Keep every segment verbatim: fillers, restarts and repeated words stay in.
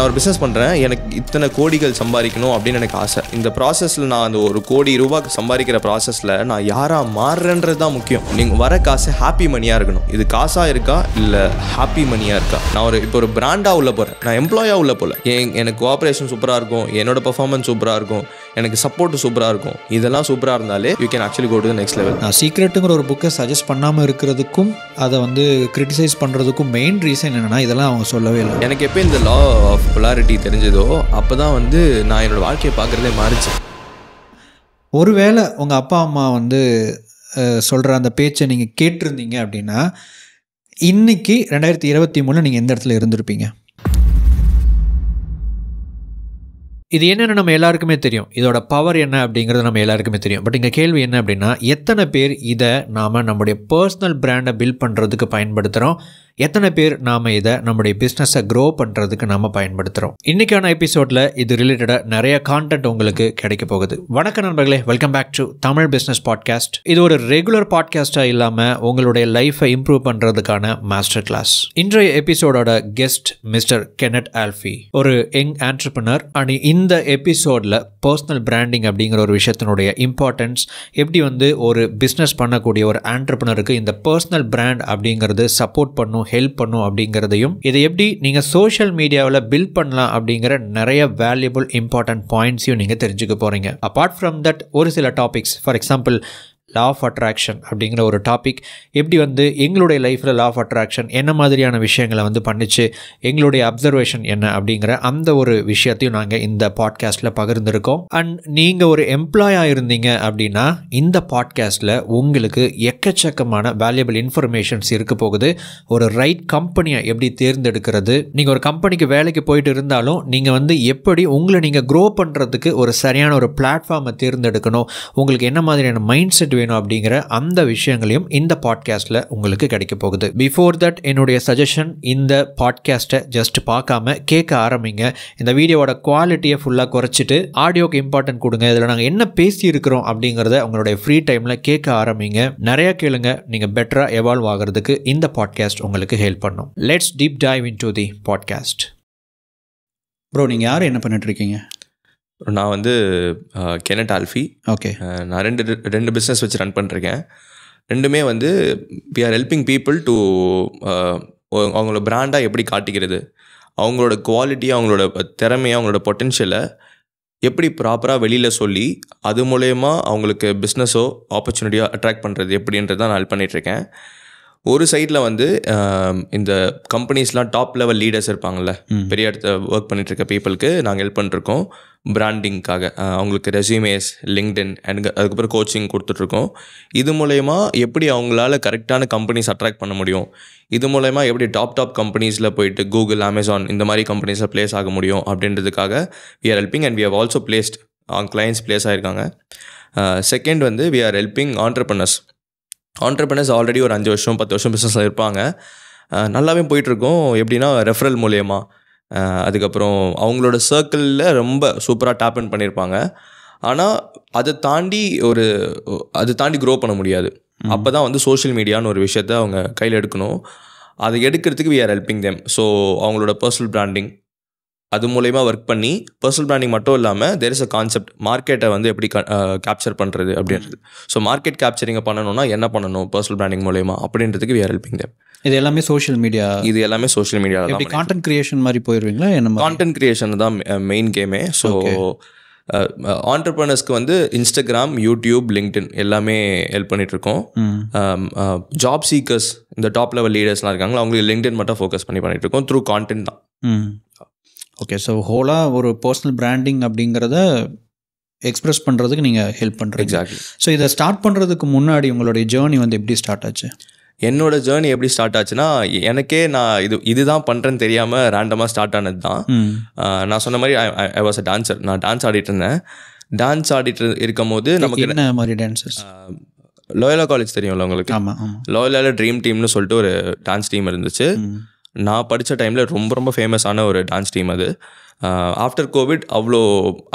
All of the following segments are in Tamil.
நான் ஒரு பிஸ்னஸ் பண்ணுறேன், எனக்கு இத்தனை கோடிகள் சம்பாதிக்கணும் அப்படின்னு எனக்கு ஆசை. இந்த ப்ராசஸில் நான் அந்த ஒரு கோடி ரூபாய்க்கு சம்பாதிக்கிற ப்ராசஸில் நான் யாராக மாறுறன்றது தான் முக்கியம். நீங்கள் வர காசு ஹாப்பி மணியாக இருக்கணும். இது காசாக இருக்கா இல்லை ஹாப்பி மணியாக இருக்கா? நான் ஒரு இப்போ ஒரு பிராண்டாக உள்ள போகிறேன், நான் எம்ப்ளாயாக உள்ள போகல. என் எனக்கு கோஆப்ரேஷன் சூப்பராக இருக்கும், என்னோடய பெர்ஃபார்மன்ஸ் சூப்பராக இருக்கும், எனக்கு சப்போர்ட்டு சூப்பராக இருக்கும். இதெல்லாம் சூப்பராக இருந்தாலே you can actually go to the next level. நான் சீக்ரெட்டுங்கிற ஒரு புக்கை சஜஸ்ட் பண்ணாமல் இருக்கிறதுக்கும் அதை வந்து கிரிட்டிசைஸ் பண்ணுறதுக்கும் மெயின் ரீசன் என்னென்னா இதெல்லாம் அவங்க சொல்லவே இல்லை. எனக்கு எப்போ இந்த லா ஆஃப் பொலாரிட்டி தெரிஞ்சதோ அப்போ தான் வந்து நான் என்னோடய வாழ்க்கையை பார்க்குறதே மாறிச்சு. ஒருவேளை உங்கள் அப்பா அம்மா வந்து சொல்கிற அந்த பேச்சை நீங்கள் கேட்டிருந்தீங்க அப்படின்னா இன்றைக்கி ரெண்டாயிரத்தி இருபத்தி மூணில் நீங்கள் எந்த இடத்துல இருந்திருப்பீங்க? இது என்னென்னு நம்ம எல்லாருக்குமே தெரியும், இதோட பவர் என்ன அப்படிங்கிறது நம்ம எல்லாருக்குமே தெரியும். பட் இங்கே கேள்வி என்ன அப்படின்னா, எத்தனை பேர் இதை நாம் நம்முடைய பர்சனல் பிராண்டை பில்ட் பண்ணுறதுக்கு பயன்படுத்துகிறோம், எத்தனை பேர் நாம் இதை நம்முடைய பிஸ்னஸை க்ரோ பண்ணுறதுக்கு நாம் பயன்படுத்துகிறோம்? இன்றைக்கான எபிசோடில் இது ரிலேட்டடாக நிறைய கான்டென்ட் உங்களுக்கு கிடைக்க போகுது. வணக்கம் நண்பர்களே, welcome back to Tamil business podcast. இது ஒரு ரெகுலர் பாட்காஸ்ட்டாக இல்லாமல் உங்களுடைய லைஃப்பை இம்ப்ரூவ் பண்ணுறதுக்கான மாஸ்டர் கிளாஸ். இன்றைய எபிசோடோட கெஸ்ட் மிஸ்டர் கென்னட் ஆல்ஃபி, ஒரு யங் ஆண்டர்பிரினர். அண்ட் இந்த எபிசோடில் பர்சனல் பிராண்டிங் அப்படிங்கிற ஒரு விஷயத்தினுடைய இம்பார்ட்டன்ஸ், எப்படி வந்து ஒரு பிஸ்னஸ் பண்ணக்கூடிய ஒரு ஆண்டர்பிரினருக்கு இந்த பர்சனல் பிராண்ட் அப்படிங்கிறது சப்போர்ட் பண்ணும், ஹெல்ப் பண்ணும் அப்படிங்கிறதையும், இதை எப்படி நீங்கள் சோஷியல் மீடியாவில் பில்ட் பண்ணலாம் அப்படிங்கிற நிறைய வேல்யூபிள் இம்பார்ட்டன்ட் பாயிண்ட்ஸையும் நீங்கள் தெரிஞ்சுக்க போகிறீங்க. அப்பார்ட் ஃப்ரம் தட் ஒரு சில topics, for example law of attraction அப்படிங்கிற ஒரு டாபிக், எப்படி வந்து எங்களுடைய லைஃப்பில் லா ஆஃப் அட்ராக்ஷன் என்ன மாதிரியான விஷயங்களை வந்து பண்ணிச்சு, எங்களுடைய அப்சர்வேஷன் என்ன அப்படிங்கிற அந்த ஒரு விஷயத்தையும் நாங்கள் இந்த பாட்காஸ்ட்டில் பகிர்ந்துருக்கோம். அண்ட் நீங்கள் ஒரு எம்ப்ளாயாக இருந்தீங்க அப்படின்னா இந்த பாட்காஸ்ட்டில் உங்களுக்கு எக்கச்சக்கமான வேல்யூபிள் இன்ஃபர்மேஷன்ஸ் இருக்க போகுது. ஒரு ரைட் கம்பெனியை எப்படி தேர்ந்தெடுக்கிறது, நீங்கள் ஒரு கம்பெனிக்கு வேலைக்கு போயிட்டு இருந்தாலும் நீங்கள் வந்து எப்படி உங்களை நீங்கள் க்ரோ பண்ணுறதுக்கு ஒரு சரியான ஒரு பிளாட்ஃபார்மை தேர்ந்தெடுக்கணும், உங்களுக்கு என்ன மாதிரியான மைண்ட் செட் வேணும் அப்படிங்கிற அந்த விஷயங்களையும் இந்த பாட்காஸ்ட்ல உங்களுக்கு கிடைக்க போகுது. பிஃபோர் தட் என்னுடைய சஜஷன், இந்த பாட்காஸ்ட்டை ஜஸ்ட் பார்க்காம கேட்க ஆரம்பிங்க. இந்த வீடியோவோட குவாலிட்டியை ஃபுல்லாக குறைச்சிட்டு ஆடியோக்கு இம்பார்ட்டன்ட் கொடுங்க. இதில் நாங்கள் என்ன பேசி இருக்கிறோம் அப்படிங்கிறத உங்களுடைய ஃப்ரீ டைமில் கேட்க ஆரம்பிங்க. நிறைய கேளுங்க, நீங்கள் பெட்டராக எவால்வ் ஆகிறதுக்கு இந்த பாட்காஸ்ட் உங்களுக்கு ஹெல்ப் பண்ணும். Let's deep dive into the podcast. Bro, நீங்கள் யார், என்ன பண்ணிட்டு இருக்கீங்க? நான் வந்து கென்னட் ஆல்ஃபி. ஓகே, நான் ரெண்டு ரெண்டு பிஸ்னஸ் வச்சு ரன் பண்ணிருக்கேன். ரெண்டுமே வந்து we are helping people to அவங்களோட பிராண்டாக எப்படி காட்டிக்கிறது, அவங்களோட குவாலிட்டியை, அவங்களோட திறமையை, அவங்களோட பொட்டென்ஷியலை எப்படி ப்ராப்பராக வெளியில் சொல்லி அது மூலயமா அவங்களுக்கு பிஸ்னஸோ ஆப்பர்ச்சுனிட்டியோ அட்ராக்ட் பண்ணுறது எப்படின்றது தான் நான் ஹெல்ப் பண்ணிகிட்ருக்கேன். ஒரு சைடில் வந்து இந்த கம்பெனிஸ்லாம் டாப் லெவல் லீடர்ஸ் இருப்பாங்கள்ல, பெரிய இடத்த ஒர்க் பண்ணிகிட்ருக்க பீப்புளுக்கு நாங்கள் ஹெல்ப் பண்ணிருக்கோம் பிராண்டிங்காக. அவங்களுக்கு ரெசியூமேஸ், லிங்க்டின் அண்ட் அதுக்கப்புறம் கோச்சிங் கொடுத்துட்ருக்கோம். இது மூலயமா எப்படி அவங்களால கரெக்டான கம்பெனிஸ் அட்ராக்ட் பண்ண முடியும், இது மூலயமா எப்படி டாப் டாப் கம்பெனிஸில் போயிட்டு கூகுள், அமேசான் இந்த மாதிரி கம்பெனிஸில் பிளேஸ் ஆக முடியும் அப்படின்றதுக்காக we are helping. And we have also placed அவங்க கிளைண்ட்ஸ் பிளேஸ் ஆகிருக்காங்க. செகண்ட் வந்து we are helping entrepreneurs. Entrepreneurs already ஒரு அஞ்சு வருஷம் பத்து வருஷம் பிஸ்னஸில் இருப்பாங்க, நல்லாவே போயிட்டுருக்கோம். எப்படின்னா ரெஃபரல் மூலயமா, அதுக்கப்புறம் அவங்களோட சர்க்கிளில் ரொம்ப சூப்பராக டேப் இன் பண்ணியிருப்பாங்க. ஆனால் அதை தாண்டி ஒரு அதை தாண்டி க்ரோ பண்ண முடியாது. அப்போ தான் வந்து சோஷியல் மீடியான்னு ஒரு விஷயத்த அவங்க கையில் எடுக்கணும். அதை எடுக்கிறதுக்கு we are helping them. So அவங்களோட பர்சனல் பிராண்டிங் அது மூலயமா ஒர்க் பண்ணி, பர்சனல் பிராண்டிங் மட்டும் இல்லாமல் தேர் இஸ் அ கான்செப்ட், மார்க்கெட்டை வந்து எப்படி கேப்சர் பண்ணுறது அப்படின்றது. ஸோ மார்க்கெட் கேப்சரிங்கை பண்ணணும்னா என்ன பண்ணணும் பர்சனல் பிராண்டிங் மூலயமா அப்படின்றதுக்கு வி ஆர் ஹெல்பிங் தேம். இது எல்லாமே சோஷியல் மீடியா, இது எல்லாமே சோஷியல் மீடியா தான். கான்டென்ட் கிரியேஷன் மாதிரி போயிடுவீங்களா? என்ன கான்டென்ட் கிரியேஷன் தான் மெயின் கேமே. ஸோ ஆண்டர்பிரினர்ஸ்க்கு வந்து இன்ஸ்டாகிராம், யூடியூப், லிங்க்டின் எல்லாமே ஹெல்ப் பண்ணிகிட்ருக்கோம். ஜாப் சீக்கர்ஸ், இந்த டாப் லெவல் லீடர்ஸ்லாம் இருக்காங்களா, அவங்களுக்கு லிங்க்டின் மட்டும் ஃபோக்கஸ் பண்ணி பண்ணிகிட்ருக்கோம் த்ரூ கான்டென்ட் தான். ஓகே, ஸோ ஹோலாக ஒரு பர்சனல் பிராண்டிங் அப்படிங்கிறத எக்ஸ்ப்ரெஸ் பண்ணுறதுக்கு நீங்கள் ஹெல்ப் பண்ணுறீங்க. எக்ஸாக்ட்லி. ஸோ இதை ஸ்டார்ட் பண்ணுறதுக்கு முன்னாடி உங்களுடைய ஜேர்னி வந்து எப்படி ஸ்டார்ட் ஆச்சு? என்னோடய ஜேர்னி எப்படி ஸ்டார்ட் ஆச்சுன்னா, எனக்கே நான் இது இதுதான் பண்ணுறேன்னு தெரியாமல் ரேண்டமாக ஸ்டார்ட் ஆனது தான். நான் சொன்ன மாதிரி ஐ வாஸ் அ டான்ஸர். நான் டான்ஸ் ஆடிட்டு இருந்தேன். டான்ஸ் ஆடிட்டு இருக்கும் போது நமக்கு என்ன மாதிரி டான்ஸர்ஸ், லோயலா காலேஜ் தெரியும்ல உங்களுக்கு? ஆமாம். லோயலாவில் ட்ரீம் டீம்னு சொல்லிட்டு ஒரு டான்ஸ் டீம் இருந்துச்சு. நான் படித்த டைமில் ரொம்ப ரொம்ப ஃபேமஸான ஒரு டான்ஸ் டீம் அது. ஆஃப்டர் கோவிட் அவ்வளோ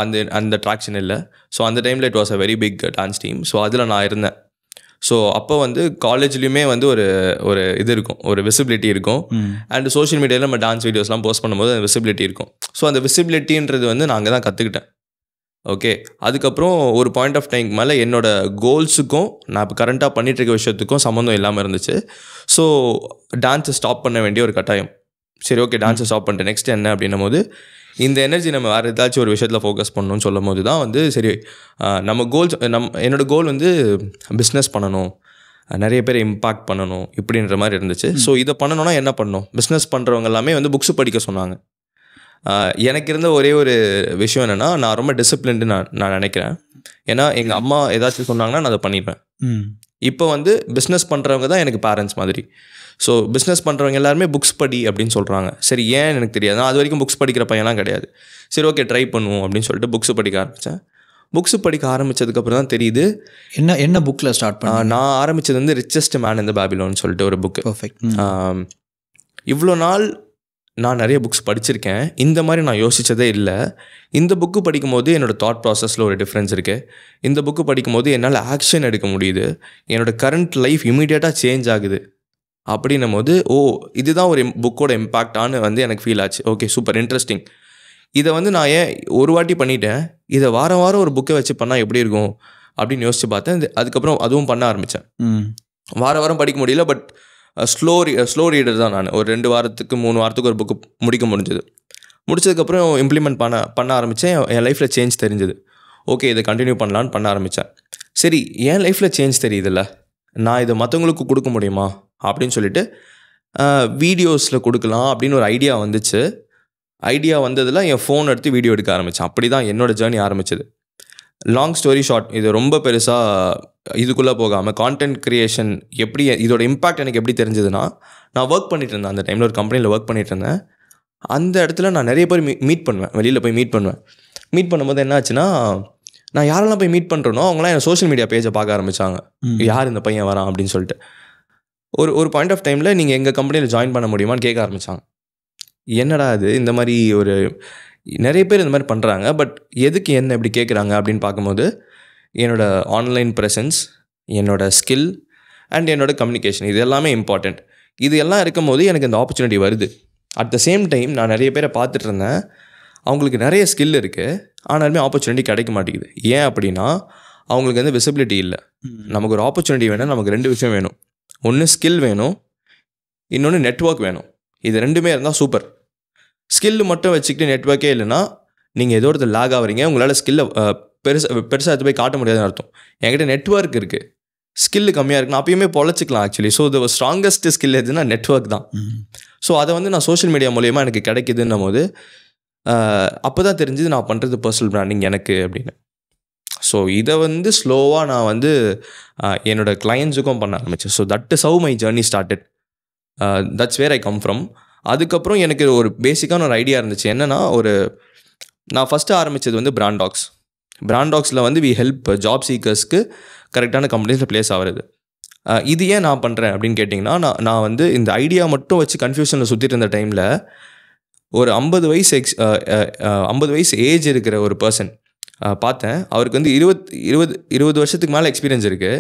அந்த அந்த ட்ராக்ஷன் இல்லை. ஸோ அந்த டைமில் it was a very big dance team. So அதில் நான் இருந்தேன். ஸோ அப்போ வந்து காலேஜ்லேயுமே வந்து ஒரு ஒரு இது இருக்கும், ஒரு விசிபிலிட்டி இருக்கும். அண்ட் சோஷியல் மீடியாவில் நம்ம டான்ஸ் வீடியோஸ்லாம் போஸ்ட் பண்ணும்போது அந்த விசிபிலிட்டி இருக்கும். ஸோ அந்த விசிபிலிட்டின்றது வந்து நான் அங்கே தான் கற்றுக்கிட்டேன். ஓகே, அதுக்கப்புறம் ஒரு பாயிண்ட் ஆஃப் டைம்க்கு மேலே என்னோடய கோல்ஸுக்கும் நான் இப்போ கரண்ட்டாக பண்ணிகிட்ருக்க விஷயத்துக்கும் சம்மந்தம் இல்லாமல் இருந்துச்சு. ஸோ டான்ஸை ஸ்டாப் பண்ண வேண்டிய ஒரு கட்டாயம். சரி, ஓகே, டான்ஸை ஸ்டாப் பண்ணிட்டேன், நெக்ஸ்ட் என்ன அப்படின்னும் போது இந்த எனர்ஜி நம்ம வேறு ஏதாச்சும் ஒரு விஷயத்தில் ஃபோக்கஸ் பண்ணணும்னு சொல்லும் போது தான் வந்து சரி நம்ம கோல்ஸ் நம் என்னோடய கோல் வந்து பிஸ்னஸ் பண்ணணும், நிறைய பேர் இம்பாக்ட் பண்ணணும் இப்படின்ற மாதிரி இருந்துச்சு. ஸோ இதை பண்ணணும்னா என்ன பண்ணணும்? பிஸ்னஸ் பண்ணுறவங்க எல்லாமே வந்து புக்ஸ் படிக்க சொன்னாங்க. எனக்கு இருந்த ஒரே ஒரு விஷயம் என்னென்னா, நான் ரொம்ப டிசிப்ளின்டு நான் நான் நினைக்கிறேன். ஏன்னா எங்கள் அம்மா ஏதாச்சும் சொன்னாங்கன்னா நான் அதை பண்ணிடுவேன். இப்போ வந்து பிஸ்னஸ் பண்ணுறவங்க தான் எனக்கு பேரண்ட்ஸ் மாதிரி. ஸோ பிஸ்னஸ் பண்ணுறவங்க எல்லாருமே புக்ஸ் படி அப்படின்னு சொல்கிறாங்க. சரி, ஏன் எனக்கு தெரியாது. நான் அது வரைக்கும் புக்ஸ் படிக்கிற பையன்லாம் கிடையாது. சரி, ஓகே, ட்ரை பண்ணுவோம் அப்படின்னு சொல்லிட்டு புக்ஸ் படிக்க ஆரம்பித்தேன். புக்ஸ் படிக்க ஆரம்பித்ததுக்கப்புறம் தான் தெரியுது என்ன என்ன புக்கில் ஸ்டார்ட் பண்ணேன். நான் ஆரம்பித்தது வந்து richest man in the Babylon சொல்லிட்டு ஒரு புக்கு. பர்ஃபெக்ட். இவ்வளோ நாள் நான் நிறைய புக்ஸ் படிச்சிருக்கேன், இந்த மாதிரி நான் யோசித்ததே இல்லை. இந்த புக்கு படிக்கும்போது என்னோடய தாட் ப்ராசஸில் ஒரு டிஃப்ரென்ஸ் இருக்குது. இந்த புக்கு படிக்கும்போது என்னால் ஆக்ஷன் எடுக்க முடியுது. என்னோடய கரண்ட் லைஃப் இமீடியட்டாக சேஞ்ச் ஆகுது. அப்படின்னும் போது ஓ, இதுதான் ஒரு புக்கோட இம்பாக்டானு வந்து எனக்கு ஃபீல் ஆச்சு. Okay, super interesting. இதை வந்து நான் ஏன் ஒரு வாட்டி பண்ணிட்டேன், இதை வாரம் வாரம் ஒரு புக்கை வச்சு பண்ணால் எப்படி இருக்கும் அப்படின்னு யோசித்து பார்த்தேன். அதுக்கப்புறம் அதுவும் பண்ண ஆரம்பித்தேன். வாரம் வாரம் படிக்க முடியல, but slow re slow reader தான் நான். ஒரு ரெண்டு வாரத்துக்கு மூணு வாரத்துக்கு ஒரு புக்கு முடிக்க முடிஞ்சது. முடிச்சதுக்கப்புறம் இம்ப்ளிமெண்ட் பண்ண பண்ண ஆரம்பித்தேன். என் லைஃப்பில் சேஞ்ச் தெரிஞ்சுது. ஓகே, இதை கண்டினியூ பண்ணலான்னு பண்ண ஆரம்பித்தேன். சரி, என் லைஃப்பில் சேஞ்ச் தெரியுதுல்ல, நான் இதை மற்றவங்களுக்கு கொடுக்க முடியுமா அப்படின்னு சொல்லிட்டு வீடியோஸில் கொடுக்கலாம் அப்படின்னு ஒரு ஐடியா வந்துச்சு. ஐடியா வந்ததில் என் ஃபோன் எடுத்து வீடியோ எடுக்க ஆரம்பித்தேன். அப்படி தான் என்னோடய ஜேர்னி ஆரம்பிச்சது. லாங் ஸ்டோரி ஷார்ட், இது ரொம்ப பெருசாக இதுக்குள்ளே போகாமல் கான்டென்ட் க்ரியேஷன் எப்படி இதோட இம்பாக்ட் எனக்கு எப்படி தெரிஞ்சதுன்னா, நான் ஒர்க் பண்ணிகிட்டு இருந்தேன். அந்த டைமில் ஒரு கம்பெனியில் ஒர்க் பண்ணிகிட்டு இருந்தேன். அந்த இடத்துல நான் நிறைய பேர் மீ மீட் பண்ணுவேன் வெளியில் போய் மீட் பண்ணுவேன். மீட் பண்ணும்போது என்ன ஆச்சுன்னா, நான் யாரெல்லாம் போய் மீட் பண்ணுறேனோ அவங்களாம் என் சோஷியல் மீடியா பேஜை பார்க்க ஆரம்பித்தாங்க. யார் இந்த பையன் வரான் அப்படின்னு சொல்லிட்டு ஒரு ஒரு பாயிண்ட் ஆஃப் டைமில் நீங்கள் எங்கள் கம்பெனியில் ஜாயின் பண்ண முடியுமான்னு கேட்க ஆரம்பித்தாங்க. என்னடா அது, இந்த மாதிரி ஒரு நிறைய பேர் இந்த மாதிரி பண்ணுறாங்க, பட் எதுக்கு என்ன இப்படி கேட்குறாங்க அப்படின்னு பார்க்கும்போது என்னோடய ஆன்லைன் ப்ரெசன்ஸ், என்னோடய ஸ்கில் அண்ட் என்னோடய கம்யூனிகேஷன், இது எல்லாமே இம்பார்ட்டண்ட். இது எல்லாம் இருக்கும் போது எனக்கு இந்த ஆப்பர்ச்சுனிட்டி வருது. அட் த சேம் டைம் நான் நிறைய பேரை பார்த்துட்டு இருந்தேன். அவங்களுக்கு நிறைய ஸ்கில் இருக்குது, ஆனாலுமே ஆப்பர்ச்சுனிட்டி கிடைக்க மாட்டேங்குது. ஏன் அப்படின்னா அவங்களுக்கு வந்து விசிபிலிட்டி இல்லை. நமக்கு ஒரு ஆப்பர்ச்சுனிட்டி வேணும், நமக்கு ரெண்டு விஷயம் வேணும். ஒன்று ஸ்கில் வேணும், இன்னொன்று நெட்வொர்க் வேணும். இது ரெண்டுமே இருந்தால் சூப்பர். ஸ்கில்லு மட்டும் வச்சுக்கிட்டு நெட்வொர்க்கே இல்லைன்னா நீங்கள் ஏதோ ஒருத்தர் லாக் ஆகிறீங்க. உங்களால் ஸ்கில்லை பெருசாக பெருசாக எடுத்து போய் காட்ட முடியாதுன்னு அர்த்தம். என்கிட்ட நெட்வொர்க் இருக்குது, ஸ்கில்லு கம்மியாக இருக்குன்னா அப்பயுமே பொழைச்சிக்கலாம் actually. So the strongest skill எதுன்னா நெட்வொர்க் தான். ஸோ அதை வந்து நான் சோஷியல் மீடியா மூலயமா எனக்கு கிடைக்குதுன்னும் போது அப்போ தான் தெரிஞ்சது நான் பண்ணுறது பர்சனல் பிராண்டிங் எனக்கு அப்படின்னு. ஸோ இதை வந்து ஸ்லோவாக நான் வந்து என்னோடய கிளையண்ட்ஸுக்கும் பண்ண ஆரம்பித்தேன். So that is how my journey started. That's where I come from. அதுக்கப்புறம் எனக்கு ஒரு பேசிக்கான ஒரு ஐடியா இருந்துச்சு. என்னென்னா, ஒரு நான் ஃபஸ்ட்டு ஆரம்பித்தது வந்து பிராண்ட் டாக்ஸ். பிராண்ட் டாக்ஸில் வந்து வி ஹெல்ப் ஜாப் சீக்கர்ஸ்க்கு கரெக்டான கம்பெனிஸில் ப்ளேஸ் ஆகிறது. இது ஏன் நான் பண்ணுறேன் அப்படின்னு கேட்டிங்கன்னா, நான் நான் வந்து இந்த ஐடியா மட்டும் வச்சு கன்ஃபியூஷனில் சுற்றிட்டு இருந்த டைமில் ஒரு ஐம்பது வயசு எக்ஸ் ஐம்பது வயசு ஏஜ் இருக்கிற ஒரு பர்சன் பார்த்தேன். அவருக்கு வந்து இருபத் இருபது இருபது வருஷத்துக்கு மேலே எக்ஸ்பீரியன்ஸ் இருக்குது.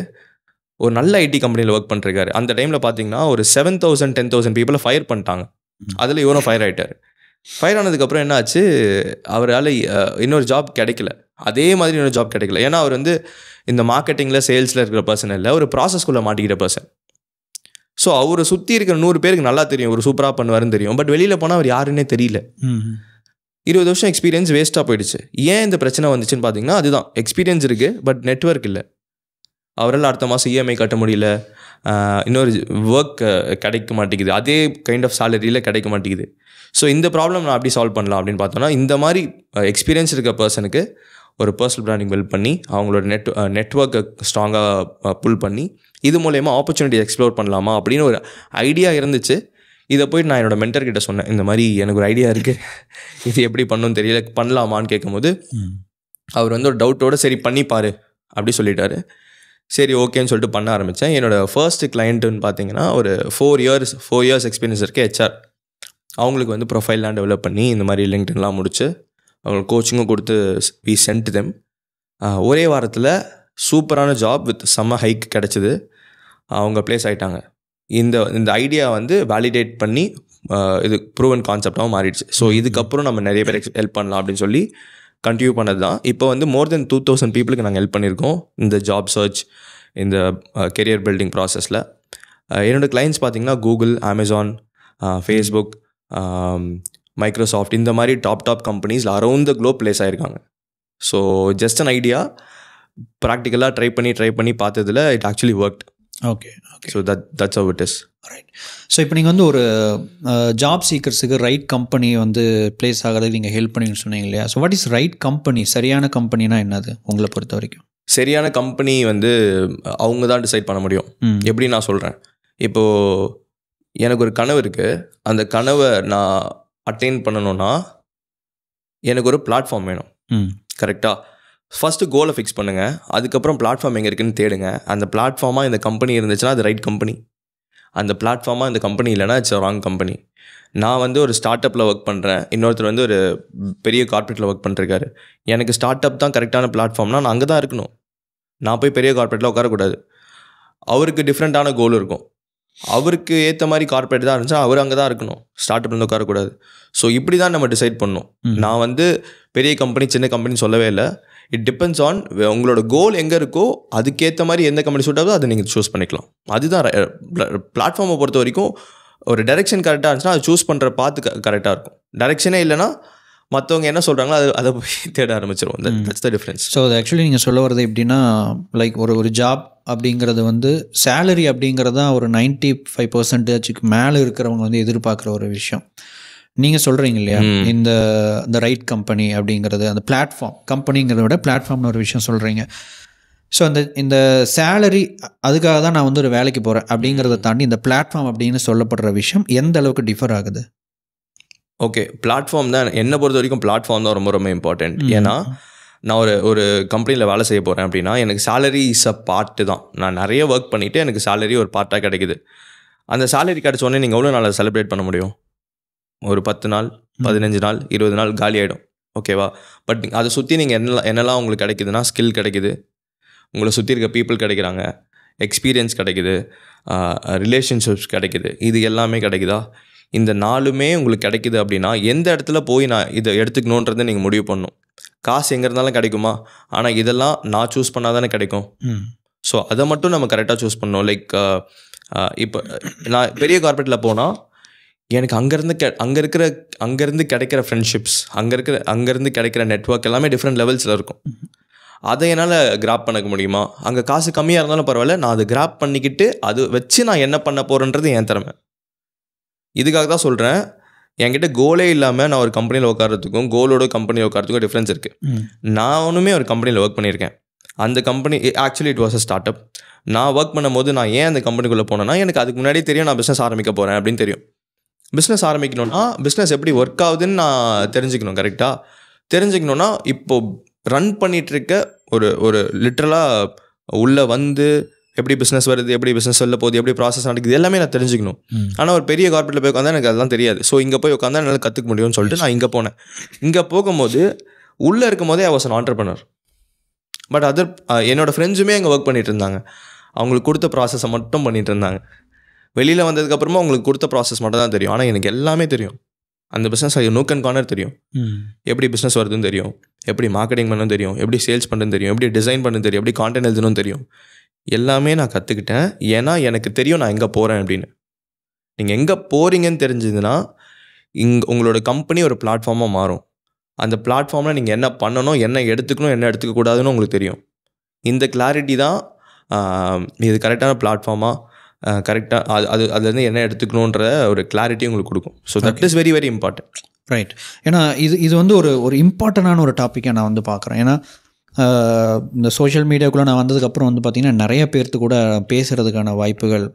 ஒரு நல்ல ஐடி கம்பெனியில் ஒர்க் பண்ணிருக்காரு. அந்த டைமில் பார்த்தீங்கன்னா ஒரு செவன் தௌசண்ட் டென் தௌசண்ட் பீப்புளை ஃபயர் பண்ணிட்டாங்க. அதில் இவரும் ஃபயர் ஆகிட்டார். ஃபயர் ஆனதுக்கப்புறம் என்ன ஆச்சு, அவரால் இன்னொரு ஜாப் கிடைக்கல. அதே மாதிரி இன்னொரு ஜாப் கிடைக்கல. ஏன்னா அவர் வந்து இந்த மார்க்கெட்டிங்கில் சேல்ஸில் இருக்கிற பர்சன் இல்லை, ஒரு ப்ராசஸ்குள்ளே மாட்டிக்கிற பர்சன். ஸோ அவரை சுற்றி இருக்கிற நூறு பேருக்கு நல்லா தெரியும், ஒரு சூப்பராக பண்ணுவாருன்னு தெரியும், பட் வெளியில் போனால் அவர் யாருன்னே தெரியல. இருபது வருஷம் எக்ஸ்பீரியன்ஸ் வேஸ்ட்டாக போயிடுச்சு. ஏன் இந்த பிரச்சனை வந்துச்சுன்னு பார்த்தீங்கன்னா அதுதான், எக்ஸ்பீரியன்ஸ் இருக்குது பட் நெட்வொர்க் இல்லை. அவரால் அடுத்த மாதம் இஎம்ஐ கட்ட முடியல, இன்னொரு ஒர்க் கிடைக்க மாட்டேங்குது, அதே கைண்ட் ஆஃப் சேலரியில் கிடைக்க மாட்டேங்குது. ஸோ இந்த ப்ராப்ளம் நான் அப்படி சால்வ் பண்ணலாம் அப்படின்னு பார்த்தோன்னா, இந்த மாதிரி எக்ஸ்பீரியன்ஸ் இருக்க பர்சனுக்கு ஒரு பர்சனல் பிராண்டிங் பில்ட் பண்ணி அவங்களோட நெட் நெட்வொர்க்கை ஸ்ட்ராங்காக புல் பண்ணி இது மூலயமா ஆப்பர்ச்சுனிட்டி எக்ஸ்ப்ளோர் பண்ணலாமா அப்படின்னு ஒரு ஐடியா இருந்துச்சு. இதை போய்ட்டு நான் என்னோடய மென்டர்கிட்ட சொன்னேன், இந்த மாதிரி எனக்கு ஒரு ஐடியா இருக்குது, இது எப்படி பண்ணணும்னு தெரியல, பண்ணலாமான்னு கேட்கும்போது அவர் வந்து ஒரு டவுட்டோடு சரி பண்ணிப்பார் அப்படி சொல்லிட்டாரு. சரி ஓகேன்னு சொல்லிட்டு பண்ண ஆரம்பித்தேன். என்னோடய ஃபர்ஸ்ட் கிளையண்ட்டுன்னு பார்த்தீங்கன்னா ஒரு four years four years experience இருக்குது ஹெச்ஆர். அவங்களுக்கு வந்து ப்ரொஃபைல்லாம் டெவலப் பண்ணி இந்த மாதிரி லிங்க்டின்லாம் முடிச்சு அவங்களுக்கு கோச்சிங்கும் கொடுத்து வி சென்ட் தெம். ஒரே வாரத்தில் சூப்பரான ஜாப் வித் செம்ம ஹைக் கிடச்சிது. அவங்க பிளேஸ் ஆகிட்டாங்க. இந்த இந்த ஐடியா வந்து வேலிடேட் பண்ணி இது ப்ரூவன் கான்செப்டாகவும் மாறிடுச்சு. ஸோ இதுக்கப்புறம் நம்ம நிறைய பேர் ஹெல்ப் பண்ணலாம் அப்படின்னு சொல்லி கண்டினியூ பண்ணது தான். இப்போ வந்து மோர் தென் டூ தௌசண்ட் பீப்புளுக்கு நாங்கள் ஹெல்ப் பண்ணியிருக்கோம் இந்த ஜாப் சர்ச், இந்த கெரியர் பில்டிங் ப்ராசஸில். என்னோடய கிளைண்ட்ஸ் பார்த்திங்கன்னா கூகுள், அமேசான், ஃபேஸ்புக், மைக்ரோசாஃப்ட், இந்த மாதிரி top top companies around the globe place ஆகிருக்காங்க. ஸோ ஜஸ்ட் அன் ஐடியா ப்ராக்டிக்கலாக ட்ரை பண்ணி ட்ரை பண்ணி பார்த்ததில் it actually work. Okay okay so that that's how it is. Right. So இப்போ நீங்கள் வந்து ஒரு ஜாப் சீக்கர்ஸுக்கு ரைட் கம்பெனி வந்து பிளேஸ் ஆகிறதுக்கு நீங்கள் ஹெல்ப் பண்ணிங்கன்னு சொன்னீங்க இல்லையா? So what is right company? சரியான கம்பெனினா என்னது உங்களை பொறுத்த வரைக்கும்? சரியான கம்பெனி வந்து அவங்க தான் டிசைட் பண்ண முடியும். எப்படி நான் சொல்கிறேன், இப்போது எனக்கு ஒரு கனவு இருக்குது, அந்த கனவை நான் அட்டைன் பண்ணணும்னா எனக்கு ஒரு பிளாட்ஃபார்ம் வேணும். கரெக்டாக ஃபஸ்ட்டு கோலை ஃபிக்ஸ் பண்ணுங்கள், அதுக்கப்புறம் பிளாட்ஃபார்ம் எங்கே இருக்குதுன்னு தேடுங்க. அந்த பிளாட்ஃபார்மாக இந்த கம்பெனி இருந்துச்சுன்னா அது ரைட் கம்பெனி, அந்த பிளாட்ஃபார்மாக இந்த கம்பெனி இல்லைனா இட்ஸ் ராங் கம்பெனி. நான் வந்து ஒரு ஸ்டார்ட் அப்பில் ஒர்க் பண்ணுறேன், இன்னொருத்தர் வந்து ஒரு பெரிய கார்ப்பரேட்டில் ஒர்க் பண்ணிருக்காரு. எனக்கு ஸ்டார்ட் அப் தான் கரெக்டான பிளாட்ஃபார்ம்னா நான் அங்கே தான் இருக்கணும், நான் போய் பெரிய கார்ப்பரேட்டில் உட்காரக்கூடாது. அவருக்கு டிஃப்ரெண்ட்டான கோல் இருக்கும், அவருக்கு ஏற்ற மாதிரி கார்ப்பரேட் தான் இருந்துச்சுன்னா அவர் அங்கே தான் இருக்கணும், ஸ்டார்ட் அப்லேருந்து உட்காரக்கூடாது. ஸோ இப்படி தான் நம்ம டிசைட் பண்ணணும். நான் வந்து பெரிய கம்பெனி சின்ன கம்பெனி சொல்லவே இல்லை, இட் டிபெண்ட்ஸ் ஆன் உங்களோட கோல் எங்கே இருக்கோ அதுக்கேற்ற மாதிரி எந்த கம்பெனி சூட் ஆகுதோ அதை நீங்கள் சூஸ் பண்ணிக்கலாம். அதுதான் பிளாட்ஃபார்மை பொறுத்த வரைக்கும். ஒரு டைரெக்ஷன் கரெக்டாக இருந்துச்சுன்னா அது சூஸ் பண்ணுற பார்த்து கரெக்டாக இருக்கும். டைரெக்ஷனே இல்லைனா மற்றவங்க என்ன சொல்கிறாங்களோ அது அதை போய் தேட ஆரம்பிச்சிடும். That's the difference. ஸோ அது ஆக்சுவலி நீங்கள் சொல்ல வரது எப்படின்னா, லைக் ஒரு ஒரு ஜாப் அப்படிங்கிறது வந்து சேலரி அப்படிங்கிறது தான் ஒரு நைன்டி ஃபைவ் பர்சன்டேஜுக்கு மேலே இருக்கிறவங்க வந்து எதிர்பார்க்குற ஒரு விஷயம். நீங்கள் சொல்கிறீங்க இல்லையா, இந்த இந்த ரைட் கம்பெனி அப்படிங்கிறது, அந்த பிளாட்ஃபார்ம் கம்பெனிங்கிறத விட பிளாட்ஃபார்ம்னு ஒரு விஷயம் சொல்கிறீங்க. ஸோ அந்த இந்த சேலரி அதுக்காக தான் நான் வந்து ஒரு வேலைக்கு போகிறேன் அப்படிங்கிறத தாண்டி இந்த பிளாட்ஃபார்ம் அப்படின்னு சொல்லப்படுற விஷயம் எந்த அளவுக்கு டிஃபர் ஆகுது? ஓகே, பிளாட்ஃபார்ம் தான் என்னை பொறுத்த வரைக்கும் பிளாட்ஃபார்ம் தான் ரொம்ப ரொம்ப இம்பார்ட்டன்ட். ஏன்னா நான் ஒரு ஒரு கம்பெனியில் வேலை செய்ய போகிறேன் அப்படின்னா எனக்கு சேலரி இஸ் அ பார்ட்டு தான். நான் நிறைய ஒர்க் பண்ணிவிட்டு எனக்கு சேலரி ஒரு பார்ட்டாக கிடைக்குது. அந்த சேலரி கிடச்சோடனே நீங்கள் எவ்வளோ நாளில் செலிப்ரேட் பண்ண முடியும்? ஒரு பத்து நாள் பதினஞ்சு நாள் இருபது நாள் காலி ஆகிடும். ஓகேவா? பட் அதை சுற்றி நீங்கள் என்னெல்லாம் என்னெல்லாம் உங்களுக்கு கிடைக்குதுன்னா ஸ்கில் கிடைக்குது, உங்களை சுற்றி இருக்க பீப்புள் கிடைக்கிறாங்க, எக்ஸ்பீரியன்ஸ் கிடைக்குது, ரிலேஷன்ஷிப்ஸ் கிடைக்குது, இது எல்லாமே கிடைக்குதா? இந்த நாளுமே உங்களுக்கு கிடைக்குது அப்படின்னா எந்த இடத்துல போய் நான் இதை எடுத்துக்கணுன்றதை நீங்கள் முடிவு பண்ணணும். காசு எங்கே இருந்தாலும் கிடைக்குமா? ஆனால் இதெல்லாம் நான் சூஸ் பண்ணால் தானே கிடைக்கும். ஸோ அதை மட்டும் நம்ம கரெக்டாக சூஸ் பண்ணணும். லைக் இப்போ நான் பெரிய கார்ப்பரேட்டில் போனால் எனக்கு அங்கேருந்து கெ அங்கே இருக்கிற அங்கேருந்து கிடைக்கிற ஃப்ரெண்ட்ஷிப்ஸ், அங்கே இருக்கிற அங்கேருந்து கிடைக்கிற நெட்வொர்க் எல்லாமே டிஃப்ரெண்ட் லெவல்ஸில் இருக்கும். அதை என்னால் கிராப் பண்ணிக்க முடியுமா? அங்கே காசு கம்மியாக இருந்தாலும் பரவாயில்ல, நான் அதை கிராப் பண்ணிக்கிட்டு அது வச்சு நான் என்ன பண்ண போகிறேன்றது என் திறமை. இதுக்காக தான் சொல்கிறேன், என்கிட்ட கோலே இல்லாமல் நான் ஒரு கம்பெனியில் உட்காரத்துக்கும் கோலோட கம்பெனியில் உட்காரத்துக்கும் டிஃப்ரென்ஸ் இருக்குது. நான் ஒன்றுமே ஒரு கம்பெனியில் ஒர்க் பண்ணியிருக்கேன். அந்த company actually it was a start up. நான் ஒர்க் பண்ணும் போது நான் ஏன் அந்த கம்பெனிக்குள்ளே போனேன்னா எனக்கு அதுக்கு முன்னாடியே தெரியும் நான் பிஸ்னஸ் ஆரம்பிக்க போகிறேன் அப்படின்னு தெரியும். பிஸ்னஸ் ஆரம்பிக்கணும்னா பிஸ்னஸ் எப்படி ஒர்க் ஆகுதுன்னு நான் தெரிஞ்சுக்கணும். கரெக்டாக தெரிஞ்சுக்கணுன்னா இப்போது ரன் பண்ணிகிட்ருக்க ஒரு ஒரு லிட்ரலாக உள்ளே வந்து எப்படி பிஸ்னஸ் வருது, எப்படி பிஸ்னஸ் வெளில போகுது, எப்படி ப்ராசஸ் நடக்குது எல்லாமே நான் தெரிஞ்சுக்கணும். ஆனால் ஒரு பெரிய கார்ப்பரேட்டில் போய் உட்காந்தா எனக்கு அதெல்லாம் தெரியாது. ஸோ இங்கே போய் உட்காந்தா என்னால் கற்றுக்க முடியும்னு சொல்லிட்டு நான் இங்கே போனேன். இங்கே போகும்போது உள்ளே இருக்கும் போதே I was an entrepreneur. But other என்னோடய ஃப்ரெண்ட்ஸுமே அங்கே ஒர்க் பண்ணிகிட்டு இருந்தாங்க, அவங்களுக்கு கொடுத்த ப்ராசஸை மட்டும் பண்ணிகிட்டு இருந்தாங்க. வெளியில் வந்ததுக்கப்புறமா உங்களுக்கு கொடுத்த ப்ராசஸ் மட்டும் தான் தெரியும். ஆனால் எனக்கு எல்லாமே தெரியும். அந்த பிஸ்னஸ் நூக் அண்ட் கார்னர் தெரியும், எப்படி பிஸ்னஸ் வருதுன்னு தெரியும், எப்படி மார்க்கெட்டிங் பண்ணணும் தெரியும், எப்படி சேல்ஸ் பண்ணுறதுன்னு தெரியும், எப்படி டிசைன் பண்ணணும் தெரியும், எப்படி கான்டென்ட் எழுதணும்னு தெரியும். எல்லாமே நான் கற்றுக்கிட்டேன். ஏன்னா எனக்கு தெரியும் நான் எங்கே போகிறேன் அப்படின்னு. நீங்கள் எங்கே போகிறீங்கன்னு தெரிஞ்சதுன்னா இங்கே உங்களோட கம்பெனி ஒரு பிளாட்ஃபார்மாக மாறும். அந்த பிளாட்ஃபார்மில் நீங்கள் என்ன பண்ணணும், என்ன எடுத்துக்கணும், என்ன எடுத்துக்கக்கூடாதுன்னு உங்களுக்கு தெரியும். இந்த கிளாரிட்டி தான் இது கரெக்டான பிளாட்ஃபார்மாக கரெக்டாக அது அது அதுலேருந்து என்ன எடுத்துக்கணுன்ற ஒரு கிளாரிட்டி உங்களுக்கு கொடுக்கும். So that is very very important. Right. ஏன்னா இது இது வந்து ஒரு ஒரு இம்பார்ட்டண்டான ஒரு டாப்பிக்காக நான் வந்து பார்க்குறேன். ஏன்னா இந்த சோஷியல் மீடியாவுக்குள்ளே நான் வந்ததுக்கப்புறம் வந்து பார்த்திங்கன்னா நிறைய பேர்த்து கூட பேசுகிறதுக்கான வாய்ப்புகள்,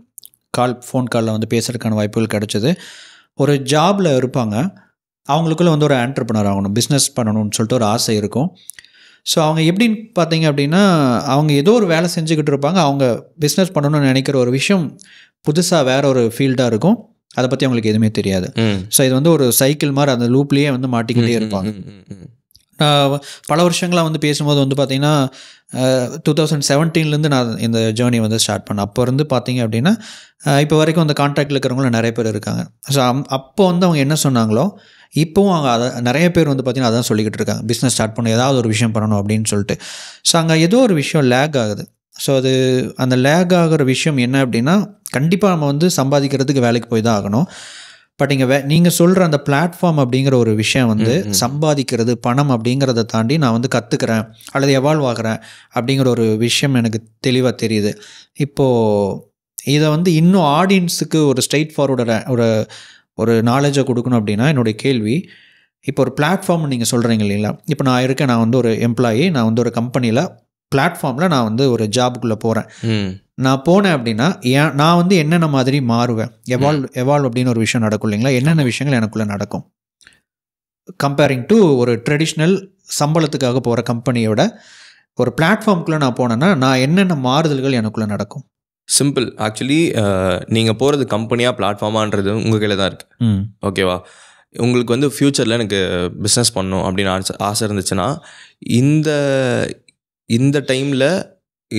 கால் ஃபோன் காலில் வந்து பேசுகிறதுக்கான வாய்ப்புகள் கிடச்சிது. ஒரு ஜாபில் இருப்பாங்க, அவங்களுக்குள்ளே வந்து ஒரு ஆண்டர்பிரனர் ஆகணும், பிஸ்னஸ் பண்ணணும்னு சொல்லிட்டு ஒரு ஆசை இருக்கும். ஸோ அவங்க எப்படின்னு பார்த்தீங்க அப்படின்னா அவங்க ஏதோ ஒரு வேலை செஞ்சுக்கிட்டு இருப்பாங்க, அவங்க பிஸ்னஸ் பண்ணணும்னு நினைக்கிற ஒரு விஷயம் புதுசாக வேறு ஒரு ஃபீல்டாக இருக்கும், அதை பற்றி அவங்களுக்கு எதுவுமே தெரியாது. ஸோ இது வந்து ஒரு சைக்கிள் மாதிரி அந்த லூப்லேயே வந்து மாட்டிக்கிட்டே இருப்பாங்க. பல வருஷங்களாக வந்து பேசும்போது வந்து பார்த்திங்கன்னா டூ தௌசண்ட் செவன்டீன்லேருந்து நான் இந்த ஜேர்னி வந்து ஸ்டார்ட் பண்ணேன். அப்போ இருந்து பார்த்திங்க அப்படின்னா இப்போ வரைக்கும் அந்த கான்ட்ராக்டில் இருக்கிறவங்களும் நிறைய பேர் இருக்காங்க. ஸோ அப்போ வந்து அவங்க என்ன சொன்னாங்களோ இப்போவும் அவங்க அதை நிறைய பேர் வந்து பார்த்திங்கன்னா அதான் சொல்லிக்கிட்டு இருக்காங்க, பிஸ்னஸ் ஸ்டார்ட் பண்ணணும், ஏதாவது ஒரு விஷயம் பண்ணணும் அப்படின்னு சொல்லிட்டு. ஸோ அங்கே ஏதோ ஒரு விஷயம் லேக் ஆகுது. ஸோ அது அந்த லேக் ஆகிற விஷயம் என்ன அப்படின்னா, கண்டிப்பாக நம்ம வந்து சம்பாதிக்கிறதுக்கு வேலைக்கு போய் தான் ஆகணும். பட் இங்கே வே நீங்கள் சொல்கிற அந்த பிளாட்ஃபார்ம் அப்படிங்கிற ஒரு விஷயம் வந்து சம்பாதிக்கிறது பணம் அப்படிங்கிறத தாண்டி நான் வந்து கற்றுக்கிறேன் அல்லது எவால்வ் ஆகிறேன் அப்படிங்கிற ஒரு விஷயம் எனக்கு தெளிவாக தெரியுது. இப்போது இதை வந்து இன்னும் ஆடியன்ஸுக்கு ஒரு ஸ்ட்ரெயிட் ஃபார்வர்டு ஒரு ஒரு நாலேஜை கொடுக்கணும் அப்படின்னா, என்னுடைய கேள்வி, இப்போ ஒரு பிளாட்ஃபார்ம் நீங்கள் சொல்கிறீங்க இல்லைங்களா, இப்போ நான் இருக்கேன், நான் வந்து ஒரு எம்ப்ளாயி, நான் வந்து ஒரு கம்பெனியில் பிளாட்ஃபார்மில் நான் வந்து ஒரு ஜாபுக்குள்ளே போகிறேன். நான் போனேன் அப்படின்னா ஏன் நான் வந்து என்னென்ன மாதிரி மாறுவேன், எவால்வ் எவால்வ் அப்படின்னு ஒரு விஷயம் நடக்கும் இல்லைங்களா, என்னென்ன விஷயங்கள் எனக்குள்ளே நடக்கும் கம்பேரிங் டு ஒரு ட்ரெடிஷ்னல் சம்பளத்துக்காக போகிற கம்பெனியோட ஒரு பிளாட்ஃபார்முக்குள்ளே நான் போனேன்னா நான் என்னென்ன மாறுதல்கள் எனக்குள்ளே நடக்கும்? சிம்பிள். ஆக்சுவலி நீங்கள் போகிறது கம்பெனியாக பிளாட்ஃபார்மான்றது உங்கள் கையில் தான் இருக்குது. ஓகேவா? உங்களுக்கு வந்து ஃப்யூச்சரில் எனக்கு பிஸ்னஸ் பண்ணணும் அப்படின்னு ஆசை ஆசை இருந்துச்சுன்னா இந்த இந்த டைமில்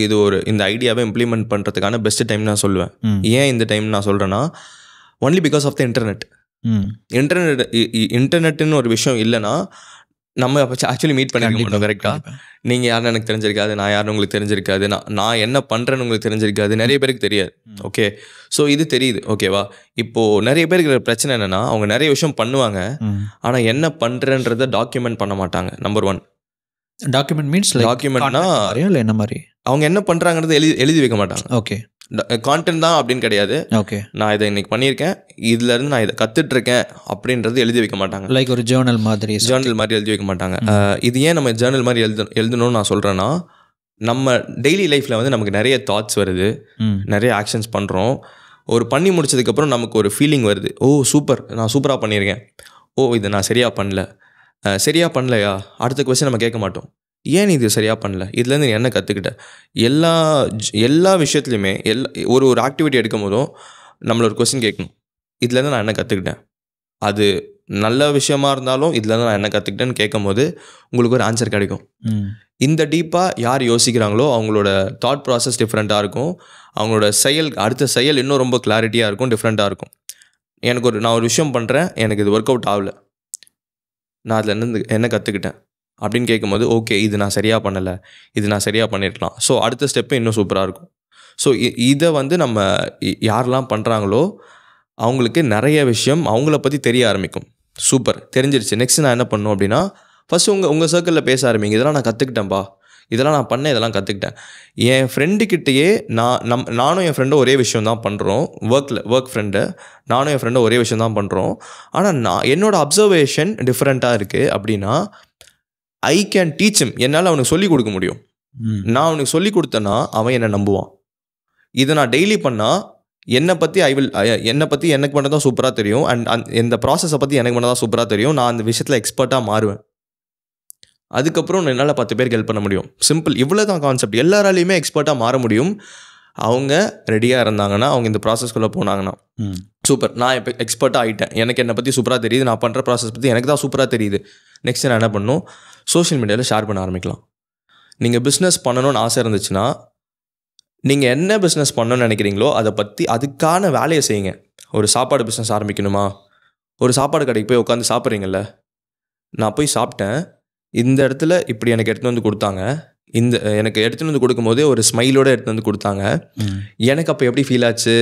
இது ஒரு இந்த ஐடியாவை இம்ப்ளிமெண்ட் பண்ணுறதுக்கான பெஸ்ட் டைம் நான் சொல்லுவேன். ஏன் இந்த டைம் நான் சொல்கிறேன்னா, only because of the internet. Internet இன்டர்நெட்டுன்னு ஒரு விஷயம் இல்லைன்னா நம்ம ஆக்சுவலி மீட் பண்ணிக்க மாட்டோம். கரெக்டாக? நீங்கள் யாருன்னு எனக்கு தெரிஞ்சிருக்காது, நான் யாருன்னு உங்களுக்கு தெரிஞ்சிருக்காது, நான் நான் என்ன பண்ணுறேன்னு உங்களுக்கு தெரிஞ்சிருக்காது, நிறைய பேருக்கு தெரியாது. ஓகே, ஸோ இது தெரியுது. ஓகேவா? இப்போது நிறைய பேருக்கு பிரச்சனை என்னென்னா, அவங்க நிறைய விஷயம் பண்ணுவாங்க, ஆனால் என்ன பண்ணுறன்றதை டாக்குமெண்ட் பண்ண மாட்டாங்க. நம்பர் ஒன், டாக்குமெண்ட் மீன்ஸ் டாக்குமெண்ட்னா என்ன மாதிரி அவங்க என்ன பண்றாங்கறது எழுதி எழுதி வைக்க மாட்டாங்க. ஓகே, கான்டென்ட் தான் அப்படின்னு கிடையாது. ஓகே, நான் இதை இன்னைக்கு பண்ணியிருக்கேன், இதுல இருந்து நான் இதை கத்துட்டு இருக்கேன் அப்படின்றது எழுதி வைக்க மாட்டாங்க. லைக் ஒரு ஜேர்னல் மாதிரி ஜேர்னல் மாதிரி எழுதி வைக்க மாட்டாங்க. இது ஏன் நம்ம ஜேர்னல் மாதிரி எழுத எழுதணும்னு நான் சொல்றேன்னா, நம்ம டெய்லி லைஃப்ல வந்து நமக்கு நிறைய தாட்ஸ் வருது, நிறைய ஆக்ஷன்ஸ் பண்றோம். ஒரு பண்ணி முடிச்சதுக்கு அப்புறம் நமக்கு ஒரு ஃபீலிங் வருது, ஓ சூப்பர், நான் சூப்பரா பண்ணியிருக்கேன், ஓ இதை நான் சரியா பண்ணல, சரியா பண்ணலையா அடுத்த கொஸ்டின் நம்ம கேட்க மாட்டோம். ஏன் நீ இது சரியாக பண்ணல, இதுலேருந்து நீ என்ன கற்றுக்கிட்ட? எல்லா எல்லா விஷயத்துலையுமே எல்லா ஒரு ஒரு ஆக்டிவிட்டி எடுக்கும் போதும் நம்மள ஒரு கொஸ்டின் கேட்கணும், இதுலேருந்து நான் என்ன கற்றுக்கிட்டேன், அது நல்ல விஷயமா இருந்தாலும் இதுலேருந்து நான் என்ன கற்றுக்கிட்டேன்னு கேட்கும் போது உங்களுக்கு ஒரு ஆன்சர் கிடைக்கும். இந்த டீப்பாக யார் யோசிக்கிறாங்களோ அவங்களோட தாட் ப்ராசஸ் டிஃப்ரெண்ட்டாக இருக்கும், அவங்களோட செயல் அடுத்த செயல் இன்னும் ரொம்ப கிளாரிட்டியாக இருக்கும், டிஃப்ரெண்ட்டாக இருக்கும். எனக்கு ஒரு நான் ஒரு விஷயம் பண்ணுறேன், எனக்கு இது ஒர்க் அவுட் ஆகலை, நான் அதில் என்ன என்ன கற்றுக்கிட்டேன் அப்படின்னு கேட்கும்போது, ஓகே இது நான் சரியாக பண்ணலை, இது நான் சரியாக பண்ணிருக்கலாம், ஸோ அடுத்த ஸ்டெப்பு இன்னும் சூப்பராக இருக்கும். ஸோ இதை வந்து நம்ம யாரெல்லாம் பண்ணுறாங்களோ அவங்களுக்கு நிறைய விஷயம் அவங்கள பற்றி தெரிய ஆரம்பிக்கும். சூப்பர், தெரிஞ்சிருச்சு, நெக்ஸ்ட் நான் என்ன பண்ணணும் அப்படின்னா, ஃபஸ்ட்டு உங்கள் உங்கள் சர்க்கிளில் பேச ஆரம்பிங்க, இதெல்லாம் நான் கற்றுக்கிட்டேன்ப்பா, இதெல்லாம் நான் பண்ணேன், இதெல்லாம் கற்றுக்கிட்டேன். என் ஃப்ரெண்டுக்கிட்டேயே நான் நம் நானும் என் ஃப்ரெண்டும் ஒரே விஷயம் தான் பண்ணுறோம். ஒர்க்கில் ஒர்க் ஃப்ரெண்டு நானும் என் ஃப்ரெண்டும் ஒரே விஷயம் தான் பண்ணுறோம், ஆனால் நான் என்னோடய அப்சர்வேஷன் டிஃப்ரெண்ட்டாக இருக்குது அப்படின்னா ஐ கேன் டீச் ஹிம். என்னால் அவனுக்கு சொல்லிக் கொடுக்க முடியும். நான் அவனுக்கு சொல்லிக் கொடுத்தேன்னா அவன் என்னை நம்புவான். இதை நான் டெய்லி பண்ணால் என்னை பற்றி ஐ வில் என்னை பற்றி எனக்கு மட்டும் தான் சூப்பராக தெரியும், அண்ட் அந் இந்த ப்ராசஸை பற்றி எனக்கு மட்டும் தான் சூப்பராக தெரியும், நான் அந்த விஷயத்தில் எக்ஸ்பர்ட்டாக மாறுவேன். அதுக்கப்புறம் என்னால் பத்து பேருக்கு ஹெல்ப் பண்ண முடியும். சிம்பிள், இவ்வளோ தான் கான்செப்ட். எல்லாராலையுமே எக்ஸ்பர்ட்டாக மாற முடியும் அவங்க ரெடியாக இருந்தாங்கன்னா, அவங்க இந்த ப்ராசஸ்குள்ளே போனாங்கன்னா. சூப்பர், நான் இப்போ எக்ஸ்பர்ட்டாக ஆகிட்டேன், எனக்கு என்னை பற்றி சூப்பராக தெரியுது, நான் பண்ணுற ப்ராசஸ் பற்றி எனக்கு தான் சூப்பராக தெரியுது. நெக்ஸ்ட் நான் என்ன பண்ணணும், சோஷியல் மீடியாவில் ஷேர் பண்ண ஆரம்பிக்கலாம். நீங்கள் பிஸ்னஸ் பண்ணணும்னு ஆசை இருந்துச்சுன்னா நீங்கள் என்ன பிஸ்னஸ் பண்ணணும்னு நினைக்கிறீங்களோ அதை பற்றி அதுக்கான வேலையை செய்யுங்க. ஒரு சாப்பாடு பிஸ்னஸ் ஆரம்பிக்கணுமா, ஒரு சாப்பாடு கடைக்கு போய் உட்காந்து சாப்பிட்றீங்கல்ல, நான் போய் சாப்பிட்டேன், இந்த இடத்துல இப்படி எனக்கு எடுத்துகிட்டு வந்து கொடுத்தாங்க, இந்த எனக்கு எடுத்துகிட்டு வந்து கொடுக்கும்போதே ஒரு ஸ்மைலோடு எடுத்துகிட்டு வந்து கொடுத்தாங்க, எனக்கு அப்போ எப்படி ஃபீல் ஆச்சு,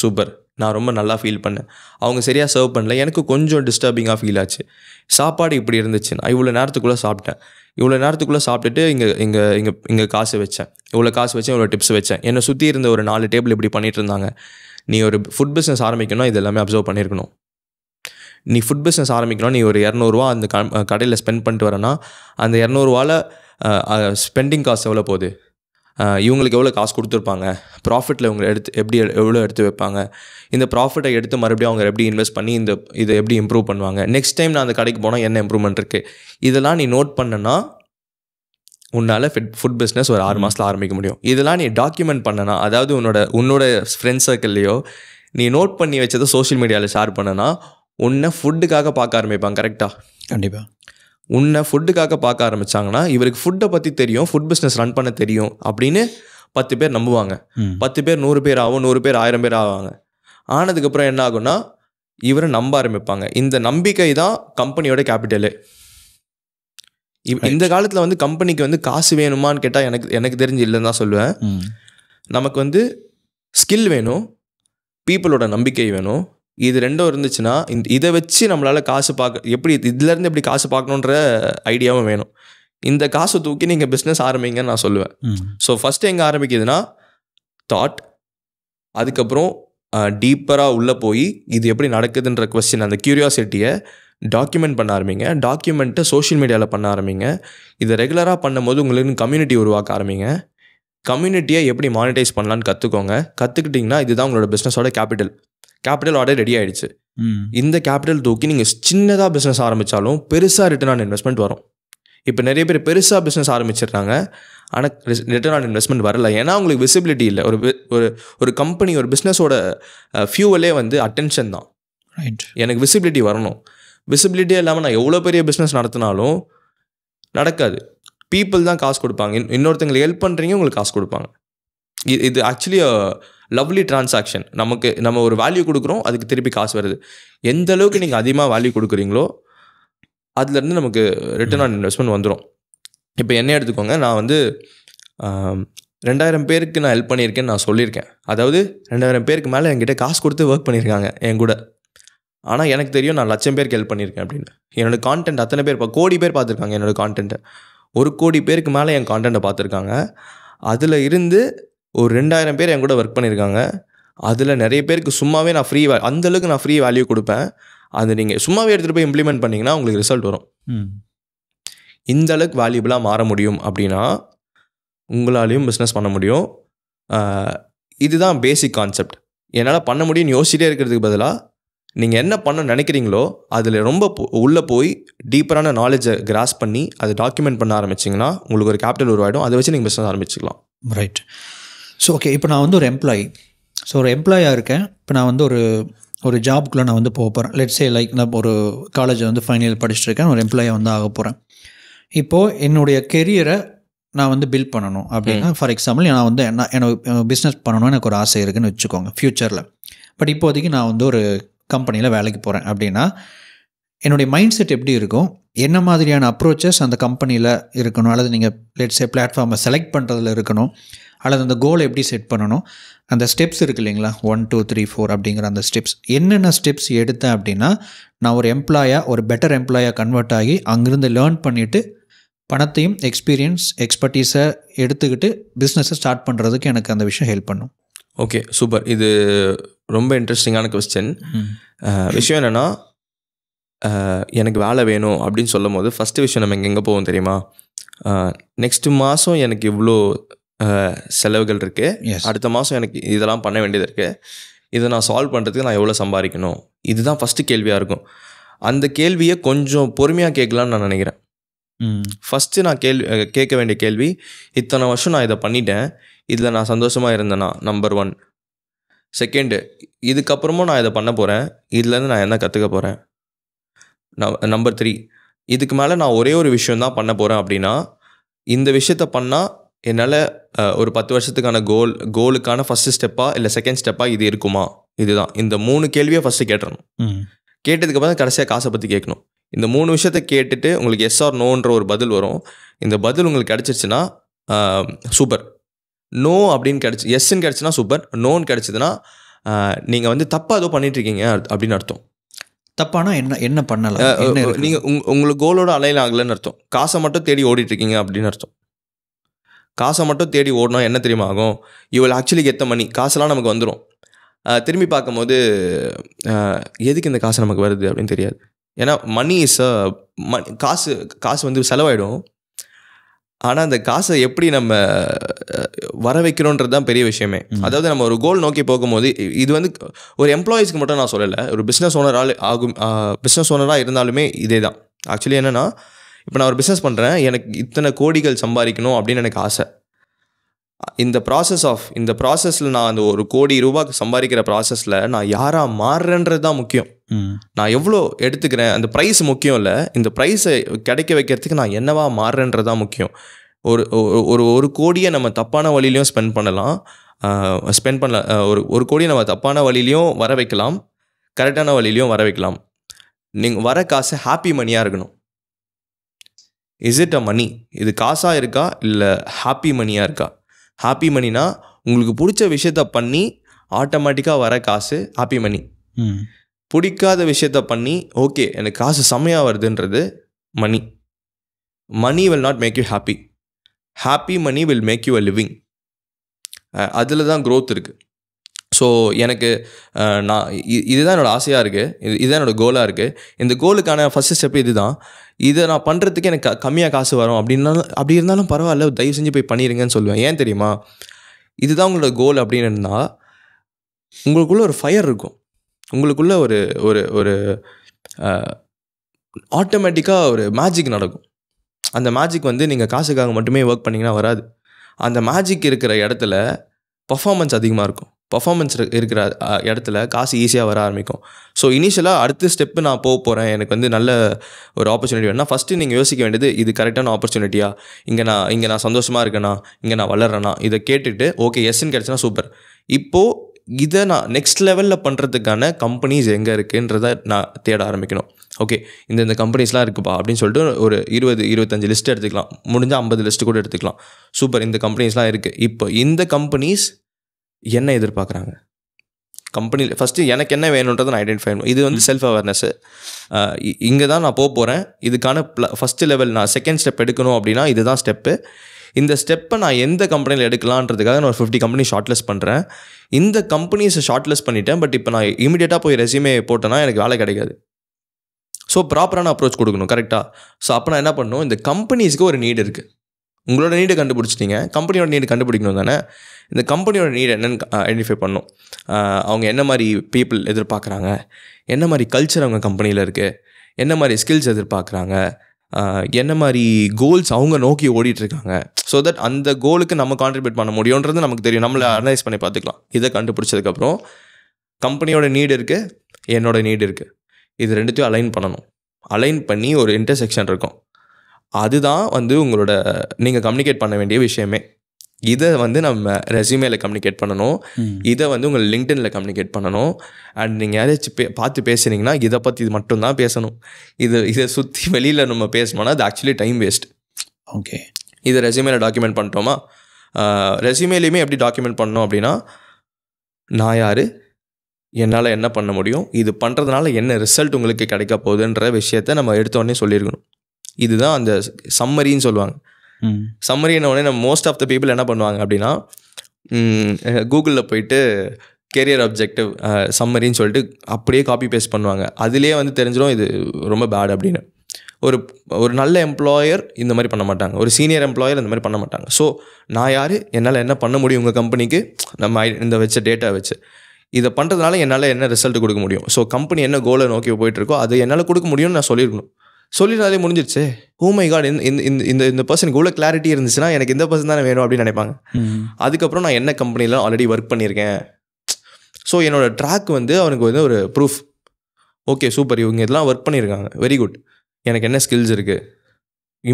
சூப்பர், நான் ரொம்ப நல்லா ஃபீல் பண்ணேன். அவங்க சரியாக சர்வ் பண்ணல, எனக்கு கொஞ்சம் டிஸ்டர்பிங்காக ஃபீல் ஆச்சு, சாப்பாடு இப்படி இருந்துச்சு, நான் இவ்வளோ நேரத்துக்குள்ளே சாப்பிட்டேன், இவ்வளோ நேரத்துக்குள்ளே சாப்பிட்டுட்டு இங்கே இங்கே இங்கே இங்கே காசு வச்சேன், இவ்வளோ காசு வச்சேன், இவ்வளோ டிப்ஸ் வச்சேன், என்னை சுற்றி இருந்த ஒரு நாலு டேபிள் இப்படி பண்ணிகிட்டு இருந்தாங்க. நீ ஒரு ஃபுட் பிஸ்னஸ் ஆரம்பிக்கணும், இது எல்லாமே அப்சர்வ் பண்ணியிருக்கணும். நீ ஃபுட் பிஸ்னஸ் ஆரம்பிக்கணும், நீ ஒரு இரநூறுவா அந்த கடையில் ஸ்பெண்ட் பண்ணிட்டு வரேன்னா அந்த இரநூறுவாவில் ஸ்பெண்டிங் காசு எவ்வளோ போகுது, இவங்களுக்கு எவ்வளோ காசு கொடுத்துருப்பாங்க, ப்ராஃபிட்டில் இவங்க எடுத்து எப்படி எவ்வளோ எடுத்து வைப்பாங்க, இந்த ப்ராஃபிட்டை எடுத்து மறுபடியும் அவங்க எப்படி இன்வெஸ்ட் பண்ணி இந்த இதை எப்படி இம்ப்ரூவ் பண்ணுவாங்க, நெக்ஸ்ட் டைம் நான் அந்த கடைக்கு போனால் என்ன இம்ப்ரூவ்மெண்ட் இருக்குது, இதெல்லாம் நீ நோட் பண்ணனா உன்னால் ஃபிட் ஃபுட் பிஸ்னஸ் ஒரு ஆறு மாதத்தில் ஆரம்பிக்க முடியும். இதெல்லாம் நீ டாக்குமெண்ட் பண்ணனா, அதாவது உன்னோட உன்னோட ஃப்ரெண்ட்ஸ் சர்க்கிள்லையோ நீ நோட் பண்ணி வச்சதை சோஷியல் மீடியாவில் ஷேர் பண்ணனா உன்னை ஃபுட்டுக்காக பார்க்க ஆரம்பிப்பாங்க. கரெக்டாக? கண்டிப்பாக. உன்னை ஃபுட்டுக்காக பார்க்க ஆரம்பித்தாங்கன்னா இவருக்கு ஃபுட்டை பற்றி தெரியும், ஃபுட் பிஸ்னஸ் ரன் பண்ண தெரியும் அப்படின்னு பத்து பேர் நம்புவாங்க. பத்து பேர் நூறு பேர் ஆகும், நூறு பேர் ஆயிரம் பேர் ஆவாங்க. ஆனதுக்கப்புறம் என்ன ஆகும்னா இவரை நம்ப ஆரம்பிப்பாங்க. இந்த நம்பிக்கை தான் கம்பெனியோட கேபிட்டலு. இந்த காலத்தில் வந்து கம்பெனிக்கு வந்து காசு வேணுமான்னு கேட்டால் எனக்கு எனக்கு தெரிஞ்சு இல்லைன்னு தான் சொல்லுவேன். நமக்கு வந்து ஸ்கில் வேணும், பீப்புளோட நம்பிக்கை வேணும். இது ரெண்டும் இருந்துச்சுன்னா இதை வச்சு நம்மளால் காசு பார்க்க எப்படி இதுலேருந்து எப்படி காசு பார்க்கணுன்ற ஐடியாவும் வேணும். இந்த காசை தூக்கி நீங்கள் பிஸ்னஸ் ஆரம்பிங்கன்னு நான் சொல்லுவேன். ஸோ ஃபஸ்ட்டு எங்கே ஆரம்பிக்குதுன்னா தாட், அதுக்கப்புறம் டீப்பராக உள்ளே போய் இது எப்படி நடக்குதுன்ற கொஸ்டின், அந்த க்யூரியாசிட்டியை டாக்குமெண்ட் பண்ண ஆரம்பிங்க. டாக்குமெண்ட்டை சோஷியல் மீடியாவில் பண்ண ஆரம்பிங்க. இதை ரெகுலராக பண்ணும் போது உங்களுக்கு கம்யூனிட்டி உருவாக்க ஆரம்பிங்க. கம்யூனிட்டியை எப்படி மானிட்டைஸ் பண்ணலான்னு கற்றுக்கோங்க. கற்றுக்கிட்டிங்கன்னா இதுதான் உங்களோட பிஸ்னஸோட கேபிட்டல். கேபிட்டல் ஆல்ரெடி ரெடி ஆகிடுச்சு. இந்த கேபிட்டல் தூக்கி நீங்கள் சின்னதாக பிஸ்னஸ் ஆரம்பித்தாலும் பெருசாக ரிட்டர்ன் ஆன் இன்வெஸ்ட்மெண்ட் வரும். இப்போ நிறைய பேர் பெருசாக பிஸ்னஸ் ஆரம்பிச்சிடுறாங்க, ஆனால் ரிட்டர்ன் ஆன் இன்வெஸ்ட்மெண்ட் வரல. ஏன்னா உங்களுக்கு விசிபிலிட்டி இல்லை. ஒரு ஒரு கம்பெனி ஒரு பிஸ்னஸோட ஃபியூவலே வந்து அட்டென்ஷன் தான். ரைட், எனக்கு விசிபிலிட்டி வரணும். விசிபிலிட்டியே இல்லாமல் நான் எவ்வளோ பெரிய பிஸ்னஸ் நடத்தினாலும் நடக்காது. பீப்புள் தான் காசு கொடுப்பாங்க. இன்னொருத்தங்களுக்கு ஹெல்ப் பண்ணுறீங்க, உங்களுக்கு காசு கொடுப்பாங்க. இது இது ஆக்சுவலி லவ்லி டிரான்சாக்ஷன். நமக்கு நம்ம ஒரு வேல்யூ கொடுக்குறோம், அதுக்கு திருப்பி காசு வருது. எந்த அளவுக்கு நீங்கள் அதிகமாக வேல்யூ கொடுக்குறீங்களோ அதுலேருந்து நமக்கு ரிட்டர்ன் ஆன் இன்வெஸ்ட்மெண்ட் வந்துடும். இப்போ என்ன எடுத்துக்கோங்க, நான் வந்து ரெண்டாயிரம் பேருக்கு நான் ஹெல்ப் பண்ணியிருக்கேன்னு நான் சொல்லியிருக்கேன். அதாவது ரெண்டாயிரம் பேருக்கு மேலே என்கிட்ட காசு கொடுத்து ஒர்க் பண்ணியிருக்காங்க என் கூட. ஆனால் எனக்கு தெரியும் நான் லட்சம் பேருக்கு ஹெல்ப் பண்ணியிருக்கேன் அப்படின்னு. என்னோடய கான்டென்ட் அத்தனை பேர், கோடி பேர் பார்த்துருக்காங்க என்னோடய கான்டென்ட்டை. ஒரு கோடி பேருக்கு மேலே என் கான்டென்ட்டை பார்த்துருக்காங்க. அதில் இருந்து ஒரு ரெண்டாயிரம் பேர் என் கூட ஒர்க் பண்ணியிருக்காங்க. அதில் நிறைய பேருக்கு சும்மாவே நான் ஃப்ரீ வே அந்தளவுக்கு நான் ஃப்ரீ வேல்யூ கொடுப்பேன். அது நீங்கள் சும்மாவே எடுத்துகிட்டு போய் இம்ப்ளிமெண்ட் பண்ணிங்கன்னா உங்களுக்கு ரிசல்ட் வரும். இந்த அளவுக்கு வேல்யூபிளாக மாற முடியும் அப்படின்னா உங்களாலையும் பிஸ்னஸ் பண்ண முடியும். இதுதான் பேசிக் கான்செப்ட். என்னால் பண்ண முடியும்னு யோசிச்சிட்டே இருக்கிறதுக்கு பதிலாக நீங்கள் என்ன பண்ண நினைக்கிறீங்களோ அதில் ரொம்ப உள்ளே போய் டீப்பரான நாலேஜை கிராஸ் பண்ணி அதை டாக்குமெண்ட் பண்ண ஆரம்பிச்சிங்கன்னா உங்களுக்கு ஒரு கேபிட்டல் உருவாகிடும். அதை வச்சு நீங்கள் பிஸ்னஸ் ஆரம்பிச்சிக்கலாம். ரைட். ஸோ ஓகே, இப்போ நான் வந்து ஒரு எம்ப்ளாயி. ஸோ ஒரு எம்ப்ளாயாக இருக்கேன். இப்போ நான் வந்து ஒரு ஒரு ஜாபுக்குள்ளே நான் வந்து போக போகிறேன். லெட்ஸே லைக் நான் ஒரு காலேஜை வந்து ஃபைனல் படிச்சுட்ருக்கேன். ஒரு எம்ப்ளாயாக வந்து ஆக போகிறேன். இப்போது என்னுடைய கெரியரை நான் வந்து பில்ட் பண்ணணும் அப்படின்னா, ஃபார் எக்ஸாம்பிள் நான் வந்து என்ன எனக்கு பிஸ்னஸ் பண்ணணும்னு எனக்கு ஒரு ஆசை இருக்குதுன்னு வச்சுக்கோங்க ஃப்யூச்சரில். பட் இப்போதைக்கு நான் வந்து ஒரு கம்பெனியில் வேலைக்கு போகிறேன் அப்படின்னா என்னுடைய மைண்ட் செட் எப்படி இருக்கும், என்ன மாதிரியான அப்ரோச்சஸ் அந்த கம்பெனியில் இருக்கணும், அல்லது நீங்கள் லெட்ஸே பிளாட்ஃபார்மை செலக்ட் பண்ணுறதுல இருக்கணும், அல்லது அந்த கோலை எப்படி செட் பண்ணணும், அந்த ஸ்டெப்ஸ் இருக்குது இல்லைங்களா, ஒன் டூ த்ரீ ஃபோர் அப்படிங்கிற அந்த ஸ்டெப்ஸ், என்னென்ன ஸ்டெப்ஸ் எடுத்தேன் அப்படின்னா நான் ஒரு எம்ப்ளாயாக ஒரு பெட்டர் எம்ப்ளாயாக கன்வெர்ட் ஆகி அங்கேருந்து லேர்ன் பண்ணிவிட்டு பணத்தையும் எக்ஸ்பீரியன்ஸ் எக்ஸ்பர்டீஸை எடுத்துக்கிட்டு பிஸ்னஸை ஸ்டார்ட் பண்ணுறதுக்கு எனக்கு அந்த விஷயம் ஹெல்ப் பண்ணும். Okay, super. இது ரொம்ப இன்ட்ரெஸ்டிங்கான கொஸ்டின். விஷயம் என்னென்னா, எனக்கு வேலை வேணும் அப்படின்னு சொல்லும் போது ஃபஸ்ட்டு விஷயம் நம்ம எங்கே எங்கே போவோம் தெரியுமா? நெக்ஸ்ட்டு மாதம் எனக்கு இவ்வளோ செலவுகள் இருக்குது, அடுத்த மாதம் எனக்கு இதெல்லாம் பண்ண வேண்டியது இருக்குது, இதை நான் சால்வ் பண்ணுறதுக்கு நான் எவ்வளோ சம்பாதிக்கணும், இதுதான் ஃபஸ்ட்டு கேள்வியாக இருக்கும். அந்த கேள்வியை கொஞ்சம் பொறுமையாக கேட்கலான்னு நான் நினைக்கிறேன். ஃபஸ்ட்டு நான் கேள்வி கேட்க வேண்டிய கேள்வி, இத்தனை வருஷம் நான் இதை பண்ணிட்டேன், இதில் நான் சந்தோஷமாக இருந்தேன்னா நம்பர் ஒன். செகண்டு, இதுக்கப்புறமும் நான் இதை பண்ண போகிறேன், இதுலேருந்து நான் என்ன கற்றுக்க போகிறேன். நம்பர் த்ரீ, இதுக்கு மேலே நான் ஒரே ஒரு விஷயந்தான் பண்ண போகிறேன் அப்படின்னா இந்த விஷயத்த பண்ணால் என்னால் ஒரு பத்து வருஷத்துக்கான கோல் கோலுக்கான ஃபஸ்ட்டு ஸ்டெப்பாக இல்லை செகண்ட் ஸ்டெப்பாக இது இருக்குமா, இதுதான். இந்த மூணு கேள்வியை ஃபஸ்ட்டு கேட்டுறணும். கேட்டதுக்கப்புறம் தான் கடைசியாக காசை பற்றி கேட்கணும். இந்த மூணு விஷயத்த கேட்டுட்டு உங்களுக்கு எஸ் ஆர் நோன்ற ஒரு பதில் வரும். இந்த பதில் உங்களுக்கு கிடச்சிருச்சுன்னா சூப்பர். நோ அப்படின்னு கிடச்சி எஸ்ன்னு கிடச்சின்னா சூப்பர். நோன்னு கிடச்சிதுன்னா நீங்கள் வந்து தப்பாக ஏதோ பண்ணிட்டுருக்கீங்க அப்படின்னு அர்த்தம். தப்பானா என்ன என்ன பண்ணலாம், நீங்கள் உங் உங்களுக்கு கோலோட அலையில் ஆகலைன்னு அர்த்தம். காசை மட்டும் தேடி ஓடிட்டுருக்கீங்க அப்படின்னு அர்த்தம். காசை மட்டும் தேடி ஓடணும் என்ன தெரியுமா ஆகும், you will actually get the money. காசெல்லாம் நமக்கு வந்துடும். திரும்பி பார்க்கும்போது எதுக்கு இந்த காசு நமக்கு வருது அப்படின்னு தெரியாது. ஏன்னா மணி இஸ் அ மணி. காசு காசு வந்து செலவாயிடும். ஆனால் அந்த காசை எப்படி நம்ம வர வைக்கிறோன்றது தான் பெரிய விஷயமே. அதாவது நம்ம ஒரு கோல் நோக்கி போகும்போது இது வந்து ஒரு எம்ப்ளாயீஸ்க்கு மட்டும் நான் சொல்லலை, ஒரு பிஸ்னஸ் ஓனரால் ஆகும் பிஸ்னஸ் ஓனராக இருந்தாலுமே இதே தான். ஆக்சுவலி என்னென்னா, இப்போ நான் ஒரு பிஸ்னஸ் பண்ணுறேன், எனக்கு இத்தனை கோடிகள் சம்பாதிக்கணும் அப்படின்னு எனக்கு ஆசை. இந்த ப்ராசஸ் ஆஃப் இந்த ப்ராசஸில் நான் அந்த ஒரு கோடி ரூபாய்க்கு சம்பாதிக்கிற ப்ராசஸில் நான் யாராக மாறுறேன்றது தான் முக்கியம். நான் எவ்வளோ எடுத்துக்கிறேன், அந்த ப்ரைஸ் முக்கியம் இல்லை. இந்த ப்ரைஸை கிடைக்க வைக்கிறதுக்கு நான் என்னவா மாறுறேன்றதான் முக்கியம். ஒரு ஒரு ஒரு கோடியை நம்ம தப்பான வழியிலையும் ஸ்பெண்ட் பண்ணலாம், ஸ்பெண்ட் பண்ணல ஒரு ஒரு கோடியை நம்ம தப்பான வழியிலையும் வர வைக்கலாம், கரெக்டான வழியிலையும் வர வைக்கலாம். நீங்கள் வர காசு ஹாப்பி மணியாக இருக்கணும். Is it a money? இது காசாக இருக்கா இல்லை ஹாப்பி மணியாக இருக்கா? ஹாப்பி மணினா உங்களுக்கு பிடிச்ச விஷயத்த பண்ணி ஆட்டோமேட்டிக்காக வர காசு ஹாப்பி மணி. பிடிக்காத விஷயத்த பண்ணி ஓகே எனக்கு காசு செம்மையாக வருதுன்றது மணி. மணி will not make you happy. Happy money will make you a living. அதில் தான் க்ரோத் இருக்குது. ஸோ எனக்கு நான் இதுதான் என்னோடய ஆசையாக இருக்குது, இது இதுதான் என்னோடய கோலாக இருக்குது. இந்த கோலுக்கான ஃபஸ்ட்டு ஸ்டெப் இது தான். இதை நான் பண்ணுறதுக்கு எனக்கு கம்மியாக காசு வரும் அப்படின்னாலும் அப்படி இருந்தாலும் பரவாயில்ல, தயவு செஞ்சு போய் பண்ணிடுங்கன்னு சொல்லுவேன். ஏன் தெரியுமா? இதுதான் உங்களோட கோல் அப்படின்னு இருந்தால் உங்களுக்குள்ளே ஒரு ஃபயர் இருக்கும், உங்களுக்குள்ளே ஒரு ஒரு ஒரு ஆட்டோமேட்டிக்காக ஒரு மேஜிக் நடக்கும். அந்த மேஜிக் வந்து நீங்கள் காசுக்காக மட்டுமே ஒர்க் பண்ணிங்கன்னா வராது. அந்த மேஜிக் இருக்கிற இடத்துல பர்ஃபார்மன்ஸ் அதிகமாக இருக்கும். பர்ஃபார்மன்ஸ் இருக்கிற இடத்துல காசு ஈஸியாக வர ஆரம்பிக்கும். ஸோ இனிஷியலாக அடுத்த ஸ்டெப்பு நான் போக போகிறேன், எனக்கு வந்து நல்ல ஒரு ஆப்பர்ச்சுனிட்டி வேணும்னா ஃபஸ்ட்டு நீங்கள் யோசிக்க வேண்டியது இது கரெக்டான ஆப்பர்ச்சுனிட்டியாக, இங்கே நான் இங்கே நான் சந்தோஷமாக இருக்கேனா, இங்கே நான் வளர்றேனா, இதை கேட்டுட்டு ஓகே எஸ்ன்னு கிடச்சினா சூப்பர். இப்போது இதை நான் நெக்ஸ்ட் லெவலில் பண்ணுறதுக்கான கம்பெனிஸ் எங்கே இருக்குன்றத நான் தேட ஆரம்பிக்கணும். ஓகே இந்த இந்த கம்பெனிஸ்லாம் இருக்குப்பா அப்படின்னு சொல்லிட்டு ஒரு இருபது இருபத்தஞ்சு லிஸ்ட்டு எடுத்துக்கலாம், முடிஞ்சால் ஐம்பது லிஸ்ட்டு கூட எடுத்துக்கலாம். சூப்பர், இந்த கம்பெனிஸ்லாம் இருக்குது. இப்போ இந்த கம்பெனிஸ் என்ன எதிர்பார்க்குறாங்க, கம்பெனியில் ஃபஸ்ட்டு எனக்கு என்ன வேணுன்றதை நான் ஐடென்டிஃபை பண்ணுவேன். இது வந்து செல்ஃப் அவேர்னஸ்ஸு. இங்கே தான் நான் போக போகிறேன், இதுக்கான ஃபஸ்ட்டு லெவல் நான் செகண்ட் ஸ்டெப் எடுக்கணும் அப்படின்னா இதுதான் ஸ்டெப்பு. இந்த ஸ்டெப்பை நான் எந்த கம்பெனியில் எடுக்கலான்றதுக்காக நான் ஒரு ஃபிஃப்டி கம்பெனி ஷார்ட்லிஸ்ட் பண்ணுறேன். இந்த கம்பெனிஸை ஷார்ட்லிஸ்ட் பண்ணிட்டேன், பட் இப்போ நான் இமீடியட்டாக போய் ரெஸ்யூமே போட்டேன்னா எனக்கு வேலை கிடைக்காது. ஸோ ப்ராப்பரான அப்ரோச் கொடுக்கணும் கரெக்டாக. ஸோ அப்போ நான் என்ன பண்ணணும், இந்த கம்பெனிஸ்க்கு ஒரு நீடு இருக்குது, உங்களோட நீடை கண்டுபிடிச்சிட்டிங்க, கம்பெனியோட நீடு கண்டுபிடிக்கணும் தானே. இந்த கம்பெனியோட நீடு என்னென்னு ஐடென்டிஃபை பண்ணணும். அவங்க என்ன மாதிரி பீப்புள் எதிர்பார்க்குறாங்க, என்ன மாதிரி கல்ச்சர் அவங்க கம்பெனியில் இருக்குது, என்ன மாதிரி ஸ்கில்ஸ் எதிர்பார்க்குறாங்க, என்ன மாதிரி கோல்ஸ் அவங்க நோக்கி ஓடிட்டுருக்காங்க. ஸோ தட் அந்த கோலுக்கு நம்ம கான்ட்ரிபியூட் பண்ண முடியுன்றது நமக்கு தெரியும், நம்மளை அனலைஸ் பண்ணி பார்த்துக்கலாம். இதை கண்டுபிடிச்சதுக்கப்புறம் கம்பெனியோட நீடு இருக்குது, என்னோடய நீடு இருக்குது, இது ரெண்டுத்தையும் அலைன் பண்ணணும். அலைன் பண்ணி ஒரு இன்டர்செக்ஷன் இருக்கும், அதுதான் வந்து உங்களோட நீங்கள் கம்யூனிகேட் பண்ண வேண்டிய விஷயமே. இதை வந்து நம்ம ரெஸ்யூமேல கம்யூனிகேட் பண்ணணும், இதை வந்து உங்கள் லிங்க்டின்ல கம்யூனிகேட் பண்ணணும். அண்ட் நீங்கள் யாரையாச்சும் பே பார்த்து பேசுனீங்கன்னா இதை பற்றி இது மட்டும்தான் பேசணும். இது இதை சுற்றி வெளியில் நம்ம பேசணும்னா அது ஆக்சுவலி டைம் வேஸ்ட். ஓகே, இதை ரெஸ்யூமேல டாக்குமெண்ட் பண்ணிட்டோமா? ரெஸ்யூமேலையுமே எப்படி டாக்குமெண்ட் பண்ணணும் அப்படின்னா, நான் யார், என்னால் என்ன பண்ண முடியும், இது பண்ணுறதுனால என்ன ரிசல்ட் உங்களுக்கு கிடைக்க போகுதுன்ற விஷயத்த நம்ம எடுத்தோடனே சொல்லியிருக்கணும். இதுதான் அந்த சம்மரின்னு சொல்லுவாங்க. சம்மரின்னு உடனே நம்ம மோஸ்ட் ஆஃப் த பீப்புள் என்ன பண்ணுவாங்க அப்படின்னா, கூகுளில் போயிட்டு கெரியர் அப்ஜெக்டிவ் சம்மரின்னு சொல்லிட்டு அப்படியே காப்பி பேஸ்ட் பண்ணுவாங்க. அதிலே வந்து தெரிஞ்சிடும் இது ரொம்ப பேட் அப்படின்னு. ஒரு ஒரு நல்ல எம்ப்ளாயர் இந்த மாதிரி பண்ண மாட்டாங்க, ஒரு சீனியர் எம்ப்ளாயர் இந்த மாதிரி பண்ண மாட்டாங்க. ஸோ நான் யார், என்னால் என்ன பண்ண முடியும், உங்கள் கம்பெனிக்கு நம்ம இந்த வச்ச டேட்டா வச்சு இதை பண்ணுறதுனால என்னால் என்ன ரிசல்ட் கொடுக்க முடியும், ஸோ கம்பெனி என்ன கோலை நோக்கி போயிட்டுருக்கோ அது என்னால் கொடுக்க முடியும்னு நான் சொல்லியிருக்கணும். சொல்லினாலே முடிஞ்சிருச்சு. ஓ மை காட், இந்த இந்த இந்த பர்சனுக்கு இவ்வளோ கிளாரிட்டி இருந்துச்சுன்னா எனக்கு இந்த பர்சன் தானே வேணும் அப்படின்னு நினைப்பாங்க. அதுக்கப்புறம் நான் என்ன கம்பெனியில் ஆல்ரெடி ஒர்க் பண்ணியிருக்கேன், ஸோ என்னோடய ட்ராக் வந்து அவனுக்கு வந்து ஒரு ப்ரூஃப். ஓகே சூப்பர், இவங்க இதெல்லாம் ஒர்க் பண்ணியிருக்காங்க, வெரி குட். எனக்கு என்ன ஸ்கில்ஸ் இருக்குது,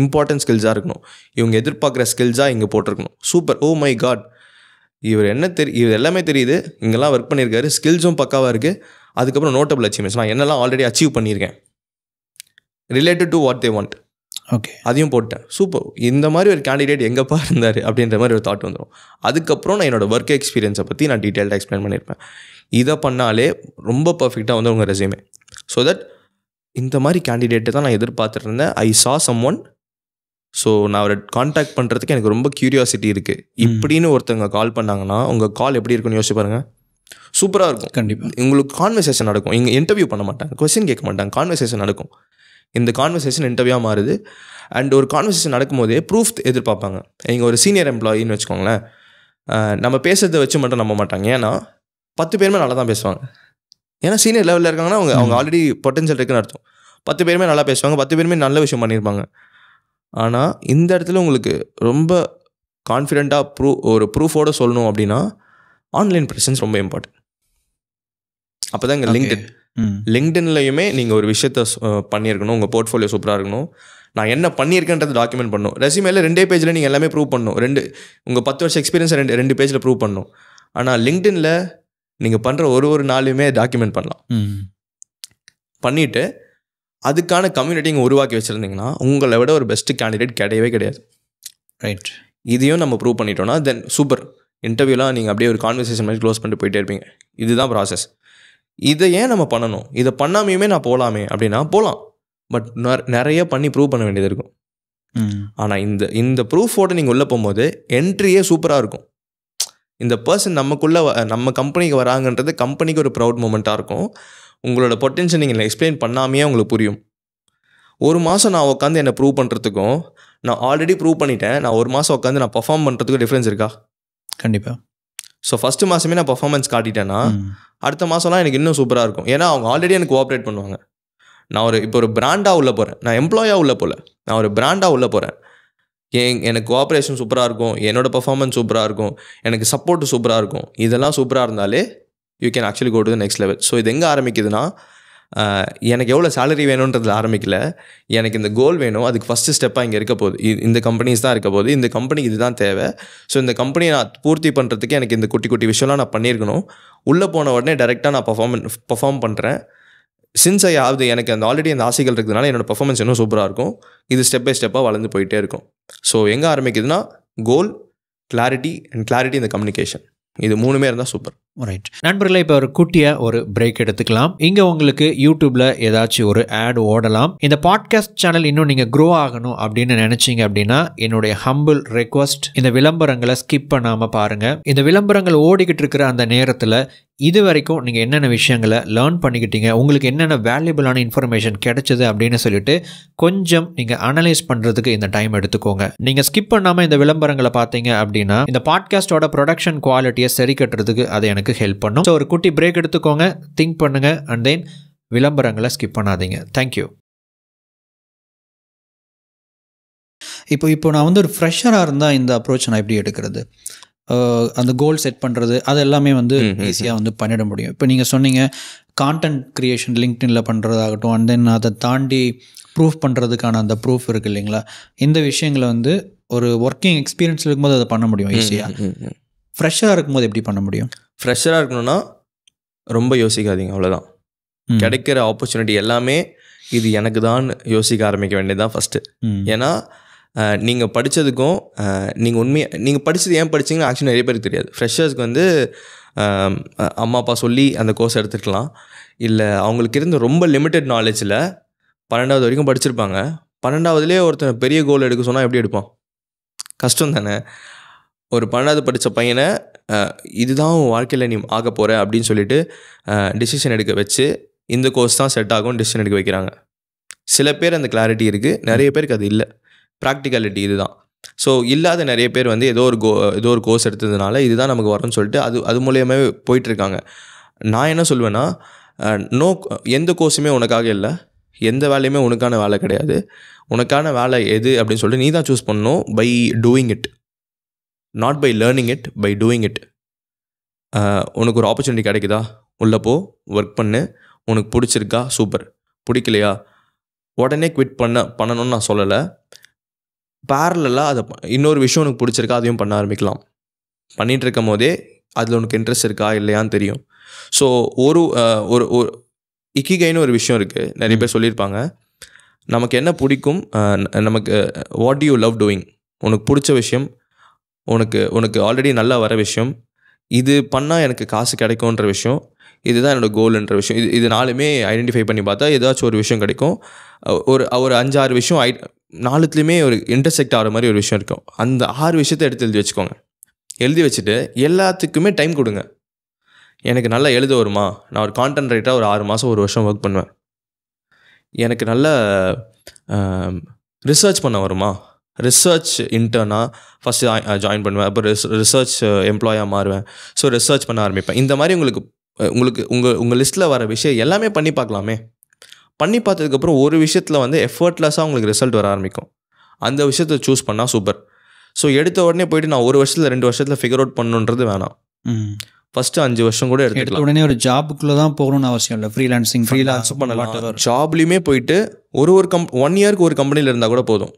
இம்பார்ட்டன்ட் ஸ்கில்ஸாக இருக்கணும், இவங்க எதிர்பார்க்குற ஸ்கில்ஸாக இங்கே போட்டிருக்கணும். சூப்பர், ஓ மை காட், இவர் என்ன தெரியும், இவர் எல்லாமே தெரியுது, இங்கெல்லாம் ஒர்க் பண்ணியிருக்காரு, ஸ்கில்ஸும் பக்காவாக இருக்குது. அதுக்கப்புறம் நோட்டபிள் அச்சீவ்மெண்ட்ஸ், நான் என்னெல்லாம் ஆல்ரெடி அச்சீவ் பண்ணியிருக்கேன் related to what they want, okay அதையும் போட்டேன். சூப்பர், இந்த மாதிரி ஒரு கேண்டிடேட் எங்கேப்பா இருந்தார் அப்படின்ற மாதிரி ஒரு தாட் வந்துடும். அதுக்கப்புறம் நான் என்னோடய ஒர்க் எக்ஸ்பீரியன்ஸை பற்றி நான் டீட்டெயில்டாக எக்ஸ்பிளைன் பண்ணியிருப்பேன். இதை பண்ணாலே ரொம்ப பர்ஃபெக்டாக வந்து உங்கள் ரெஸ்யூமே. ஸோ தட் இந்த மாதிரி கேண்டிடேட்டை தான் நான் எதிர்பார்த்துட்டு இருந்தேன், ஐ சா சம் ஒன், ஸோ நான் அவரை கான்டாக்ட் பண்ணுறதுக்கு எனக்கு ரொம்ப க்யூரியாசிட்டி இருக்குது இப்படின்னு ஒருத்தவங்க கால் பண்ணாங்கன்னா உங்கள் கால் எப்படி இருக்குன்னு யோசிச்சு பாருங்கள். சூப்பராக இருக்கும். கண்டிப்பாக உங்களுக்கு கான்வர்சேஷன் நடக்கும். இங்கே இன்டர்வியூ பண்ண மாட்டாங்க, கொஸ்டின் கேட்க மாட்டாங்க, கான்வர்சேஷன் நடக்கும். இந்த கான்வர்சேஷன் இன்டர்வியூவாக மாறுது. அண்ட் ஒரு கான்வர்சேஷன் நடக்கும்போதே ப்ரூஃப் எதிர்பார்ப்பாங்க. நீங்கள் ஒரு சீனியர் எம்ப்ளாயின்னு வச்சுக்கோங்களேன், நம்ம பேசுறதை வச்சு மட்டும் நம்ப மாட்டாங்க, ஏன்னா பத்து பேருமே நல்லா தான் பேசுவாங்க. ஏன்னா சீனியர் லெவலில் இருக்காங்கன்னா அவங்க அவங்க ஆல்ரெடி பொட்டன்ஷியல் இருக்குன்னு அர்த்தம். பத்து பேருமே நல்லா பேசுவாங்க, பத்து பேருமே நல்ல விஷயம் பண்ணியிருப்பாங்க. ஆனால் இந்த இடத்துல உங்களுக்கு ரொம்ப கான்ஃபிடென்ட்டாக ப்ரூ ஒரு ப்ரூஃபோடு சொல்லணும் அப்படின்னா ஆன்லைன் ப்ரெசன்ஸ் ரொம்ப இம்பார்ட்டன்ட். அப்போ தான் இங்கே லிங்க்டின் லிங்க்டின்லையுமே நீங்கள் ஒரு விஷயத்த பண்ணியிருக்கணும், உங்கள் போர்ட்ஃபோலியோ சூப்பராக இருக்கணும், நான் என்ன பண்ணியிருக்கேன்றது டாக்குமெண்ட் பண்ணணும். ரெஸ்யூமேல ரெண்டே பேஜில் நீங்கள் எல்லாமே ப்ரூவ் பண்ணணும், ரெண்டு உங்கள் பத்து வருஷம் எக்ஸ்பீரியன்ஸை ரெண்டு ரெண்டு பேஜில் ப்ரூவ் பண்ணணும். ஆனால் லிங்க்டின்ல நீங்கள் பண்ணுற ஒரு ஒரு நாளையுமே டாக்குமெண்ட் பண்ணலாம். பண்ணிவிட்டு அதுக்கான கம்யூனிட்டி இங்கே உருவாக்கி வச்சுருந்தீங்கன்னா உங்களை விட ஒரு பெஸ்ட்டு கேண்டிடேட் கிடையவே கிடையாது. ரைட், இதையும் நம்ம ப்ரூவ் பண்ணிட்டோம்னா தென் சூப்பர், இன்டர்வியூலாம் நீங்கள் அப்படியே ஒரு கான்வர்சேஷன் மாதிரி க்ளோஸ் பண்ணிட்டு போயிட்டே இருப்பீங்க. இதுதான் ப்ராசஸ். இதை ஏன் நம்ம பண்ணணும், இதை பண்ணாமையுமே நான் போகலாமே அப்படின்னா போகலாம், பட் நிறைய பண்ணி ப்ரூவ் பண்ண வேண்டியது இருக்கும். ஆனால் இந்த இந்த ப்ரூஃபோடு நீங்கள் உள்ளே போகும்போது என்ட்ரியே சூப்பராக இருக்கும். இந்த பர்சன் நமக்குள்ளே நம்ம கம்பெனிக்கு வராங்கன்றது கம்பெனிக்கு ஒரு ப்ரௌட் மூமெண்ட்டாக இருக்கும். உங்களோட பொட்டென்ஷியல் நீங்கள் எக்ஸ்பிளைன் பண்ணாமையே உங்களுக்கு புரியும். ஒரு மாதம் நான் உட்காந்து என்னை ப்ரூவ் பண்ணுறதுக்கும் நான் ஆல்ரெடி ப்ரூவ் பண்ணிட்டேன் நான் ஒரு மாதம் உட்காந்து நான் பர்ஃபார்ம் பண்ணுறதுக்கும் டிஃப்ரென்ஸ் இருக்கா? கண்டிப்பாக. ஸோ ஃபஸ்ட்டு மாதமே நான் பர்ஃபார்மன்ஸ் காட்டிட்டேன்னா அடுத்த மாதம்லாம் எனக்கு இன்னும் சூப்பராக இருக்கும். ஏன்னா அவங்க ஆல்ரெடி எனக்கு கோஆப்ரேட் பண்ணுவாங்க. நான் ஒரு இப்போ ஒரு பிராண்டாக உள்ளே போகிறேன், நான் எம்ப்ளாயாக உள்ளே போகல, நான் ஒரு பிராண்டாக உள்ளே போகிறேன். என் எனக்கு கோஆப்ரேஷன் சூப்பராக இருக்கும், என்னோடய பர்ஃபார்மன்ஸ் சூப்பராக இருக்கும், எனக்கு சப்போர்ட்டு சூப்பராக இருக்கும். இதெல்லாம் சூப்பராக இருந்தாலே you can actually go to the next level. So இது எங்கே ஆரம்பிக்குதுன்னா, எனக்கு எவ்வளோ சேலரி வேணுன்றதில் ஆரம்பிக்கல, எனக்கு இந்த கோல் வேணும், அதுக்கு ஃபஸ்ட்டு ஸ்டெப்பாக இங்கே இருக்க போகுது, இது இந்த கம்பெனிஸ் தான் இருக்க போகுது, இந்த கம்பெனிக்கு இதுதான் தேவை. ஸோ இந்த கம்பெனியை நான் பூர்த்தி பண்ணுறதுக்கு எனக்கு இந்த குட்டி குட்டி விஷயம்லாம் நான் பண்ணியிருக்கணும். உள்ளே போன உடனே டேரெக்டாக நான் பர்ஃபார்மன்ஸ் பர்ஃபார்ம் பண்ணுறேன். சின்ஸ் ஐ ஆகுது, எனக்கு அந்த ஆல்ரெடி அந்த ஆசைகள் இருக்கிறதுனால என்னோடய பர்ஃபார்மன்ஸ் இன்னும் சூப்பராக இருக்கும். இது ஸ்டெப் பை ஸ்டெப்பாக வளர்ந்து போயிட்டே இருக்கும். ஸோ எங்கே ஆரம்பிக்குதுன்னா கோல், கிளாரிட்டி அண்ட் கிளாரிட்டி இந்த கம்யூனிகேஷன், இது மூணுமே இருந்தால் சூப்பர். ரைட் நண்பர்களே, இப்போ ஒரு குட்டியாக ஒரு பிரேக் எடுத்துக்கலாம். இங்கே உங்களுக்கு யூடியூப்பில் ஏதாச்சும் ஒரு ஆட் ஓடலாம். இந்த பாட்காஸ்ட் சேனல் இன்னும் நீங்கள் க்ரோ ஆகணும் அப்படின்னு நினச்சிங்க அப்படின்னா என்னுடைய ஹம்பிள் ரெக்வஸ்ட், இந்த விளம்பரங்களை ஸ்கிப் பண்ணாமல் பாருங்கள். இந்த விளம்பரங்கள் ஓடிக்கிட்டு இருக்கிற அந்த நேரத்தில் இது வரைக்கும் நீங்கள் என்னென்ன விஷயங்களை லேர்ன் பண்ணிக்கிட்டீங்க, உங்களுக்கு என்னென்ன வேல்யூபிளான இன்ஃபர்மேஷன் கிடைச்சது அப்படின்னு சொல்லிட்டு கொஞ்சம் நீங்கள் அனலைஸ் பண்ணுறதுக்கு இந்த டைம் எடுத்துக்கோங்க. நீங்கள் ஸ்கிப் பண்ணாமல் இந்த விளம்பரங்களை பார்த்தீங்க அப்படின்னா இந்த பாட்காஸ்டோட ப்ரொடக்ஷன் குவாலிட்டியை சரி கட்டுறதுக்கு அது எனக்கு ஹெல்ப் பண்ணும். ஸோ ஒரு குட்டி பிரேக் எடுத்துக்கோங்க, திங்க் பண்ணுங்கள், அண்ட் தென் விளம்பரங்களை ஸ்கிப் பண்ணாதீங்க. தேங்க்யூ. இப்போ இப்போ நான் வந்து ஒரு ஃப்ரெஷராக இருந்தால் இந்த அப்ரோச் நான் எப்படி எடுக்கிறது, அந்த கோல் செட் பண்ணுறது, அது எல்லாமே வந்து ஈஸியாக வந்து பண்ணிட முடியும். இப்போ நீங்கள் சொன்னீங்க கான்டென்ட் க்ரியேஷன் லிங்க்டினில் பண்ணுறதாகட்டும், அண்ட் தென் அதை தாண்டி ப்ரூஃப் பண்ணுறதுக்கான அந்த ப்ரூஃப் இருக்குது இல்லைங்களா, இந்த விஷயங்களை வந்து ஒரு ஒர்க்கிங் எக்ஸ்பீரியன்ஸில் இருக்கும்போது அதை பண்ண முடியும் ஈஸியாக. ஃப்ரெஷ்ஷாக இருக்கும்போது எப்படி பண்ண முடியும்? ஃப்ரெஷ்ஷராக இருக்கணும்னா ரொம்ப யோசிக்காதீங்க, அவ்வளோதான். கிடைக்கிற ஆப்பர்ச்சுனிட்டி எல்லாமே இது எனக்கு தான் யோசிக்க ஆரம்பிக்க வேண்டியதுதான் ஃபஸ்ட்டு. ஏன்னா நீங்கள் படித்ததுக்கும் நீங்கள் உண்மையாக நீங்கள் படித்தது ஏன் படித்தீங்கன்னா ஆக்சுவலி நிறைய பேருக்கு தெரியாது. ஃப்ரெஷர்ஸ்க்கு வந்து அம்மா அப்பா சொல்லி அந்த கோர்ஸ் எடுத்துருக்கலாம், இல்லை அவங்களுக்கு இருந்த ரொம்ப லிமிட்டட் நாலேஜில் பன்னெண்டாவது வரைக்கும் படிச்சிருப்பாங்க. பன்னெண்டாவதுலேயே ஒருத்தன் பெரிய கோல் எடுக்க சொன்னால் எப்படி எடுப்பான்? கஷ்டம் தானே. ஒரு பன்னெண்டாவது படித்த பையனை இதுதான் உன் வாழ்க்கையில் நீ ஆக போகிற அப்படின்னு சொல்லிட்டு டிசிஷன் எடுக்க வச்சு இந்த கோர்ஸ் தான் செட் ஆகும்னு டிசிஷன் எடுக்க வைக்கிறாங்க. சில பேர் அந்த கிளாரிட்டி இருக்குது, நிறைய பேருக்கு அது இல்லை. ப்ராக்டிகாலிட்டி இதுதான். ஸோ இல்லாத நிறைய பேர் வந்து ஏதோ ஒரு கோ ஏதோ ஒரு கோர்ஸ் எடுத்ததுனால இதுதான் நமக்கு வரும்னு சொல்லிட்டு அது அது மூலியமாகவே போயிட்டுருக்காங்க. நான் என்ன சொல்வேன்னா, நோ, எந்த கோர்ஸுமே உனக்காக இல்லை, எந்த வேலையுமே உனக்கான வேலை கிடையாது. உனக்கான வேலை எது அப்படின்னு சொல்லிட்டு நீ தான் சூஸ் பண்ணணும் by doing it, not by learning it, by doing it. உனக்கு ஒரு ஆப்பர்ச்சுனிட்டி கிடைக்குதா, உள்ளப்போ ஒர்க் பண்ணு. உனக்கு பிடிச்சிருக்கா சூப்பர், பிடிக்கலையா உடனே குவிட் பண்ண பண்ணணும்னு நான் சொல்லலை. பேரலாக அதை இன்னொரு விஷயம் உனக்கு பிடிச்சிருக்கா அதையும் பண்ண ஆரம்பிக்கலாம். பண்ணிகிட்டு இருக்கும் போதே அதில் உனக்கு இன்ட்ரெஸ்ட் இருக்கா இல்லையான்னு தெரியும். ஸோ ஒரு ஒரு ஒரு இக்கிகைன்னு ஒரு விஷயம் இருக்குது, நிறைய பேர் சொல்லியிருப்பாங்க. நமக்கு என்ன பிடிக்கும், நமக்கு what do you love doing, உனக்கு பிடிச்ச விஷயம், உனக்கு உனக்கு ஆல்ரெடி நல்லா வர விஷயம், இது பண்ணால் எனக்கு காசு கிடைக்கும்ன்ற விஷயம், இதுதான் என்னோடய கோல்ன்ற விஷயம். இது இது நாலுமே ஐடென்டிஃபை பண்ணி பார்த்தா ஏதாச்சும் ஒரு விஷயம் கிடைக்கும். ஒரு ஒரு அஞ்சாறு விஷயம் ஐ நாலுத்துலேயுமே ஒரு இன்டர்செக்ட் ஆகிற மாதிரி ஒரு விஷயம் இருக்கும். அந்த ஆறு விஷயத்த எடுத்து எழுதி வச்சுக்கோங்க. எழுதி வச்சுட்டு எல்லாத்துக்குமே டைம் கொடுங்க. எனக்கு நல்லா எழுத வருமா, நான் ஒரு கான்டென்ட் ரைட்டராக ஒரு ஆறு மாதம் ஒரு வருஷம் ஒர்க் பண்ணுவேன். எனக்கு நல்ல ரிசர்ச் பண்ண வருமா, ரிசர்ச் இன்டர்னாக ஃபஸ்ட்டு ஜாயின் பண்ணுவேன், அப்புறம் ரிஸ் ரிசர்ச் எம்ப்ளாயாக மாறுவேன். ஸோ ரிசர்ச் பண்ண ஆரம்பிப்பேன். இந்த மாதிரி உங்களுக்கு உங்களுக்கு உங்கள் உங்கள் லிஸ்ட்டில் வர விஷயம் எல்லாமே பண்ணி பார்க்கலாமே. பண்ணி பார்த்ததுக்கப்புறம் ஒரு விஷயத்தில் வந்து எஃபர்ட்லெஸ்ஸாக உங்களுக்கு ரிசல்ட் வர ஆரம்பிக்கும். அந்த விஷயத்தை சூஸ் பண்ணால் சூப்பர். ஸோ எடுத்த உடனே போய்ட்டு நான் ஒரு வருஷத்தில் ரெண்டு வருஷத்தில் ஃபிகர் அவுட் பண்ணணுன்றது வேணாம். ஃபர்ஸ்ட் அஞ்சு வருஷம் கூட எடுத்துக்கலாம். உடனே ஒரு ஜாபுக்குள்ள தான் போகணும்னு அவசியம் இல்லை. ஃப்ரீலான்சிங் ஃப்ரீலான்ஸ் பண்ணலாம். ஜாப்லையுமே போயிட்டு ஒரு ஒரு கம் ஒன் இயருக்கு ஒரு கம்பெனியில் இருந்தால் கூட போதும்.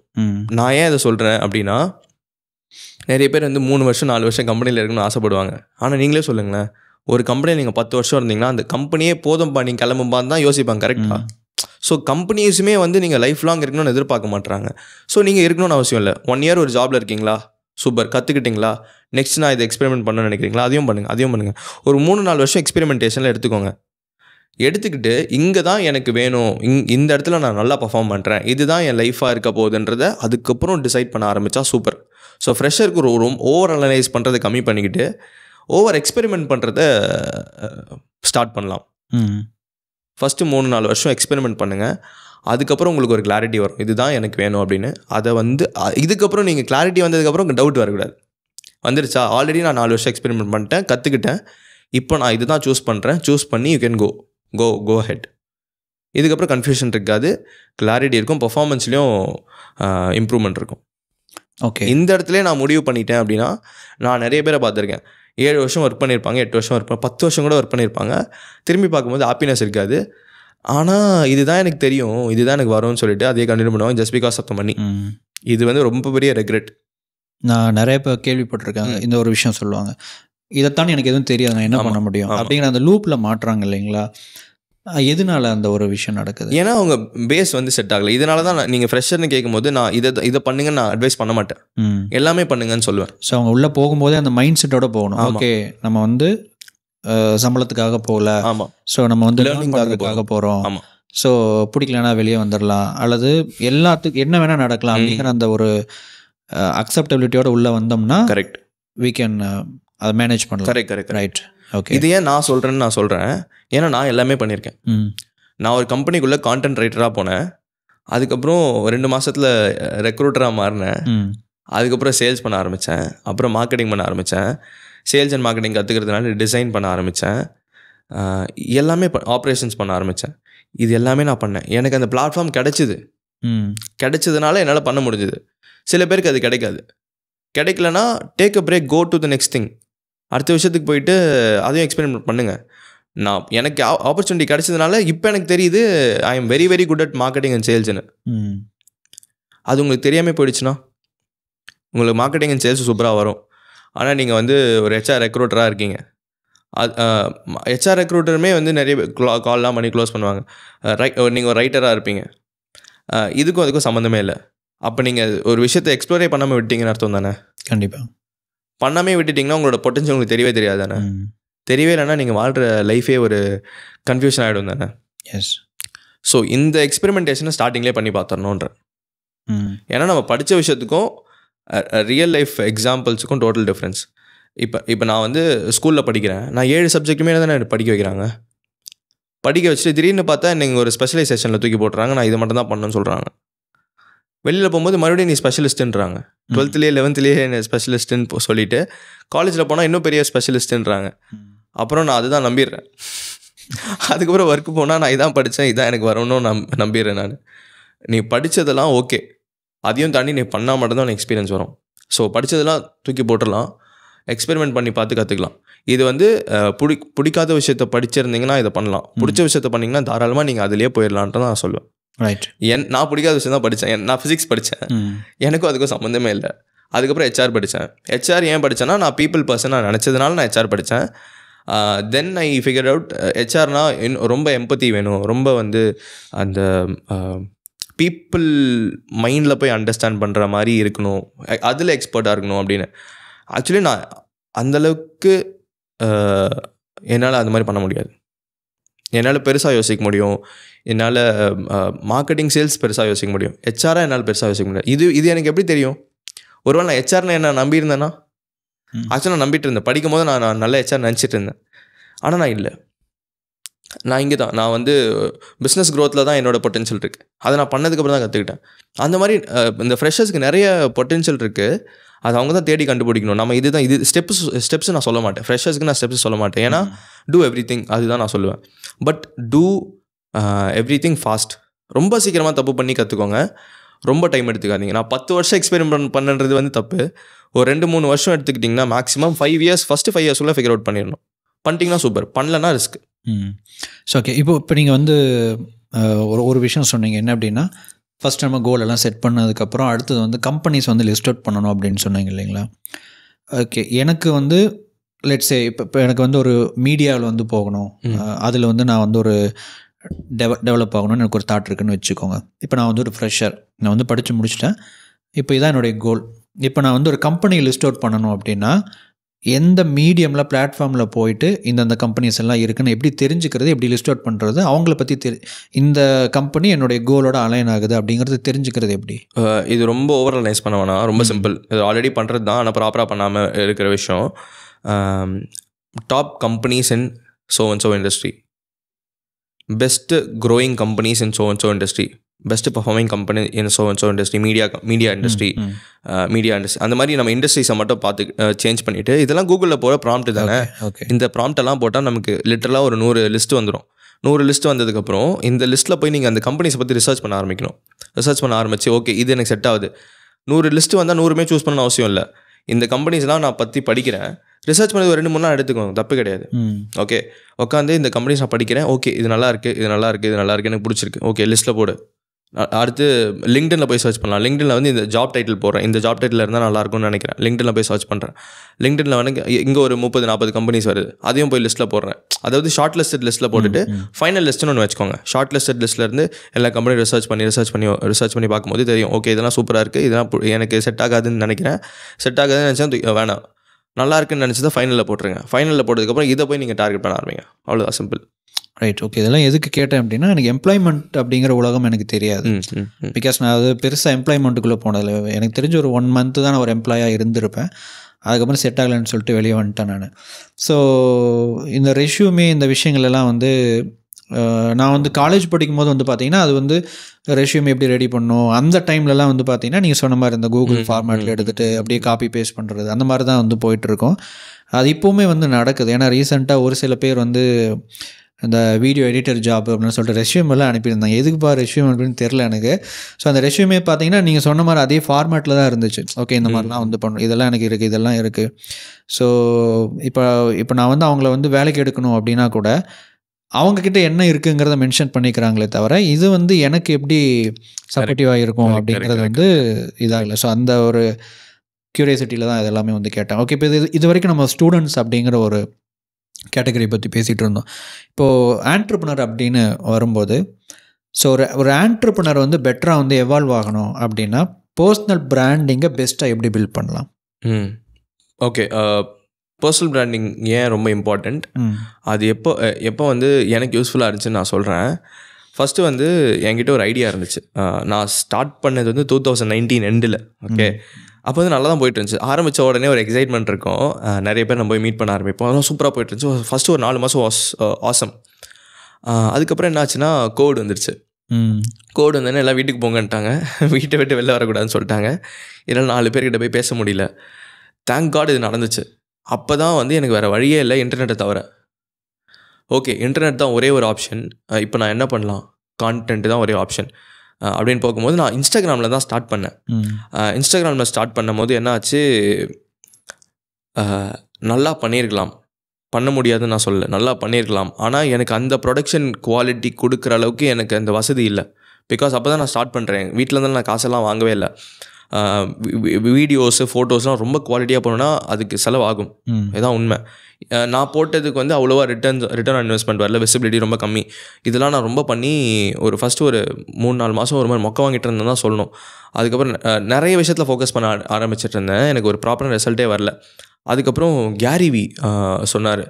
நான் ஏன் இதை சொல்கிறேன் அப்படின்னா, நிறைய பேர் வந்து மூணு வருஷம் நாலு வருஷம் கம்பெனியில் இருக்குன்னு ஆசைப்படுவாங்க. ஆனால் நீங்களே சொல்லுங்களேன், ஒரு கம்பெனியில் நீங்கள் பத்து வருஷம் இருந்தீங்கன்னா அந்த கம்பெனியே போதும்பா நீங்கள் கிளம்பும்பான்னு தான் யோசிப்பாங்க. கரெக்டாக? ஸோ கம்பெனிஸுமே வந்து நீங்கள் லைஃப் லாங் இருக்கணும்னு எதிர்பார்க்க மாட்டுறாங்க. ஸோ நீங்கள் இருக்கணும்னு அவசியம் இல்லை. ஒன் இயர் ஒரு ஜாபில் இருக்கீங்களா, சூப்பர், கற்றுக்கிட்டிங்களா, நெக்ஸ்ட் நான் இதை எக்ஸ்பெரிமெண்ட் பண்ணணும்னு நினைக்கிறீங்களா, அதையும் பண்ணுங்கள் அதையும் பண்ணுங்கள். ஒரு மூணு நாலு வருஷம் எக்ஸ்பெரிமெண்டேஷனில் எடுத்துக்கோங்க. எடுத்துக்கிட்டு இங்கே தான் எனக்கு வேணும், இங் இந்த இடத்துல நான் நல்லா பர்ஃபார்ம் பண்ணுறேன், இதுதான் என் லைஃபாக இருக்க போகுதுன்றத அதுக்கப்புறம் டிசைட் பண்ண ஆரம்பித்தா சூப்பர். ஸோ ஃப்ரெஷருக்கு ஒரு ரூம் ஓவர் அனலைஸ் பண்ணுறதை கம்மி பண்ணிக்கிட்டு ஓவர் எக்ஸ்பெரிமெண்ட் பண்ணுறத ஸ்டார்ட் பண்ணலாம். ஃபஸ்ட்டு மூணு நாலு வருஷம் எக்ஸ்பெரிமெண்ட் பண்ணுங்கள். அதுக்கப்புறம் உங்களுக்கு ஒரு கிளாரிட்டி வரும், இதுதான் எனக்கு வேணும் அப்படின்னு. அதை வந்து இதுக்கப்புறம் நீங்கள் கிளாரிட்டி வந்ததுக்கப்புறம் உங்களுக்கு டவுட் வரக்கூடாது. வந்துருச்சா, ஆல்ரெடி நான் நாலு வருஷம் எக்ஸ்பெரிமெண்ட் பண்ணிட்டேன், கற்றுக்கிட்டேன், இப்போ நான் இது தான் சூஸ் பண்ணுறேன், சூஸ் பண்ணி you can go go go head. இதுக்கப்புறம் கன்ஃபியூஷன் இருக்காது, கிளாரிட்டி இருக்கும், பர்ஃபார்மன்ஸ்லேயும் இம்ப்ரூவ்மெண்ட் இருக்கும். ஓகே, இந்த இடத்துல நான் முடிவு பண்ணிட்டேன் அப்படின்னா, நான் நிறைய பேரை பார்த்துருக்கேன், ஏழு வருஷம் ஒர்க் பண்ணியிருப்பாங்க, எட்டு வருஷம் ஒர்க் பண்ண பத்து வருஷம் கூட ஒர்க் பண்ணியிருப்பாங்க, திரும்பி பார்க்கும்போது ஹாப்பினஸ் இருக்காது. ஆனால் இதுதான் எனக்கு தெரியும், இதுதான் எனக்கு வரும்னு சொல்லிட்டு அதே கண்டினியூ பண்ணுவாங்க, just because of the money. இது வந்து ரொம்ப பெரிய ரெக்ரெட். நான் நிறைய இப்போ கேள்விப்பட்டிருக்காங்க, இந்த ஒரு விஷயம் சொல்லுவாங்க, இதைத்தான் எனக்கு எதுவும் தெரியாது, நான் என்ன பண்ண முடியும் அப்படிங்கிற அந்த லூப்பில் மாட்டுறாங்க இல்லைங்களா. எதனால அந்த ஒரு விஷயம் நடக்குது? ஏன்னா அவங்க பேஸ் வந்து செட் ஆகலை. இதனால தான் நீங்கள் ஃப்ரெஷர்னு கேட்கும்போது நான் இதை இதை பண்ணுங்கன்னு நான் அட்வைஸ் பண்ண மாட்டேன், எல்லாமே பண்ணுங்கன்னு சொல்லுவேன். ஸோ அவங்க உள்ளே போகும்போதே அந்த மைண்ட் செட்டோட போகணும். ஓகே, நம்ம வந்து சம்பளத்துக்காக போகல, ஆமாம், ஸோ நம்ம வந்து லேர்னிங்காக போகிறோம், ஆமாம், ஸோ பிடிக்கலன்னா வெளியே வந்துடலாம், அல்லது எல்லாத்துக்கும் என்ன வேணால் நடக்கலாம் அப்படிங்கிற அந்த ஒரு அக்செப்டபிலிட்டியோட உள்ளே வந்தோம்னா கரெக்ட், வீ கேன் அதை மேனேஜ் பண்ணலாம். Correct correct right okay. இது ஏன் நான் சொல்கிறேன்னு நான் சொல்கிறேன், ஏன்னா நான் எல்லாமே பண்ணியிருக்கேன். நான் ஒரு கம்பெனிக்குள்ளே கான்டென்ட் ரைட்டராக போனேன், அதுக்கப்புறம் ரெண்டு மாதத்தில் ரெக்ரூட்டராக மாறினேன், அதுக்கப்புறம் சேல்ஸ் பண்ண ஆரம்பித்தேன், அப்புறம் மார்க்கெட்டிங் பண்ண ஆரம்பித்தேன், சேல்ஸ் அண்ட் மார்க்கெட்டிங் கற்றுக்கிறதுனால டிசைன் பண்ண ஆரம்பித்தேன், எல்லாமே ஆப்ரேஷன்ஸ் பண்ண ஆரம்பித்தேன். இது எல்லாமே நான் பண்ணேன். எனக்கு அந்த பிளாட்ஃபார்ம் கிடைச்சிது, கிடைச்சதுனால என்னால் பண்ண முடிஞ்சுது. சில பேருக்கு அது கிடைக்காது. கிடைக்கலனா take a break, go to the next thing. அடுத்த விஷயத்துக்கு போயிட்டு அதையும் எக்ஸ்பெரிமெண்ட் பண்ணுங்கள். நான் எனக்கு ஆப்பர்ச்சுனிட்டி கிடைச்சதுனால இப்போ எனக்கு தெரியுது I am very very good at marketing and சேல்ஸ்ன்னு. அது உங்களுக்கு தெரியாமல் போயிடுச்சுன்னா உங்களுக்கு மார்க்கெட்டிங் அண்ட் சேல்ஸ் சூப்பராக வரும். ஆனால் நீங்கள் வந்து ஒரு ஹெச்ஆர் ரெக்ரூட்டராக இருக்கீங்க. அது ஹெச்ஆர் ரெக்ரூட்டருமே வந்து நிறைய கால்லாம் பண்ணி க்ளோஸ் பண்ணுவாங்க. ரை நீங்கள் ஒரு ரைட்டராக இருப்பீங்க, இதுக்கும் அதுக்கும் சம்மந்தமே இல்லை. அப்போ நீங்கள் ஒரு விஷயத்தை எக்ஸ்ப்ளோரே பண்ணாமல் விட்டீங்கன்னு அர்த்தம் தானே? கண்டிப்பாக. பண்ணாமே விட்டுட்டிங்கன்னா உங்களோட பொட்டன்ஷியல் உங்களுக்கு தெரியவே தெரியாது தானே? தெரியவே இல்லைன்னா நீங்கள் வாழ்கிற லைஃபே ஒரு கன்ஃபியூஷன் ஆகிடும் தானே? எஸ். ஸோ இந்த எக்ஸ்பெரிமெண்டேஷனை ஸ்டார்டிங்லேயே பண்ணி பார்த்துடணுன்ற. ஏன்னா நம்ம படித்த விஷயத்துக்கும் ரியல் லைஃப் எக்ஸாம்பிள்ஸுக்கும் டோட்டல் டிஃப்ரென்ஸ். இப்போ இப்போ நான் வந்து ஸ்கூலில் படிக்கிறேன், நான் ஏழு சப்ஜெக்ட்டுமே தானே படிக்க வைக்கிறாங்க. படிக்க வச்சுட்டு திடீர்னு பார்த்தா நீங்கள் ஒரு ஸ்பெஷலைசேஷனில் தூக்கி போட்டுறாங்க, நான் இது மட்டும் தான் பண்ணணும்னு சொல்கிறாங்க. வெளியில் போகும்போது மறுபடியும் நீ ஸ்பெஷலிஸ்ட்டுன்றாங்க. டுவெல்த்துலேயே லெவன்த்துலேயே என்ன ஸ்பெஷலிஸ்ட்டுன்னு சொல்லிவிட்டு காலேஜில் போனால் இன்னும் பெரிய ஸ்பெஷலிஸ்ட்டுன்றாங்க. அப்புறம் நான் அதுதான் நம்பிடுறேன். அதுக்கப்புறம் ஒர்க்கு போனால் நான் இதான் படித்தேன், இதான் எனக்கு வரணும்னு நம் நம்பிடுறேன் நான். நீ படித்ததெல்லாம் ஓகே, அதையும் தாண்டி நீ பண்ணால் மட்டும்தான் உனக்கு எக்ஸ்பீரியன்ஸ் வரும். ஸோ படித்ததெல்லாம் தூக்கி போட்டுடலாம், எக்ஸ்பெரிமெண்ட் பண்ணி பார்த்து கற்றுக்கலாம். இது வந்து பிடி பிடிக்காத விஷயத்த படிச்சிருந்தீங்கன்னா இதை பண்ணலாம், பிடிச்ச விஷயத்த பண்ணிங்கன்னா தாராளமாக நீங்கள் அதிலே போயிடலான்ட்டு தான் நான் சொல்லுவேன். ரைட். என் நான் பிடிக்காத விஷயம் தான் படித்தேன். நான் ஃபிசிக்ஸ் படித்தேன், எனக்கும் அதுக்கும் சம்மந்தமே இல்லை. அதுக்கப்புறம் ஹெச்ஆர் படித்தேன். ஹெச்ஆர் ஏன் படித்தேன்னா நான் பீப்புள் பர்சனாக நினச்சதுனால நான் ஹெச்ஆர் படித்தேன். தென் ஐ ஃபிகர் அவுட் ஹெச்ஆர்னா இன்னும் ரொம்ப எம்பத்தி வேணும், ரொம்ப வந்து அந்த பீப்புள் மைண்டில் போய் அண்டர்ஸ்டாண்ட் பண்ணுற மாதிரி இருக்கணும், அதில் எக்ஸ்பர்ட்டாக இருக்கணும் அப்படின்னு. ஆக்சுவலி நான் அந்தளவுக்கு என்னால் அந்த மாதிரி பண்ண முடியாது. என்னால் பெருசாக யோசிக்க முடியும், என்னால் மார்க்கெட்டிங் சேல்ஸ் பெருசாக யோசிக்க முடியும், ஹெச்ஆராக என்னால் பெருசாக யோசிக்க முடியாது. இது இது எனக்கு எப்படி தெரியும்? ஒருவேளை நான் ஹெச்ஆர்னு என்ன நம்பியிருந்தேன்னா, ஆக்சுவலாக நான் நம்பிட்டு இருந்தேன் படிக்கும் போது, நான் நான் நல்ல ஹெச்ஆர் நினச்சிட்டு இருந்தேன். ஆனால் நான் இல்லை, நான் இங்கே தான் நான் வந்து பிஸ்னஸ் க்ரோத்தில் தான் என்னோடய பொட்டென்ஷியல் இருக்குது, அதை நான் பண்ணதுக்கப்புறம் தான் கற்றுக்கிட்டேன். அந்த மாதிரி இந்த ஃப்ரெஷர்ஸ்க்கு நிறைய பொட்டென்ஷியல் இருக்குது, அது அவங்க தான் தேடி கண்டுபிடிக்கணும். நம்ம இதுதான் இது ஸ்டெப்ஸ் ஸ்டெப்ஸ் நான் சொல்ல மாட்டேன், ஃப்ரெஷர்ஸ்க்கு நான் ஸ்டெப்ஸ் சொல்ல மாட்டேன். ஏன்னா டூ எவ்ரி திங் அதுதான் நான் சொல்லுவேன். But do everything fast. ரொம்ப சீக்கிரமாக தப்பு பண்ணி கற்றுக்கோங்க, ரொம்ப டைம் எடுத்துக்காதீங்க. நான் பத்து வருஷம் எக்ஸ்பெரிமெண்ட் பண்ணுறது வந்து தப்பு. ஒரு ரெண்டு மூணு வருஷம் எடுத்துக்கிட்டிங்கன்னா maximum five years first five இயர்ஸ்க்குள்ளே ஃபிகர் அவுட் பண்ணிடணும். பண்ணிட்டீங்கன்னா சூப்பர், பண்ணலன்னா ரிஸ்க். ம் ஸோ ஓகே. இப்போ இப்போ நீங்கள் வந்து ஒரு ஒரு விஷயம் சொன்னீங்க, என்ன அப்படின்னா ஃபஸ்ட் நம்ம கோல் எல்லாம் செட் பண்ணதுக்கப்புறம் அடுத்தது வந்து கம்பெனிஸ் வந்து லிஸ்ட் அவுட் பண்ணணும் அப்படின்னு சொன்னாங்க இல்லைங்களா? ஓகே. எனக்கு வந்து லெட்ஸ் சே இப்போ இப்போ எனக்கு வந்து ஒரு மீடியாவில் வந்து போகணும், அதில் வந்து நான் வந்து ஒரு டெவ டெவலப் ஆகணும்னு எனக்கு ஒரு தாட் இருக்குன்னு வச்சுக்கோங்க. இப்போ நான் வந்து ஒரு ஃப்ரெஷர், நான் வந்து படித்து முடிச்சுட்டேன், இப்போ இதான் என்னுடைய கோல். இப்போ நான் வந்து ஒரு கம்பெனி லிஸ்ட் அவுட் பண்ணணும் அப்படின்னா எந்த மீடியமில் பிளாட்ஃபார்மில் போயிட்டு இந்தந்த கம்பெனிஸ் எல்லாம் இருக்குன்னு எப்படி தெரிஞ்சுக்கிறது, எப்படி லிஸ்ட் அவுட் பண்ணுறது, அவங்கள பற்றி தெரி இந்த கம்பெனி என்னுடைய கோலோட அலைன் ஆகுது அப்படிங்கிறது தெரிஞ்சுக்கிறது எப்படி? இது ரொம்ப ஓவர் அலைன்ஸ் பண்ண வேணா, ரொம்ப சிம்பிள். இது ஆல்ரெடி பண்ணுறது தான், ஆனால் ப்ராப்பராக பண்ணாமல் இருக்கிற விஷயம். Top companies in so and so industry, best growing companies in so and so industry, best performing company in so and so industry, media media industry media industry அந்த மாதிரி நம்ம இண்டஸ்ட்ரீஸை மட்டும் பார்த்து சேஞ்ச் பண்ணிவிட்டு, இதெல்லாம் கூகுளில் போகிற ப்ராம்ப்ட் தானே. இந்த ப்ராம்ப்டெல்லாம் போட்டால் நமக்கு லிட்டரலாக ஒரு நூறு லிஸ்ட் வந்துடும். நூறு லிஸ்ட் வந்ததுக்கப்புறம் இந்த லிஸ்ட்டில் போய் நீங்கள் அந்த கம்பெனிஸை பற்றி ரிசர்ச் பண்ண ஆரம்பிக்கணும். ரிசர்ச் பண்ண ஆரம்பிச்சு ஓகே இது எனக்கு செட் ஆகுது, நூறு லிஸ்ட்டு வந்தால் நூறுமே சூஸ் பண்ண அவசியம் இல்லை. இந்த கம்பெனிஸ்லாம் நான் பற்றி படிக்கிறேன், ரிசர்ச் பண்ணது ஒரு ரெண்டு மூணு நாள் எடுத்துக்கோங்க, தப்பு கிடையாது. ஓகே உட்காந்து இந்த கம்பெனிஸ் நான் படிக்கிறேன், ஓகே இது நல்லா இருக்குது இது நல்லா இருக்குது இது நல்லா இருக்குது எனக்கு பிடிச்சிருக்கு, ஓகே லிஸ்ட்டில் போடு. அடுத்து லிங்க்டினில் போய் சர்ச் பண்ணலாம். லிங்க்டினில் வந்து இந்த ஜாப் டைட்டில் போடுறேன், இந்த ஜாப் டைட்டில் இருந்தால் நல்லாயிருக்கும்னு நினைக்கிறேன், லிங்க்டினில் போய் சர்ச் பண்ணுறேன். லிங்க்டினில் வந்து இங்கே ஒரு முப்பது நாற்பது கம்பெனிஸ் வருது, அதையும் போய் லிஸ்ட்டில் போடுறேன். அதாவது ஷார்ட் லிஸ்ட் லிஸ்ட்டில் போட்டுட்டு ஃபைனல் லிஸ்ட்டுன்னு ஒன்று வச்சுக்கோங்க. ஷார்ட் லிஸ்ட் லிஸ்ட்லேருந்து எல்லா கம்பெனியும் ரிசர்ச் பண்ணி ரிசர்ச் பண்ணி ரிசர்ச் பண்ணி பார்க்கும்போது தெரியும், ஓகே இதெல்லாம் சூப்பராக இருக்குது, இதெல்லாம் எனக்கு செட் ஆகாதுன்னு நினைக்கிறேன், செட் ஆகாதுன்னு நினச்சா வேணாம், நல்லா இருக்குன்னு நினச்சதை ஃபைனலில் போட்டுருங்க. ஃபைனலில் போட்டதுக்கப்புறம் இதை போய் நீங்கள் டார்கெட் பண்ண ஆரம்பிங்க, அவ்வளோதான் சிம்பிள். ரைட். ஓகே. இதெல்லாம் எதுக்கு கேட்டேன் அப்படின்னா எனக்கு எம்ப்ளாய்மெண்ட் அப்படிங்கிற உலகம் எனக்கு தெரியாது, பிகாஸ் நான் அது பெருசாக எம்ப்ளாய்மெண்ட்டுக்குள்ளே போனதில்லை. எனக்கு தெரிஞ்ச ஒரு ஒன் மந்த்து தான் நான் ஒரு எம்ப்ளாயாக இருந்திருப்பேன், அதுக்கப்புறம் செட் ஆகலைன்னு சொல்லிட்டு வெளியே வந்துட்டேன் நான். ஸோ இந்த ரெஷ்யூமே இந்த விஷயங்கள்லாம் வந்து நான் வந்து காலேஜ் படிக்கும்போது வந்து பார்த்தீங்கன்னா அது வந்து ரெஷ்யூம் எப்படி ரெடி பண்ணணும் அந்த டைம்லலாம் வந்து பார்த்தீங்கன்னா நீங்கள் சொன்ன மாதிரி இந்த கூகுள் ஃபார்மேட்டில் எடுத்துகிட்டு அப்படியே காப்பி பேஸ்ட் பண்ணுறது அந்த மாதிரி தான் வந்து போயிட்டுருக்கோம். அது இப்போவுமே வந்து நடக்குது. ஏன்னா ரீசெண்டாக ஒரு சில பேர் வந்து அந்த வீடியோ எடிட்டர் ஜாப் அப்படின்னு சொல்லிட்டு ரெஷ்யூம் எல்லாம் அனுப்பியிருந்தாங்க. எதுக்குப்பா ரெஷ்யூம் அப்படின்னு தெரில எனக்கு. ஸோ அந்த ரெஷ்யூமே பார்த்தீங்கன்னா நீங்கள் சொன்ன மாதிரி அதே ஃபார்மேட்டில் தான் இருந்துச்சு. ஓகே இந்த மாதிரிலாம் வந்து பண்ணணும், இதெல்லாம் எனக்கு இருக்குது இதெல்லாம் இருக்குது. ஸோ இப்போ இப்போ நான் வந்து அவங்கள வந்து வேலைக்கு எடுக்கணும் அப்படின்னா கூட அவங்கக்கிட்ட என்ன இருக்குங்கிறத மென்ஷன் பண்ணிக்கிறாங்களே தவிர இது வந்து எனக்கு எப்படி சப்போர்ட்டிவாக இருக்கும் அப்படிங்கிறது வந்து இதாக இல்லை. ஸோ அந்த ஒரு க்யூரியாசிட்டியில் தான் இதெல்லாமே வந்து கேட்டேன். ஓகே. இப்போ இது இது வரைக்கும் நம்ம ஸ்டூடெண்ட்ஸ் அப்படிங்கிற ஒரு கேட்டகரி பற்றி பேசிகிட்டு இருந்தோம். இப்போது ஆண்ட்ரப்ரனர் அப்படின்னு வரும்போது ஸோ ஒரு ஒரு ஆண்ட்ரப்ரனர் வந்து பெட்டராக வந்து எவால்வ் ஆகணும் அப்படின்னா பர்சனல் பிராண்டிங்கை பெஸ்ட்டாக எப்படி பில்ட் பண்ணலாம்? ம் ஓகே. பர்சனல் பிராண்டிங் ஏன் ரொம்ப இம்பார்ட்டண்ட், அது எப்போ எப்போ வந்து எனக்கு யூஸ்ஃபுல்லாக இருந்துச்சுன்னு நான் சொல்கிறேன். ஃபஸ்ட்டு வந்து என்கிட்ட ஒரு ஐடியா இருந்துச்சு. நான் ஸ்டார்ட் பண்ணது வந்து டூ தௌசண்ட் நைன்டீன் எண்டில். ஓகே. அப்போ வந்து நல்லா தான் போயிட்டு இருந்துச்சு. ஆரம்பித்த உடனே ஒரு எக்ஸைட்மெண்ட் இருக்கும், நிறைய பேர் நம்ம போய் மீட் பண்ண ஆரம்பிப்போம், அதெல்லாம் சூப்பராக போயிட்டு இருந்துச்சு. ஃபஸ்ட்டு ஒரு நாலு மாதம் வாஸ் ஆசம். அதுக்கப்புறம் என்ன ஆச்சுன்னா கோவிட் வந்துருச்சு. கோவிட் வந்தோடனே எல்லாம் வீட்டுக்கு போங்கன்ட்டாங்க, வீட்டை விட்டு வெளில வரக்கூடாதுன்னு சொல்லிட்டாங்க. இதனால் நாலு பேர்கிட்ட போய் பேச முடியல. தேங்க் காட் இது நடந்துச்சு. அப்போ தான் வந்து எனக்கு வேறு வழியே இல்லை இன்டர்நெட்டை தவிர. ஓகே இன்டர்நெட் தான் ஒரே ஒரு ஆப்ஷன், இப்போ நான் என்ன பண்ணலாம், கான்டென்ட் தான் ஒரே ஆப்ஷன் அப்படின்னு பார்க்கும்போது நான் இன்ஸ்டாகிராமில் தான் ஸ்டார்ட் பண்ணேன். இன்ஸ்டாகிராமில் ஸ்டார்ட் பண்ணும் போது என்ன ஆச்சு, நல்லா பண்ணியிருக்கலாம், பண்ண முடியாதுன்னு நான் சொல்லலை, நல்லா பண்ணியிருக்கலாம். ஆனால் எனக்கு அந்த ப்ரொடக்ஷன் குவாலிட்டி கொடுக்குற அளவுக்கு எனக்கு அந்த வசதி இல்லை. பிகாஸ் அப்போ தான் நான் ஸ்டார்ட் பண்ணுறேன், வீட்டில் தான் நான் காசெல்லாம் வாங்கவே இல்லை. வீடியோஸு ஃபோட்டோஸ்லாம் ரொம்ப குவாலிட்டியாக போனோன்னா அதுக்கு செலவாகும், இதுதான் உண்மை. நான் போட்டதுக்கு வந்து அவ்வளோவா ரிட்டர்ன் ரிட்டர்ன் இன்வெஸ்ட்மெண்ட் வரல, விசிபிலிட்டி ரொம்ப கம்மி. இதெல்லாம் நான் ரொம்ப பண்ணி ஒரு ஃபஸ்ட்டு ஒரு மூணு நாலு மாதம் ஒரு மாதிரி மொக்க வாங்கிட்டு இருந்தேன் தான் சொல்லணும். அதுக்கப்புறம் நிறைய விஷயத்தில் ஃபோக்கஸ் பண்ண ஆரம்பிச்சிட்டு இருந்தேன், எனக்கு ஒரு ப்ராப்பரான ரிசல்ட்டே வரல. அதுக்கப்புறம் கேரிவி சொன்னார்,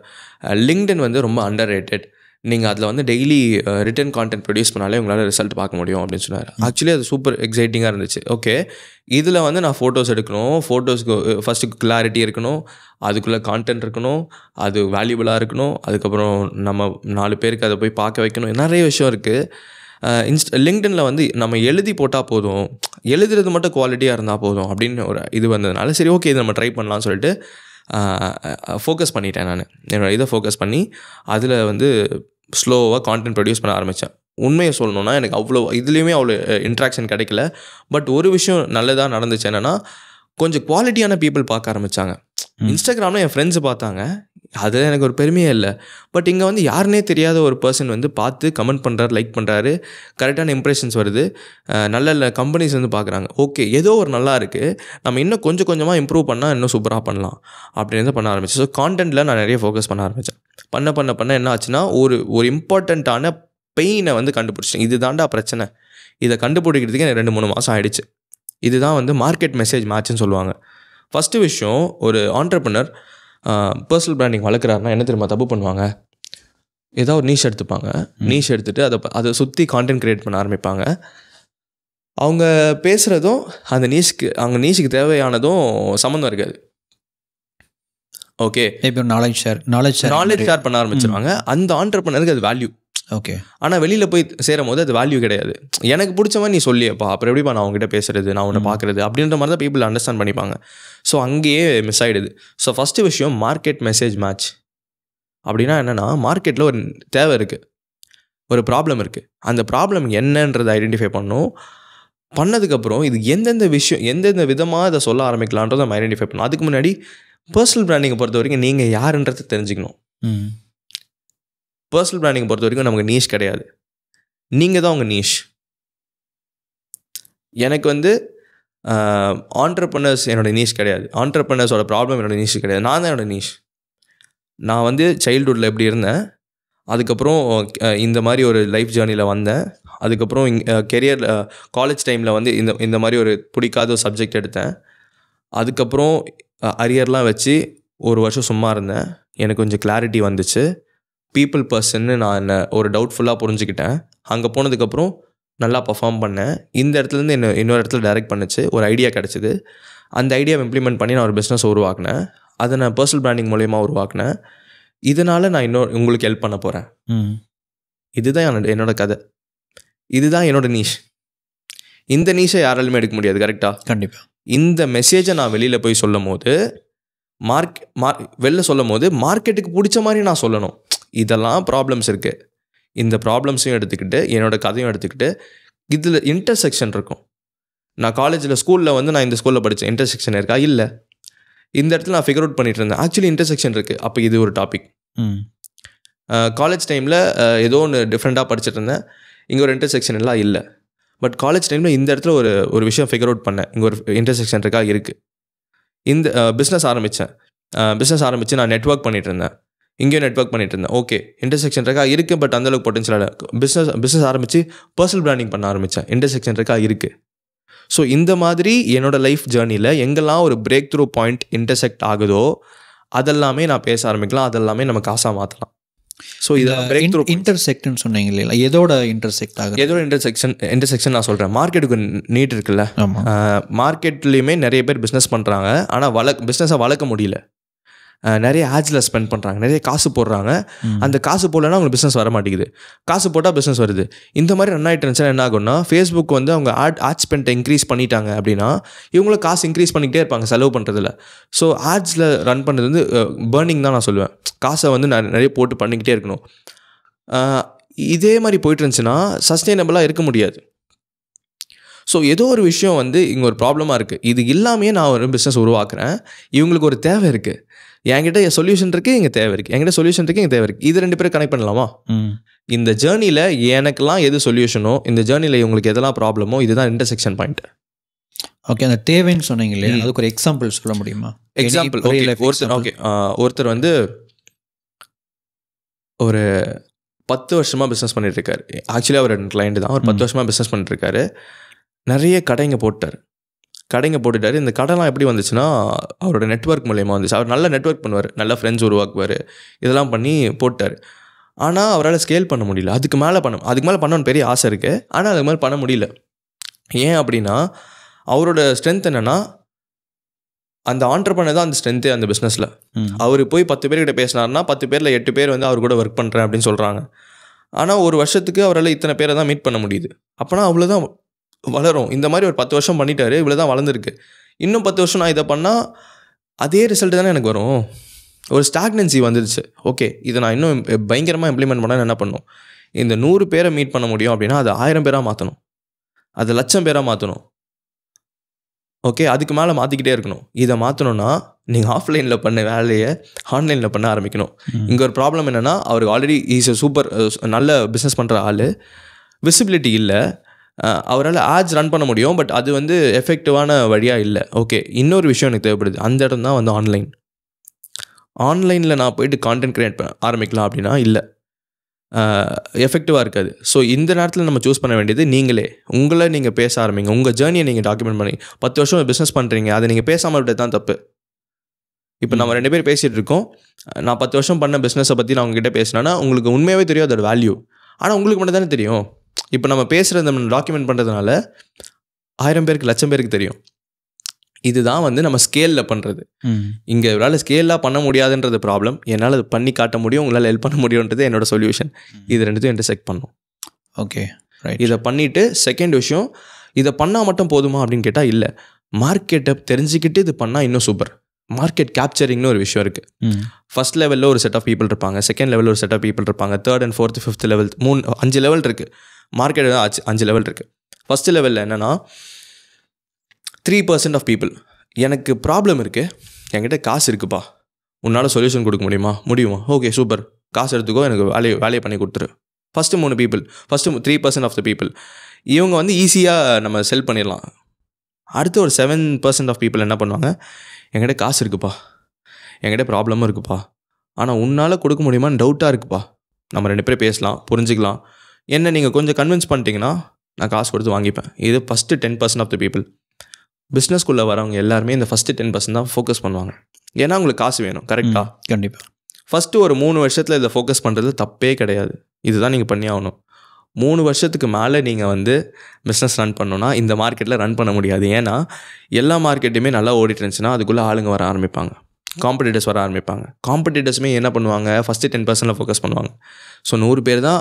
லிங்க்டின் வந்து ரொம்ப அண்டர் ரேட்டட், நீங்கள் அதில் வந்து டெய்லி ரிட்டன் கான்டென்ட் ப்ரொடியூஸ் பண்ணாலே உங்களால் ரிசல்ட் பார்க்க முடியும் அப்படின்னு சொன்னார். ஆக்சுவலி அது சூப்பர் எக்ஸைட்டிங்காக இருந்துச்சு. ஓகே இதில் வந்து நான் ஃபோட்டோஸ் எடுக்கணும், ஃபோட்டோஸ்க்கு ஃபஸ்ட்டு கிளாரிட்டி இருக்கணும், அதுக்குள்ளே கான்டென்ட் இருக்கணும், அது வேல்யூபுளாக இருக்கணும், அதுக்கப்புறம் நம்ம நாலு பேருக்கு அதை போய் பார்க்க வைக்கணும், நிறைய விஷயம் இருக்குது. இன்ஸ்ட் லிங்க்டினில் வந்து நம்ம எழுதி போட்டால் போதும், எழுதுறது மட்டும் குவாலிட்டியாக இருந்தால் போதும் அப்படின்னு ஒரு இது வந்ததுனால சரி ஓகே இதை நம்ம ட்ரை பண்ணலான்னு சொல்லிட்டு ஃபோக்கஸ் பண்ணிட்டேன். நான் என்னோடய இதை ஃபோக்கஸ் பண்ணி அதில் வந்து ஸ்லோவாக கான்டென்ட் ப்ரொடியூஸ் பண்ண ஆரம்பித்தேன். உண்மையை சொல்லணுன்னா எனக்கு அவ்வளோ இதுலேயுமே அவ்வளோ இன்ட்ராக்ஷன் கிடைக்கல. பட் ஒரு விஷயம் நல்லதாக நடந்துச்சு, என்னென்னா கொஞ்சம் குவாலிட்டியான பீப்புள் பார்க்க ஆரம்பித்தாங்க. Instagram na friends பாத்தாங்க அது எனக்கு ஒரு பெருமையே இல்ல பட் இங்க வந்து யாருனே தெரியாத ஒரு पर्सन வந்து பார்த்து கமெண்ட் பண்றாரு லைக் பண்றாரு கரெக்ட்டான இம்ப்ரஷன்ஸ் வருது நல்ல நல்ல கம்பெனிஸ் வந்து பார்க்கறாங்க ஓகே ஏதோ ஒரு நல்லா இருக்கு நம்ம இன்னும் கொஞ்சம் கொஞ்சமா இம்ப்ரூவ் பண்ணா இன்னும் சூப்பரா பண்ணலாம் அப்படினு பண்ண ஆரம்பிச்சேன் சோ கண்டென்ட்ல நான் நிறைய ஃபோக்கஸ் பண்ண ஆரம்பிச்சேன் பண்ண பண்ண பண்ண என்ன ஆச்சுனா ஒரு ஒரு இம்பார்ட்டன்ட்டான பெயினை வந்து கண்டுபிடிச்சேன் இதுதான்டா பிரச்சனை இத கண்டுபிடிக்கிறதுக்கு எனக்கு two three மாசம் ஆயிடுச்சு இதுதான் வந்து மார்க்கெட் மெசேஜ் மேட்ச்னு சொல்வாங்க First விஷயம் ஒரு ஆண்டர்பிரனர் पर्सनल branding வளக்குறாருன்னா என்ன தெரியுமா தப்பு பண்ணுவாங்க ஏதோ ஒரு niche எடுத்துப்பாங்க niche எடுத்துட்டு அத அத சுத்தி content create பண்ண ஆரம்பிப்பாங்க அவங்க பேசுறதும் அந்த niche-க்கு அவங்க niche-க்கு தேவையானதும் சம்பந்தம் இருக்காது ஓகே இப்போ knowledge share knowledge share knowledge share பண்ண ஆரம்பிச்சுவாங்க அந்த ஆண்டர்பிரனருக்கு அது value ஓகே ஆனா வெளியில போய் சேரும்போது அது வேல்யூ கிடையாது எனக்கு பிடிச்சவன் நீ சொல்லியப்பா அப்புறம் எப்படிப்பா நான் உங்ககிட்ட பேசுறது நான் உன்னை பார்க்கறது அப்படின்ற மாதிரி தான் பீப்புள் அண்டர்ஸ்டாண்ட் பண்ணிப்பாங்க ஸோ அங்கேயே மிஸ் ஆயிடுது ஸோ ஃபர்ஸ்ட் விஷயம் மார்க்கெட் மெசேஜ் மேட்ச் அப்படின்னா என்னன்னா மார்க்கெட்டில் ஒரு தேவை இருக்குது ஒரு ப்ராப்ளம் இருக்குது அந்த ப்ராப்ளம் என்னன்றதை ஐடென்டிஃபை பண்ணணும் பண்ணதுக்கப்புறம் இது எந்தெந்த விஷயம் எந்தெந்த விதமாக அதை சொல்ல ஆரம்பிக்கலான்றதை நம்ம ஐடென்டிஃபை பண்ணணும் அதுக்கு முன்னாடி பர்சனல் பிராண்டிங்கை பொறுத்த வரைக்கும் நீங்கள் யாருன்றதை தெரிஞ்சுக்கணும் பர்சனல் பிராண்டிங் பொறுத்த வரைக்கும் நமக்கு நீஷ் கிடையாது நீங்கள் தான் உங்கள் நீஷ் எனக்கு வந்து ஆண்டர்பிரனர்ஸ் என்னோடய நீஷ் கிடையாது ஆண்டர்பிரனர்ஸோட ப்ராப்ளம் என்னோடய நீஷ் கிடையாது நான் தான் என்னோடய நீஷ் நான் வந்து சைல்டுஹுட்டில் எப்படி இருந்தேன் அதுக்கப்புறம் இந்த மாதிரி ஒரு லைஃப் ஜேர்னியில் வந்தேன் அதுக்கப்புறம் கெரியர் காலேஜ் டைமில் வந்து இந்த இந்த மாதிரி ஒரு பிடிக்காத ஒரு சப்ஜெக்ட் எடுத்தேன் அதுக்கப்புறம் அரியர்லாம் வச்சு ஒரு வருஷம் சும்மா இருந்தேன் எனக்கு கொஞ்சம் கிளாரிட்டி வந்துச்சு பீப்புள் பர்சன்னு நான் ஒரு டவுட்ஃபுல்லாக புரிஞ்சுக்கிட்டேன் அங்கே போனதுக்கப்புறம் நல்லா பர்ஃபார்ம் பண்ணேன் இந்த இடத்துலேருந்து என்ன இன்னொரு இடத்துல டைரெக்ட் பண்ணிச்சு ஒரு ஐடியா கிடச்சிது அந்த ஐடியாவை இம்ப்ளிமெண்ட் பண்ணி நான் ஒரு பிஸ்னஸ் உருவாக்கினேன் அதை நான் பர்சனல் பிராண்டிங் மூலயமா உருவாக்கினேன் இதனால் நான் இன்னொரு உங்களுக்கு ஹெல்ப் பண்ண போகிறேன் இதுதான் என்னோட என்னோட கதை இதுதான் என்னோடய நீஷ் இந்த நீஷை யாராலுமே எடுக்க முடியாது கரெக்டாக கண்டிப்பாக இந்த மெசேஜை நான் வெளியில் போய் சொல்லும் போது மார்க் மார்க் வெளில சொல்லும் போது மார்க்கெட்டுக்கு பிடிச்ச மாதிரி நான் சொல்லணும் இதெல்லாம் ப்ராப்ளம்ஸ் இருக்குது இந்த ப்ராப்ளம்ஸையும் எடுத்துக்கிட்டு என்னோடய கதையும் எடுத்துக்கிட்டு இதில் இன்டர்செக்ஷன் இருக்கும் நான் காலேஜில் ஸ்கூலில் வந்து நான் இந்த ஸ்கூலில் படித்தேன் இன்டர்செக்ஷன் இருக்கா இல்லை இந்த இடத்துல நான் ஃபிகர் அவுட் பண்ணிட்டு இருந்தேன் ஆக்சுவலி இன்டர்செக்ஷன் இருக்குது அப்போ இது ஒரு டாபிக் காலேஜ் டைமில் ஏதோ ஒன்று டிஃப்ரெண்ட்டாக படிச்சுட்டு இருந்தேன் இங்கே ஒரு இன்டர்செக்ஷன் எல்லாம் இல்லை பட் காலேஜ் டைமில் இந்த இடத்துல ஒரு ஒரு விஷயம் ஃபிகர் அவுட் பண்ணேன் இங்கே ஒரு இன்டர்செக்ஷன் இருக்கா இருக்குது இந்த பிஸ்னஸ் ஆரம்பித்தேன் பிஸ்னஸ் ஆரம்பித்து நான் நெட்வொர்க் பண்ணிகிட்டு இருந்தேன் இங்கேயும் நெட்வொர்க் பண்ணிட்டு இருந்தேன் ஓகே இன்டர்செக்ஷன் இருக்கா இருக்குது பட் அந்தளவுக்கு பொட்டன்ஷியலாக பிஸ்னஸ் பிஸ்னஸ் ஆரம்பித்து பர்சனல் பிராண்டிங் பண்ண ஆரம்பித்தேன் இன்டர்செக்ஷன் இருக்கா இருக்குது ஸோ இந்த மாதிரி என்னோடய லைஃப் ஜேர்னியில் எங்கெல்லாம் ஒரு பிரேக் த்ரூ பாயிண்ட் இன்டர்செக்ட் ஆகுதோ அதெல்லாமே நான் பேச ஆரம்பிக்கலாம் அதெல்லாமே நம்ம காசாக மாற்றலாம் ஸோ இதில் பிரேக் த்ரூ இன்டர்செக்ட்னு சொன்னீங்க இல்லையா எதோட இன்டர்செக்ட் ஆகுது எதோட இன்டர்செக்ஷன் இன்டர்செக்ஷன் நான் சொல்கிறேன் மார்க்கெட்டுக்கு நீட் இருக்குல்ல மார்க்கெட்லேயுமே நிறைய பேர் பிஸ்னஸ் பண்ணுறாங்க ஆனால் வளர்க்க பிஸ்னஸை வளர்க்க முடியல நிறைய ஆட்ஸில் ஸ்பெண்ட் பண்ணுறாங்க நிறைய காசு போடுறாங்க அந்த காசு போடலன்னா அவங்க பிஸ்னஸ் வர மாட்டேங்குது காசு போட்டால் பிஸ்னஸ் வருது இந்த மாதிரி ரன் ஆகிட்டு இருந்துச்சுன்னா என்ன ஆகும்னா ஃபேஸ்புக் வந்து அவங்க ஆட் ஆட் ஸ்பெண்ட்டை இன்க்ரீஸ் பண்ணிட்டாங்க அப்படின்னா இவங்களும் காசு இன்க்ரீஸ் பண்ணிக்கிட்டே இருப்பாங்க செலவு பண்ணுறதில்ல ஸோ ஆட்ஸில் ரன் பண்ணுறது வந்து பேர்னிங் தான் நான் சொல்லுவேன் காசை வந்து நிறைய போட்டு பண்ணிக்கிட்டே இருக்கணும் இதே மாதிரி போயிட்டு இருந்துச்சுன்னா சஸ்டெயினபிளாக இருக்க முடியாது ஸோ ஏதோ ஒரு விஷயம் வந்து இங்கே ஒரு ப்ராப்ளமாக இருக்குது இது இல்லாமையே நான் ஒரு பிஸ்னஸ் உருவாக்குறேன் இவங்களுக்கு ஒரு தேவை இருக்குது என்கிட்ட சொல்யூஷன் இருக்குது இங்கே தேவை இருக்குது என்கிட்ட சொல்யூஷன் இருக்குது இங்கே தேவை இருக்குது இது ரெண்டு பேரும் கனெக்ட் பண்ணலாமா இந்த ஜேர்னியில் எனக்கெல்லாம் எது சொல்யூஷனோ இந்த ஜேர்னியில் இவங்களுக்கு எதெல்லாம் ப்ராப்ளமோ இதுதான் இன்டர்செக்ஷன் பாயிண்ட் ஓகே அந்த தேவைன்னு சொன்னீங்க இல்லையா அதுக்கு ஒரு எக்ஸாம்பிள் சொல்ல முடியுமா எக்ஸாம்பிள் ஒருத்தர் ஓகே ஒருத்தர் வந்து ஒரு பத்து வருஷமாக பிஸ்னஸ் பண்ணிட்டு இருக்காரு ஆக்சுவலி அவர் கிளைண்ட் தான் ஒரு பத்து வருஷமாக பிஸ்னஸ் பண்ணிட்டு இருக்காரு நிறைய கடைங்க போட்டார் கடைங்க போட்டுட்டார் இந்த கடைலாம் எப்படி வந்துச்சுன்னா அவரோட நெட்வொர்க் மூலயமா வந்துச்சு அவர் நல்லா நெட்வொர்க் பண்ணுவார் நல்லா ஃப்ரெண்ட்ஸ் உருவாக்குவார் இதெல்லாம் பண்ணி போட்டார் ஆனால் அவரால் ஸ்கேல் பண்ண முடியல அதுக்கு மேலே பண்ண அதுக்கு மேலே பண்ணணும்னு பெரிய ஆசை இருக்குது ஆனால் அதுக்கு மேலே பண்ண முடியல ஏன் அப்படின்னா அவரோட ஸ்ட்ரென்த் என்னென்னா அந்த ஆண்டர்பிரனர் தான் அந்த ஸ்ட்ரென்த்து அந்த பிஸ்னஸில் அவர் போய் பத்து பேர்கிட்ட பேசினார்னா பத்து பேரில் எட்டு பேர் வந்து அவர் கூட ஒர்க் பண்ணுறேன் அப்படின்னு சொல்கிறாங்க ஆனால் ஒரு வருஷத்துக்கு அவரால் இத்தனை பேரை தான் மீட் பண்ண முடியுது அப்போனா அவ்வளோதான் வளரும் இந்த மாதிரி ஒரு பத்து வருஷம் பண்ணிட்டாரு இவ்வளோதான் வளர்ந்துருக்கு இன்னும் பத்து வருஷம் நான் இதை பண்ணால் அதே ரிசல்ட் தானே எனக்கு வரும் ஒரு ஸ்டாக்னன்சி வந்துடுச்சு ஓகே இதை நான் இன்னும் பயங்கரமாக இம்ப்ளிமெண்ட் பண்ண என்ன பண்ணணும் இந்த நூறு பேரை மீட் பண்ண முடியும் அப்படின்னா அது ஆயிரம் பேராக மாற்றணும் அது லட்சம் பேராக மாற்றணும் ஓகே, அதுக்கு மேலே மாற்றிக்கிட்டே இருக்கணும். இதை மாற்றணும்னா நீங்கள் ஆஃப்லைனில் பண்ண வேலையை ஆன்லைனில் பண்ண ஆரம்பிக்கணும். இங்கே ஒரு ப்ராப்ளம் என்னென்னா, அவருக்கு ஆல்ரெடி ஈஸிய சூப்பர் நல்ல பிஸ்னஸ் பண்ணுற ஆள், விசிபிலிட்டி இல்லை, அவரால் ஆட்ஸ் ரன் பண்ண முடியும், பட் அது வந்து எஃபெக்டிவான வழியாக இல்லை. ஓகே, இன்னொரு விஷயம் எனக்கு தேவைப்படுது, அந்த இடம் தான் வந்து ஆன்லைன். ஆன்லைனில் நான் போய்ட்டு கான்டென்ட் க்ரியேட் ஆரம்பிக்கலாம் அப்படின்னா இல்லை, எஃபெக்டிவாக இருக்காது. ஸோ இந்த நேரத்தில் நம்ம சூஸ் பண்ண வேண்டியது நீங்களே, உங்களை நீங்கள் பேச ஆரம்பிங்க, உங்கள் ஜேர்னியை நீங்கள் டாக்குமெண்ட் பண்ணி. பத்து வருஷம் பிஸ்னஸ் பண்ணுறீங்க, அதை நீங்கள் பேசாமல் விட்டது தான் தப்பு. இப்போ நம்ம ரெண்டு பேர் பேசிகிட்டு இருக்கோம், நான் பத்து வருஷம் பண்ண பிஸ்னஸை பற்றி நான் உங்ககிட்ட பேசினேன்னா உங்களுக்கு உண்மையாகவே தெரியும் அதோட வேல்யூ, ஆனால் உங்களுக்கு மட்டும் தானே தெரியும். இப்போ நம்ம பேசுகிற நம்ம டாக்குமெண்ட் பண்ணுறதுனால ஆயிரம் பேருக்கு லட்சம் பேருக்கு தெரியும். இதுதான் வந்து நம்ம ஸ்கேலில் பண்ணுறது. இங்கே இவரால் ஸ்கேலாக பண்ண முடியாதுன்றது ப்ராப்ளம், என்னால் அது பண்ணி காட்ட முடியும், உங்களால் ஹெல்ப் பண்ண முடியுன்றது என்னோட சொல்யூஷன். இது ரெண்டுத்தையும் இன்டர்செக்ட் பண்ணணும். ஓகே, இதை பண்ணிவிட்டு செகண்ட் விஷயம், இதை பண்ணால் மட்டும் போதுமா அப்படின்னு கேட்டால் இல்லை. மார்க்கெட்டை தெரிஞ்சுக்கிட்டு இது பண்ணால் இன்னும் சூப்பர். மார்க்கெட் கேப்சரிங்னு ஒரு விஷயம் இருக்குது. ஃபர்ஸ்ட் லெவலில் ஒரு செட் ஆஃப் பீப்புள் இருப்பாங்க, செகண்ட் லெவலில் ஒரு செட் ஆஃப் பீப்புள் இருப்பாங்க, third and fourth fifth level, மூணு அஞ்சு லெவல் இருக்குது. மார்க்கெட் தான் அஞ்சு லெவல் இருக்குது. ஃபர்ஸ்ட் லெவலில் என்னென்னா, த்ரீ பர்சன்ட் ஆஃப் பீப்புள், எனக்கு ப்ராப்ளம் இருக்குது, என்கிட்ட காசு இருக்குப்பா, உன்னால் சொல்யூஷன் கொடுக்க முடியுமா? முடியுமா? ஓகே சூப்பர், காசு எடுத்துக்கோ, எனக்கு வேலையை வேலையை பண்ணி கொடுத்துரு. ஃபஸ்ட்டு மூணு people, first three percent of the people, இவங்க வந்து ஈஸியாக நம்ம செல் பண்ணிடலாம். அடுத்து ஒரு செவன் பர்சன்ட் ஆஃப் பீப்புள் என்ன பண்ணுவாங்க, என்கிட்ட காசு இருக்குப்பா, என்கிட்ட ப்ராப்ளமும் இருக்குப்பா, ஆனால் உன்னால் கொடுக்க முடியுமான்னு டவுட்டாக இருக்குப்பா, நம்ம ரெண்டு பேரும் பேசலாம், புரிஞ்சுக்கலாம், என்ன நீங்கள் கொஞ்சம் கன்வின்ஸ் பண்ணிட்டீங்கன்னா நான் காசு கொடுத்து வாங்கிப்பேன். இது first ten percent of the people. பிஸ்னஸ்குள்ளே வரவங்க எல்லாருமே இந்த ஃபஸ்ட்டு டென் பர்சன்ட் தான் ஃபோக்கஸ் பண்ணுவாங்க. ஏன்னா அவங்களுக்கு காசு வேணும், கரெக்டாக? கண்டிப்பாக. ஃபஸ்ட்டு ஒரு மூணு வருஷத்தில் இதை ஃபோக்கஸ் பண்ணுறது தப்பே கிடையாது, இதுதான் நீங்கள் பண்ணி ஆகணும். மூணு வருஷத்துக்கு மேலே நீங்கள் வந்து பிஸ்னஸ் ரன் பண்ணணுன்னா இந்த மார்க்கெட்டில் ரன் பண்ண முடியாது. ஏன்னா எல்லா மார்க்கெட்டையுமே நல்லா ஓடிட்டு இருந்துச்சுன்னா அதுக்குள்ளே ஆளுங்க வர ஆரம்பிப்பாங்க, காம்படிட்டர்ஸ் வர ஆரம்பிப்பாங்க. காம்படிட்டர்ஸுமே என்ன பண்ணுவாங்க, ஃபஸ்ட்டு டென் பர்சன்ட்டில் ஃபோக்கஸ் பண்ணுவாங்க. ஸோ நூறு பேர் தான்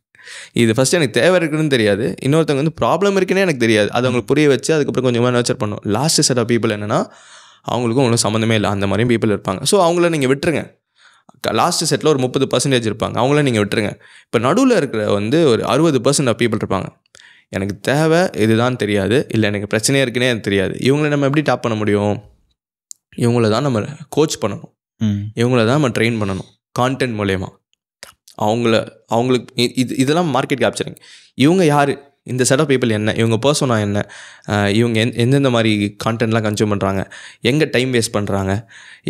இது ஃபஸ்ட்டு எனக்கு தேவை இருக்குன்னு தெரியாது, இன்னொருத்தவங்க வந்து ப்ராப்ளம் இருக்குன்னே எனக்கு தெரியாது, அது அவங்களுக்கு புரிய வச்சு அதுக்கப்புறம் கொஞ்சமாக நர்ச்சர் பண்ணும். லாஸ்ட் செட் ஆஃப் பீப்புள் என்னென்னா, அவங்களுக்கும் ஒன்றும் சம்மந்தமே இல்லை, அந்த மாதிரியும் பீப்புள் இருப்பாங்க. ஸோ அவங்கள நீங்கள் விட்டுருங்க. லாஸ்ட் செட்டில் ஒரு முப்பது பர்சன்டேஜ் இருப்பாங்க, அவங்கள நீங்கள் விட்டுருங்க. இப்போ நடுவில் இருக்கிற வந்து ஒரு அறுபது பர்சன்ட் ஆஃப் பீப்புள் இருப்பாங்க, எனக்கு தேவை இதுதான் தெரியாது, இல்லை எனக்கு பிரச்சனையாக இருக்குன்னே எனக்கு தெரியாது. இவங்கள நம்ம எப்படி டாப் பண்ண முடியும்? இவங்கள தான் நம்ம கோச் பண்ணணும், இவங்கள தான் நம்ம ட்ரெயின் பண்ணணும் கான்டென்ட் மூலயமா. அவங்கள அவங்களுக்கு இது இதெல்லாம் மார்க்கெட் கேப்சரிங். இவங்க யார், இந்த செட் ஆஃப் பீப்புள் என்ன, இவங்க பர்சனா என்ன, இவங்க எந் எந்தெந்த மாதிரி கான்டென்ட்லாம் கன்சியூம் பண்ணுறாங்க, எங்கே டைம் வேஸ்ட் பண்ணுறாங்க,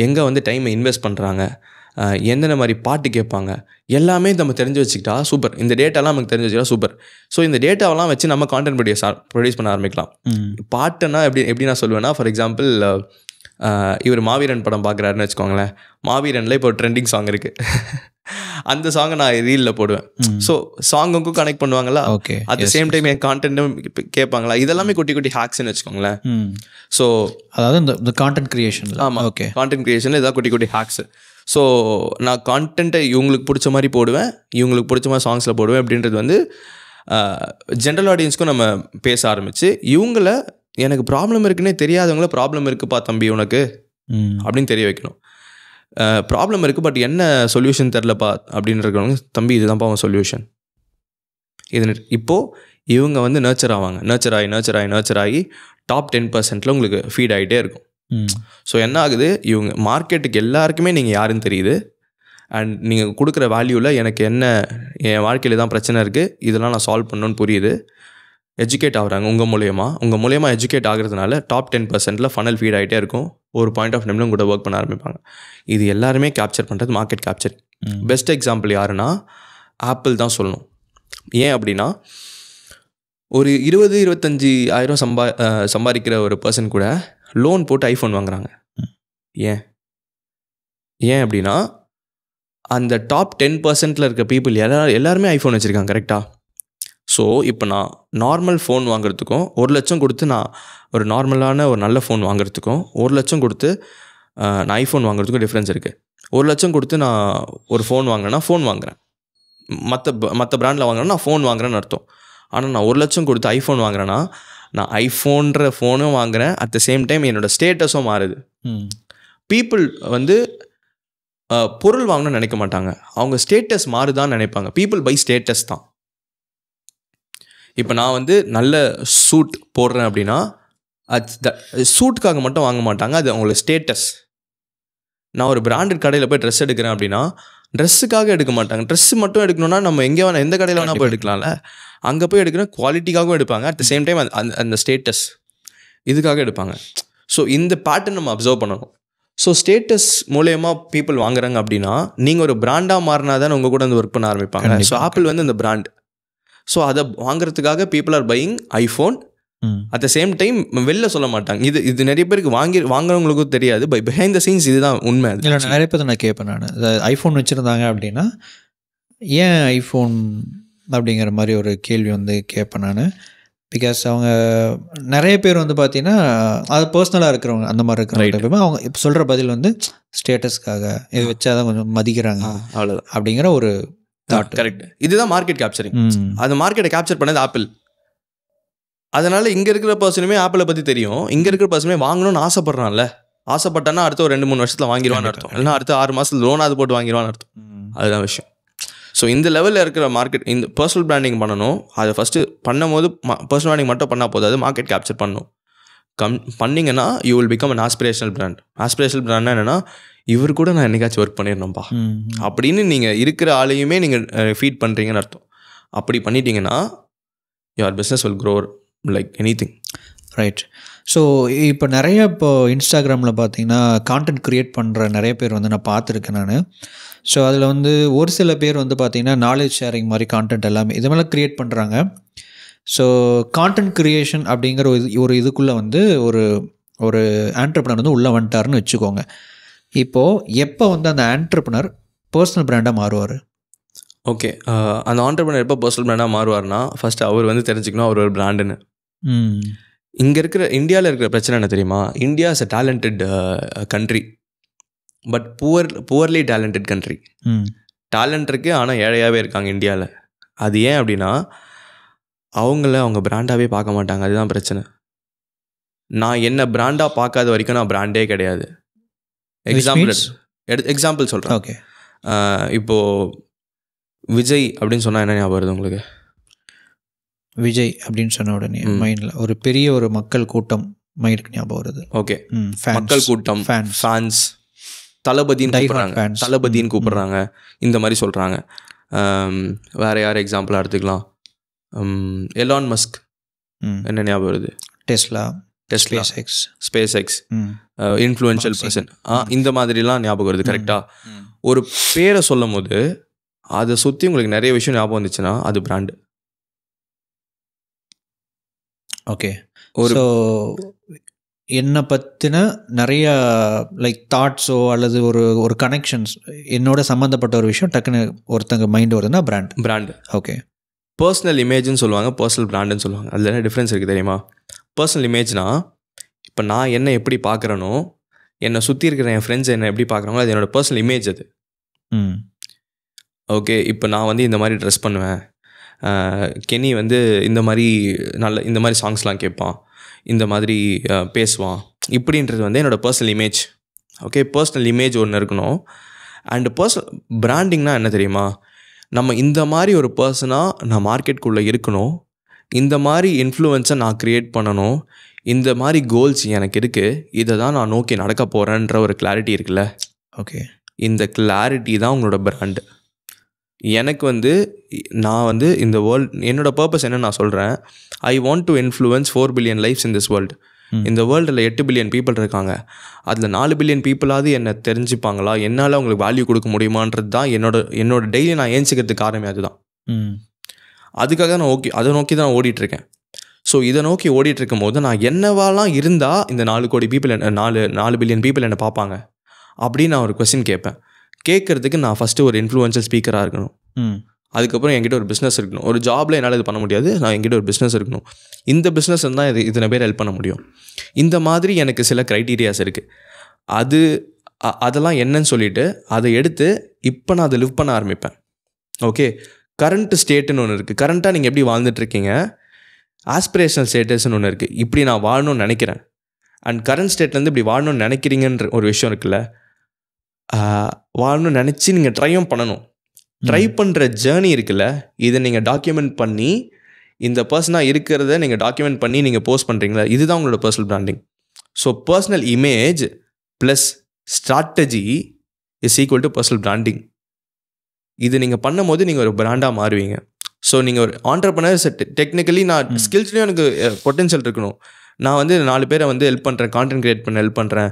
எங்கே வந்து டைமை இன்வெஸ்ட் பண்ணுறாங்க, எந்தெந்த மாதிரி பாட்டு கேட்பாங்க, எல்லாமே நம்ம தெரிஞ்சு வச்சுக்கிட்டா சூப்பர். இந்த டேட்டாலாம் நமக்கு தெரிஞ்சு வச்சுக்கிட்டா சூப்பர். ஸோ இந்த டேட்டாவெல்லாம் வச்சு நம்ம கான்டென்ட் ப்ரொடியூஸ் ப்ரொடியூஸ் பண்ண ஆரம்பிக்கலாம். பாட்டுன்னா எப்படி எப்படி நான் சொல்லுவேன்னா, ஃபார் எக்ஸாம்பிள் இவர் மாவீரன் படம் பார்க்குறாருன்னு வச்சுக்கோங்களேன். மாவீரனில் இப்போ ட்ரெண்டிங் சாங் இருக்குது, அந்த சாங்கை நான் ரீலில் போடுவேன். ஸோ சாங்குக்கும் கனெக்ட் பண்ணுவாங்களா, okay, at the same time என் கான்டென்ட்டும் கேட்பாங்களா, இதெல்லாமே குட்டி குட்டி ஹேக்ஸ்ன்னு வச்சுக்கோங்களேன். ஸோ அதாவது இந்த கான்டென்ட் கிரியேஷன், ஆமாம், ஓகே, கான்டென்ட் கிரியேஷனில் இதான் குட்டி குட்டி ஹேக்ஸ். ஸோ நான் கான்டென்ட்டை இவங்களுக்கு பிடிச்ச மாதிரி போடுவேன், இவங்களுக்கு பிடிச்ச மாதிரி சாங்ஸில் போடுவேன் அப்படின்றது வந்து ஜென்ரல் ஆடியன்ஸ்க்கும் நம்ம பேச ஆரம்பித்து, இவங்கள எனக்கு ப்ராப்ளம் இருக்குன்னே தெரியாதவங்கள ப்ராப்ளம் இருக்குப்பா தம்பி உனக்கு அப்படின்னு தெரிய வைக்கணும். ப்ராப்ளம் இருக்குது பட் என்ன சொல்யூஷன் தெரிலப்பா அப்படின்னு இருக்கிறவங்க, தம்பி இதுதான்ப்பா அவன் சொல்யூஷன் இது. இப்போது இவங்க வந்து நர்ச்சர் ஆவாங்க, நர்ச்சர் ஆகி நர்ச்சர் ஆகி நர்ச்சர் ஆகி டாப் டென் பர்சன்ட்டில் உங்களுக்கு ஃபீட் ஆகிட்டே இருக்கும். ஸோ என்ன ஆகுது, இவங்க மார்க்கெட்டுக்கு எல்லாருக்குமே நீங்கள் யாருன்னு தெரியுது, அண்ட் நீங்கள் கொடுக்குற வேல்யூவில் எனக்கு என்ன என் வாழ்க்கையில் தான் பிரச்சனை இருக்குது, இதெல்லாம் நான் சால்வ் பண்ணணுன்னு புரியுது. எஜுகேட் ஆகுறாங்க உங்கள் மூலயமா, உங்கள் மூலயமா எஜுகேட் ஆகிறதுனால டாப் டென் பர்சன்ட்டில் ஃபனல் ஃபீட் ஆகிட்டே இருக்கும். ஒரு பாயிண்ட் ஆஃப் டைமில் கூட ஒர்க் பண்ண ஆரம்பிப்பாங்க. இது எல்லாருமே கேப்சர் பண்ணுறது மார்க்கெட் கேப்சர். பெஸ்ட் எக்ஸாம்பிள் யாருன்னா ஆப்பிள் தான் சொல்லணும். ஏன் அப்படின்னா, ஒரு இருபது இருபத்தஞ்சி ஆயிரம் சம்பா சம்பாதிக்கிற ஒரு பர்சன் கூட லோன் போட்டு ஐஃபோன் வாங்குறாங்க. ஏன் ஏன் அப்படின்னா, அந்த டாப் டென் பர்சன்ட்டில் இருக்க பீப்புள் எல்லா எல்லாருமே ஐஃபோன் வச்சுருக்காங்க, கரெக்டாக? ஸோ இப்போ நான் நார்மல் ஃபோன் வாங்குறதுக்கும் ஒரு லட்சம் கொடுத்து நான் ஒரு நார்மலான ஒரு நல்ல ஃபோன் வாங்குறதுக்கும் ஒரு லட்சம் கொடுத்து நான் ஐஃபோன் வாங்குறதுக்கும் டிஃப்ரென்ஸ் இருக்குது. ஒரு லட்சம் கொடுத்து நான் ஒரு ஃபோன் வாங்கினேன்னா ஃபோன் வாங்குகிறேன், மற்ற மற்ற ப்ராண்டில் வாங்கினேன்னா நான் ஃபோன் வாங்குறேன்னு அர்த்தம். ஆனால் நான் ஒரு லட்சம் கொடுத்து ஐஃபோன் வாங்குறேன்னா நான் ஐஃபோன்ற ஃபோனும் வாங்குகிறேன், அட் த சேம் டைம் என்னோடய ஸ்டேட்டஸும் மாறுது. பீப்புள் வந்து பொருள் வாங்கணும்னு நினைக்க மாட்டாங்க, அவங்க ஸ்டேட்டஸ் மாறுதான்னு நினைப்பாங்க. பீப்புள் பை ஸ்டேட்டஸ் தான். இப்போ நான் வந்து நல்ல சூட் போடுறேன் அப்படின்னா அது சூட்டுக்காக மட்டும் வாங்க மாட்டாங்க, அது அவங்களோட ஸ்டேட்டஸ். நான் ஒரு பிராண்டட் கடையில் போய் ட்ரெஸ் எடுக்கிறேன் அப்படின்னா ட்ரெஸ்ஸுக்காக எடுக்க மாட்டாங்க. ட்ரெஸ்ஸு மட்டும் எடுக்கணும்னா நம்ம எங்கே வேணால் எந்த கடையில் வேணால் போய் எடுக்கலாம்ல, அங்கே போய் எடுக்கிற குவாலிட்டிக்காகவும் எடுப்பாங்க, அட் த சேம் டைம் அந்த அந்த ஸ்டேட்டஸ் இதுக்காக எடுப்பாங்க. ஸோ இந்த பேட்டர்ன் நம்ம அப்சர்வ் பண்ணணும். ஸோ ஸ்டேட்டஸ் மூலயமா பீப்புள் வாங்குறாங்க அப்படின்னா நீங்கள் ஒரு பிராண்டாக மாறினா தானே உங்கள் கூட வந்து ஒர்க் பண்ண ஆரம்பிப்பாங்க. ஸோ ஆப்பிள் வந்து அந்த பிராண்ட், ஸோ அதை வாங்குறதுக்காக people are buying iPhone. At the same time வெளில சொல்ல மாட்டாங்க, இது இது நிறைய பேருக்கு வாங்கி வாங்குறவங்களுக்கும் தெரியாது. பை பிஹைண்ட் த சீன்ஸ் இதுதான் உண்மை. இல்லை, நிறைய பேர் நான் கேட்பேன், நான் ஐஃபோன் வச்சுருந்தாங்க அப்படின்னா ஏன் ஐஃபோன் அப்படிங்கிற மாதிரி ஒரு கேள்வி வந்து கேட்பேன் நான். பிகாஸ் அவங்க நிறைய பேர் வந்து பார்த்தீங்கன்னா அது பர்சனலாக இருக்கிறவங்க அந்த மாதிரி இருக்கிறவங்க அவங்க இப்போ சொல்கிற பதில் வந்து ஸ்டேட்டஸ்க்காக இது வச்சா தான் கொஞ்சம் மதிக்கிறாங்க அவ்வளோதான் அப்படிங்கிற ஒரு தாட். கரெக்ட். இதுதான் மார்க்கெட் கேப்சரிங். அது மார்க்கெட்டை கேப்சர் பண்ணது ஆப்பிள். அதனால இங்கே இருக்கிற பர்சனுமே ஆப்பிளை பற்றி தெரியும், இங்கே இருக்கிற பர்சனுமே வாங்கணும்னு ஆசைப்படுறான்ல. ஆசைப்பட்டானா அடுத்த ஒரு ரெண்டு மூணு வருஷத்தில் வாங்கிடுவான்னு அர்த்தம், இல்லைன்னா அடுத்த ஆறு மாதத்தில் லோன் அது போட்டு வாங்கிடுவான்னு அர்த்தம். அதுதான் விஷயம். ஸோ இந்த லெவலில் இருக்கிற மார்க்கெட் இந்த பர்சனல் பிராண்டிங் பண்ணணும். அதை ஃபஸ்ட்டு பண்ணும் போது பர்சனல் பிராண்டிங் மட்டும் பண்ணால் போதாது, மார்க்கெட் கேப்சர் பண்ணணும். கம் பண்ணிங்கன்னா you will become an aspirational brand. Aspirational பிராண்ட்னா என்னென்னா இவர் கூட நான் என்னைக்காச்சும் ஒர்க் பண்ணிடணும்ப்பா அப்படின்னு நீங்கள் இருக்கிற ஆளையுமே நீங்கள் ஃபீட் பண்ணுறீங்கன்னு அர்த்தம். அப்படி பண்ணிட்டீங்கன்னா your business will grow like anything. Right. So இப்போ நிறைய இப்போ இன்ஸ்டாகிராமில் பார்த்தீங்கன்னா கான்டென்ட் க்ரியேட் பண்ணுற நிறைய பேர் வந்து நான் பார்த்துருக்கேன் நான். ஸோ அதில் வந்து ஒரு சில பேர் வந்து பார்த்தீங்கன்னா நாலேஜ் ஷேரிங் மாதிரி கான்டென்ட் எல்லாமே இது மாதிரிலாம் க்ரியேட் பண்ணுறாங்க. ஸோ கான்டென்ட் க்ரியேஷன் அப்படிங்கிற ஒரு ஒரு இதுக்குள்ளே வந்து ஒரு ஒரு ஆண்ட்ரப்ரனர் வந்து உள்ளே வந்துட்டாருன்னு வச்சுக்கோங்க. இப்போது எப்போ வந்து அந்த ஆண்ட்ரப்ரனர் பர்சனல் பிராண்டாக மாறுவார்? ஓகே, அந்த ஆண்ட்ரப்ரனர் எப்போ பர்சனல் பிராண்டாக மாறுவார்னா ஃபஸ்ட்டு அவர் வந்து தெரிஞ்சுக்கணும் அவர் ஒரு பிராண்டுன்னு. இங்கே இருக்கிற இந்தியாவில் இருக்கிற பிரச்சனை என்ன தெரியுமா? India is a talented country, but poor poorly talented country. Talent இருக்குது ஆனால் ஏழையாகவே இருக்காங்க இந்தியாவில். அது ஏன் அப்படின்னா அவங்கள அவங்க பிராண்டாகவே பார்க்க மாட்டாங்க. அதுதான் பிரச்சனை. நான் என்ன பிராண்டாக பார்க்காத வரைக்கும் நான் பிராண்டே கிடையாது. எக்ஸாம்பிள் எடு எக்ஸாம்பிள் சொல்கிறேன். ஓகே, இப்போது விஜய் அப்படின்னு சொன்னால் என்ன ஞாபகம் வருது உங்களுக்கு? விஜய் அப்படின்னு சொன்ன உடனே மைண்டில் ஒரு பெரிய ஒரு மக்கள் கூட்டம் மைண்டுக்கு ஞாபகம் வருது. ஓகே, மக்கள் கூட்டம், ஃபேன்ஸ், தளபதின்னு கூப்பிட்றாங்க, தளபதின்னு கூப்பிட்றாங்க, இந்த மாதிரி சொல்கிறாங்க. வேறு யார் எக்ஸாம்பிளாக எடுத்துக்கலாம்? எலான் மஸ்க் என்ன ஞாபகம் வருது? Tesla, Tesla X, SpaceX, influential person, ஆ இந்த மாதிரிலாம் ஞாபகம் வருது. கரெக்டாக ஒரு பேரை சொல்லும் போது அதை சுற்றி உங்களுக்கு நிறைய விஷயம் ஞாபகம் வந்துச்சுன்னா அது பிராண்டு. ஓகே, ஒரு என்னை பற்றின நிறைய லைக் தாட்ஸோ அல்லது ஒரு ஒரு கனெக்ஷன்ஸ் என்னோட சம்மந்தப்பட்ட ஒரு விஷயம் டக்குன்னு ஒருத்தங்க மைண்டு வருதுன்னா பிராண்ட். பிராண்டு. ஓகே, பர்சனல் இமேஜ்னு சொல்லுவாங்க, பர்சனல் பிராண்டுன்னு சொல்லுவாங்க. அதில் என்ன டிஃப்ரென்ஸ் இருக்குது தெரியுமா? பர்சனல் இமேஜ்னா இப்போ நான் என்ன எப்படி பார்க்குறேனோ, என்னை சுற்றி இருக்கிற என் ஃப்ரெண்ட்ஸ் என்னை எப்படி பார்க்குறாங்களோ அது என்னோடய பர்சனல் இமேஜ். அது ஓகே. இப்போ நான் வந்து இந்த மாதிரி ட்ரெஸ் பண்ணுவேன், கெனி வந்து இந்த மாதிரி நல்ல இந்த மாதிரி சாங்ஸ்லாம் கேட்பான், இந்த மாதிரி பேசுவான், இப்படின்றது வந்து என்னோடய personal image. Okay, personal image ஒன்று இருக்கணும். அண்டு பர்சனல் பிராண்டிங்னால் என்ன தெரியுமா? நம்ம இந்த மாதிரி ஒரு பர்சனாக நான் மார்க்கெட்டுக்குள்ளே இருக்கணும், இந்த மாதிரி இன்ஃப்ளூயன்ஸை நான் க்ரியேட் பண்ணணும், இந்த மாதிரி கோல்ஸ் எனக்கு இருக்குது, இதை தான் நான் நோக்கி நடக்க போகிறேன்ற ஒரு கிளாரிட்டி இருக்குல்ல. ஓகே, இந்த கிளாரிட்டி தான் உங்களோட பிராண்டு. எனக்கு வந்து நான் வந்து இந்த வேர்ல்ட் என்னோடய பர்பஸ் என்ன நான் சொல்கிறேன், I want to influence four billion lives in this world. இந்த வேர்ல்டில் எட்டு பில்லியன் பீப்புள் இருக்காங்க, அதில் நாலு பில்லியன் பீப்புளாவது என்னை தெரிஞ்சுப்பாங்களா, என்னால் அவங்களுக்கு வேல்யூ கொடுக்க முடியுமான்றது தான் என்னோட என்னோட டெய்லி நான் ஏஞ்சிக்கிறதுக்கு காரணமே அதுதான். அதுக்காக நான் ஓகே அதை நோக்கி தான் ஓடிட்டுருக்கேன். ஸோ இதை நோக்கி ஓடிட்டுருக்கும் போது நான் என்னவாலாம் இருந்தால் இந்த நாலு கோடி பீப்புள் என்ன நாலு நாலு பில்லியன் பீப்புள் என்னை பார்ப்பாங்க அப்படின்னு நான் ஒரு கொஸ்டின் கேட்பேன். கேட்குறதுக்கு நான் ஃபஸ்ட்டு ஒரு இன்ஃப்ளூயன்ஷியல் ஸ்பீக்கராக இருக்கணும், அதுக்கப்புறம் என்கிட்ட ஒரு பிஸ்னஸ் இருக்கணும். ஒரு ஜாபில் என்னால் இது பண்ண முடியாது, நான் என்கிட்ட ஒரு பிஸ்னஸ் இருக்கணும். இந்த பிஸ்னஸ் தான் இது இத்தனை பேர் ஹெல்ப் பண்ண முடியும். இந்த மாதிரி எனக்கு சில க்ரைட்டீரியாஸ் இருக்குது. அது அதெல்லாம் என்னன்னு சொல்லிவிட்டு அதை எடுத்து இப்போ நான் அதை லிவ் பண்ண ஆரம்பிப்பேன். ஓகே, கரண்ட் ஸ்டேட்டுன்னு ஒன்று இருக்குது. கரண்ட்டாக நீங்கள் எப்படி வாழ்ந்துட்டுருக்கீங்க, ஆஸ்பிரேஷனல் ஸ்டேட்டஸ்ன்னு ஒன்று இருக்குது. இப்படி நான் வாழணும்னு நினைக்கிறேன். அண்ட் கரண்ட் ஸ்டேட்லேருந்து இப்படி வாழணும்னு நினைக்கிறீங்கன்ற ஒரு விஷயம் இருக்குல்ல, வாழணும்னு நினச்சி நீங்கள் ட்ரையும் பண்ணணும். ட்ரை பண்ணுற ஜேர்னி இருக்குல்ல, இதை நீங்கள் டாக்குமெண்ட் பண்ணி, இந்த பர்சனாக இருக்கிறத நீங்கள் டாக்குமெண்ட் பண்ணி நீங்கள் போஸ்ட் பண்ணுறீங்களா, இதுதான் உங்களோட personal branding. So personal image plus strategy is equal to personal branding. இது நீங்கள் பண்ணும் போது நீங்கள் ஒரு பிராண்டாக மாறுவீங்க. ஸோ நீங்கள் ஒரு ஆண்டர்ப்ரனர் டெக்னிக்கலி நான் ஸ்கில்ஸ்லேயும் எனக்கு பொட்டென்ஷியல் இருக்கணும். நான் வந்து நாலு பேரை வந்து ஹெல்ப் பண்ணுறேன், கான்டென்ட் கிரியேட் பண்ண ஹெல்ப் பண்ணுறேன்,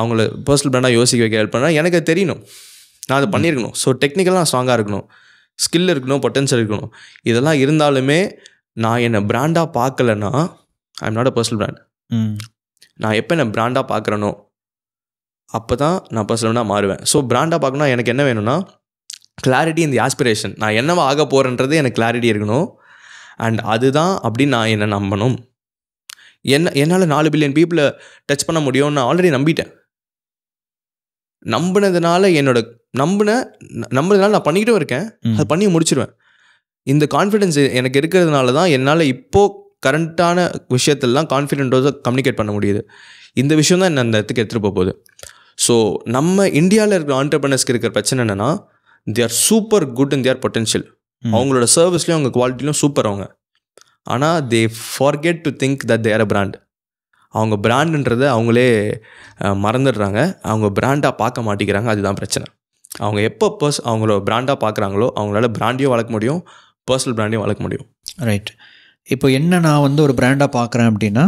அவங்கள பர்சனல் பிராண்டாக யோசிக்க வைக்க ஹெல்ப் பண்ணுறேன். எனக்கு தெரியணும், நான் அதை பண்ணியிருக்கணும். ஸோ டெக்னிக்கலாக நான் ஸ்ட்ராங்காக இருக்கணும், ஸ்கில் இருக்கணும், பொட்டென்ஷியல் இருக்கணும். இதெல்லாம் இருந்தாலுமே நான் என்னை பிராண்டாக பார்க்கலன்னா I am not a personal brand. நான் எப்போ என்னை பிராண்டாக பார்க்குறேனோ அப்போ தான் நான் பர்சனல் பிராண்டாக மாறுவேன். ஸோ பிராண்டாக பார்க்கணுன்னா எனக்கு என்ன வேணும்னா கிளாரிட்டி இந்த ஆஸ்பிரேஷன். நான் என்னவா ஆக போகிறேன்றது எனக்கு கிளாரிட்டி இருக்கணும். அண்ட் அதுதான் அப்படின்னு நான் என்னை நம்பணும். என்ன என்னால் நாலு பில்லியன் பீப்புளை டச் பண்ண முடியும்னு நான் ஆல்ரெடி நம்பிட்டேன். நம்பினதுனால என்னோட நம்பின நம்பினதுனால நான் பண்ணிக்கிட்டும் இருக்கேன், அது பண்ணி முடிச்சிடுவேன். இந்த கான்ஃபிடென்ஸ் எனக்கு இருக்கிறதுனால தான் என்னால் இப்போது கரண்ட்டான விஷயத்தெல்லாம் கான்ஃபிடென்ட்டோட கம்யூனிகேட் பண்ண முடியுது. இந்த விஷயம் தான் என்ன அந்த இடத்துக்கு எடுத்துகிட்டு போக போகுது. ஸோ நம்ம இந்தியாவில் இருக்கிற ஆண்டர்பிரனர்ஸ்க்கு இருக்கிற பிரச்சனை என்னென்னா, they are super good in their potential. அவங்களோட சர்வீஸ்லையும் அவங்க குவாலிட்டிலையும் சூப்பர் அவங்க. ஆனால் they forget to think that they're a brand. அவங்க பிராண்டுன்றதை அவங்களே மறந்துடுறாங்க, அவங்க பிராண்டாக பார்க்க மாட்டேங்கிறாங்க. அதுதான் பிரச்சனை. அவங்க எப்போ பர்ஸ் அவங்களோட பிராண்டாக பார்க்குறாங்களோ அவங்களால பிராண்டையும் வளர்க்க முடியும், பர்சனல் பிராண்டையும் வளர்க்க முடியும். ரைட். இப்போ என்ன நான் வந்து ஒரு பிராண்டாக பார்க்குறேன் அப்படின்னா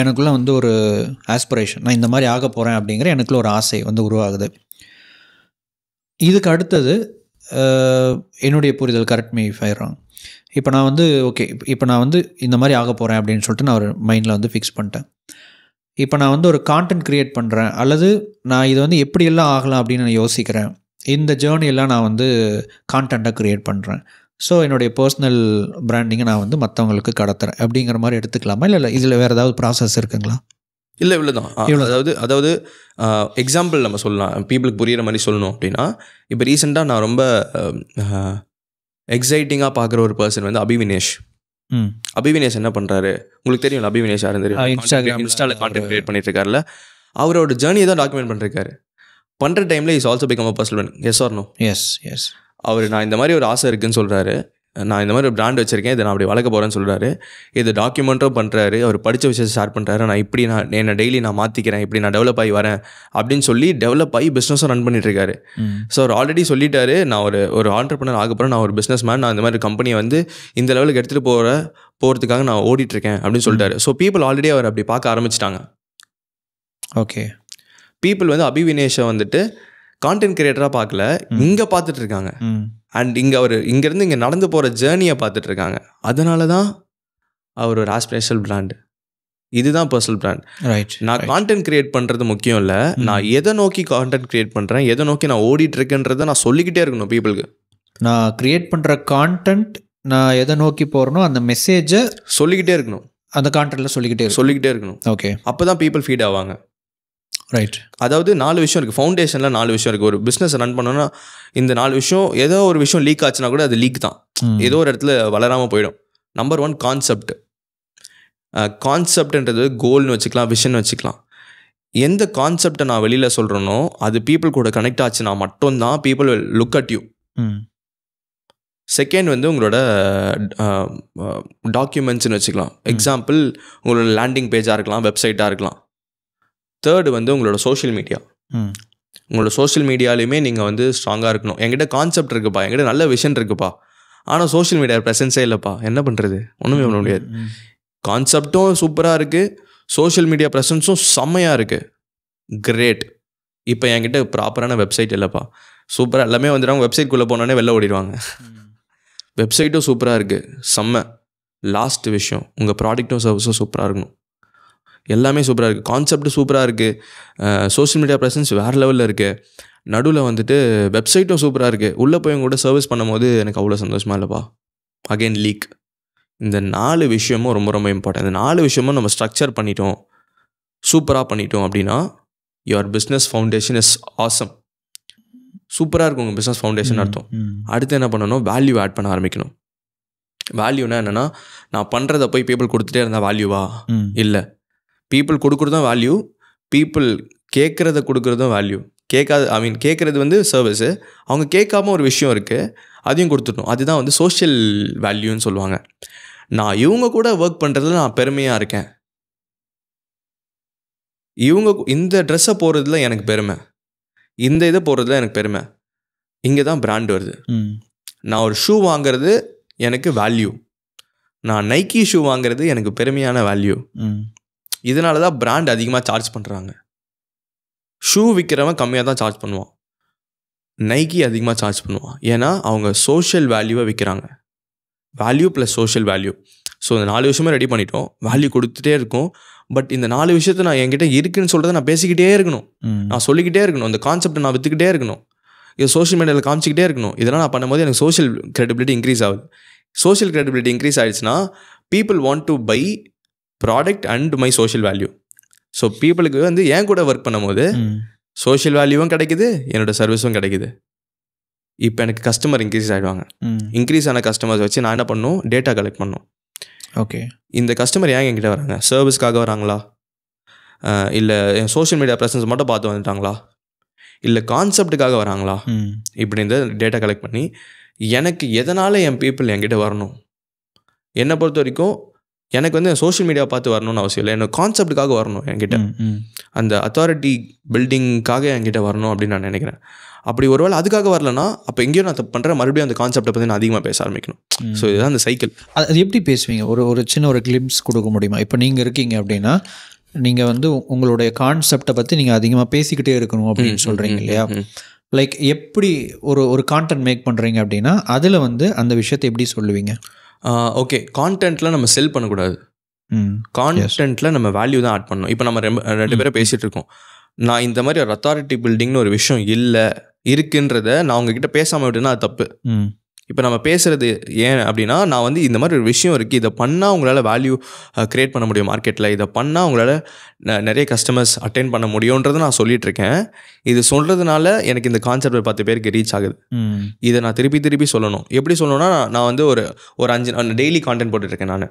எனக்குள்ளே வந்து ஒரு ஆஸ்பிரேஷன், நான் இந்த மாதிரி ஆக போகிறேன் அப்படிங்கிற எனக்குள்ள ஒரு ஆசை வந்து உருவாகுது. இதுக்கு அடுத்தது என்னுடைய புரிதல், correct me if I wrong, இப்போ நான் வந்து ஓகே இப்போ நான் வந்து இந்த மாதிரி ஆக போகிறேன் அப்படின்னு சொல்லிட்டு நான் ஒரு மைண்டில் வந்து ஃபிக்ஸ் பண்ணிட்டேன். இப்போ நான் வந்து ஒரு கான்டென்ட் க்ரியேட் பண்ணுறேன், அல்லது நான் இது வந்து எப்படியெல்லாம் ஆகலாம் அப்படின்னு நான் யோசிக்கிறேன். இந்த ஜேர்னியெல்லாம் நான் வந்து கான்டென்ட்டாக க்ரியேட் பண்ணுறேன். ஸோ என்னுடைய பர்சனல் பிராண்டிங்கை நான் வந்து மற்றவங்களுக்கு கடத்துறேன் அப்படிங்கிற மாதிரி எடுத்துக்கலாமா, இல்லை இல்லை இதில் வேறு ஏதாவது ப்ராசஸ் இருக்குங்களா? இல்லை இவ்வளோதான். இவ்வளோ அதாவது அதாவது எக்ஸாம்பிள் நம்ம சொல்லலாம், பீப்புளுக்கு புரிகிற மாதிரி சொல்லணும் அப்படின்னா, இப்போ ரீசெண்டாக நான் ரொம்ப எக்ஸைட்டிங்காக பார்க்குற ஒரு பர்சன் வந்து அபிவினேஷ். அபிவினேஷ் என்ன பண்ணுறாரு உங்களுக்கு தெரியும், அபிவினேஷ் யாரும் தெரியும், இன்ஸ்டாகிராம் இன்ஸ்டாவில் கான்டென்ட் க்ரியேட் பண்ணிட்டு இருக்காருல்ல, அவரோட ஜேர்னியை தான் டாக்குமெண்ட் பண்ணிருக்காரு. பண்ணுற டைமில் is also become a personal. Yes or no? Yes yes. அவர் நான் இந்த மாதிரி ஒரு ஆசை இருக்குன்னு சொல்கிறாரு, நான் இந்த மாதிரி ஒரு பிராண்ட் வச்சுருக்கேன், இதை நான் அப்படி வளர்க்க போகிறேன்னு சொல்கிறாரு, இதை டாக்குமெண்ட்டும் பண்ணுறாரு, அவர் படித்த விஷயத்தை ஷேர் பண்ணுறாரு. நான் இப்படி நான் என்னை டெய்லி நான் மாற்றிக்கிறேன், இப்படி நான் டெவலப் ஆகி வரேன் அப்படின்னு சொல்லி டெவலப் ஆகி பிஸ்னஸும் ரன் பண்ணிட்டுருக்காரு. ஸோ அவர் ஆல்ரெடி சொல்லிட்டாரு, நான் ஒரு ஒரு ஆண்டர்ப்ரனர் ஆக போகிறேன், நான் ஒரு பிஸ்னஸ் மேன், நான் இந்த மாதிரி கம்பெனியை வந்து இந்த லெவலுக்கு எடுத்துகிட்டு போகிற போகிறதுக்காக நான் ஓடிட்டுருக்கேன் அப்படின்னு சொல்லிட்டாரு. ஸோ பீப்புள் ஆல்ரெடி அவர் அப்படி பார்க்க ஆரம்பிச்சிட்டாங்க. ஓகே, பீப்புள் வந்து அபிவினேஷை வந்துட்டு கான்டென்ட் கிரியேட்டராக பார்க்கல, இங்கே பார்த்துட்டு இருக்காங்க. அண்ட் இங்கே அவர் இங்கேருந்து இங்கே நடந்து போகிற ஜேர்னியை பார்த்துட்டு இருக்காங்க. அதனால தான் அவர் ஒரு ஆஸ்பிரேஷனல் பிராண்டு. இதுதான் பர்சனல் பிராண்ட். ரைட். நான் கான்டென்ட் கிரியேட் பண்ணுறது முக்கியம் இல்லை, நான் எதை நோக்கி கான்டென்ட் கிரியேட் பண்ணுறேன், எதை நோக்கி நான் ஓடிட்டு இருக்கேன்றதை நான் சொல்லிக்கிட்டே இருக்கணும் பீப்புளுக்கு. நான் கிரியேட் பண்ணுற கான்டென்ட் நான் எதை நோக்கி போகிறனோ அந்த மெசேஜை சொல்லிக்கிட்டே இருக்கணும், அந்த கான்டென்ட்டில் சொல்லிக்கிட்டே சொல்லிக்கிட்டே இருக்கணும். ஓகே, அப்போ தான் பீப்புள் ஃபீட் ஆவாங்க. ரைட். அதாவது நாலு விஷயம் இருக்குது, ஃபவுண்டேஷனில் நாலு விஷயம் இருக்குது. ஒரு பிஸ்னஸ் ரன் பண்ணோன்னா இந்த நாலு விஷயம், ஏதோ ஒரு விஷயம் லீக் ஆச்சுன்னா கூட அது லீக் தான், ஏதோ ஒரு இடத்துல வளராமல் போயிடும். Number one concept. கான்செப்ட்ன்றது கோல்னு வச்சுக்கலாம், விஷன் வச்சுக்கலாம். எந்த கான்செப்டை நான் வெளியில் சொல்கிறேனோ அது பீப்புள் கூட கனெக்ட் ஆச்சுன்னா மட்டும்தான் people will look at you. Second வந்து உங்களோட டாக்குமெண்ட்ஸ்ன்னு வச்சுக்கலாம். எக்ஸாம்பிள் உங்களோட லேண்டிங் பேஜாக இருக்கலாம், வெப்சைட்டாக இருக்கலாம். தேர்டு வந்து உங்களோட சோஷியல் மீடியா. உங்களோட சோஷியல் மீடியாலையுமே நீங்கள் வந்து ஸ்ட்ராங்காக இருக்கணும். என்கிட்ட கான்செப்ட் இருக்குப்பா, என்கிட்ட நல்ல விஷன் இருக்குப்பா, ஆனால் சோஷியல் மீடியா ப்ரெசன்ஸே இல்லைப்பா, என்ன பண்ணுறது, ஒன்றுமே பண்ண முடியாது. கான்செப்டும் சூப்பராக இருக்குது, சோஷியல் மீடியா ப்ரெசன்ஸும் செம்மையாக இருக்குது, கிரேட். இப்போ என்கிட்ட ப்ராப்பரான வெப்சைட் இல்லைப்பா, சூப்பராக எல்லாமே வந்துடுவாங்க, வெப்சைட்குள்ளே போனோடனே வெளில ஓடிடுவாங்க. வெப்சைட்டும் சூப்பராக இருக்குது, செம்ம. லாஸ்ட் விஷயம் உங்கள் ப்ராடக்ட்டும் சர்வீஸும் சூப்பராக இருக்கணும், எல்லாமே சூப்பராக இருக்குது, கான்செப்ட் சூப்பராக இருக்குது, சோஷியல் மீடியா ப்ரெசன்ஸ் வேறு லெவலில் இருக்குது, நடுவில் வந்துட்டு வெப்சைட்டும் சூப்பராக இருக்குது, உள்ளே போய் உங்கள்கிட்ட சர்வீஸ் பண்ணும் போது எனக்கு அவ்வளோ சந்தோஷமாக இல்லைப்பா. Again league. இந்த நாலு விஷயமும் ரொம்ப ரொம்ப இம்பார்ட்டன்ட். இந்த நாலு விஷயமும் நம்ம ஸ்ட்ரக்சர் பண்ணிட்டோம், சூப்பராக பண்ணிட்டோம் அப்படின்னா your business foundation is awesome. சூப்பராக இருக்கும் உங்கள் பிஸ்னஸ் ஃபவுண்டேஷன் அர்த்தம். அடுத்து என்ன பண்ணணும், வேல்யூ ஆட் பண்ண ஆரம்பிக்கணும். வேல்யூனா என்னென்னா, நான் பண்ணுறத போய் பீப்புள் கொடுத்துட்டே இருந்தால் வேல்யூவா? இல்லை, பீப்புள் கொடுக்குறதும் வேல்யூ, பீப்புள் கேட்குறத கொடுக்குறதும் வேல்யூ. கேட்காது ஐ மீன் கேட்குறது வந்து சர்வீஸு, அவங்க கேட்காம ஒரு விஷயம் இருக்குது அதையும் கொடுத்துட்டோம். அதுதான் வந்து சோஷியல் வேல்யூன்னு சொல்லுவாங்க. நான் இவங்க கூட ஒர்க் பண்ணுறதுல நான் பெருமையாக இருக்கேன், இவங்க இந்த ட்ரெஸ்ஸை போடுறதுல எனக்கு பெருமை, இந்த இதை போடுறதுல எனக்கு பெருமை. இங்கே தான் பிராண்ட் வருது. நான் ஒரு ஷூ வாங்கிறது எனக்கு வேல்யூ, நான் நைக்கி ஷூ வாங்கிறது எனக்கு பெருமையான வேல்யூ. இதனால தான் பிராண்ட் அதிகமாக சார்ஜ் பண்ணுறாங்க. ஷூ விற்கிறவன் கம்மியாக தான் சார்ஜ் பண்ணுவான், நைக்கி அதிகமாக சார்ஜ் பண்ணுவான். ஏன்னா அவங்க சோஷியல் வேல்யூவை விற்கிறாங்க. Value plus social value. So இந்த நாலு விஷயமே ரெடி பண்ணிட்டோம், வேல்யூ கொடுத்துட்டே இருக்கும். பட் இந்த நாலு விஷயத்தை நான் என்கிட்ட இருக்குன்னு சொல்கிறத நான் பேசிக்கிட்டே இருக்கணும், நான் சொல்லிக்கிட்டே இருக்கணும், இந்த கான்செப்டை நான் விற்றுக்கிட்டே இருக்கணும், இது சோஷியல் மீடியாவில் காமிச்சிக்கிட்டே இருக்கணும். இதெல்லாம் நான் பண்ணும்போது எனக்கு சோஷியல் கிரெடிபிலிட்டி இன்க்ரீஸ் ஆகுது. சோஷியல் கிரெடிபிலிட்டி இன்க்ரீஸ் ஆகிடுச்சுன்னா people want to buy product and my social value. So பீப்புளுக்கு வந்து ஏன் கூட ஒர்க் பண்ணும் போது சோஷியல் வேல்யூவும் கிடைக்குது, என்னோடய சர்வீஸும் கிடைக்குது. இப்போ எனக்கு கஸ்டமர் இன்க்ரீஸ் ஆகிடுவாங்க. இன்க்ரீஸ் ஆன கஸ்டமர்ஸ் வச்சு நான் என்ன பண்ணணும், டேட்டா கலெக்ட் பண்ணணும். ஓகே, இந்த கஸ்டமர் ஏன் என்கிட்ட வராங்க, சர்வீஸ்க்காக வராங்களா, இல்லை என் சோஷியல் மீடியா ப்ரெசன்ஸ் மட்டும் பார்த்து வந்துட்டாங்களா, இல்லை கான்செப்டுக்காக வராங்களா, இப்படின்ற டேட்டா கலெக்ட் பண்ணி எனக்கு எதனால் என் பீப்புள் என்கிட்ட வரணும். என்னை பொறுத்த வரைக்கும் எனக்கு வந்து என் சோஷியல் மீடியாவை பார்த்து வரணும்னு அவசியம் இல்லை, எனக்கு கான்செப்டுக்காக வரணும், என்கிட்ட அந்த அத்தாரிட்டி பில்டிங்காக என்கிட்ட வரணும் அப்படின்னு நான் நினைக்கிறேன். அப்படி ஒருவேளை அதுக்காக வரலன்னா அப்போ எங்கேயோ நான் தப்பு பண்ணுறேன், மறுபடியும் அந்த கான்செப்டை பற்றி நான் அதிகமாக பேச ஆரம்பிக்கணும். ஸோ இதுதான் அந்த சைக்கிள். அது எப்படி பேசுவீங்க, ஒரு ஒரு சின்ன ஒரு கிளிப்ஸ் கொடுக்க முடியுமா? இப்போ நீங்கள் இருக்கீங்க அப்படின்னா நீங்கள் வந்து உங்களுடைய கான்செப்டை பற்றி நீங்கள் அதிகமாக பேசிக்கிட்டே இருக்கணும் அப்படின்னு சொல்கிறீங்க இல்லையா? லைக் எப்படி ஒரு ஒரு கான்டென்ட் மேக் பண்ணுறீங்க அப்படின்னா அதில் வந்து அந்த விஷயத்தை எப்படி சொல்லுவீங்க? ஓகே, கான்டென்ட்டில் நம்ம செல் பண்ணக்கூடாது, கான்டென்ட்டில் நம்ம வேல்யூ தான் ஆட் பண்ணணும். இப்போ நம்ம ரெண்டு ரெண்டு பேரும் பேசிகிட்டு இருக்கோம், நான் இந்த மாதிரி ஒரு அத்தாரிட்டி பில்டிங்னு ஒரு விஷயம் இல்லை இருக்குன்றத நான் உங்ககிட்ட பேசாமல் விட்டுன்னா அது தப்பு. இப்போ நம்ம பேசுகிறது ஏன் அப்படின்னா, நான் வந்து இந்த மாதிரி ஒரு விஷயம் இருக்குது, இதை பண்ணால் உங்களால் வேல்யூ க்ரியேட் பண்ண முடியும் மார்க்கெட்டில், இதை பண்ணால் உங்களால் நிறைய கஸ்டமர்ஸ் அட்டென்ட் பண்ண முடியுன்றதை நான் சொல்லிகிட்ருக்கேன். இது சொல்கிறதுனால எனக்கு இந்த கான்செப்ட் பத்து பேருக்கு ரீச் ஆகுது. இதை நான் திருப்பி திருப்பி சொல்லணும். எப்படி சொல்லணும்னா, நான் வந்து ஒரு ஒரு அஞ்சு டெய்லி கான்டென்ட் போட்டுட்ருக்கேன் நான்.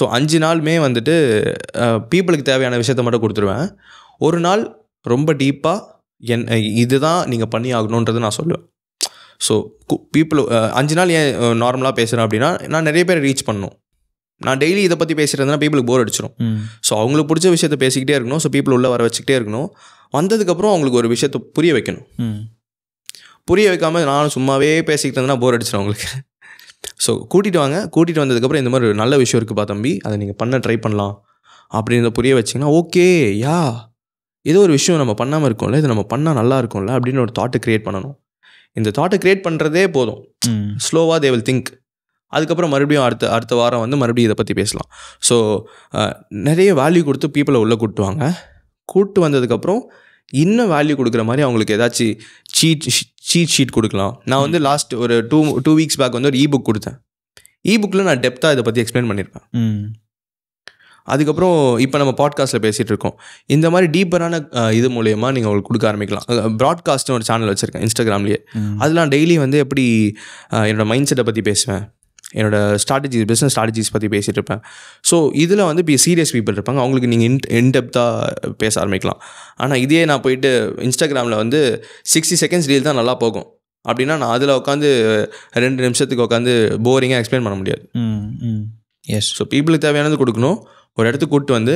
ஸோ அஞ்சு நாளுமே வந்துட்டு பீப்புளுக்கு தேவையான விஷயத்த மட்டும் கொடுத்துருவேன். ஒரு நாள் ரொம்ப டீப்பாக என் இது தான் நீங்கள் பண்ணி ஆகணுன்றதை நான் சொல்லுவேன். ஸோ பீப்புள் அஞ்சு நாள் ஏன் நார்மலாக பேசுகிறேன் அப்படின்னா, நான் நிறைய பேர் ரீச் பண்ணணும். நான் டெய்லி இதை பற்றி பேசுகிறதுனா பீப்புளுக்கு போர் அடிச்சிடும். ஸோ அவங்களுக்கு பிடிச்ச விஷயத்தை பேசிக்கிட்டே இருக்கணும். ஸோ பீப்புள் உள்ளே வர வச்சுக்கிட்டே இருக்கணும். வந்ததுக்கப்புறம் அவங்களுக்கு ஒரு விஷயத்தை புரிய வைக்கணும். புரிய வைக்காமல் நானும் சும்மாவே பேசிக்கிட்டு இருந்தேன்னா போர் அடிச்சிடும் அவங்களுக்கு. ஸோ கூட்டிகிட்டு வாங்க, கூட்டிகிட்டு வந்ததுக்கப்புறம் இந்த மாதிரி ஒரு நல்ல விஷயம் இருக்குப்பா தம்பி, அதை நீங்கள் பண்ண ட்ரை பண்ணலாம் அப்படின்றத புரிய வச்சிங்கன்னா ஓகே யா, ஏதோ ஒரு விஷயம் நம்ம பண்ணாமல் இருக்கோம்ல, இது நம்ம பண்ணால் நல்லா இருக்கும்ல அப்படின்னு ஒரு தாட்டை க்ரியேட் பண்ணணும். இந்த தாட்டை க்ரியேட் பண்ணுறதே போதும். ஸ்லோவாக தே வில் திங்க். அதுக்கப்புறம் மறுபடியும் அடுத்த அடுத்த வாரம் வந்து மறுபடியும் இதை பற்றி பேசலாம். ஸோ நிறைய வேல்யூ கொடுத்து பீப்புளை உள்ளே கூட்டுவாங்க. கூட்டு வந்ததுக்கப்புறம் இன்னும் வேல்யூ கொடுக்குற மாதிரி அவங்களுக்கு ஏதாச்சும் சீட் சீட் ஷீட் கொடுக்கலாம். நான் வந்து லாஸ்ட் ஒரு டூ டூ வீக்ஸ் பேக் வந்து ஒரு இ புக் கொடுத்தேன். இ புக்கில் நான் டெப்த்தாக இதை பற்றி எக்ஸ்பிளைன் பண்ணியிருப்பேன். அதுக்கப்புறம் இப்போ நம்ம பாட்காஸ்ட்டில் பேசிகிட்டு இருக்கோம். இந்த மாதிரி டீப்பரான இது மூலயமா நீங்கள் உங்களுக்கு கொடுக்க ஆரம்பிக்கலாம். ப்ராட்காஸ்ட்னு ஒரு சேனல் வச்சுருக்கேன் இன்ஸ்டாகிராம்லேயே. அதெல்லாம் டெய்லி வந்து எப்படி என்னோடய மைண்ட் செட்டை பற்றி பேசுவேன், என்னோடய ஸ்ட்ராட்டஜிஸ் பிஸ்னஸ் ஸ்ட்ராட்டஜிஸ் பற்றி பேசிகிட்டு இருப்பேன். ஸோ இதில் வந்து இப்போ சீரியஸ் பீப்புள் இருப்பாங்க, அவங்களுக்கு நீங்கள் இன் இன்டெப்த்தாக பேச ஆரம்பிக்கலாம். ஆனால் இதே நான் போயிட்டு இன்ஸ்டாகிராமில் வந்து சிக்ஸ்டி செகண்ட்ஸ் ரீல் தான் நல்லா போகும் அப்படின்னா நான் அதில் உட்காந்து ரெண்டு நிமிஷத்துக்கு உட்காந்து போரிங்காக எக்ஸ்பிளைன் பண்ண முடியாது. எஸ். ஸோ பீப்புளுக்கு தேவையானது கொடுக்கணும். ஒரு இடத்துக்கு கூப்பிட்டு வந்து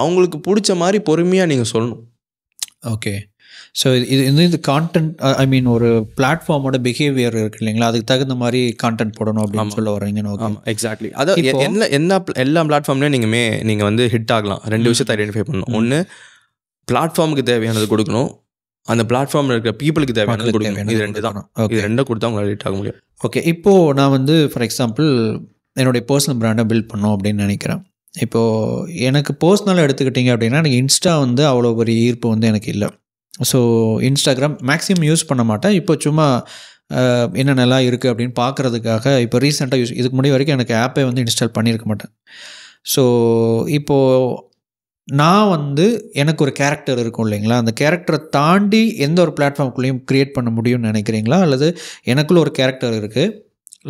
அவங்களுக்கு பிடிச்ச மாதிரி பொறுமையாக நீங்கள் சொல்லணும். ஓகே. ஸோ இது வந்து இந்த கான்டென்ட் ஐ மீன் ஒரு பிளாட்ஃபார்மோட பிஹேவியர் இருக்குது இல்லைங்களா, அதுக்கு தகுந்த மாதிரி கான்டென்ட் போடணும் அப்படின்னு சொல்ல வரீங்கன்னு. Okay, exactly. அதாவது என்ன என்ன எல்லா பிளாட்ஃபார்ம்லேயும் நீங்கள் மே நீங்கள் வந்து ஹிட் ஆகலாம். ரெண்டு விஷயத்தை ஐடென்டிஃபை பண்ணணும். ஒன்று, பிளாட்ஃபார்முக்கு தேவையானது கொடுக்கணும், அந்த பிளாட்ஃபார்மில் இருக்கிற பீப்புளுக்கு தேவையானது கொடுக்கணும். இது ரெண்டு தான். இது ரெண்டை கொடுத்தா உங்களால் ஹிட் ஆக முடியும். ஓகே, இப்போது நான் வந்து ஃபார் எக்ஸாம்பிள் என்னுடைய பர்சனல் பிராண்டை பில்ட் பண்ணோம் அப்படின்னு நினைக்கிறேன். இப்போது எனக்கு பர்சனலாக எடுத்துக்கிட்டிங்க அப்படின்னா எனக்கு இன்ஸ்டா வந்து அவ்வளோ பெரிய ஈர்ப்பு வந்து எனக்கு இல்லை. So Instagram maximum use பண்ண மாட்டேன். இப்போ சும்மா என்னென்னலாம் இருக்குது அப்படின்னு பார்க்குறதுக்காக இப்போ ரீசெண்டாக யூஸ் இதுக்கு முன்னாடி வரைக்கும் எனக்கு ஆப்பே வந்து இன்ஸ்டால் பண்ணியிருக்க மாட்டேன். ஸோ இப்போது நான் வந்து எனக்கு ஒரு கேரக்டர் இருக்கும் இல்லைங்களா, அந்த கேரக்டரை தாண்டி எந்த ஒரு பிளாட்ஃபார்ம்குள்ளேயும் க்ரியேட் பண்ண முடியும்னு நினைக்கிறீங்களா? அல்லது எனக்குள்ள ஒரு கேரக்டர் இருக்குது,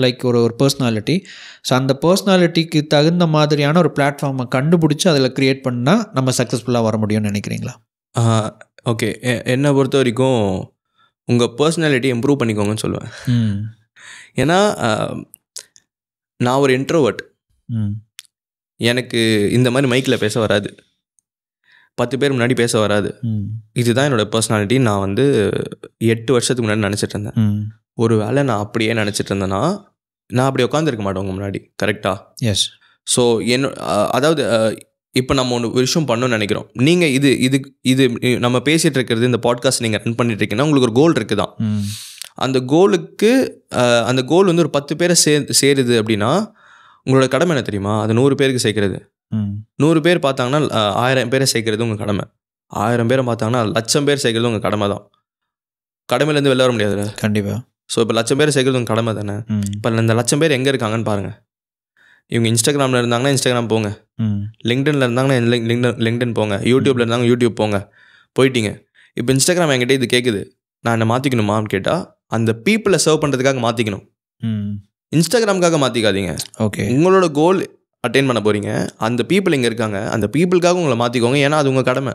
லைக் ஒரு ஒரு பர்சனாலிட்டி. ஸோ அந்த பர்சனாலிட்டிக்கு தகுந்த மாதிரியான ஒரு பிளாட்ஃபார்மை கண்டுபிடிச்சி அதில் க்ரியேட் பண்ணால் நம்ம சக்ஸஸ்ஃபுல்லாக வர முடியும்னு நினைக்கிறீங்களா? ஓகே, என்னை பொறுத்த வரைக்கும் உங்கள் பர்சனாலிட்டி இம்ப்ரூவ் பண்ணிக்கோங்கன்னு சொல்லுவேன். ஏன்னா நான் ஒரு இன்ட்ரோவர்ட், எனக்கு இந்த மாதிரி மைக்கில் பேச வராது, பத்து பேர் முன்னாடி பேச வராது. இதுதான் என்னோடய பர்சனாலிட்டி. நான் வந்து எட்டு வருஷத்துக்கு முன்னாடி நினச்சிட்டு இருந்தேன். ஒரு வேளை நான் அப்படியே நினச்சிட்டு இருந்தேன்னா நான் அப்படி உட்காந்துருக்க மாட்டேன் உங்கள் முன்னாடி, கரெக்டாக? எஸ். ஸோ என்ன, அதாவது இப்போ நம்ம ஒன்று விஷயம் பண்ணணும்னு நினைக்கிறோம். நீங்கள் இது இது இது நம்ம பேசிகிட்டு இருக்கிறது, இந்த பாட்காஸ்ட் நீங்கள் ரன் பண்ணிட்டு இருக்கீங்கன்னா உங்களுக்கு ஒரு கோல் இருக்குது தான். அந்த கோலுக்கு அந்த கோல் வந்து ஒரு பத்து பேரை சே சேருது அப்படின்னா உங்களோட கடமை என்ன தெரியுமா? அது நூறு பேருக்கு சேர்க்கறது. நூறு பேர் பார்த்தாங்கன்னா ஆயிரம் பேரை சேர்க்கறது உங்கள் கடமை. ஆயிரம் பேரை பார்த்தாங்கன்னா லட்சம் பேர் சேர்க்கறது உங்கள் கடமை தான். கடமையிலேருந்து வெளில வர முடியாதுல்ல? கண்டிப்பாக. ஸோ இப்போ லட்சம் பேர் சேர்க்கறது உங்கள் கடமை தானே. இப்போ இந்த லட்சம் பேர் எங்கே இருக்காங்கன்னு பாருங்கள். இவங்க இன்ஸ்டாகிராமில் இருந்தாங்கன்னா இன்ஸ்டாகிராம் போங்க, லிங்க்டனில் இருந்தாங்கன்னா லிங்க்டன் லிங்க்டன் போங்க, யூடியூப்பில் இருந்தாங்க யூடியூப் போங்க, போயிட்டீங்க. இப்போ இன்ஸ்டாகிராம் என்கிட்ட இது கேட்குது, நான் என்ன மாற்றிக்கணுமான்னு கேட்டால் அந்த பீப்புளை சர்வ் பண்ணுறதுக்காக மாற்றிக்கணும், இன்ஸ்டாகிராமுக்காக மாற்றிக்காதீங்க. ஓகே, உங்களோட கோல் அட்டைன் பண்ண போகிறீங்க, அந்த பீப்புள் இங்கே இருக்காங்க, அந்த பீப்புளுக்காக உங்களை மாற்றிக்கோங்க, ஏன்னா அது உங்கள் கடமை.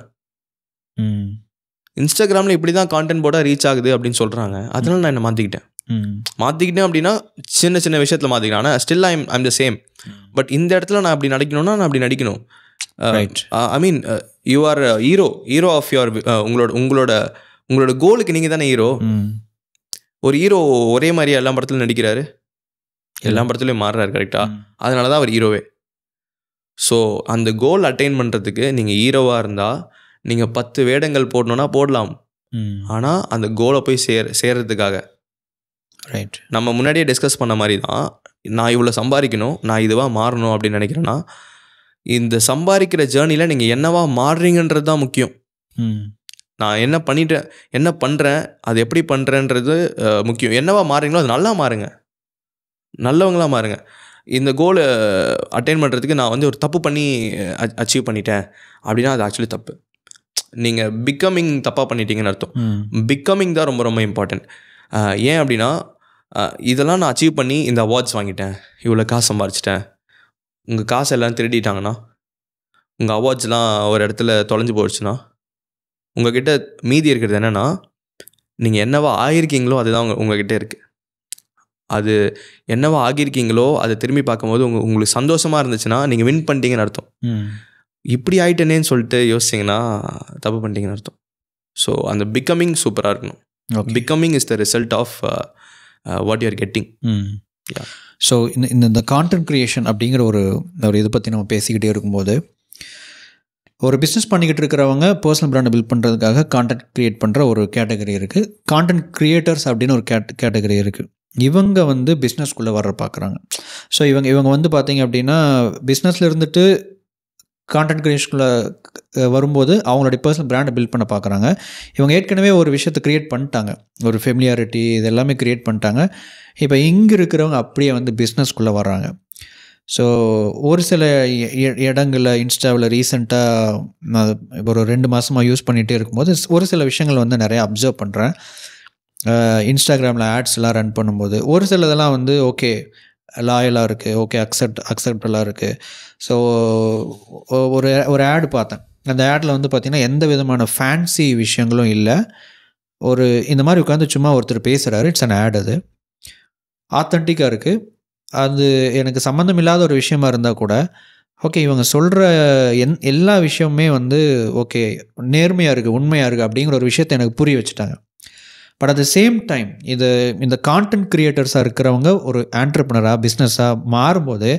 இன்ஸ்டாகிராமில் இப்படி தான் கான்டென்ட் போட்டால் ரீச் ஆகுது அப்படின்னு சொல்கிறாங்க, அதனால நான் என்னை மாற்றிக்கிட்டேன். மாற்றிக்கிட்டேன் அப்படின்னா சின்ன சின்ன விஷயத்தில் மாற்றிக்கிறேன், ஆனால் still I'm I'm the same. But இந்த இடத்துல நான் அப்படி நடிக்கணும்னா நான் அப்படி நடிக்கணும். I mean you are hero hero of your உங்களோட உங்களோட உங்களோட கோலுக்கு நீங்கள் தானே ஹீரோ. ஒரு ஹீரோ ஒரே மாதிரியா எல்லா படத்துலையும் நடிக்கிறாரு, எல்லா படத்துலையும் மாறுறாரு, கரெக்டாக? அதனால தான் அவர் ஹீரோவே. ஸோ அந்த கோல் அட்டைன் பண்ணுறதுக்கு நீங்கள் ஹீரோவாக இருந்தால் நீங்கள் பத்து வேடங்கள் போடணுன்னா போடலாம், ஆனால் அந்த கோலை போய் சேர் சேர்கிறதுக்காக ரைட். நம்ம முன்னாடியே டிஸ்கஸ் பண்ண மாதிரி தான், நான் இவ்வளோ சம்பாதிக்கணும், நான் இதுவாக மாறணும் அப்படின்னு நினைக்கிறேன்னா இந்த சம்பாதிக்கிற ஜேர்னியில் நீங்கள் என்னவாக மாறுறீங்கன்றது தான் முக்கியம். நான் என்ன பண்ணிட்டேன், என்ன பண்ணுறேன், அது எப்படி பண்ணுறேன்றது முக்கியம். என்னவாக மாறுறீங்களோ அது நல்லா மாறுங்க, நல்லவங்களாக மாறுங்க. இந்த கோலை அட்டைன் பண்ணுறதுக்கு நான் வந்து ஒரு தப்பு பண்ணி அச்சீவ் பண்ணிட்டேன் அப்படின்னா அது ஆக்சுவலி தப்பு. நீங்கள் பிகமிங் தப்பாக பண்ணிட்டீங்கன்னு அர்த்தம். பிகமிங் தான் ரொம்ப ரொம்ப இம்பார்ட்டன்ட். ஏன் அப்படின்னா இதெல்லாம் நான் அச்சீவ் பண்ணி இந்த அவார்ட்ஸ் வாங்கிட்டேன், இவ்வளோ காசு சம்பாரிச்சிட்டேன். உங்கள் காசு எல்லாம் திருடிட்டாங்கன்னா, உங்கள் அவார்ட்ஸ்லாம் ஒரு இடத்துல தொலைஞ்சு போயிடுச்சுன்னா, உங்கள்கிட்ட மீதி இருக்கிறது என்னென்னா நீங்கள் என்னவா ஆகியிருக்கீங்களோ அதுதான் உங்கள் உங்கள்கிட்ட இருக்குது. அது என்னவா ஆகியிருக்கீங்களோ அதை திரும்பி பார்க்கும்போது உங்கள் உங்களுக்கு சந்தோஷமாக இருந்துச்சுன்னா நீங்கள் வின் பண்ணிட்டீங்கன்னு அர்த்தம். இப்படி ஆகிட்டேனேன்னு சொல்லிட்டு யோசிச்சிங்கன்னா தப்பு பண்ணிட்டீங்கன்னு அர்த்தம். ஸோ அந்த பிகமிங் சூப்பராக இருக்கணும். Becoming is the result of uh, uh, what you are getting. Mm. Yeah. So, in, in the content creation அப்படிங்கிற ஒரு ஒரு இதை பற்றி நம்ம பேசிக்கிட்டே இருக்கும்போது, ஒரு பிஸ்னஸ் பண்ணிக்கிட்டு இருக்கிறவங்க பர்சனல் பிராண்டை பில்ட் பண்ணுறதுக்காக கான்டென்ட் க்ரியேட் பண்ணுற ஒரு கேட்டகரி இருக்குது, கான்டென்ட் க்ரியேட்டர்ஸ் அப்படின்னு ஒரு கேட் கேட்டகரி இருக்குது. இவங்க வந்து பிஸ்னஸ்குள்ளே வர பார்க்குறாங்க. ஸோ இவங்க இவங்க வந்து பார்த்திங்க அப்படின்னா பிஸ்னஸில் இருந்துட்டு கான்டென்ட் க்ரியேஷனுக்குள்ளே வரும்போது அவங்களுடைய பர்சனல் பிராண்டை பில்ட் பண்ண பார்க்குறாங்க. இவங்க ஏற்கனவே ஒரு விஷயத்தை க்ரியேட் பண்ணிட்டாங்க, ஒரு ஃபெமிலியாரிட்டி இது எல்லாமே க்ரியேட் பண்ணிட்டாங்க. இப்போ இங்கே இருக்கிறவங்க அப்படியே வந்து பிஸ்னஸ்குள்ளே வர்றாங்க. ஸோ ஒரு சில இடங்களில் இன்ஸ்டாவில் ரீசெண்டாக ஒரு ரெண்டு மாதமாக யூஸ் பண்ணிகிட்டே இருக்கும்போது ஒரு சில விஷயங்கள் வந்து நிறையா அப்சர்வ் பண்ணுறேன். இன்ஸ்டாகிராமில் ஆட்ஸ்லாம் ரன் பண்ணும்போது ஒரு சில இதெல்லாம் வந்து ஓகே லாயலாக இருக்குது, ஓகே அக்செப்ட் அக்செப்டபுளாக இருக்குது. ஸோ ஒரு ஒரு ஆடு பார்த்தேன். அந்த ஆடில் வந்து பார்த்திங்கன்னா எந்த விதமான ஃபேன்சி விஷயங்களும் இல்லை. ஒரு இந்த மாதிரி உட்காந்து சும்மா ஒருத்தர் பேசுகிறாரு, இட்ஸ் அண்ட் ஆட். அது ஆத்தென்டிக்காக இருக்குது. அது எனக்கு சம்மந்தம் இல்லாத ஒரு விஷயமா இருந்தால் கூட ஓகே இவங்க சொல்கிற என் எல்லா விஷயமுமே வந்து ஓகே நேர்மையாக இருக்குது, உண்மையாக இருக்குது அப்படிங்கிற ஒரு விஷயத்தை எனக்கு புரிய வச்சுட்டாங்க. But at the same time இது இந்த கான்டென்ட் க்ரியேட்டர்ஸாக இருக்கிறவங்க ஒரு ஆண்டர்ப்ரனராக பிஸ்னஸாக மாறும்போது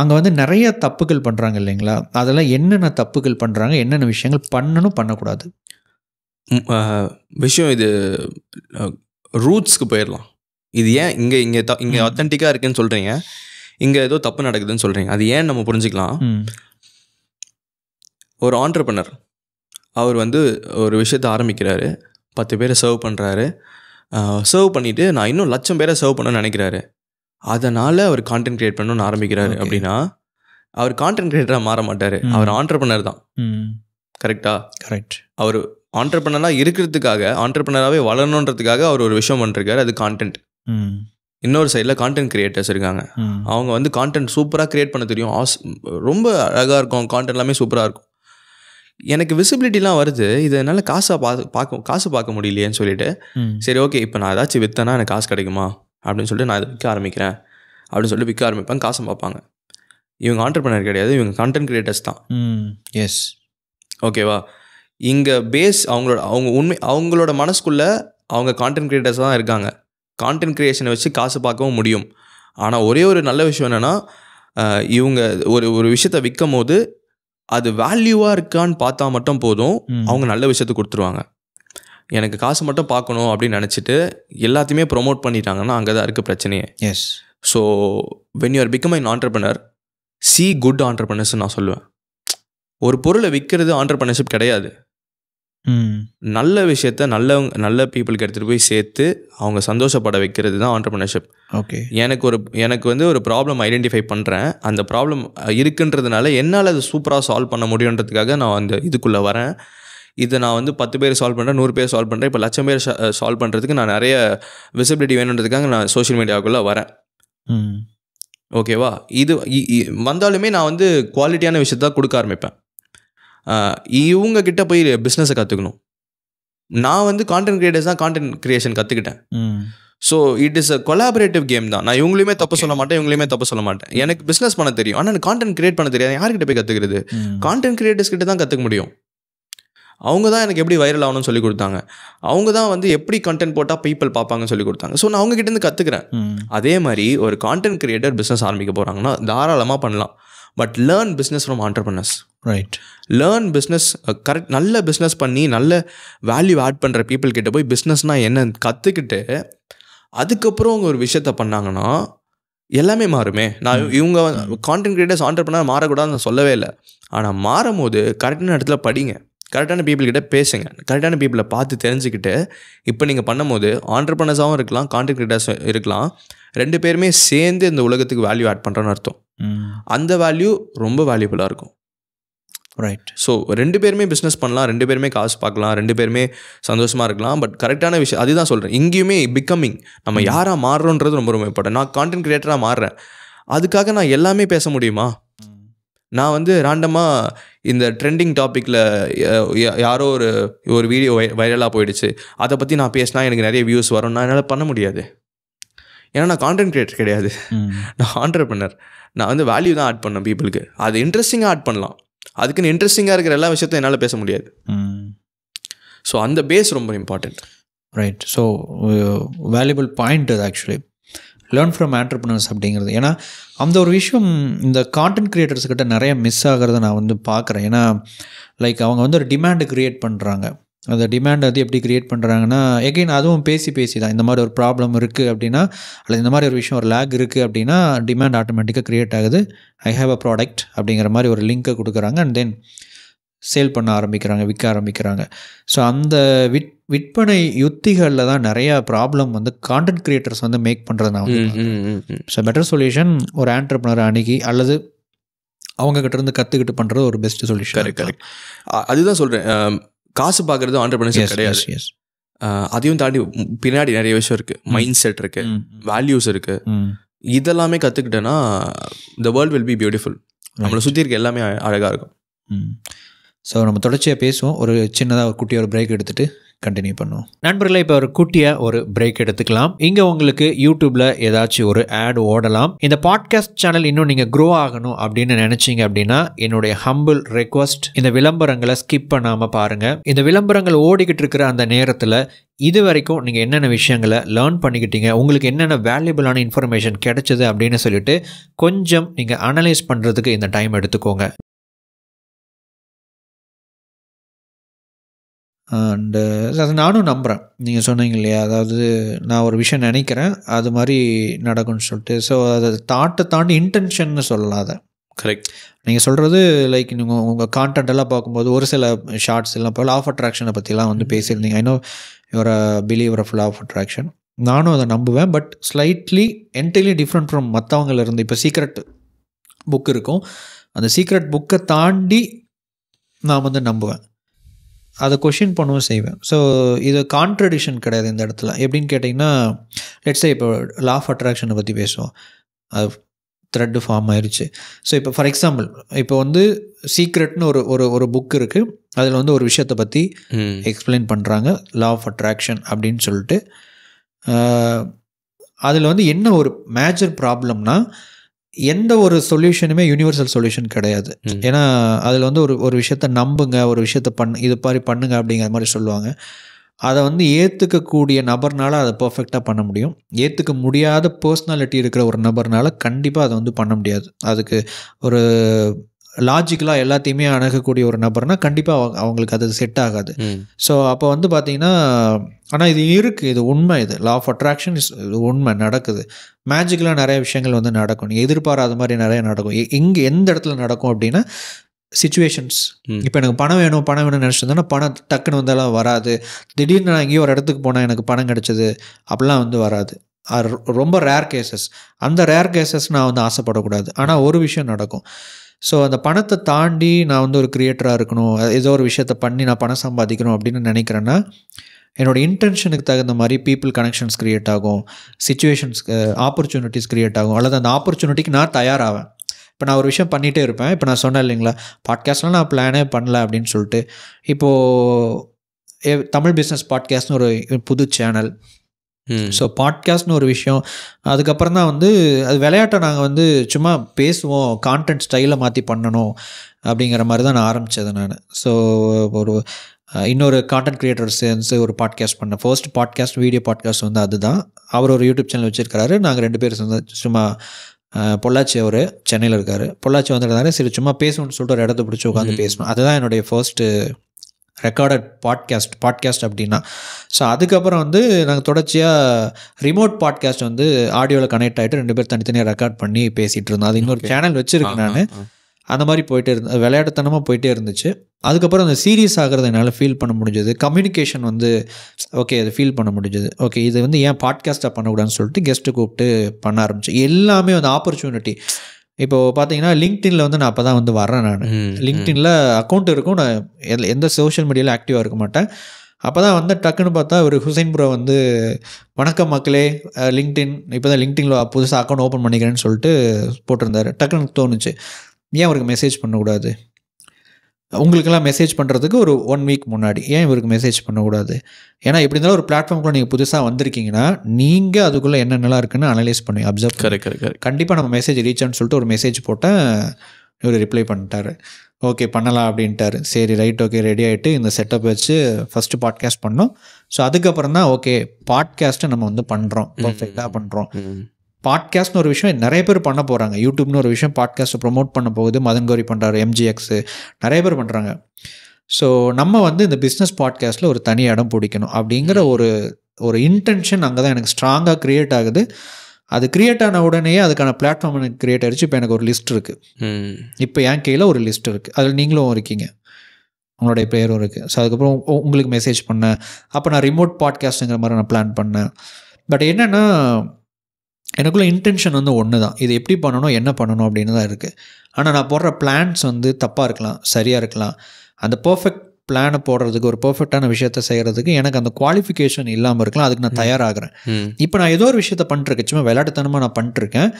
அங்கே வந்து நிறைய தப்புகள் பண்ணுறாங்க இல்லைங்களா? அதெல்லாம் என்னென்ன தப்புகள் பண்ணுறாங்க, என்னென்ன விஷயங்கள் பண்ணணும் பண்ணக்கூடாது விஷயம், இது ரூட்ஸ்க்கு போயிடலாம். இது ஏன் இங்கே இங்கே த இங்கே ஆத்தென்டிக்காக இருக்குதுன்னு சொல்கிறீங்க, இங்கே ஏதோ தப்பு நடக்குதுன்னு சொல்கிறீங்க, அது ஏன் நம்ம புரிஞ்சுக்கலாம். ஒரு ஆண்டர்ப்ரனர் அவர் வந்து ஒரு விஷயத்தை ஆரம்பிக்கிறாரு, பத்து பேரை சர்வ் பண்ணுறாரு. சர்வ் பண்ணிவிட்டு நான் இன்னும் லட்சம் பேரை சர்வ் பண்ண நினைக்கிறாரு. அதனால் அவர் கான்டென்ட் க்ரியேட் பண்ணணும்னு ஆரம்பிக்கிறாரு. அப்படின்னா அவர் கான்டென்ட் க்ரியேட்டராக மாற மாட்டார், அவர் ஆண்டர்ப்ரனர் தான். கரெக்டாக கரெக்ட் அவர் ஆண்டர்ப்ரனராக இருக்கிறதுக்காக, ஆண்டர்ப்ரனராகவே வளரணுன்றதுக்காக அவர் ஒரு விஷயம் பண்ணிருக்காரு, அது கான்டென்ட். இன்னொரு சைடில் கான்டென்ட் கிரியேட்டர்ஸ் இருக்காங்க, அவங்க வந்து கான்டென்ட் சூப்பராக க்ரியேட் பண்ண தெரியும், ரொம்ப அழகாக இருக்கும், கான்டென்ட் எல்லாமே சூப்பராக இருக்கும். எனக்கு விசிபிலிட்டிலாம் வருது, இதனால் காசாக பா பார்க்க காசு பார்க்க முடியலையேன்னு சொல்லிட்டு, சரி ஓகே இப்போ நான் ஏதாச்சும் விற்றேன்னா எனக்கு காசு கிடைக்குமா அப்படின்னு சொல்லிட்டு நான் விற்க ஆரம்பிக்கிறேன் அப்படின்னு சொல்லிட்டு விற்க ஆரம்பிப்பேன். காசை பார்ப்பாங்க. இவங்க ஆண்டர்ப்ரனர் கிடையாது, இவங்க கான்டென்ட் கிரியேட்டர்ஸ் தான். எஸ் ஓகேவா. இங்கே பேஸ் அவங்களோட அவங்க உண்மை அவங்களோட மனசுக்குள்ளே அவங்க கான்டென்ட் கிரியேட்டர்ஸ் தான் இருக்காங்க. கான்டென்ட் கிரியேஷனை வச்சு காசு பார்க்கவும் முடியும். ஆனால் ஒரே ஒரு நல்ல விஷயம் என்னென்னா, இவங்க ஒரு ஒரு விஷயத்தை விற்கும் போது அது வேல்யூவாக இருக்கான்னு பார்த்தா மட்டும் போதும், அவங்க நல்ல விஷயத்தை கொடுத்துருவாங்க. எனக்கு காசு மட்டும் பார்க்கணும் அப்படின்னு நினச்சிட்டு எல்லாத்தையுமே ப்ரொமோட் பண்ணிட்டாங்கன்னா அங்கே தான் இருக்குது பிரச்சனையே. Yes so when you're become an entrepreneur, see good ஆண்டர்ப்ரனர்ஸ்ன்னு நான் சொல்லுவேன். ஒரு பொருளை விற்கிறது ஆண்டர்ப்ரனர்ஷிப் கிடையாது. நல்ல விஷயத்த நல்லவங்க நல்ல பீப்புளுக்கு எடுத்துகிட்டு போய் சேர்த்து அவங்க சந்தோஷப்பட வைக்கிறது தான் ஆண்டர்ப்ரனர்ஷிப். ஓகே, எனக்கு ஒரு எனக்கு வந்து ஒரு ப்ராப்ளம் ஐடென்டிஃபை பண்ணுறேன், அந்த ப்ராப்ளம் இருக்குன்றதுனால என்னால் அது சூப்பராக சால்வ் பண்ண முடியுன்றதுக்காக நான் அந்த இதுக்குள்ளே வரேன். இதை நான் வந்து பத்து பேர் சால்வ் பண்ணுறேன், நூறு பேர் சால்வ் பண்ணுறேன், இப்போ லட்சம் பேர் சால்வ் பண்ணுறதுக்கு நான் நிறைய விசிபிலிட்டி வேணுன்றதுக்காக நான் சோஷியல் மீடியாவுக்குள்ளே வரேன். ஓகேவா. இது வந்தாலுமே நான் வந்து குவாலிட்டியான விஷயத்தான் கொடுக்க ஆரம்பிப்பேன். இவங்க கிட்ட போய் பிஸ்னஸை கற்றுக்கணும். நான் வந்து கான்டென்ட் கிரியேட்டர்ஸ் தான் கான்டென்ட் கிரியேஷன் கற்றுக்கிட்டேன். So it is a collaborative game தான். நான் இவங்களையுமே தப்பு சொல்ல மாட்டேன், இவங்களையுமே தப்பு சொல்ல மாட்டேன். எனக்கு பிஸ்னஸ் பண்ண தெரியும், ஆனால் எனக்கு கான்டென்ட் கிரியேட் பண்ண தெரியாது. யார்கிட்ட போய் கற்றுக்கிறது? கான்டென்ட் கிரியேட்டர்ஸ் கிட்ட தான் கற்றுக்க முடியும். அவங்க தான் எனக்கு எப்படி வைரல் ஆகணும்னு சொல்லி கொடுத்தாங்க, அவங்க தான் வந்து எப்படி கண்டென்ட் போட்டால் பீப்புள் பார்ப்பாங்கன்னு சொல்லி கொடுத்தாங்க. ஸோ நான் அவங்ககிட்டேருந்து கற்றுக்கிறேன். அதே மாதிரி ஒரு கான்டென்ட் கிரியேட்டர் பிஸ்னஸ் ஆரம்பிக்க போகிறாங்கன்னா தாராளமாக பண்ணலாம். But learn business from entrepreneurs. Right, learn business. Correct, நல்ல பிஸ்னஸ் பண்ணி நல்ல வேல்யூ ஆட் பண்ணுற பீப்புள் கிட்ட போய் பிஸ்னஸ்னால் என்னன்னு கற்றுக்கிட்டு அதுக்கப்புறம் அவங்க ஒரு விஷயத்த பண்ணாங்கன்னா எல்லாமே மாறுமே. நான் இவங்க கான்டென்ட் கிரியேட்டர்ஸ் ஆண்டர்ப்ரனர் மாறக்கூடாதுன்னு நான் சொல்லவே இல்லை. ஆனால் மாறும் போது கரெக்டான இடத்துல படிங்க, கரெக்டான பீப்புள்கிட்ட பேசுங்க, கரெக்டான பீப்புளை பார்த்து தெரிஞ்சுக்கிட்டு இப்போ நீங்கள் பண்ணும் போது ஆண்டர்ப்ரனர்ஸாகவும் இருக்கலாம், கான்டென்ட் கிரியேட்டர்ஸும் இருக்கலாம். ரெண்டு பேருமே சேர்ந்து இந்த உலகத்துக்கு வேல்யூ ஆட் பண்ணுறோன்னு அர்த்தம். அந்த வேல்யூ ரொம்ப வேல்யூபுல்லாக இருக்கும். ரைட். ஸோ ரெண்டு பேருமே பிஸ்னஸ் பண்ணலாம், ரெண்டு பேருமே காசு பார்க்கலாம், ரெண்டு பேருமே சந்தோஷமாக இருக்கலாம். பட் கரெக்டான விஷயம் அதுதான் சொல்கிறேன். இங்கேயுமே பிகமிங், நம்ம யாராக மாறுறோன்றது ரொம்ப ரொம்ப இம்பார்ட்டன்ட். நான் கான்டென்ட் கிரியேட்டராக மாறுறேன், அதுக்காக நான் எல்லாமே பேச முடியுமா? நான் வந்து ரேண்டமாக இந்த ட்ரெண்டிங் டாப்பிக்கில் யாரோ ஒரு ஒரு வீடியோ வை வைரலாக போயிடுச்சு, அதை பற்றி நான் பேசினா எனக்கு நிறைய வியூஸ் வரும், நான் என்னால் பண்ண முடியாது. ஏன்னா நான் கான்டென்ட் கிரியேட்டர் கிடையாது, நான் ஆண்டர்ப்ரனர். நான் வந்து வேல்யூ தான் ஆட் பண்ணேன் பீப்புளுக்கு. அது இன்ட்ரெஸ்டிங்காக ஆட் பண்ணலாம், அதுக்குன்னு இன்ட்ரெஸ்டிங்காக இருக்கிற எல்லா விஷயத்தையும் என்னால் பேச முடியாது. ஸோ அந்த பேஸ் ரொம்ப important. Right. So valuable point அது ஆக்சுவலி, லேர்ன் ஃப்ரம் ஆண்டர்ப்ரனர்ஸ் அப்படிங்கிறது. ஏன்னா அந்த ஒரு விஷயம் இந்த கான்டென்ட் கிரியேட்டர்ஸ்கிட்ட நிறைய மிஸ் ஆகிறத நான் வந்து பார்க்குறேன். ஏன்னா லைக் அவங்க வந்து ஒரு டிமாண்டு க்ரியேட் பண்ணுறாங்க. அந்த டிமாண்ட் வந்து எப்படி க்ரியேட் பண்ணுறாங்கன்னா, எகெயின் அதுவும் பேசி பேசி தான். இந்த மாதிரி ஒரு ப்ராப்ளம் இருக்குது அப்படின்னா, அல்லது இந்த மாதிரி ஒரு விஷயம் ஒரு லேக் இருக்குது அப்படின்னா, டிமாண்ட் ஆட்டோமேட்டிக்காக க்ரியேட் ஆகுது. ஐ ஹாவ் அ ப்ராடக்ட் அப்படிங்கிற மாதிரி ஒரு லிங்க்கை கொடுக்குறாங்க, அண்ட் தென் சேல் பண்ண ஆரம்பிக்கிறாங்க, விற்க ஆரம்பிக்கிறாங்க. ஸோ அந்த விற் விற்பனை யுத்திகளில் தான் நிறையா ப்ராப்ளம் வந்து கான்டென்ட் கிரியேட்டர்ஸ் வந்து மேக் பண்ணுறது நான் வந்து. ஸோ பெட்டர் சொல்யூஷன் ஒரு ஆண்டர்ப்ரனர் அணுகி அல்லது அவங்ககிட்ட இருந்து கற்றுக்கிட்டு பண்ணுறது ஒரு பெஸ்ட் சொல்யூஷன். கரெக்ட். அதுதான் சொல்கிறேன், காசு பார்க்குறது ஆண்டர்ப்ரனர்ஷிப் கிடையாது. அதையும் தாண்டி பின்னாடி நிறைய விஷயம் இருக்குது, மைண்ட் செட் இருக்குது, வேல்யூஸ் இருக்குது. இதெல்லாமே கற்றுக்கிட்டேன்னா the world will be beautiful. நம்மளை சுற்றி இருக்க எல்லாமே அழகாக இருக்கும். ஸோ நம்ம தொடர்ச்சியாக பேசுவோம். ஒரு சின்னதாக ஒரு குட்டியாக ஒரு பிரேக் எடுத்துகிட்டு கண்டினியூ பண்ணுவோம். நண்பர்களே, இப்போ ஒரு குட்டியாக ஒரு பிரேக் எடுத்துக்கலாம். இங்கே உங்களுக்கு யூடியூப்பில் ஏதாச்சும் ஒரு ஆட் ஓடலாம். இந்த பாட்காஸ்ட் சேனல் இன்னும் நீங்கள் க்ரோ ஆகணும் அப்படின்னு நினச்சிங்க அப்படின்னா என்னுடைய ஹம்பிள் ரெக்வஸ்ட், இந்த விளம்பரங்களை ஸ்கிப் பண்ணாமல் பாருங்கள். இந்த விளம்பரங்கள் ஓடிக்கிட்டு இருக்கிற அந்த நேரத்தில் இது வரைக்கும் நீங்கள் என்னென்ன விஷயங்களை லேர்ன் பண்ணிக்கிட்டீங்க, உங்களுக்கு என்னென்ன வேல்யூபிளான இன்ஃபர்மேஷன் கிடைச்சது அப்படின்னு சொல்லிட்டு கொஞ்சம் நீங்கள் அனலைஸ் பண்ணுறதுக்கு இந்த டைம் எடுத்துக்கோங்க. அண்டு அது நானும் நம்புகிறேன், நீங்கள் சொன்னீங்க இல்லையா, அதாவது நான் ஒரு விஷயம் நினைக்கிறேன் அது மாதிரி நடக்கும்னு சொல்லிட்டு. ஸோ அதை தாட்டை தாண்டி இன்டென்ஷன்னு சொல்லலாம். அதை கரெக்ட் நீங்கள் சொல்கிறது லைக் நீங்கள் உங்கள் கான்டென்ட் எல்லாம் பார்க்கும்போது ஒரு சில ஷார்ட்ஸ் எல்லாம் போல் ஆஃப் அட்ராக்ஷனை பற்றிலாம் வந்து பேசியிருந்தீங்க. I know your believer of of attraction, நானும் அதை நம்புவேன். But slightly entirely different from மற்றவங்களிருந்து. இப்போ சீக்ரெட் புக் இருக்கும், அந்த சீக்ரெட் புக்கை தாண்டி நான் வந்து நம்புவேன், அதை கொஷின் பண்ணவும் செய்வேன். ஸோ இது கான்ட்ரடிக்ஷன் கிடையாது இந்த இடத்துல. எப்படின்னு கேட்டிங்கன்னா, லெட்ஸே இப்போ லா ஆஃப் அட்ராக்ஷனை பற்றி பேசுவோம், அது த்ரெட்டு ஃபார்ம் ஆயிடுச்சு. ஸோ இப்போ ஃபார் எக்ஸாம்பிள் இப்போ வந்து சீக்ரெட்னு ஒரு ஒரு ஒரு புக் இருக்குது, அதில் வந்து ஒரு விஷயத்தை பற்றி எக்ஸ்பிளைன் பண்ணுறாங்க, லா ஆஃப் அட்ராக்ஷன் அப்படின்னு சொல்லிட்டு. அதில் வந்து என்ன ஒரு மேஜர் ப்ராப்ளம்னா, எந்த ஒரு சொல்யூஷனுமே யூனிவர்சல் சொல்யூஷன் கிடையாது. ஏன்னா அதில் வந்து ஒரு ஒரு விஷயத்த நம்புங்க, ஒரு விஷயத்த பண்ணு, இது மாதிரி பண்ணுங்க அப்படிங்கிற மாதிரி சொல்லுவாங்க. அதை வந்து ஏற்றுக்கக்கூடிய நபர்னால் அதை பர்ஃபெக்டாக பண்ண முடியும், ஏற்றுக்க முடியாத பர்சனாலிட்டி இருக்கிற ஒரு நபர்னால் கண்டிப்பாக அதை வந்து பண்ண முடியாது. அதுக்கு ஒரு லாஜிக்கலாக எல்லாத்தையுமே அணுகக்கூடிய ஒரு நபர்னால் கண்டிப்பாக அவங்களுக்கு அது செட் ஆகாது. ஸோ அப்போ வந்து பார்த்திங்கன்னா, ஆனால் இது இருக்குது, இது உண்மை, இது லா ஆஃப் அட்ராக்ஷன் இஸ் இது உண்மை நடக்குது. மேஜிக்கலாக நிறைய விஷயங்கள் வந்து நடக்கும், நீங்கள் எதிர்பாராத மாதிரி நிறைய நடக்கும். எங்கே எந்த இடத்துல நடக்கும் அப்படின்னா சிச்சுவேஷன்ஸ். இப்போ எனக்கு பணம் வேணும் பணம் வேணும்னு நினச்சிருந்தேன்னா பணம் டக்குன்னு வந்தாலும் வராது. திடீர்னு நான் எங்கேயோ ஒரு இடத்துக்கு போனால் எனக்கு பணம் கிடச்சிது அப்படிலாம் வந்து வராது. அது ரொம்ப ரேர் கேசஸ். அந்த ரேர் கேசஸ் நான் வந்து ஆசைப்படக்கூடாது. ஆனால் ஒரு விஷயம் நடக்கும். ஸோ அந்த பணத்தை தாண்டி நான் வந்து ஒரு கிரியேட்டராக இருக்கணும், ஏதோ ஒரு விஷயத்த பண்ணி நான் பணம் சம்பாதிக்கணும் அப்படின்னு நினைக்கிறேன்னா என்னோடய இன்டென்ஷனுக்கு தகுந்த மாதிரி பீப்புள் கனெக்ஷன்ஸ் க்ரியேட் ஆகும், சிச்சுவேஷன்ஸ்க்கு ஆப்பர்ச்சுனிட்டிஸ் க்ரியேட் ஆகும், அல்லது அந்த ஆப்பர்ச்சுனிட்டிக்கு நான் தயாராவேன். இப்போ நான் ஒரு விஷயம் பண்ணிகிட்டே இருப்பேன். இப்போ நான் சொன்னேன் இல்லைங்களா, பாட்காஸ்ட்லாம் நான் பிளானே பண்ணல அப்படின்னு சொல்லிட்டு. இப்போது தமிழ் பிஸ்னஸ் பாட்காஸ்ட்னு ஒரு புது சேனல். ஸோ பாட்காஸ்ட்னு ஒரு விஷயம், அதுக்கப்புறம் தான் வந்து அது விளையாட்டை நாங்கள் வந்து சும்மா பேசுவோம், கான்டென்ட் ஸ்டைலை மாற்றி பண்ணணும் அப்படிங்கிற மாதிரி தான் நான் ஆரம்பித்தது நான். ஸோ ஒரு இன்னொரு கான்டென்ட் கிரியேட்டர்ஸ் வந்து ஒரு பாட்காஸ்ட் பண்ணேன். ஃபர்ஸ்ட் பாட்காஸ்ட் வீடியோ பாட்காஸ்ட் வந்து அதுதான். அவர் ஒரு யூடியூப் சேனல் வச்சுருக்காரு. நாங்கள் ரெண்டு பேர் வந்து சும்மா பொள்ளாச்சி, அவர் சென்னையில் இருக்கார், பொள்ளாச்சி வந்துருந்தாரு. சரி சும்மா பேசணும்னு சொல்லிட்டு ஒரு இடத்த பிடிச்சி உட்காந்து பேசணும். அதுதான் என்னுடைய ஃபர்ஸ்ட்டு ரெக்கார்டட் பாட்காஸ்ட் பாட்காஸ்ட் அப்படின்னா. ஸோ அதுக்கப்புறம் வந்து நாங்கள் தொடர்ச்சியாக ரிமோட் பாட்காஸ்ட் வந்து ஆடியோவில் கனெக்ட் ஆகிட்டு ரெண்டு பேர் தனித்தனியாக ரெக்கார்ட் பண்ணி பேசிகிட்டு இருந்தோம். அது இன்னொரு சேனல் வச்சுருக்கேன் நான். அந்த மாதிரி போயிட்டே இருந்தேன், விளையாட்டுத்தனமாக போயிட்டே இருந்துச்சு. அதுக்கப்புறம் அந்த சீரியஸ் ஆகிறது என்னால் ஃபீல் பண்ண முடிஞ்சது. கம்யூனிகேஷன் வந்து ஓகே அது ஃபீல் பண்ண முடிஞ்சது. ஓகே இது வந்து ஏன் பாட்காஸ்ட்டாக பண்ணக்கூடாதுன்னு சொல்லிட்டு கெஸ்ட்டு கூப்பிட்டு பண்ண ஆரம்பிச்சு. எல்லாமே வந்து ஆப்பர்ச்சுனிட்டி. இப்போது பார்த்தீங்கன்னா லிங்க்டின்ல வந்து நான் அப்போ தான் வந்து வரேன். நான் லிங்க்டின்ல அக்கௌண்ட் இருக்கும், நான் எந்த சோஷியல் மீடியாவில் ஆக்டிவாக இருக்க மாட்டேன். அப்போ தான் வந்து டக்குன்னு பார்த்தா ஒரு ஹுசைன் ப்ரோ வந்து வணக்கம் மக்களே, லிங்க்டின் இப்போ தான் லிங்க்டின்ல புதுசாக அக்கௌண்ட் ஓப்பன் பண்ணிக்கிறேன்னு சொல்லிட்டு போட்டிருந்தாரு. டக்குன்னு தோணுச்சு, ஏன் அவருக்கு மெசேஜ் பண்ணக்கூடாது? உங்களுக்கெல்லாம் மெசேஜ் பண்ணுறதுக்கு ஒரு ஒன் வீக் முன்னாடி ஏன் இவருக்கு மெசேஜ் பண்ணக்கூடாது? ஏன்னா எப்படி இருந்தாலும் ஒரு பிளாட்ஃபார்ம்குள்ளே நீங்கள் புதுசாக வந்திருக்கீங்கன்னா நீங்கள் அதுக்குள்ளே என்னென்னலாம் இருக்குன்னு அனலைஸ் பண்ணி அப்சர்வ் கரெக்ட் கண்டிப்பாக நம்ம மெசேஜ் ரீச் ஆன்னு சொல்லிட்டு ஒரு மெசேஜ் போட்டேன். இவர் ரிப்ளை பண்ணிட்டாரு, ஓகே பண்ணலாம் அப்படின்ட்டாரு. சரி ரைட் ஓகே ரெடி ஆகிட்டு இந்த செட்டப் வச்சு ஃபஸ்ட்டு பாட்காஸ்ட் பண்ணோம். ஸோ அதுக்கப்புறம் தான் ஓகே பாட்காஸ்ட்டை நம்ம வந்து பண்ணுறோம், பர்ஃபெக்டாக பண்ணுறோம். பாட்காஸ்ட்னு ஒரு விஷயம் நிறைய பேர் பண்ண போகிறாங்க. யூடியூப்னு ஒரு விஷயம் பாட்காஸ்ட்டை ப்ரொமோட் பண்ண போகுது. மதன் கௌரி பண்ணுறாரு, எம்ஜிஎக்ஸு, நிறைய பேர் பண்ணுறாங்க. ஸோ நம்ம வந்து இந்த பிஸ்னஸ் பாட்காஸ்ட்டில் ஒரு தனி இடம் பிடிக்கணும் அப்படிங்கிற ஒரு ஒரு இன்டென்ஷன் அங்கே தான் எனக்கு ஸ்ட்ராங்காக க்ரியேட் ஆகுது. அது க்ரியேட் ஆன உடனே அதுக்கான பிளாட்ஃபார்ம் எனக்கு க்ரியேட் ஆகிடுச்சு. இப்போ எனக்கு ஒரு லிஸ்ட் இருக்குது, இப்போ என் கையில் ஒரு லிஸ்ட் இருக்குது, அதில் நீங்களும் இருக்கீங்க, உங்களுடைய பேரும் இருக்குது. ஸோ அதுக்கப்புறம் உங்களுக்கு மெசேஜ் பண்ணேன். அப்போ நான் ரிமோட் பாட்காஸ்ட்டுங்கிற மாதிரி நான் பிளான் பண்ணேன். பட் என்னென்னா எனக்குள்ள இன்டென்ஷன் வந்து ஒன்று தான், இது எப்படி பண்ணணும் என்ன பண்ணணும் அப்படின்னு தான் இருக்குது. ஆனால் நான் போடுற பிளான்ஸ் வந்து தப்பாக இருக்கலாம், சரியாக இருக்கலாம். அந்த பர்ஃபெக்ட் பிளானை போடுறதுக்கு, ஒரு பர்ஃபெக்டான விஷயத்த செய்கிறதுக்கு எனக்கு அந்த குவாலிஃபிகேஷன் இல்லாமல் இருக்கலாம். அதுக்கு நான் தயாராகிறேன். இப்போ நான் ஏதோ ஒரு விஷயத்த பண்ணிட்டுருக்கேன், சும்மா விளையாட்டுத்தனமாக நான் பண்ணிட்டுருக்கேன்.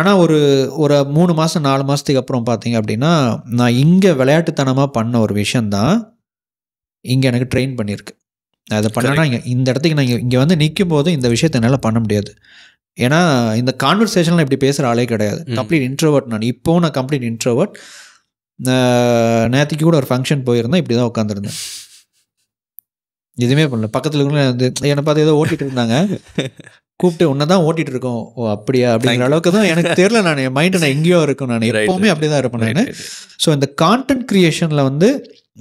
ஆனால் ஒரு ஒரு மூணு மாதம் நாலு மாதத்துக்கு அப்புறம் பார்த்தீங்க அப்படின்னா, நான் இங்கே விளையாட்டுத்தனமாக பண்ண ஒரு விஷயந்தான் இங்கே எனக்கு ட்ரெயின் பண்ணியிருக்கு. அதை பண்ணேன்னா இங்கே இந்த இடத்துக்கு நான் இங்கே வந்து நிற்கும் போது இந்த விஷயத்த என்னால் பண்ண முடியாது. ஏன்னா இந்த கான்வர்சேஷன்லாம் இப்படி பேசுகிற ஆளே கிடையாது. கம்ப்ளீட் இன்ட்ரோவர்ட் நான். இப்போவும் நான் கம்ப்ளீட் இன்ட்ரோவர்ட். நேற்றுக்கு கூட ஒரு ஃபங்க்ஷன் போயிருந்தேன், இப்படி தான் உட்காந்துருந்தேன், எதுவுமே பண்ணல. பக்கத்தில் வந்து என்னை பார்த்து ஏதோ ஓட்டிகிட்டு இருந்தாங்க, கூப்பிட்டு உன்னை தான் ஓட்டிகிட்டு இருக்கோம், ஓ அப்படியா அப்படிங்கிற அளவுக்கு தான் எனக்கு தெரியல. நான் என் மைண்டு நான் எங்கேயோ இருக்கும், நான் எப்போவுமே அப்படி தான் இருப்பேன் நான். ஸோ இந்த கான்டென்ட் க்ரியேஷனில் வந்து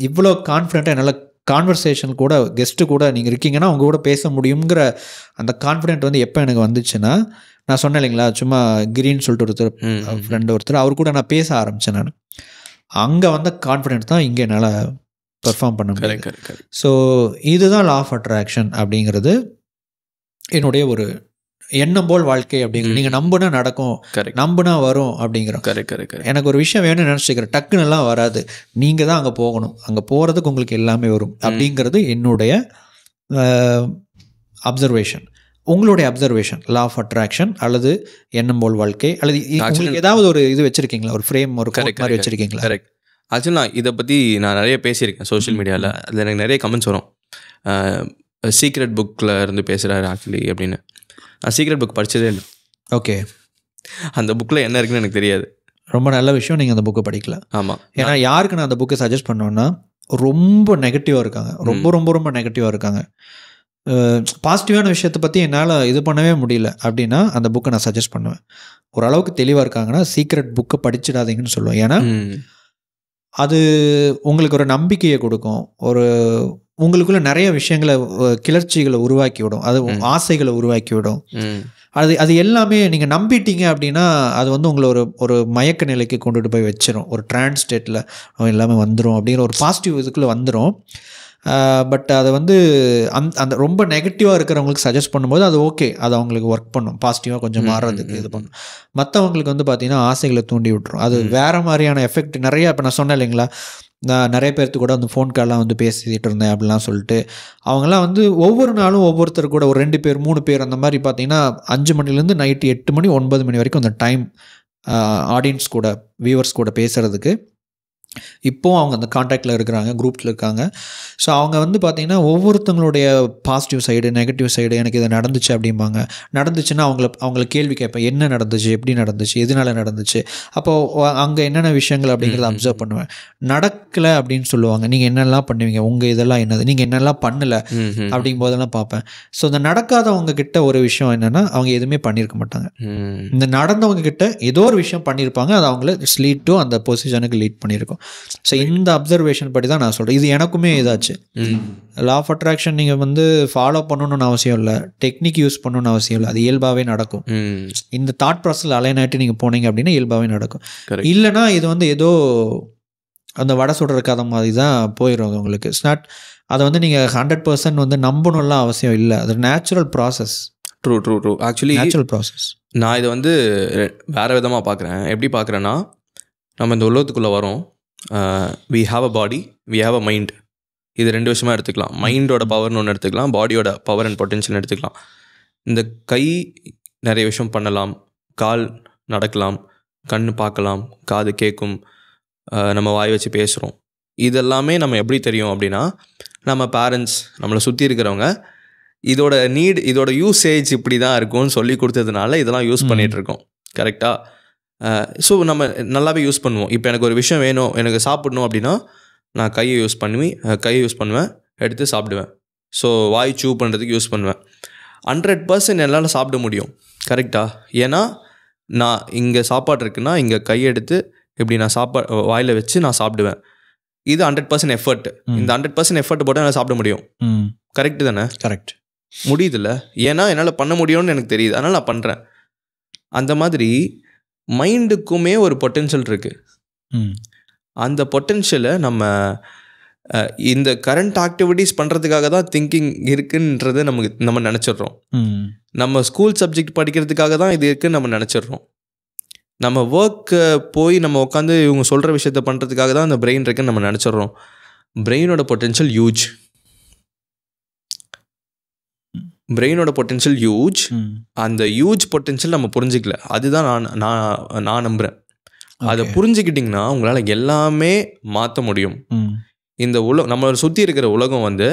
இவ்வளோ கான்ஃபிடென்ட்டாக என்னால் கான்வர்சேஷன் கூட கெஸ்ட்டு கூட நீங்கள் இருக்கீங்கன்னா அவங்க கூட பேச முடியுங்கிற அந்த கான்ஃபிடென்ட் வந்து எப்போ எனக்கு வந்துச்சுன்னா, நான் சொன்னேன் இல்லைங்களா சும்மா கிரீன்னு சொல்லிட்டு ஒருத்தர் ஃப்ரெண்டு ஒருத்தர் அவர் கூட நான் பேச ஆரம்பித்தேன். நான் அங்கே வந்த கான்ஃபிடென்ட் தான் இங்கே என்னால் பெர்ஃபார்ம் பண்ண முடியும். ஸோ இதுதான் லா ஆஃப் அட்ராக்ஷன் அப்படிங்கிறது என்னுடைய ஒரு எண்ணம் போல் வாழ்க்கை அப்படிங்கிற. நீங்கள் நம்புனா நடக்கும், நம்புனா வரும் அப்படிங்கிறோம். Correct correct. எனக்கு ஒரு விஷயம் வேணும்னு நினச்சிக்கிறேன், டக்குன்னெல்லாம் வராது, நீங்கள் தான் அங்கே போகணும், அங்கே போகிறதுக்கு உங்களுக்கு எல்லாமே வரும் அப்படிங்கிறது என்னுடைய அப்சர்வேஷன். உங்களுடைய அப்சர்வேஷன் லா ஆஃப் அட்ராக்ஷன் அல்லது எண்ணம் போல் வாழ்க்கை அல்லது உங்களுக்கு ஏதாவது ஒரு இது வச்சுருக்கீங்களா, ஒரு ஃப்ரேம் ஒரு கரெக்ட் மாதிரி வச்சுருக்கீங்களா? கரெக்ட். ஆக்சுவலி நான் இதை பற்றி நான் நிறைய பேசியிருக்கேன் சோஷியல் மீடியாவில். அதில் எனக்கு நிறைய கமெண்ட்ஸ் வரும், சீக்ரெட் புக்கில் இருந்து பேசுகிறாரு ஆக்சுவலி அப்படின்னு. நான் சீக்ரெட் புக் படித்ததே இல்லை. ஓகே. அந்த புக்கில் என்ன இருக்குன்னு எனக்கு தெரியாது. ரொம்ப நல்ல விஷயம், நீங்கள் அந்த புக்கை படிக்கல. ஆமாம். ஏன்னா யாருக்கு நான் அந்த புக்கை சஜஸ்ட் பண்ணோன்னா ரொம்ப நெகட்டிவாக இருக்காங்க, ரொம்ப ரொம்ப ரொம்ப நெகட்டிவாக இருக்காங்க, பாசிட்டிவான விஷயத்தை பற்றி என்னால் இது பண்ணவே முடியல அப்படின்னா அந்த புக்கை நான் சஜஸ்ட் பண்ணுவேன். ஓரளவுக்கு தெளிவாக இருக்காங்கன்னா சீக்ரெட் புக்கை படிச்சிடாதீங்கன்னு சொல்லுவேன். ஏன்னா அது உங்களுக்கு ஒரு நம்பிக்கையை கொடுக்கும், ஒரு உங்களுக்குள்ள நிறைய விஷயங்களை கிளர்ச்சிகளை உருவாக்கி விடும், அது ஆசைகளை உருவாக்கி விடும். அது அது எல்லாமே நீங்கள் நம்பிட்டீங்க அப்படின்னா அது வந்து உங்களை ஒரு ஒரு மயக்க நிலைக்கு கொண்டுட்டு போய் வச்சிடும், ஒரு டிரான்ஸ் ஸ்டேட்டில் எல்லாமே வந்துடும் அப்படிங்கிற ஒரு பாசிட்டிவ் இதுக்குள்ளே வந்துடும். பட் அதை வந்து அந் அந்த ரொம்ப நெகட்டிவாக இருக்கிறவங்களுக்கு சஜஸ்ட் பண்ணும்போது அது ஓகே, அது அவங்களுக்கு ஒர்க் பண்ணும், பாசிட்டிவாக கொஞ்சம் மாறுறதுக்கு இது பண்ணும். மற்றவங்களுக்கு வந்து பார்த்திங்கன்னா ஆசைகளை தூண்டி விட்டுரும், அது வேறு மாதிரியான எஃபெக்ட் நிறையா. இப்போ நான் சொன்னேன் இல்லைங்களா, நான் நிறைய பேர்த்து கூட வந்து ஃபோன் கால்லாம் வந்து பேசிகிட்டு இருந்தேன் அப்படிலாம் சொல்லிட்டு அவங்களாம் வந்து ஒவ்வொரு நாளும் ஒவ்வொருத்தர் கூட ஒரு ரெண்டு பேர் மூணு பேர் அந்த மாதிரி பார்த்திங்கன்னா அஞ்சு மணிலேருந்து நைட்டு எட்டு மணி ஒன்பது மணி வரைக்கும் அந்த டைம் ஆடியன்ஸ் கூட வியூவர்ஸ் கூட பேசுகிறதுக்கு இப்போது அவங்க அந்த காண்டாக்டில் இருக்கிறாங்க, குரூப்ஸில் இருக்காங்க. ஸோ அவங்க வந்து பார்த்திங்கன்னா ஒவ்வொருத்தங்களுடைய பாசிட்டிவ் சைடு நெகட்டிவ் சைடு, எனக்கு இது நடந்துச்சு அப்படிம்பாங்க. நடந்துச்சுன்னா அவங்கள அவங்கள கேள்வி கேட்பேன், என்ன நடந்துச்சு, எப்படி நடந்துச்சு, எதனால நடந்துச்சு, அப்போது அங்கே என்னென்ன விஷயங்கள் அப்படிங்கிறத அப்சர்வ் பண்ணுவேன். நடக்கலை அப்படின்னு சொல்லுவாங்க, நீங்கள் என்னெல்லாம் பண்ணுவீங்க, உங்கள் இதெல்லாம் என்னது, நீங்கள் என்னெல்லாம் பண்ணலை அப்படிங்கும் போதெல்லாம் பார்ப்பேன். ஸோ இந்த நடக்காதவங்க கிட்ட ஒரு விஷயம் என்னென்னா அவங்க எதுவுமே பண்ணியிருக்க மாட்டாங்க, இந்த நடந்தவங்க கிட்ட ஏதோ ஒரு விஷயம் பண்ணியிருப்பாங்க, அது அவங்கள லீட் டு அந்த பொசிஷனுக்கு லீட் பண்ணியிருக்கோம். ஸோ இந்த அப்சர்வேஷன் படி தான் நான் சொல்கிறேன். இது எனக்குமே இதாச்சு. லா ஆஃப் அட்ராக்ஷன் நீங்கள் வந்து ஃபாலோ பண்ணணும்னு அவசியம் இல்லை, டெக்னிக் யூஸ் பண்ணணும்னு அவசியம் இல்லை, அது இயல்பாகவே நடக்கும். இந்த தாட் ப்ராசஸில் அலைனாட்டி நீங்கள் போனீங்க அப்படின்னா இயல்பாகவே நடக்கும். இல்லைனா இது வந்து ஏதோ அந்த வடை சுட இருக்காத மாதிரி தான் போயிடும் உங்களுக்கு. இட்ஸ் நாட், அதை வந்து நீங்கள் ஹண்ட்ரட் பர்சன்ட் வந்து நம்பணும்லாம் அவசியம் இல்லை, அது natural process. True true true actually natural process. நான் இதை வந்து வேறு விதமாக பார்க்குறேன். எப்படி பார்க்குறேன்னா, நம்ம இந்த உலகத்துக்குள்ளே வரோம், we have a body, we have a mind. இது ரெண்டு விஷயமாக எடுத்துக்கலாம். மைண்டோட பவர்னு ஒன்று எடுத்துக்கலாம், பாடியோட பவர் அண்ட் பொட்டென்ஷியல் எடுத்துக்கலாம். இந்த கை நிறைய விஷயம் பண்ணலாம், கால் நடக்கலாம், கண் பார்க்கலாம், காது கேட்கும், நம்ம வாய் வச்சு பேசுகிறோம். இதெல்லாமே நம்ம எப்படி தெரியும் அப்படின்னா, நம்ம பேரண்ட்ஸ் நம்மளை சுற்றி இருக்கிறவங்க இதோட நீட் இதோட யூசேஜ் இப்படி தான் இருக்கும்னு சொல்லி கொடுத்ததுனால இதெல்லாம் யூஸ் பண்ணிகிட்ருக்கோம். கரெக்டாக? ஸோ நம்ம நல்லாவே யூஸ் பண்ணுவோம். இப்போ எனக்கு ஒரு விஷயம் வேணும், எனக்கு சாப்பிடணும் அப்படின்னா நான் கையை யூஸ் பண்ணி கையை யூஸ் பண்ணுவேன், எடுத்து சாப்பிடுவேன். ஸோ வாய் சூ பண்ணுறதுக்கு யூஸ் பண்ணுவேன். ஹண்ட்ரட் பர்சன்ட் என்னால் சாப்பிட முடியும். கரெக்டாக? ஏன்னா நான் இங்கே சாப்பாடு இருக்குன்னா இங்கே கையெடுத்து இப்படி நான் சாப்பா வாயில் வச்சு நான் சாப்பிடுவேன். இது ஹண்ட்ரட் பர்சன்ட் எஃபர்ட். இந்த ஹண்ட்ரட் பர்சன்ட் எஃபர்ட் போட்டால் என்னால் சாப்பிட முடியும். கரெக்டு தானே? கரெக்ட். முடியுதுல்ல? ஏன்னா என்னால் பண்ண முடியும்னு எனக்கு தெரியுது, அதனால் நான் பண்ணுறேன். அந்த மாதிரி மைண்டுக்குமே ஒரு பொட்டென்ஷியல் இருக்குது. அந்த பொட்டென்ஷியலை நம்ம இந்த கரண்ட் ஆக்டிவிட்டீஸ் பண்ணுறதுக்காக தான் திங்கிங் இருக்குன்றதை நமக்கு நம்ம நினச்சிட்றோம். நம்ம ஸ்கூல் சப்ஜெக்ட் படிக்கிறதுக்காக தான் இது இருக்குன்னு நம்ம நினச்சிட்றோம். நம்ம ஒர்க்கு போய் நம்ம உட்காந்து இவங்க சொல்கிற விஷயத்த பண்ணுறதுக்காக தான் அந்த பிரெயின் இருக்குன்னு நம்ம நினச்சிட்றோம். பிரெயினோட பொட்டென்ஷியல் ஹியூஜ். பிரெயினோட பொட்டென்ஷியல் ஹியூஜ். அந்த ஹியூஜ் பொட்டென்ஷியல் நம்ம புரிஞ்சிக்கல, அதுதான் நான் நான் நான் நம்புகிறேன். அதை புரிஞ்சுக்கிட்டிங்கன்னா உங்களால் எல்லாமே மாற்ற முடியும். இந்த உலக நம்மளை சுற்றி இருக்கிற உலகம் வந்து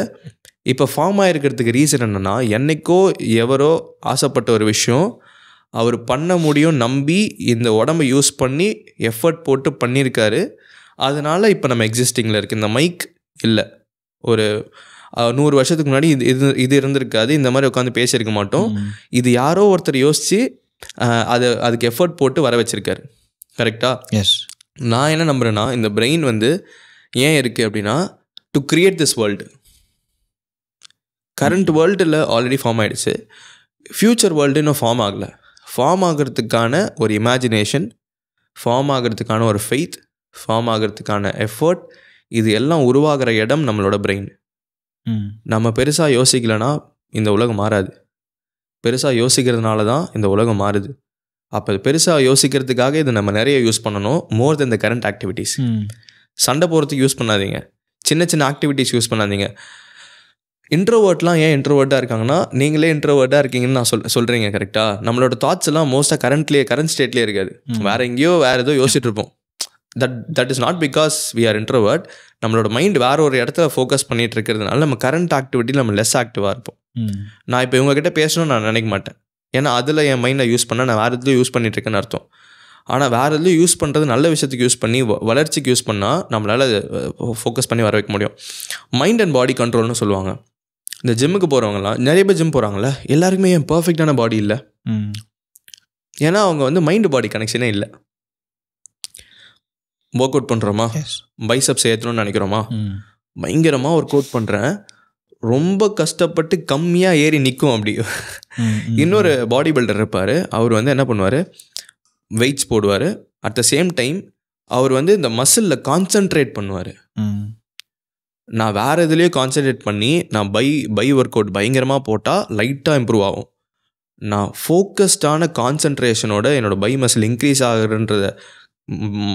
இப்போ ஃபார்ம் ஆகிருக்கிறதுக்கு ரீசன் என்னென்னா, என்றைக்கோ எவரோ ஆசைப்பட்ட ஒரு விஷயம் அவர் பண்ண முடியும் நம்பி இந்த உடம்பை யூஸ் பண்ணி எஃபர்ட் போட்டு பண்ணியிருக்காரு. அதனால் இப்போ நம்ம எக்ஸிஸ்டிங்கில் இருக்குது. இந்த மைக் இல்லை, ஒரு நூறு வருஷத்துக்கு முன்னாடி இது இது இது இருந்திருக்காது, இந்த மாதிரி உட்காந்து பேசியிருக்க மாட்டோம். இது யாரோ ஒருத்தர் யோசித்து அது அதுக்கு எஃபர்ட் போட்டு வர வச்சுருக்காரு. கரெக்டாக? எஸ். நான் என்ன நம்புகிறேன்னா, இந்த பிரெயின் வந்து ஏன் இருக்குது அப்படின்னா, to create this world. current world la already form ஆயிடுச்சு. ஃபியூச்சர் வேர்ல்டு இன்னும் ஃபார்ம் ஆகலை. ஃபார்ம் ஆகிறதுக்கான ஒரு இமேஜினேஷன், ஃபார்ம் ஆகிறதுக்கான ஒரு ஃபெய்த், ஃபார்ம் ஆகிறதுக்கான எஃபர்ட், இது எல்லாம் உருவாகிற இடம் நம்மளோட பிரெயின். நம்ம பெருசாக யோசிக்கலைன்னா இந்த உலகம் மாறாது. பெருசாக யோசிக்கிறதுனால தான் இந்த உலகம் மாறுது. அப்போ பெருசாக யோசிக்கிறதுக்காக இது நம்ம நிறைய யூஸ் பண்ணணும், மோர் தென் த கரண்ட் ஆக்டிவிட்டீஸ். சண்டை போகிறதுக்கு யூஸ் பண்ணாதீங்க, சின்ன சின்ன ஆக்டிவிட்டீஸ் யூஸ் பண்ணாதீங்க. இன்ட்ரோவர்ட்லாம் ஏன் இன்ட்ரோவர்ட்டாக இருக்காங்கன்னா, நீங்களே இன்ட்ரோவர்ட்டாக இருக்கீங்கன்னு நான் சொல் சொல்கிறீங்க கரெக்டாக. நம்மளோட தாட்ஸ் எல்லாம் மோஸ்ட்டாக கரண்ட்லேயே கரண்ட் ஸ்டேட்லேயே இருக்காது, வேறு எங்கேயோ வேறு ஏதோ யோசிச்சுட்டு இருப்போம். That that is not because we are introvert. நம்மளோட மைண்ட் வேறு ஒரு இடத்துல ஃபோக்கஸ் பண்ணிகிட்டு இருக்கிறதுனால நம்ம கரண்ட் ஆக்டிவிட்டியில் நம்ம லெஸ் ஆக்டிவாக இருப்போம். நான் இப்போ இவங்ககிட்ட பேசணும்னு நான் நினைக்க மாட்டேன், ஏன்னா அதில் என் மைண்டை யூஸ் பண்ண நான் வேறு எதுலையும் யூஸ் பண்ணிட்டு இருக்கேன்னு அர்த்தம். ஆனால் வேறு எதுலையும் யூஸ் பண்ணுறது நல்ல விஷயத்துக்கு யூஸ் பண்ணி வளர்ச்சிக்கு யூஸ் பண்ணால் நம்மளால் ஃபோக்கஸ் பண்ணி வர வைக்க முடியும். மைண்ட் அண்ட் பாடி கண்ட்ரோல்னு சொல்லுவாங்க. இந்த ஜிம்முக்கு போகிறவங்களாம் நிறைய பேர் ஜிம் போகிறாங்களே, எல்லாருக்குமே என் பர்ஃபெக்டான பாடி இல்லை, ஏன்னா அவங்க வந்து மைண்டு பாடி கனெக்ஷனே இல்லை. ஒர்க் அவுட் பண்ணுறோமா, பைசப்ஸ் ஏற்றணும்னு நினைக்கிறோமா, பயங்கரமாக ஒர்க் அவுட் பண்ணுறேன், ரொம்ப கஷ்டப்பட்டு கம்மியாக ஏறி நிற்கும். அப்படி இன்னொரு பாடி பில்டர் இருப்பார், அவர் வந்து என்ன பண்ணுவார், வெயிட்ஸ் போடுவார், அட் த சேம் டைம் அவர் வந்து இந்த மசிலில் கான்சென்ட்ரேட் பண்ணுவார். நான் வேறு எதுலேயோ கான்சென்ட்ரேட் பண்ணி நான் பை பை ஒர்க் அவுட் பயங்கரமாக போட்டால் லைட்டாக இம்ப்ரூவ் ஆகும். நான் ஃபோக்கஸ்டான கான்சென்ட்ரேஷனோட என்னோடய பை மசில் இன்க்ரீஸ் ஆகுறன்றத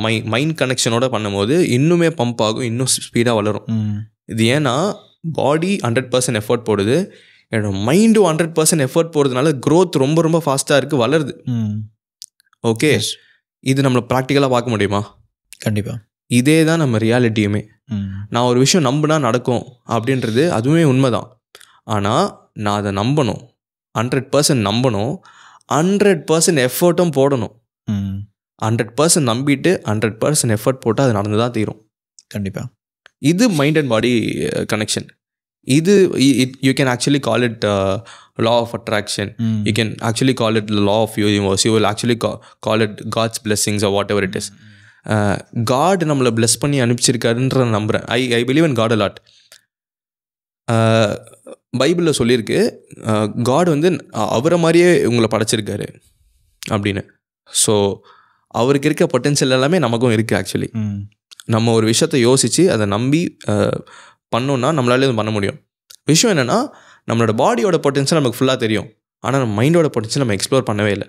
மை மைண்ட் கனெக்ஷனோட பண்ணும்போது இன்னுமே பம்ப் ஆகும், இன்னும் ஸ்பீடாக வளரும். இது ஏன்னா பாடி ஹண்ட்ரட் பர்சன்ட் எஃபர்ட் போடுது, என்னோடய மைண்டும் ஹண்ட்ரட் பர்சன்ட் எஃபர்ட் போடுறதுனால க்ரோத் ரொம்ப ரொம்ப ஃபாஸ்ட்டாக இருக்குது, வளருது. ஓகே, இது நம்மளை ப்ராக்டிக்கலாக பார்க்க முடியுமா? கண்டிப்பாக. இதே தான் நம்ம ரியாலிட்டியுமே. நான் ஒரு விஷயம் நம்பினா நடக்கும் அப்படின்றது அதுவுமே உண்மைதான், ஆனால் நான் அதை நம்பணும், ஹண்ட்ரட் பர்சன்ட் நம்பணும், ஹண்ட்ரட் பர்சன்ட் எஃபர்ட்டும் போடணும். ஹண்ட்ரட் பர்சன்ட் நம்பிட்டு ஹண்ட்ரட் பர்சன்ட் எஃபர்ட் போட்டால் அது நடந்து தான் தீரும். கண்டிப்பாக. இது மைண்ட் அண்ட் பாடி கனெக்ஷன். இது it you can actually call it law of attraction. Mm. You can actually call it the law of universe. You will actually ca- call it God's blessings or whatever it is. Uh, God namala bless panni anupichirukkarundra nambren. I I believe in God a lot. Uh, Bible la sollirukku uh, God vende avara mariye ungala padachirukkaru appadina. So avarku irukka potential ellame namakkum irukku actually. Namma oru vishayatha yosichi adha nambi pannona nammalaale idu panna mudiyum. Vishayam enna na நம்மளோட பாடியோட பொட்டன்ஷியல் நமக்கு ஃபுல்லாக தெரியும், ஆனால் நம்ம மைண்டோட பொட்டன்ஷியல் நம்ம எக்ஸ்ப்ளோர் பண்ணவே இல்லை.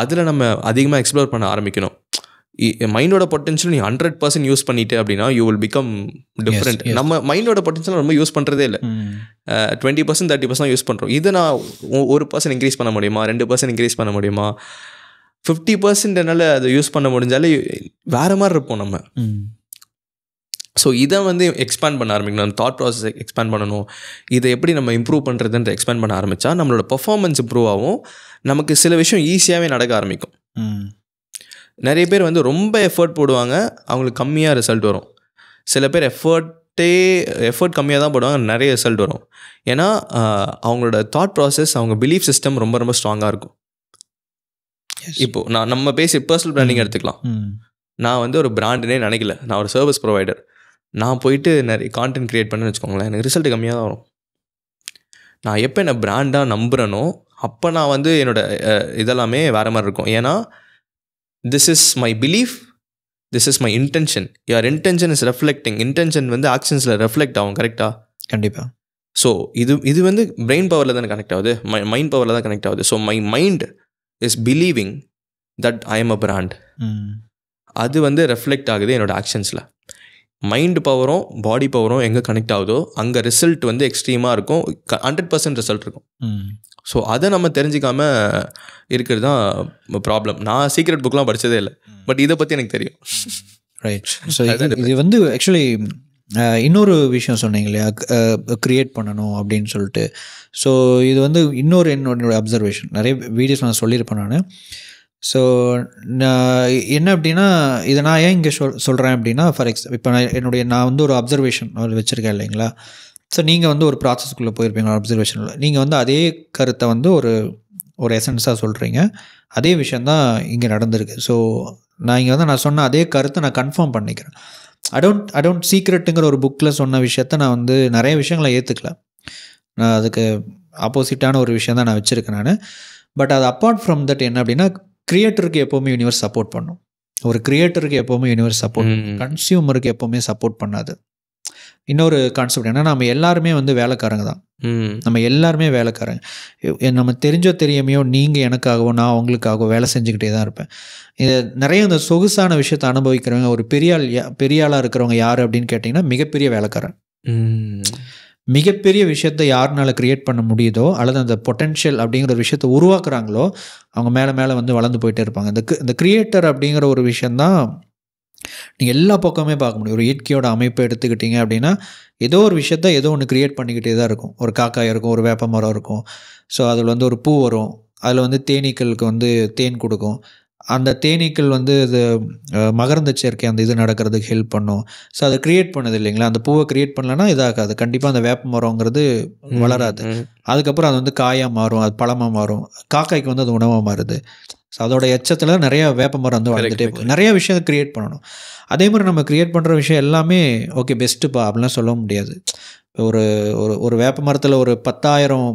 அதில் நம்ம அதிகமாக எக்ஸ்ப்ளோர் பண்ண ஆரம்பிக்கணும். மைண்டோட பொட்டன்ஷியல் நீ ஹண்ட்ரட் பர்சன்ட் யூஸ் பண்ணிட்டு அப்படின்னா யூ வில் பிகம் டிஃப்ரெண்ட். நம்ம மைண்டோட பொட்டன்ஷியல் ரொம்ப யூஸ் பண்ணுறதே இல்லை, twenty percent thirty percent use பண்ணுறோம். இதை நான் ஒரு பர்சன்ட் இன்க்ரீஸ் பண்ண முடியுமா, ரெண்டு பர்சன்ட் இன்க்ரீஸ் பண்ண முடியுமா, ஃபிஃப்டி பர்சன்ட் என்னால் அதை யூஸ் பண்ண முடிஞ்சாலே வேறு மாதிரி இருப்போம் நம்ம. ஸோ இதை வந்து எக்ஸ்பேண்ட் பண்ண ஆரம்பிக்கணும், நம்ம தாட் ப்ராசஸ் எக்ஸ்பேண்ட் பண்ணணும். இதை எப்படி நம்ம இம்ப்ரூவ் பண்ணுறதுன்ற எக்ஸ்பேண்ட் பண்ண ஆரம்பித்தா நம்மளோட பர்ஃபார்மன்ஸ் இம்ப்ரூவ் ஆகும், நமக்கு சில விஷயம் ஈஸியாகவே நடக்க ஆரம்பிக்கும். நிறைய பேர் வந்து ரொம்ப எஃபர்ட் போடுவாங்க, அவங்களுக்கு கம்மியாக ரிசல்ட் வரும். சில பேர் எஃபர்ட்டே எஃபர்ட் கம்மியாக தான் போடுவாங்க, நிறைய ரிசல்ட் வரும். ஏன்னா அவங்களோட தாட் ப்ராசஸ், அவங்க பிலீஃப் சிஸ்டம் ரொம்ப ரொம்ப ஸ்ட்ராங்காக இருக்கும். இப்போது நான் நம்ம பேசி பர்சனல் பிராண்டிங் எடுத்துக்கலாம். நான் வந்து ஒரு பிராண்டுனே நினைக்கல, நான் ஒரு சர்வீஸ் ப்ரொவைடர். நான் போயிட்டு நிறைய கான்டென்ட் க்ரியேட் பண்ணேன்னு வச்சுக்கோங்களேன், எனக்கு ரிசல்ட் கம்மியாக தான் வரும். நான் எப்போ என்னை பிராண்டாக நம்புகிறேனோ அப்போ நான் வந்து என்னோடய இதெல்லாமே வேறு மாதிரி இருக்கும். ஏன்னா this is my belief, this is my intention. யார் இன்டென்ஷன் இஸ் ரெஃப்ளெக்டிங், இன்டென்ஷன் வந்து ஆக்ஷன்ஸில் ரெஃப்ளெக்ட் ஆகும். கரெக்டாக? கண்டிப்பாக. ஸோ இது இது வந்து பிரெயின் பவரில் தானே கனெக்ட் ஆகுது, மை மைண்ட் பவரில் தான் கனெக்ட் ஆகுது. So my mind is believing that I am a brand, அது வந்து ரெஃப்ளெக்ட் ஆகுது என்னோடய ஆக்ஷன்ஸில். மைண்டு பவரும் பாடி பவரும் எங்கே கனெக்ட் ஆகுதோ அங்கே ரிசல்ட் வந்து எக்ஸ்ட்ரீமாக இருக்கும், ஹண்ட்ரட் பர்சன்ட் ரிசல்ட் இருக்கும். ஸோ அதை நம்ம தெரிஞ்சிக்காம இருக்கிறது தான் ப்ராப்ளம். நான் சீக்ரெட் புக்லாம் படித்ததே இல்லை, பட் இதை பற்றி எனக்கு தெரியும். ரைட். ஸோ இது வந்து ஆக்சுவலி இன்னொரு விஷயம் சொன்னீங்க இல்லையா, க்ரியேட் பண்ணணும் அப்படின்னு சொல்லிட்டு. ஸோ இது வந்து இன்னொரு என்னோட அப்சர்வேஷன், நிறைய வீடியோஸ் நான் சொல்லியிருப்பேன் நான். ஸோ நான் என்ன அப்படின்னா, இதை நான் ஏன் இங்கே சொல் சொல்கிறேன் அப்படின்னா, ஃபார் எக்ஸ் இப்போ நான் என்னுடைய நான் வந்து ஒரு அப்சர்வேஷன் வச்சுருக்கேன் இல்லைங்களா. ஸோ நீங்கள் வந்து ஒரு ப்ராசஸ்க்குள்ளே போயிருப்பீங்களா, அப்சர்வேஷனில் நீங்கள் வந்து அதே கருத்தை வந்து ஒரு ஒரு எசன்ஸாக சொல்கிறீங்க, அதே விஷயந்தான் இங்கே நடந்திருக்கு. ஸோ நான் இங்கே வந்து நான் சொன்ன அதே கருத்தை நான் கன்ஃபார்ம் பண்ணிக்கிறேன். ஐ டோன்ட் ஐ டோன்ட் சீக்ரெட்டுங்கிற ஒரு புக்கில் சொன்ன விஷயத்த நான் வந்து நிறைய விஷயங்களை ஏற்றுக்கல. நான் அதுக்கு ஆப்போசிட்டான ஒரு விஷயம் தான் நான் வச்சுருக்கேன் நான். பட் அது அப்பார்ட் ஃப்ரம் தட் என்ன அப்படின்னா, கிரியேட்டருக்கு எப்போவுமே யூனிவர்ஸ் சப்போர்ட் பண்ணும். ஒரு கிரியேட்டருக்கு எப்போவுமே யூனிவர்ஸ் சப்போர்ட் பண்ணும், கன்சியூமருக்கு எப்போவுமே சப்போர்ட் பண்ணாது. இன்னொரு கான்செப்ட் என்னன்னா, நம்ம எல்லாருமே வந்து வேலைக்காரங்க தான். நம்ம எல்லாருமே வேலைக்காரங்க. நம்ம தெரிஞ்சோ தெரியாமையோ நீங்கள் எனக்காகவோ நான் உங்களுக்காகவோ வேலை செஞ்சுக்கிட்டே தான் இருப்பேன். இது நிறைய இந்த சொகுசான விஷயத்தை அனுபவிக்கிறவங்க, ஒரு பெரியாள் பெரியாளாக இருக்கிறவங்க யார் அப்படின்னு கேட்டிங்கன்னா மிகப்பெரிய வேலைக்காரன். மிகப்பெரிய விஷயத்தை யாருனால கிரியேட் பண்ண முடியுதோ அல்லது அந்த பொட்டென்ஷியல் அப்படிங்கிற விஷயத்தை உருவாக்குறாங்களோ அவங்க மேலே மேலே வந்து வளர்ந்து போயிட்டே இருப்பாங்க. இந்த இந்த கிரியேட்டர் அப்படிங்கிற ஒரு விஷயந்தான் நீங்கள் எல்லா பக்கமே பார்க்க முடியும். ஒரு இயற்கையோட அமைப்பை எடுத்துக்கிட்டிங்க அப்படின்னா ஏதோ ஒரு விஷயத்த ஏதோ ஒன்று க்ரியேட் பண்ணிக்கிட்டே தான் இருக்கும். ஒரு காக்காய் இருக்கும், ஒரு வேப்ப மரம் இருக்கும். ஸோ அதில் வந்து ஒரு பூ வரும், அதில் வந்து தேனீக்களுக்கு வந்து தேன் கொடுக்கும். அந்த தேனீக்கள் வந்து இது மகரந்த சேர்க்கை அந்த இது நடக்கிறதுக்கு ஹெல்ப் பண்ணும். ஸோ அதை க்ரியேட் பண்ணது இல்லைங்களா, அந்த பூவை க்ரியேட் பண்ணலன்னா இதாகாது, கண்டிப்பாக அந்த வேப்ப மரங்கிறது வளராது. அதுக்கப்புறம் அது வந்து காயாக மாறும், அது பழமாக மாறும். காக்காய்க்கு வந்து அது உணவாக மாறுது. ஸோ அதோட எச்சத்தில் நிறையா வேப்ப மரம் வந்து வளர்ந்துட்டே போகும். நிறையா விஷயம் க்ரியேட் பண்ணணும். அதே மாதிரி நம்ம க்ரியேட் பண்ணுற விஷயம் எல்லாமே ஓகே பெஸ்ட்டுப்பா அப்படிலாம் சொல்ல முடியாது. ஒரு ஒரு வேப்ப மரத்தில் ஒரு பத்தாயிரம்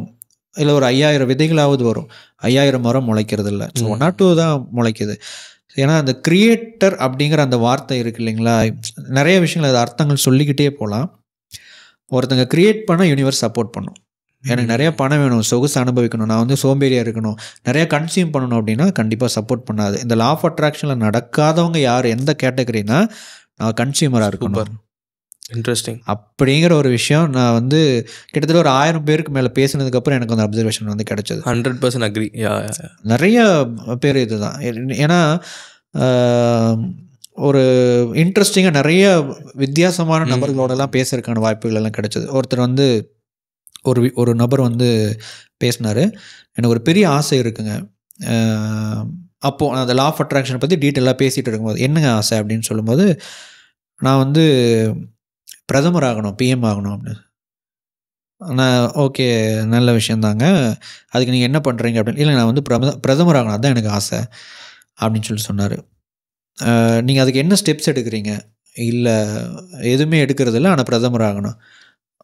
இல்லை ஒரு ஐயாயிரம் விதைகளாவது வரும். ஐயாயிரம் மரம் முளைக்கிறது இல்லை, ஒன் ஆர் டூ தான் முளைக்குது. ஏன்னா அந்த க்ரியேட்டர் அப்படிங்கிற அந்த வார்த்தை இருக்குது இல்லைங்களா, நிறைய விஷயங்கள் அது அர்த்தங்கள் சொல்லிக்கிட்டே போகலாம். ஒருத்தங்க க்ரியேட் பண்ணால் யூனிவர்ஸ் சப்போர்ட் பண்ணும். எனக்கு நிறையா பணம் வேணும், சொகுசு அனுபவிக்கணும், நான் வந்து சோம்பேறியாக இருக்கணும், நிறையா கன்சியூம் பண்ணணும் அப்படின்னா கண்டிப்பாக சப்போர்ட் பண்ணாது. இந்த லா ஆஃப் அட்ராக்ஷனில் நடக்காதவங்க யார், எந்த கேட்டகரினா, நான் கன்சியூமராக இருக்கணும். இன்ட்ரெஸ்டிங் அப்படிங்கிற ஒரு விஷயம் நான் வந்து கிட்டத்தட்ட ஒரு ஆயிரம் பேருக்கு மேலே பேசினதுக்கப்புறம் எனக்கு அந்த அப்சர்வேஷன் வந்து கிடைச்சது. Hundred percent agree. நிறைய பேர் இதுதான். ஏன்னா ஒரு இன்ட்ரெஸ்டிங்காக நிறைய வித்தியாசமான நபர்களோடலாம் பேசுறதுக்கான வாய்ப்புகள் எல்லாம் கிடைச்சது. ஒருத்தர் வந்து ஒரு ஒரு நபர் வந்து பேசினார், எனக்கு ஒரு பெரிய ஆசை இருக்குங்க. அப்போது அந்த லா ஆஃப் அட்ராக்ஷனை பற்றி டீட்டெயிலாக பேசிகிட்டு இருக்கும்போது என்னங்க ஆசை அப்படின்னு சொல்லும்போது, நான் வந்து பிரதமர் ஆகணும், பிஎம் ஆகணும் அப்படின்னு. நான் ஓகே நல்ல விஷயந்தாங்க, அதுக்கு நீங்கள் என்ன பண்ணுறீங்க அப்படின்னு. இல்லை நான் வந்து பிரத பிரதமர் ஆகணும் அதுதான் எனக்கு ஆசை அப்படின்னு சொல்லி சொன்னார். நீங்கள் அதுக்கு என்ன ஸ்டெப்ஸ் எடுக்கிறீங்க? இல்லை எதுவுமே எடுக்கிறதில்ல, ஆனால் பிரதமர் ஆகணும்.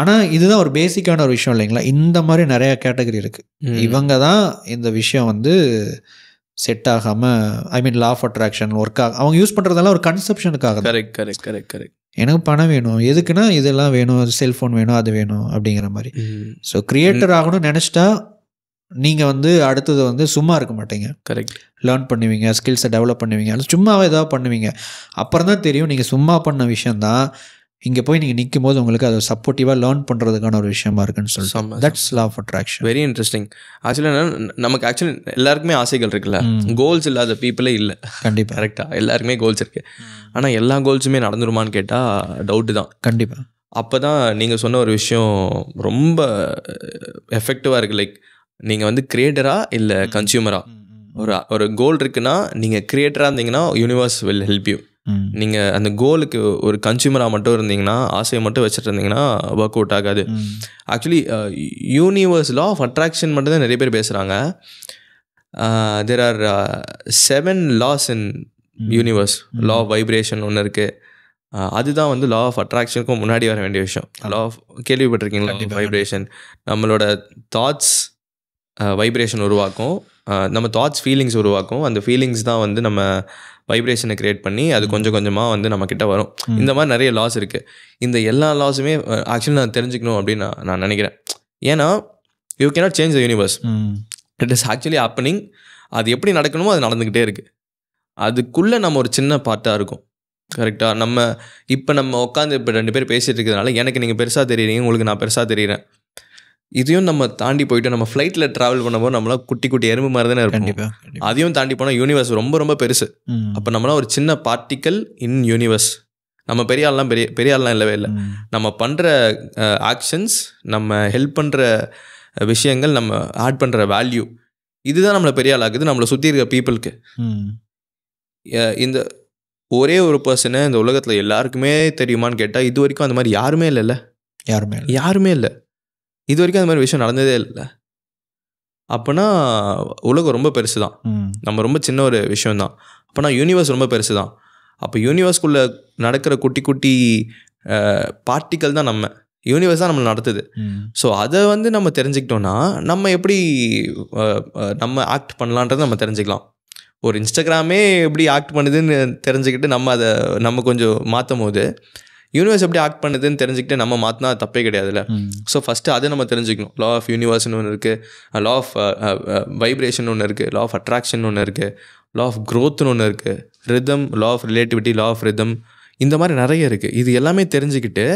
ஆனால் இதுதான் ஒரு பேசிக்கான ஒரு விஷயம் இல்லைங்களா. இந்த மாதிரி நிறைய கேட்டகரி இருக்குது. இவங்க தான் இந்த விஷயம் வந்து செட் ஆகாமல், I mean law of attraction work ஆக அவங்க யூஸ் பண்ணுறதெல்லாம் ஒரு கன்செப்ஷனுக்காக. கரெக்ட் கரெக்ட் கரெக்ட் கரெக்ட் எனக்கு பணம் வேணும், எதுக்குன்னா இதெல்லாம் வேணும், செல்ஃபோன் வேணும், அது வேணும் அப்படிங்கிற மாதிரி. ஸோ கிரியேட்டர் ஆகணும்னு நினச்சிட்டா நீங்கள் வந்து அடுத்தது வந்து சும்மா இருக்க மாட்டீங்க. கரெக்ட், லேர்ன் பண்ணுவீங்க, ஸ்கில்ஸை டெவலப் பண்ணுவீங்க, அது சும்மாவே ஏதாவது பண்ணுவீங்க. அப்புறம் தான் தெரியும் நீங்கள் சும்மா பண்ண விஷயந்தான் இங்கே போய் நீங்கள் நிற்கும் போது உங்களுக்கு அது சப்போர்ட்டிவாக லேர்ன் பண்ணுறதுக்கான ஒரு விஷயமா இருக்குன்னு சொல்லி. That's law of attraction. Very interesting. Actually என்னன்னா, நமக்கு ஆக்சுவலி எல்லாருக்குமே ஆசைகள் இருக்குல்ல, கோல்ஸ் இல்லாத பீப்புளே இல்லை. கண்டிப்பாக கரெக்டாக எல்லாருக்குமே கோல்ஸ் இருக்குது, ஆனால் எல்லா கோல்ஸுமே நடந்துருமான்னு கேட்டால் டவுட்டு தான். கண்டிப்பாக. அப்போ தான் நீங்கள் சொன்ன ஒரு விஷயம் ரொம்ப எஃபெக்டிவாக இருக்குது. லைக் நீங்கள் வந்து கிரியேட்டரா இல்லை கன்சியூமரா, ஒரு ஒரு கோல் இருக்குன்னா நீங்கள் கிரியேட்டராக இருந்தீங்கன்னா யூனிவர்ஸ் வில் ஹெல்ப் யூ. நீங்கள் அந்த கோலுக்கு ஒரு கன்சியூமராக மட்டும் இருந்தீங்கன்னா, ஆசையை மட்டும் வச்சுட்டு இருந்தீங்கன்னா ஒர்க் அவுட் ஆகாது. Actually universe law of attraction மட்டும்தான் நிறைய பேர் பேசுகிறாங்க. There are seven laws in universe. Law of vibration ஒன்று இருக்குது, அதுதான் வந்து லா ஆஃப் அட்ராக்ஷனுக்கும் முன்னாடி வர வேண்டிய விஷயம். லா ஆஃப் கேள்விப்பட்டிருக்கீங்களா? வைப்ரேஷன் நம்மளோட தாட்ஸ் வைப்ரேஷன் உருவாக்கும், நம்ம தாட்ஸ் ஃபீலிங்ஸ் உருவாக்கும். அந்த ஃபீலிங்ஸ் தான் வந்து நம்ம வைப்ரேஷனை க்ரியேட் பண்ணி அது கொஞ்சம் கொஞ்சமாக வந்து நம்மக்கிட்ட வரும். இந்த மாதிரி நிறைய லாஸ் இருக்குது. இந்த எல்லா லாஸுமே ஆக்சுவலி நான் தெரிஞ்சுக்கணும் அப்படின்னு நான் நான் நினைக்கிறேன். ஏன்னா you cannot change the universe, it is actually happening. அது எப்படி நடக்கணுமோ அது நடந்துக்கிட்டே இருக்குது. அதுக்குள்ளே நம்ம ஒரு சின்ன பார்ட்டாக இருக்கும். கரெக்டாக நம்ம இப்போ நம்ம உட்காந்து இப்போ ரெண்டு பேர் பேசிகிட்டு இருக்கிறதுனால எனக்கு நீங்கள் பெருசாக தெரியுறீங்க, உங்களுக்கு நான் பெருசாக தெரிகிறேன். இதையும் நம்ம தாண்டி போயிட்டு நம்ம ஃப்ளைட்டில் ட்ராவல் பண்ணும்போது நம்மளாம் குட்டி குட்டி எறும்பு மாதிரி தானே இருப்போம். அதையும் தாண்டி போனால் யூனிவர்ஸ் ரொம்ப ரொம்ப பெருசு. அப்போ நம்மளாம் ஒரு சின்ன பார்ட்டிக்கல் இன் யூனிவர்ஸ். நம்ம பெரிய ஆள்லாம் பெரிய பெரிய ஆள்லாம் இல்லவே இல்லை. நம்ம பண்ணுற ஆக்ஷன்ஸ், நம்ம ஹெல்ப் பண்ணுற விஷயங்கள், நம்ம ஆட் பண்ணுற வேல்யூ, இதுதான் நம்மளை பெரிய ஆளாக்குது, நம்மளை சுற்றி இருக்க பீப்புளுக்கு. இந்த ஒரே ஒரு பர்சனை இந்த உலகத்தில் எல்லாருக்குமே தெரியுமான்னு கேட்டால் இது வரைக்கும் அந்த மாதிரி யாருமே இல்லைல்ல, யாருமே யாருமே இல்லை, இது வரைக்கும் அந்த மாதிரி விஷயம் நடந்ததே இல்லை. அப்போனா உலகம் ரொம்ப பெருசு தான், நம்ம ரொம்ப சின்ன ஒரு விஷயம்தான். அப்போனா யூனிவர்ஸ் ரொம்ப பெருசு தான். அப்போ யூனிவர்ஸ்குள்ளே நடக்கிற குட்டி குட்டி பார்ட்டிக்கல் தான் நம்ம யூனிவர்ஸ் தான் நம்மளை நடத்துது. ஸோ அதை வந்து நம்ம தெரிஞ்சுக்கிட்டோன்னா நம்ம எப்படி நம்ம ஆக்ட் பண்ணலான்றது நம்ம தெரிஞ்சுக்கலாம். ஒரு இன்ஸ்டாகிராமே எப்படி ஆக்ட் பண்ணுதுன்னு தெரிஞ்சுக்கிட்டு நம்ம அதை நம்ம கொஞ்சம் மாற்றும் போது யூனிவர்ஸ் எப்படி ஆக்ட் பண்ணுதுன்னு தெரிஞ்சுக்கிட்டு நம்ம மாற்றினா தப்பே கிடையாதுல்ல. ஸோ ஃபஸ்ட்டு அதை நம்ம தெரிஞ்சுக்கணும். லா ஆஃப் யூனிவர்ஸ்னு ஒன்று இருக்குது, லா ஆஃப் வைப்ரேஷன் ஒன்று இருக்குது, லா ஆஃப் அட்ராக்ஷன் ஒன்று இருக்குது, லா ஆஃப் க்ரோத்னு ஒன்று இருக்குது, rhythm, law of relativity, law of rhythm, இந்த மாதிரி நிறைய இருக்குது. இது எல்லாமே தெரிஞ்சுக்கிட்டு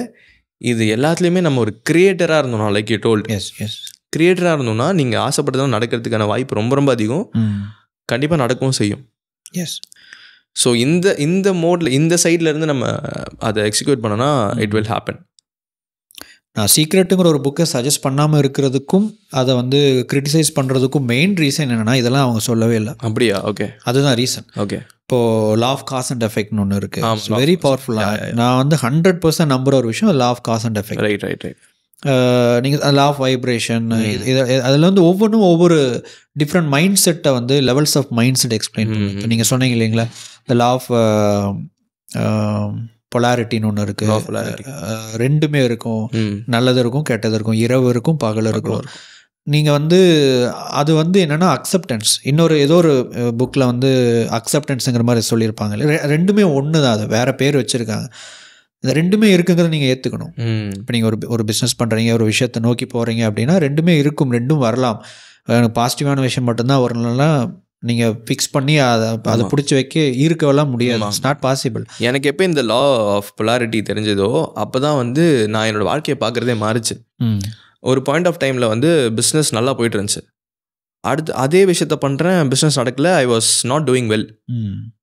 இது எல்லாத்துலேயுமே நம்ம ஒரு கிரியேட்டராக இருந்தோம்னா, like you told, yes yes கிரியேட்டராக இருந்தோம்னா நீங்கள் ஆசைப்பட்டதும் நடக்கிறதுக்கான வாய்ப்பு ரொம்ப ரொம்ப அதிகம், கண்டிப்பாக நடக்கவும் செய்யும். எஸ். ஸோ இந்த இந்த மோடில் இந்த சைட்லேருந்து நம்ம அதை எக்ஸிக்யூட் பண்ணோன்னா இட் வில் ஹேப்பன். நான் சீக்ரெட்டுங்கிற ஒரு புக்கை சஜஸ்ட் பண்ணாமல் இருக்கிறதுக்கும் அதை வந்து கிரிட்டிசைஸ் பண்ணுறதுக்கும் மெயின் ரீசன் என்னென்னா இதெல்லாம் அவங்க சொல்லவே இல்லை. அப்படியா? ஓகே, அதுதான் ரீசன். ஓகே. இப்போது லா ஆஃப் காஸ் அண்ட் எஃபெக்ட்னு ஒன்று இருக்குது, வெரி பவர்ஃபுல்லாக நான் வந்து ஹண்ட்ரட் பர்சன்ட் நம்புகிற ஒரு விஷயம் law of cause and effect. Right right right. நீங்கள் லா ஆஃப் வைப்ரேஷன் இது அதில் வந்து ஒவ்வொன்றும் ஒவ்வொரு டிஃப்ரெண்ட் மைண்ட் செட்டை வந்து levels of mind set explain பண்ணுங்க. நீங்கள் சொன்னீங்க இல்லைங்களா, இந்த லா ஆஃப் பொலாரிட்டின்னு ஒன்று இருக்குது, ரெண்டுமே இருக்கும், நல்லது இருக்கும் கெட்டது இருக்கும், இரவு இருக்கும் பகல் இருக்கும். நீங்கள் வந்து அது வந்து என்னென்னா அக்செப்டன்ஸ், இன்னொரு ஏதோ ஒரு புக்கில் வந்து அக்செப்டன்ஸுங்கிற மாதிரி சொல்லியிருப்பாங்க. ரெண்டுமே ஒன்று தான், அது வேறு பேர் வச்சுருக்காங்க. இந்த ரெண்டுமே இருக்குங்கிறத நீங்கள் ஏற்றுக்கணும். இப்போ நீங்கள் ஒரு ஒரு பிஸ்னஸ் பண்ணுறீங்க, ஒரு விஷயத்தை நோக்கி போகிறீங்க அப்படின்னா ரெண்டுமே இருக்கும், ரெண்டும் வரலாம். எனக்கு பாசிட்டிவான விஷயம் மட்டும்தான் வரலன்னா நீங்கள் ஃபிக்ஸ் பண்ணி அதை அதை பிடிச்சி வைக்க இருக்கவெல்லாம் முடியாது, இட்ஸ் நாட் பாசிபிள். எனக்கு எப்போ இந்த லா ஆஃப் பொலாரிட்டி தெரிஞ்சதோ அப்போ தான் வந்து நான் என்னோடய வாழ்க்கையை பார்க்குறதே மாறிச்சு. ஒரு பாயிண்ட் ஆஃப் டைமில் வந்து பிஸ்னஸ் நல்லா போயிட்டு இருந்துச்சு, அடுத்து அதே விஷயத்த பண்ணுறேன், பிஸ்னஸ் நடக்கல, I was not doing well.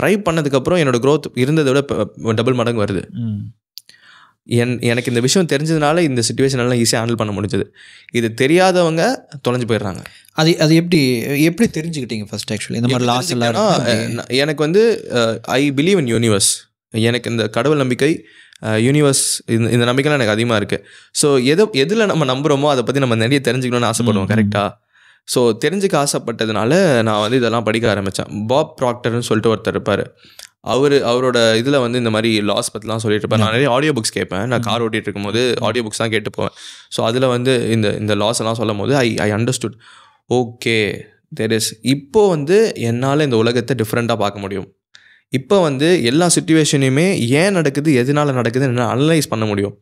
Try பண்ணதுக்கப்புறம் என்னோடய க்ரோத் இருந்ததை விட டபுள் மடங்கு வருது. என் எனக்கு இந்த விஷயம் தெரிஞ்சதுனால இந்த சுச்சுவேஷன்லாம் ஈஸியாக ஹேண்டில் பண்ண முடிஞ்சது. இது தெரியாதவங்க தொலைஞ்சு போயிடுறாங்க. அது அது எப்படி எப்படி தெரிஞ்சுக்கிட்டீங்க ஃபர்ஸ்ட்? ஆக்சுவலி இந்த மாதிரி லாஸ் எல்லாம் எனக்கு வந்து ஐ பிலீவ் இன் யூனிவர்ஸ், எனக்கு இந்த கடவுள் நம்பிக்கை, யூனிவர்ஸ் இந்த இந்த நம்பிக்கைலாம் எனக்கு அதிகமாக இருக்குது. ஸோ எது எதில் நம்ம நம்புகிறோமோ அதை பற்றி நம்ம நிறைய தெரிஞ்சுக்கணும்னு ஆசைப்படுவோம், கரெக்டாக? ஸோ தெரிஞ்சுக்க ஆசைப்பட்டதுனால நான் வந்து இதெல்லாம் படிக்க ஆரம்பித்தேன். பாப் ப்ராக்டர்னு சொல்லிட்டு ஒருத்தர் இருப்பார், அவர் அவரோட இதில் வந்து இந்த மாதிரி லாஸ் பற்றிலாம் சொல்லிட்டு இருப்பார். நான் நிறைய ஆடியோ புக்ஸ் கேட்பேன், நான் கார் ஓட்டிகிட்டு இருக்கும்போது ஆடியோ புக்ஸ் தான் கேட்டு போவேன். ஸோ அதில் வந்து இந்த இந்த லாஸ் எல்லாம் சொல்லும் போது I I understood, okay there is, இப்போது வந்து என்னால் இந்த உலகத்தை டிஃப்ரெண்ட்டாக பார்க்க முடியும். இப்போ வந்து எல்லா சுச்சுவேஷனையுமே ஏன் நடக்குது எதனால் நடக்குதுன்னு என்னால் அனலைஸ் பண்ண முடியும்.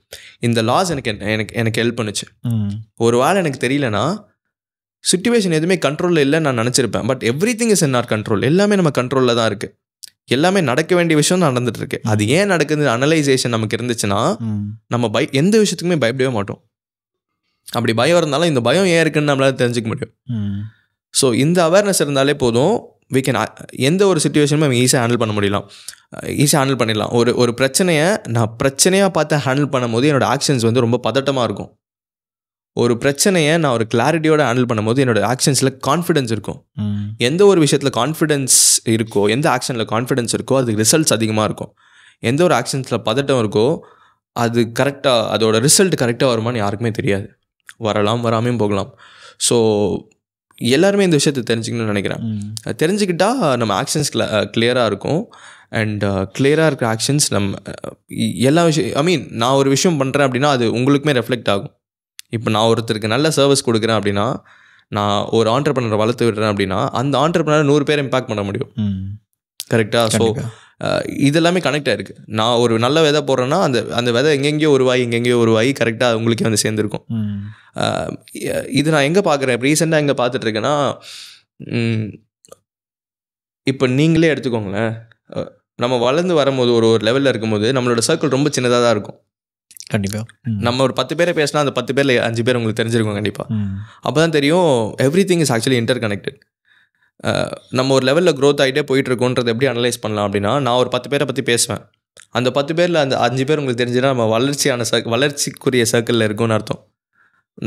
இந்த லாஸ் எனக்கு எனக்கு எனக்கு ஹெல்ப் பண்ணுச்சு. ஒரு வேளை எனக்கு தெரியலனா சுச்சுவேஷன் எதுவுமே கண்ட்ரோலில் இல்லைன்னு நான் நினச்சிருப்பேன். But everything is in our control, எல்லாமே நம்ம கண்ட்ரோலில் தான் இருக்குது, எல்லாமே நடக்க வேண்டிய விஷயம் தான் நடந்துகிட்ருக்கு. அது ஏன் நடக்குது அனலைசேஷன் நமக்கு இருந்துச்சுன்னா நம்ம பய எந்த விஷயத்துக்குமே பயப்படவே மாட்டோம். அப்படி பயம் இருந்தாலும் இந்த பயம் ஏன் இருக்குன்னு நம்மளால் தெரிஞ்சுக்க முடியும். ஸோ இந்த அவேர்னஸ் இருந்தாலே போதும், வி கேன் எந்த ஒரு சுச்சுவேஷனுமே நம்ம ஈஸியாக ஹேண்டில் பண்ண முடியலாம் ஈஸியாக ஹேண்டில் பண்ணிடலாம். ஒரு ஒரு பிரச்சனையை நான் பிரச்சனையாக பார்த்து ஹேண்டில் பண்ணும் போது என்னோடய ஆக்ஷன்ஸ் வந்து ரொம்ப பதட்டமாக இருக்கும். ஒரு பிரச்சனையை நான் ஒரு கிளாரிட்டியோட ஹேண்டில் பண்ணும்போது என்னோடய ஆக்ஷன்ஸில் கான்ஃபிடென்ஸ் இருக்கும். எந்த ஒரு விஷயத்தில் கான்ஃபிடென்ஸ் இருக்கோ, எந்த ஆக்ஷனில் கான்ஃபிடென்ஸ் இருக்கோ அதுக்கு ரிசல்ட்ஸ் அதிகமாக இருக்கும். எந்த ஒரு ஆக்ஷன்ஸில் பதட்டம் இருக்கோ அது கரெக்டாக அதோட ரிசல்ட் கரெக்டாக வருமானு யாருக்குமே தெரியாது, வரலாம் வராமையும் போகலாம். ஸோ எல்லாருமே இந்த விஷயத்தை தெரிஞ்சுக்கணும்னு நினைக்கிறேன். தெரிஞ்சுக்கிட்டால் நம்ம ஆக்ஷன்ஸ் கிள கிளியராக இருக்கும். அண்ட் கிளியராக இருக்கிற ஆக்ஷன்ஸ் நம்ம எல்லா விஷயம் ஐ மீன் நான் ஒரு விஷயம் பண்ணுறேன் அப்படின்னா அது உங்களுக்குமே ரெஃப்ளெக்ட் ஆகும். இப்போ நான் ஒருத்தருக்கு நல்ல சர்வீஸ் கொடுக்குறேன் அப்படின்னா, நான் ஒரு ஆண்டர்பிரனர் வளர்த்து விடுறேன் அப்படின்னா அந்த ஆண்டர்பிரனர் நூறு பேர் இம்பாக்ட் பண்ண முடியும், கரெக்டாக? ஸோ இதெல்லாமே கனெக்ட் ஆகிருக்கு. நான் ஒரு நல்ல விதை போடுறேன்னா அந்த அந்த விதை எங்கெங்கேயோ உருவாகி எங்கெங்கேயோ உருவாகி கரெக்டாக உங்களுக்கே வந்து சேர்ந்துருக்கும். இது நான் எங்கே பார்க்குறேன், இப்போ ரீசெண்டாக எங்கே பார்த்துட்ருக்கேன்னா இப்போ நீங்களே எடுத்துக்கோங்களேன், நம்ம வளர்ந்து வரும்போது ஒரு ஒரு லெவலில் இருக்கும்போது நம்மளோட சர்க்கிள் ரொம்ப சின்னதாக தான் இருக்கும். கண்டிப்பாக நம்ம ஒரு பத்து பேரை பேசினா அந்த பத்து பேரில் அஞ்சு பேர் உங்களுக்கு தெரிஞ்சிருக்கோம். கண்டிப்பாக அப்போ தான் தெரியும் everything is actually interconnected. நம்ம ஒரு லெவலில் க்ரோத் ஆகிட்டே போயிட்டுருக்கோன்றது எப்படி அனலைஸ் பண்ணலாம் அப்படின்னா, நான் ஒரு பத்து பேரை பற்றி பேசுவேன், அந்த பத்து பேரில் அந்த அஞ்சு பேர் உங்களுக்கு தெரிஞ்சுன்னா நம்ம வளர்ச்சியான சர்க் வளர்ச்சிக்குரிய சர்க்கிளில் இருக்கும்னு அர்த்தம்.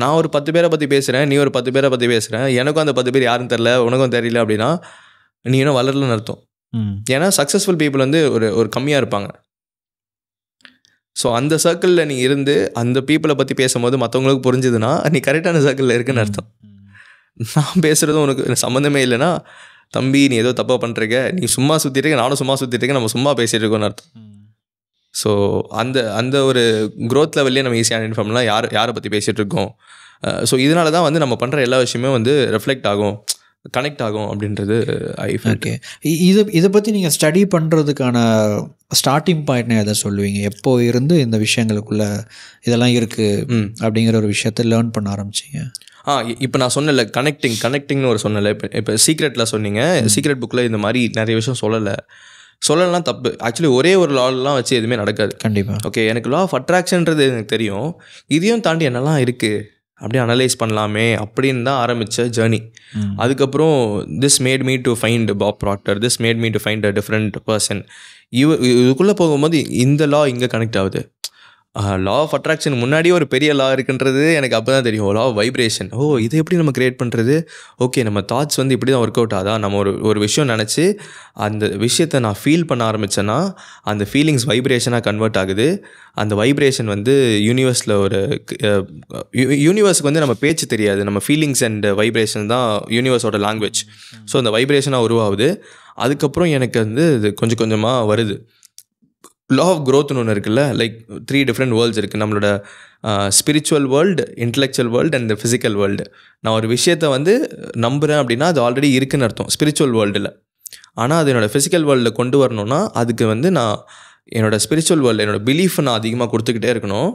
நான் ஒரு பத்து பேரை பற்றி பேசுகிறேன், நீ ஒரு பத்து பேரை பற்றி பேசுகிறேன், எனக்கும் அந்த பத்து பேர் யாரும் தெரில உனக்கும் தெரியல அப்படின்னா நீ இன்னும் வளரலன்னு அர்த்தம். ஏன்னா சக்ஸஸ்ஃபுல் பீப்புள் வந்து ஒரு ஒரு கம்மியாக இருப்பாங்க. ஸோ அந்த சர்க்கிளில் நீ இருந்து அந்த பீப்புளை பற்றி பேசும்போது மற்றவங்களுக்கு புரிஞ்சுதுன்னா நீ கரெக்டான சர்க்கிளில் இருக்குன்னு அர்த்தம். நான் பேசுகிறதும் உனக்கு சம்மந்தமே இல்லைன்னா தம்பி நீ ஏதோ தப்பாக பண்ணுறீங்க, நீ சும்மா சுற்றிட்டு இருக்க, நானும் சும்மா சுற்றிட்டு இருக்கேன், நம்ம சும்மா பேசிகிட்டு இருக்கோன்னு அர்த்தம். ஸோ அந்த அந்த ஒரு க்ரோத் லெவல்லே நம்ம ஈஸியாக ஐடென்டிஃபை பண்ணலாம் யார் யாரை பற்றி பேசிகிட்டு இருக்கோம். ஸோ இதனால தான் வந்து நம்ம பண்ணுற எல்லா விஷயமே வந்து ரெஃப்ளெக்ட் ஆகும், கனெக்ட் ஆகும் அப்படின்றது. ஓகே, இது இதை பற்றி நீங்கள் ஸ்டடி பண்ணுறதுக்கான ஸ்டார்டிங் பாயிண்ட்னா எதை சொல்லுவீங்க? எப்போ இருந்து இந்த விஷயங்களுக்குள்ளே இதெல்லாம் இருக்குது அப்படிங்கிற ஒரு விஷயத்தை லேர்ன் பண்ண ஆரம்பிச்சிங்க? ஆ, இப்போ நான் சொன்னல கனெக்டிங் கனெக்டிங்னு ஒரு சொன்னல, இப்போ இப்போ சீக்ரெட்டில் சொன்னீங்க, சீக்ரெட் புக்கில் இந்த மாதிரி நிறைய விஷயம் சொல்லலை. சொல்லலாம் தப்பு, ஆக்சுவலி ஒரே ஒரு லாலாம் வச்சு எதுவுமே நடக்காது. கண்டிப்பாக ஓகே, எனக்கு லா ஆஃப் அட்ராக்ஷன்றது எனக்கு தெரியும், இதையும் தாண்டி என்னெல்லாம் இருக்குது அப்படியே அனலைஸ் பண்ணலாமே அப்படின்னு தான் ஆரம்பித்த ஜேர்னி. அதுக்கப்புறம் this made me to find Bob Proctor, this made me to find a different person. இவ இதுக்குள்ளே போகும்போது இந்த லா இங்கே கனெக்ட் ஆகுது. லா ஆஃப் அட்ராக்ஷன் முன்னாடி ஒரு பெரிய லா இருக்குன்றது எனக்கு அப்போ தான் தெரியும். லா ஆஃப் வைப்ரேஷன், ஓ இதை எப்படி நம்ம க்ரியேட் பண்ணுறது, ஓகே நம்ம தாட்ஸ் வந்து இப்படி தான் ஒர்க் அவுட் ஆகுதா, நம்ம ஒரு ஒரு விஷயம் நினச்சி அந்த விஷயத்தை நான் ஃபீல் பண்ண ஆரம்பித்தேன்னா அந்த ஃபீலிங்ஸ் வைப்ரேஷனாக கன்வெர்ட் ஆகுது. அந்த வைப்ரேஷன் வந்து யூனிவர்ஸில் ஒரு யூனிவர்ஸுக்கு வந்து நம்ம பேச்சு தெரியாது, நம்ம ஃபீலிங்ஸ் அண்ட் வைப்ரேஷன் தான் யூனிவர்ஸோட லாங்குவேஜ். ஸோ அந்த வைப்ரேஷனாக உருவாகுது. அதுக்கப்புறம் எனக்கு வந்து இது கொஞ்சம் கொஞ்சமாக வருது. லா ஆஃப் க்ரோத்னு ஒன்று இருக்குல்ல, லைக் த்ரீ டிஃப்ரெண்ட் வேர்ல்ட்ஸ் இருக்குது, நம்மளோட spiritual world, intellectual world and physical world. நான் ஒரு விஷயத்தை வந்து நம்புகிறேன் அப்படின்னா அது ஆல்ரெடி இருக்குன்னு அர்த்தம் ஸ்பிரிச்சுவல் வேர்ல்டில். ஆனால் அது என்னோடய ஃபிசிக்கல் வேர்ல்டில் கொண்டு வரணும்னா அதுக்கு வந்து நான் என்னோடய ஸ்பிரிச்சுவல் வேர்ல்டு என்னோடய பிலீஃப் நான் அதிகமாக கொடுத்துக்கிட்டே இருக்கணும்.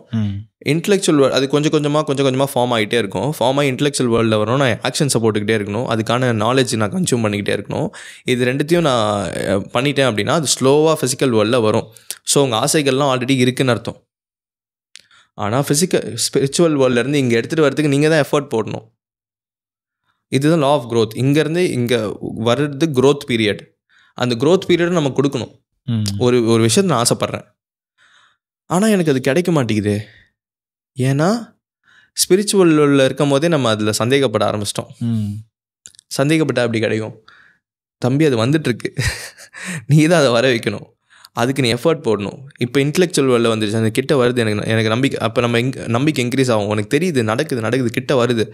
இன்டலெக்சுவல் வேர்ல்டு அது கொஞ்சம் கொஞ்சமாக கொஞ்சம் கொஞ்சமாக ஃபார்ம் ஆகிட்டே இருக்கும். ஃபார்ம் ஆகி இன்டலெக்சுவல் வேர்ல்டில் வரணும், நான் ஆக்ஷன் சப்போர்ட்டுக்கிட்டே இருக்கணும், அதுக்கான நாலேஜ் நான் கன்சியூம் பண்ணிக்கிட்டே இருக்கணும். இது ரெண்டுத்தையும் நான் பண்ணிட்டேன் அப்படின்னா அது ஸ்லோவாக ஃபிசிக்கல் வேர்ல்டில் வரும். ஸோ உங்கள் ஆசைகள்லாம் ஆல்ரெடி இருக்குன்னு அர்த்தம். ஆனால் ஃபிசிக்கல் ஸ்பிரிச்சுவல் வேர்ல்டிலேருந்து இங்கே எடுத்துகிட்டு வரதுக்கு நீங்கள் தான் எஃபர்ட் போடணும். இதுதான் லா ஆஃப் க்ரோத். இங்கேருந்து இங்கே வர்றது க்ரோத் பீரியட். அந்த க்ரோத் பீரியட் நம்ம கொடுக்கணும். ஒரு ஒரு விஷயத்தை நான் ஆசைப்பட்றேன், ஆனால் எனக்கு அது கிடைக்க மாட்டேங்குது. ஏன்னா ஸ்பிரிச்சுவலில் இருக்கும் போதே நம்ம அதில் சந்தேகப்பட ஆரம்பிச்சிட்டோம். சந்தேகப்பட்டால் அப்படி கிடைக்கும் தம்பி, அது வந்துட்டுருக்கு, நீ தான் அதை வர வைக்கணும், அதுக்கு நீ எஃபர்ட் போடணும். இப்போ இன்டெலெக்சுவல் வேர்ல்டில் வந்துருச்சு, அந்த கிட்ட வருது, எனக்கு எனக்கு நம்பிக்கை, அப்போ நம்ம நம்பிக்கை இன்க்ரீஸ் ஆகும். உனக்கு தெரியுது நடக்குது நடக்குது கிட்ட வருது,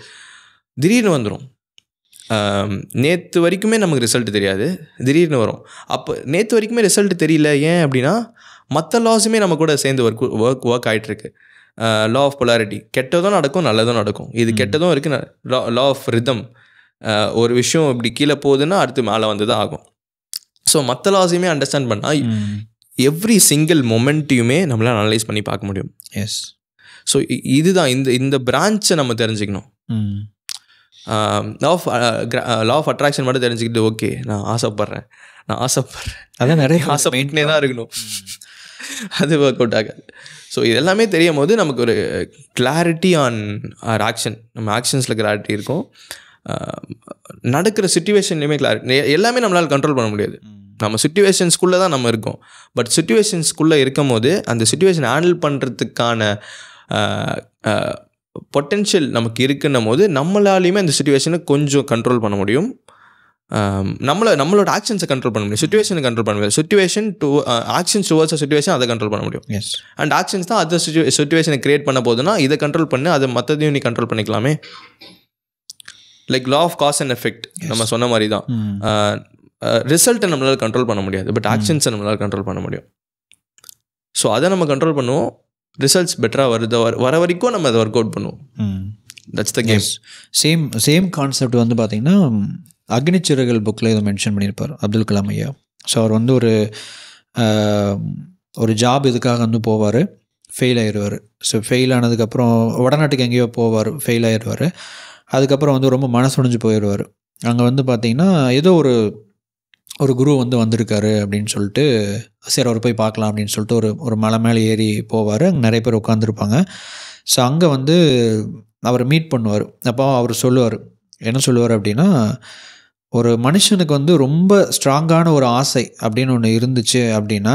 திடீர்னு வந்துடும். நேற்று வரைக்குமே நமக்கு ரிசல்ட் தெரியாது, திடீர்னு வரும். அப்போ நேற்று வரைக்குமே ரிசல்ட் தெரியல, ஏன் அப்படின்னா மற்ற லாஸுமே நம்ம கூட சேர்ந்து ஒர்க் ஒர்க் ஒர்க் ஆகிட்டுருக்கு. லா ஆஃப் பொலாரிட்டி, கெட்டதும் நடக்கும் நல்லதும் நடக்கும், இது கெட்டதும் இருக்குது. லா லா ஆஃப் ரிதம், ஒரு விஷயம் இப்படி கீழே போகுதுன்னா அடுத்து மேலே வந்து தான் ஆகும். ஸோ மற்ற லாஸையுமே அண்டர்ஸ்டாண்ட் பண்ணால் எவ்ரி சிங்கிள் மொமெண்ட்டையுமே நம்மளால் அனலைஸ் பண்ணி பார்க்க முடியும். எஸ், ஸோ இதுதான் இந்த இந்த பிரான்ச்சை நம்ம தெரிஞ்சுக்கணும். Law of law of attraction மட்டும் தெரிஞ்சுக்கிட்டு ஓகே நான் ஆசைப்பட்றேன் நான் ஆசைப்பட்றேன் அதான் நிறைய ஆசைப்பட்டே தான் இருக்கணும், அது ஒர்க் அவுட் ஆகாது. ஸோ இதெல்லாமே தெரியும் போது நமக்கு ஒரு கிளாரிட்டி ஆன் ஆர் ஆக்ஷன், நம்ம ஆக்ஷன்ஸில் கிளாரிட்டி இருக்கும், நடக்கிற சுச்சுவேஷன்லேயுமே கிளாரிட்டி. எல்லாமே நம்மளால் கண்ட்ரோல் பண்ண முடியாது, நம்ம சுச்சுவேஷன்ஸ்குள்ளே தான் நம்ம இருக்கோம். பட் சுச்சுவேஷன்ஸ்குள்ளே இருக்கும் போது அந்த சுச்சுவேஷன் ஹேண்டில் பண்ணுறதுக்கான பொட்டென்ஷியல் நமக்கு இருக்குன்னும் போது நம்மளாலையுமே அந்த சுச்சுவேஷனை கொஞ்சம் கண்ட்ரோல் பண்ண முடியும். நம்மளை நம்மளோட ஆக்ஷன்ஸை கண்ட்ரோல் பண்ண முடியும், சுச்சுவேஷனை கண்ட்ரோல் பண்ண முடியும். Situation to actions towards a situation, அதை கண்ட்ரோல் பண்ண முடியும். எஸ், அண்ட் ஆக்ஷன்ஸ் தான் அதை சுச்சுவே சுச்சுவேஷனை கிரியேட் பண்ண போதுன்னா இதை கண்ட்ரோல் பண்ணு, அதை மற்றதையும் நீ கண்ட்ரோல் பண்ணிக்கலாமே. Like law of cause and effect நம்ம சொன்ன மாதிரி தான். ரிசல்ட்டை நம்மளால் கண்ட்ரோல் பண்ண முடியாது, பட் ஆக்ஷன்ஸை நம்மளால் கண்ட்ரோல் பண்ண முடியும். ஸோ அதை நம்ம கண்ட்ரோல் பண்ணுவோம், ரிசல்ட்ஸ் பெட்டராக வருது வர வரைக்கும் நம்ம அதை ஒர்க் அவுட் பண்ணுவோம். That's the game. Same same concept வந்து பார்த்தீங்கன்னா அக்னிச்சிறகுகள் புக்கில் இதை மென்ஷன் பண்ணியிருப்பார் அப்துல் கலாம் ஐயா. ஸோ அவர் வந்து ஒரு ஒரு ஜாப் இதுக்காக வந்து போவார், ஃபெயில் ஆயிடுவார். ஸோ ஃபெயில் ஆனதுக்கப்புறம் வடநாட்டுக்கு எங்கேயோ போவார், ஃபெயில் ஆயிடுவார். அதுக்கப்புறம் வந்து ரொம்ப மனசு உடைஞ்சு போயிடுவார். அங்கே வந்து பார்த்திங்கன்னா ஏதோ ஒரு ஒரு குரு வந்து வந்திருக்காரு அப்படின்னு சொல்லிட்டு சரி அவர் போய் பார்க்கலாம் அப்படின்னு சொல்லிட்டு ஒரு ஒரு மலை மேலே ஏறி போவார். அங்கே நிறைய பேர் உட்காந்துருப்பாங்க. ஸோ அங்கே வந்து அவர் மீட் பண்ணுவார். அப்போ அவர் சொல்லுவார், என்ன சொல்லுவார் அப்படின்னா, ஒரு மனுஷனுக்கு வந்து ரொம்ப ஸ்ட்ராங்கான ஒரு ஆசை அப்படின்னு ஒன்று இருந்துச்சு அப்படின்னா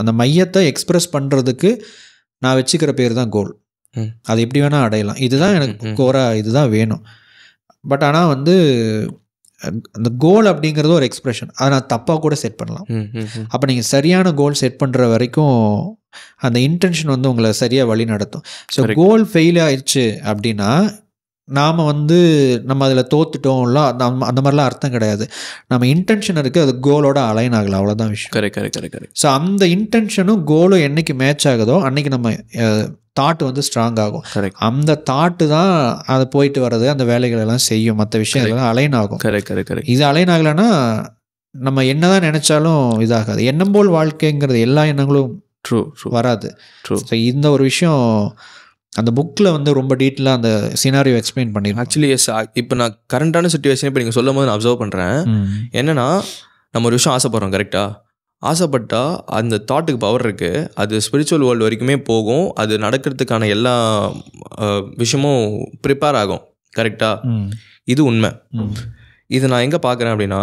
அந்த மையத்தை எக்ஸ்பிரஸ் பண்ணுறதுக்கு நான் வச்சுக்கிற பேர் தான் கோல். அது எப்படி வேணால் அடையலாம். இதுதான் எனக்கு கோராக இதுதான் வேணும். பட் ஆனால் வந்து அந்த கோல் அப்படிங்கிறது ஒரு எக்ஸ்பிரஷன், அதை நான் தப்பாக கூட செட் பண்ணலாம். அப்போ நீங்கள் சரியான கோல் செட் பண்ணுற வரைக்கும் அந்த இன்டென்ஷன் வந்து உங்களை சரியாக வழி நடத்தும். ஸோ கோல் ஃபெயில் ஆயிடுச்சு அப்படின்னா நாம் வந்து நம்ம அதில் தோத்துட்டோம்லாம் அந்த மாதிரிலாம் அர்த்தம் கிடையாது. நம்ம இன்டென்ஷன் இருக்குது, அது கோலோட அலைன் ஆகலை, அவ்வளோதான் விஷயம். Correct correct correct correct. So அந்த இன்டென்ஷனும் கோலும் என்றைக்கு மேட்ச் ஆகுதோ அன்றைக்கி நம்ம தாட்டு வந்து ஸ்ட்ராங் ஆகும். கரெக்ட். அந்த தாட்டு தான் அதை போயிட்டு வர்றது, அந்த வேலைகள் எல்லாம் செய்யும், மற்ற விஷயம் எல்லாம் அலைன் ஆகும். Correct correct correct. இது அலைன் ஆகலைன்னா நம்ம என்ன தான் நினச்சாலும் இதாகாது. எண்ணம் போல் வாழ்க்கைங்கிறது எல்லா எண்ணங்களும் ட்ரூ வராது. ட்ரூ. ஸோ இந்த ஒரு விஷயம் அந்த புக்கில் வந்து ரொம்ப டீட்டெயிலாக அந்த சினாரியோ எக்ஸ்பிளைன் பண்ணிடுறேன். ஆக்சுவலி எஸ், இப்போ நான் கரண்டான சுச்சுவேஷன் இப்போ நீங்கள் சொல்லும் போது நான் அப்சர்வ் பண்ணுறேன். என்னென்னா நம்ம ஒரு விஷயம் ஆசைப்படுறோம், கரெக்டாக ஆசைப்பட்டால் அந்த தாட்டுக்கு பவர் இருக்குது, அது ஸ்பிரிச்சுவல் வேர்ல்டு வரைக்குமே போகும், அது நடக்கிறதுக்கான எல்லா விஷயமும் ப்ரிப்பேர் ஆகும், கரெக்டாக. இது உண்மை. இது நான் எங்கே பார்க்குறேன் அப்படின்னா,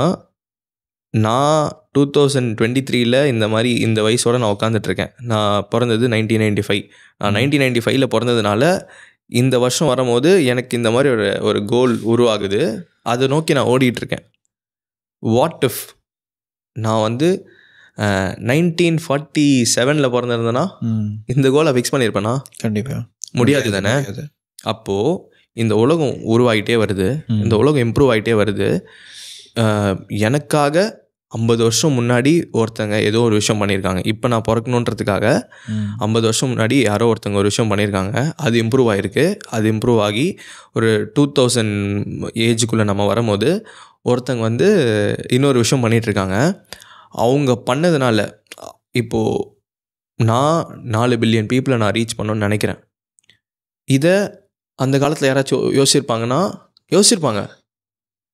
நான் டூ தௌசண்ட் டுவெண்ட்டி த்ரீல இந்த மாதிரி இந்த வயசோடு நான் உட்காந்துட்ருக்கேன். நான் பிறந்தது நைன்டீன் நைன்டி ஃபைவ் நான் நைன்டீன் நைன்டி ஃபைவ்ல பிறந்ததுனால இந்த வருஷம் வரும்போது எனக்கு இந்த மாதிரி ஒரு ஒரு கோல் உருவாகுது, அதை நோக்கி நான் ஓடிட்டுருக்கேன். வாட் இஃப் நான் வந்து நைன்டீன் ஃபார்ட்டி செவனில் பிறந்திருந்தேன்னா இந்த கோலை ஃபிக்ஸ் பண்ணியிருப்பேன்னா? கண்டிப்பாக முடியாது தானே. அப்போது இந்த உலகம் உருவாகிட்டே வருது, இந்த உலகம் இம்ப்ரூவ் ஆகிட்டே வருது. எனக்காக ஐம்பது வருஷம் முன்னாடி ஒருத்தங்க ஏதோ ஒரு விஷயம் பண்ணியிருக்காங்க. இப்போ நான் பிறக்கணுன்றதுக்காக ஐம்பது வருஷம் முன்னாடி யாரோ ஒருத்தங்க ஒரு விஷயம் பண்ணியிருக்காங்க, அது இம்ப்ரூவ் ஆகிருக்கு. அது இம்ப்ரூவ் ஆகி ஒரு டூ தௌசண்ட் ஏஜுக்குள்ளே நம்ம வரும்போது ஒருத்தங்க வந்து இன்னொரு விஷயம் பண்ணிகிட்ருக்காங்க. அவங்க பண்ணதுனால இப்போது நான் நாலு பில்லியன் பீப்புளை நான் ரீச் பண்ணணும்னு நினைக்கிறேன். இதை அந்த காலத்தில் யாராச்சும் யோசிச்சிருப்பாங்கன்னா யோசிச்சிருப்பாங்க,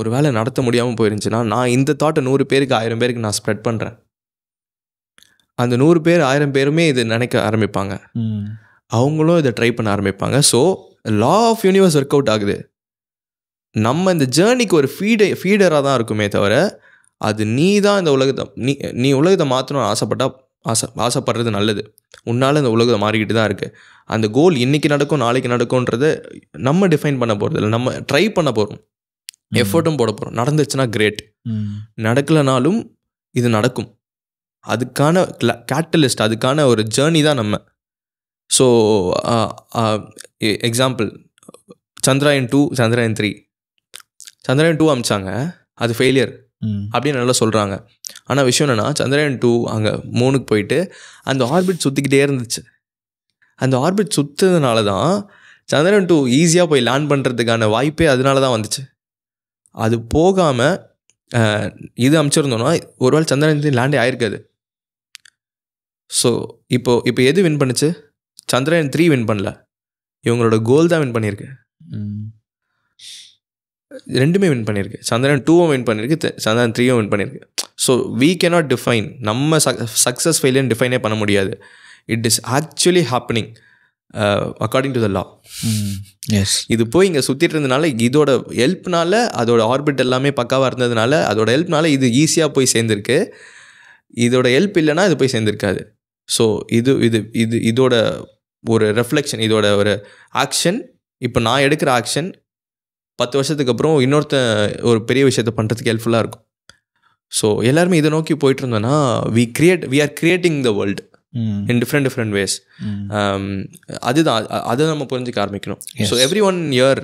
ஒரு வேலை நடத்த முடியாமல் போயிருந்துச்சுன்னா நான் இந்த தாட்டை நூறு பேருக்கு ஆயிரம் பேருக்கு நான் ஸ்ப்ரெட் பண்ணுறேன். அந்த நூறு பேர் ஆயிரம் பேருமே இது நினைக்க ஆரம்பிப்பாங்க, அவங்களும் இதை ட்ரை பண்ண ஆரம்பிப்பாங்க. So law of universe work out ஆகுது. நம்ம இந்த ஜேர்னிக்கு ஒரு ஃபீடை ஃபீடராக தான் இருக்குமே தவிர, அது நீ தான் இந்த உலகத்தை நீ நீ உலகத்தை மாற்றணும்னு ஆசைப்பட்டா ஆசை ஆசைப்படுறது நல்லது. உன்னால் இந்த உலகத்தை மாறிக்கிட்டு தான் இருக்குது. அந்த கோல் இன்றைக்கி நடக்கும் நாளைக்கு நடக்கும்ன்றதை நம்ம டிஃபைன் பண்ண போகிறது இல்லை, நம்ம ட்ரை பண்ண போகிறோம், எஃபர்ட்டும் போட போகிறோம். நடந்துச்சுன்னா கிரேட், நடக்கலைனாலும் இது நடக்கும். அதுக்கான கேட்டலிஸ்ட், அதுக்கான ஒரு ஜேர்னி தான் நம்ம. So example Chandrayaan two Chandrayaan three Chandrayaan two அமிச்சாங்க, அது ஃபெயிலியர் அப்படின்னு நல்லா சொல்கிறாங்க. ஆனால் விஷயம் என்னென்னா, சந்திராயன் டூ அங்கே மூணுக்கு போயிட்டு அந்த ஆர்பிட் சுற்றிக்கிட்டே இருந்துச்சு. அந்த ஆர்பிட் சுற்றுறதுனால தான் சந்திராயன் டூ ஈஸியாக போய் லேண்ட் பண்ணுறதுக்கான வாய்ப்பே அதனால தான் வந்துச்சு. அது போகாமல் இது அமிச்சிருந்தோன்னா ஒருவேளை சந்திராயன் லேண்டே ஆயிருக்காது. ஸோ இப்போ இப்போ எது வின் பண்ணுச்சு? சந்திராயன் த்ரீ வின் பண்ணல, இவங்களோட கோல் தான் வின் பண்ணியிருக்கு. ரெண்டுமே வின் பண்ணியிருக்கு, சந்திராயன் டூவும் வின் பண்ணியிருக்கு, சந்திராயன் த்ரீயும் வின் பண்ணியிருக்கு. ஸோ வீ கேனாட் டிஃபைன், நம்ம சக்ஸஸ் ஃபெயிலியர் டிஃபைனே பண்ண முடியாது. It is actually happening according to the law. Yes. இது போய் இங்கே சுற்றிட்டு இருந்ததுனால, இதோட ஹெல்ப்னால, அதோட ஆர்பிட் எல்லாமே பக்காவாக இருந்ததுனால, அதோட ஹெல்ப்னால இது ஈஸியாக போய் சேர்ந்துருக்கு. இதோட ஹெல்ப் இல்லைன்னா இது போய் சேர்ந்துருக்காது. ஸோ இது இது இது இதோட ஒரு ரெஃப்ளெக்ஷன், இதோட ஒரு ஆக்ஷன். இப்போ நான் எடுக்கிற ஆக்ஷன் பத்து வருஷத்துக்கு அப்புறம் இன்னொருத்த ஒரு பெரிய விஷயத்த பண்ணுறதுக்கு ஹெல்ப்ஃபுல்லாக இருக்கும். ஸோ எல்லாருமே இதை நோக்கி போயிட்டு இருந்தோன்னா we create we are creating the world in different different ways. அதுதான், அதை நம்ம புரிஞ்சுக்க ஆரம்பிக்கணும். So everyone here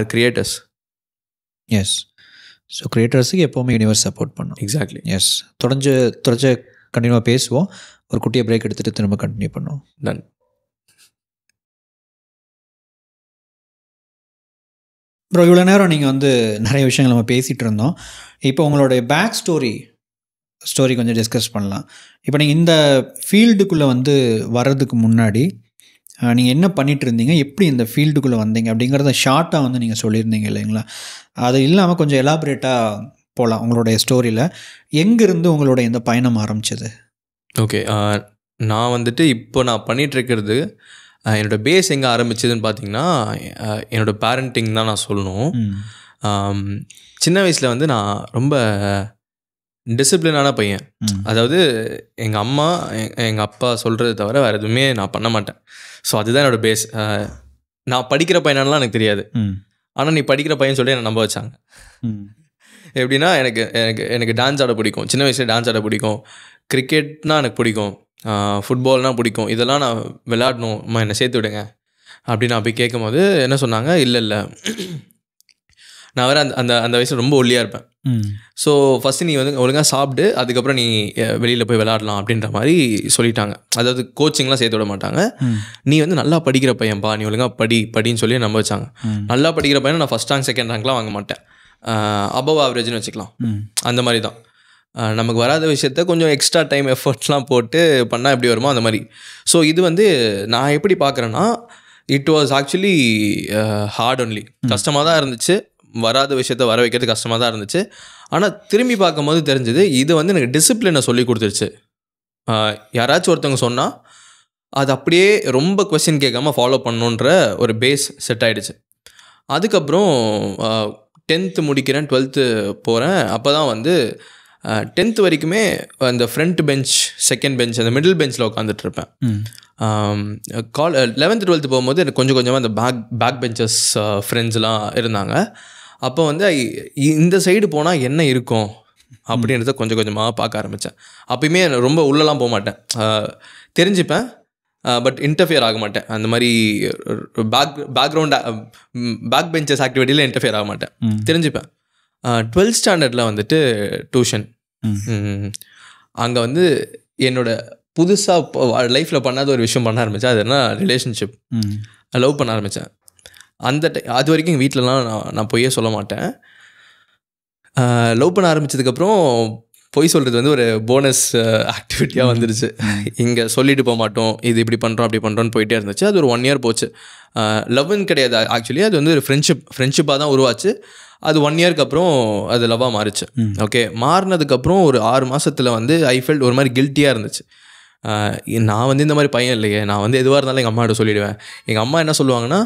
are creators. Yes, so கிரியேட்டர்ஸுக்கு எப்போவுமே யூனிவர்ஸ் சப்போர்ட் பண்ணும். எக்ஸாக்ட்லி. எஸ், தொடர்ந்து தொடர்ந்து கண்டினியூவாக பேசுவோம். ஒரு குட்டியை பிரேக் எடுத்துகிட்டு திரும்ப கண்டினியூ பண்ணுவோம். டன். ப்ரோ, இவ்வளோ நேரம் நீங்கள் வந்து நிறைய விஷயங்கள் நம்ம பேசிகிட்டு இருந்தோம். இப்போ உங்களுடைய பேக் ஸ்டோரி ஸ்டோரி கொஞ்சம் டிஸ்கஸ் பண்ணலாம். இப்போ நீங்கள் இந்த ஃபீல்டுக்குள்ளே வந்து வர்றதுக்கு முன்னாடி நீங்கள் என்ன பண்ணிகிட்டு இருந்தீங்க, எப்படி இந்த ஃபீல்டுக்குள்ளே வந்தீங்க அப்படிங்கிறத ஷார்ட்டாக வந்து நீங்கள் சொல்லியிருந்தீங்க இல்லைங்களா? அது இல்லாமல் கொஞ்சம் எலாபரேட்டாக போகலாம். உங்களுடைய ஸ்டோரியில் எங்கேருந்து உங்களுடைய இந்த பயணம் ஆரம்பிச்சது? ஓகே, நான் வந்துட்டு இப்போ நான் பண்ணிகிட்ருக்கிறது என்னோடய பேஸ் எங்கே ஆரம்பிச்சதுன்னு பார்த்தீங்கன்னா என்னோடய பேரண்டிங் தான் நான் சொல்லணும். சின்ன வயசில் வந்து நான் ரொம்ப டிசிப்ளினான பையன். அதாவது எங்கள் அம்மா எங்கள் அப்பா சொல்கிறது தவிர வேறு எதுவுமே நான் பண்ண மாட்டேன். ஸோ அதுதான் என்னோடய பேஸ். நான் படிக்கிற பையனாலாம் எனக்கு தெரியாது, ஆனால் நீ படிக்கிற பையன் சொல்லி என்னை நம்ப வச்சாங்க. எப்படின்னா எனக்கு எனக்கு எனக்கு டான்ஸ் ஆட பிடிக்கும். சின்ன வயசில் டான்ஸ் ஆட பிடிக்கும். கிரிக்கெட்னால் எனக்கு பிடிக்கும். ஃபுட்பால்னால் பிடிக்கும். இதெல்லாம் நான் விளையாடணும், அம்மா என்னை சேர்த்து விடுங்க அப்படின்னு நான் போய் கேட்கும் போது என்ன சொன்னாங்க, இல்லை இல்லை நான் வேறு அந்த அந்த அந்த வயசில் ரொம்ப ஒல்லியாக இருப்பேன். ஸோ ஃபஸ்ட்டு நீ வந்து ஒழுங்காக சாப்பிட்டு அதுக்கப்புறம் நீ வெளியில் போய் விளையாடலாம் அப்படின்ற மாதிரி சொல்லிட்டாங்க. அதாவது கோச்சிங்லாம் சேர்த்து விட மாட்டாங்க. நீ வந்து நல்லா படிக்கிற பையன்பா, நீ ஒழுங்காக படி படின்னு சொல்லி நம்ப வச்சாங்க. நல்லா படிக்கிற பையனை நான் ஃபஸ்ட் ரேங்க் செகண்ட் ரேங்க்லாம் வாங்க மாட்டேன், அபவ் ஆவரேஜ்னு வச்சுக்கலாம். அந்த மாதிரி தான் நமக்கு வராத விஷயத்த கொஞ்சம் எக்ஸ்ட்ரா டைம் எஃபர்ட்லாம் போட்டு பண்ணால் எப்படி வருமோ அந்த மாதிரி. ஸோ இது வந்து நான் எப்படி பார்க்குறேன்னா it was actually hard only. கஷ்டமாக தான் இருந்துச்சு, வராத விஷயத்த வர வைக்கிறது கஷ்டமாக தான் இருந்துச்சு. ஆனால் திரும்பி பார்க்கும்போது தெரிஞ்சது இது வந்து எனக்கு டிசிப்ளினை சொல்லி கொடுத்துருச்சு. யாராச்சும் ஒருத்தவங்க சொன்னால் அது அப்படியே ரொம்ப கொஸ்டின் கேட்காமல் ஃபாலோ பண்ணணுன்ற ஒரு பேஸ் செட் ஆகிடுச்சு. அதுக்கப்புறம் டென்த்து முடிக்கிறேன், டுவெல்த்து போகிறேன். அப்போ தான் வந்து டென்த்து வரைக்குமே அந்த ஃப்ரண்ட் பெஞ்ச், செகண்ட் பெஞ்ச், அந்த மிடில் பெஞ்சில் உட்காந்துட்டு இருப்பேன். கால் லெவன்த்து டுவெல்த்து போகும்போது எனக்கு கொஞ்சம் கொஞ்சமாக அந்த பேக் பேக் பெஞ்சஸ் ஃப்ரெண்ட்ஸ்லாம் இருந்தாங்க. அப்போ வந்து இந்த சைடு போனால் என்ன இருக்கும் அப்படின்றத கொஞ்சம் கொஞ்சமாக பார்க்க ஆரம்பித்தேன். அப்பயுமே ரொம்ப உள்ளெலாம் போக மாட்டேன், தெரிஞ்சுப்பேன் பட் இன்டர்ஃபியர் ஆக மாட்டேன். அந்த மாதிரி பேக் பேக்ரவுண்ட் பேக் பெஞ்சஸ் ஆக்டிவிட்டியில் இன்டர்ஃபியர் ஆக மாட்டேன், தெரிஞ்சுப்பேன். டுவெல்த் ஸ்டாண்டர்டில் வந்துட்டு டியூஷன், அங்கே வந்து என்னோடய புதுசாக லைஃப்பில் பண்ணாத ஒரு விஷயம் பண்ண ஆரம்பித்தேன். அது என்ன, ரிலேஷன்ஷிப் லவ் பண்ண ஆரம்பித்தேன். அந்த டை அது வரைக்கும் எங்கள் வீட்டிலலாம் நான் நான் பொய்யே சொல்ல மாட்டேன். லவ் பண்ண ஆரம்பித்ததுக்கப்புறம் பொய் சொல்கிறது வந்து ஒரு போனஸ் ஆக்டிவிட்டியாக வந்துருச்சு. இங்கே சொல்லிட்டு போக மாட்டோம், இது இப்படி பண்ணுறோம் அப்படி பண்ணுறோன்னு போயிட்டே இருந்துச்சு. அது ஒரு ஒன் இயர் போச்சு. லவ்னு கிடையாது ஆக்சுவலி, அது வந்து ஒரு ஃப்ரெண்ட்ஷிப் ஃப்ரெண்ட்ஷிப்பாக தான் உருவாச்சு. அது ஒன் இயர்க்கு அப்புறம் அது லவ்வாக மாறிச்சு. ஓகே, மாறினதுக்கப்புறம் ஒரு ஆறு மாதத்தில் வந்து ஐ ஃபெல்ட் ஒரு மாதிரி கில்ட்டியாக இருந்துச்சு. நான் வந்து இந்த மாதிரி பையன் இல்லையே, நான் வந்து எதுவாக இருந்தாலும் எங்கள் அம்மாட்ட சொல்லிவிடுவேன். எங்கள் அம்மா என்ன சொல்லுவாங்கன்னா,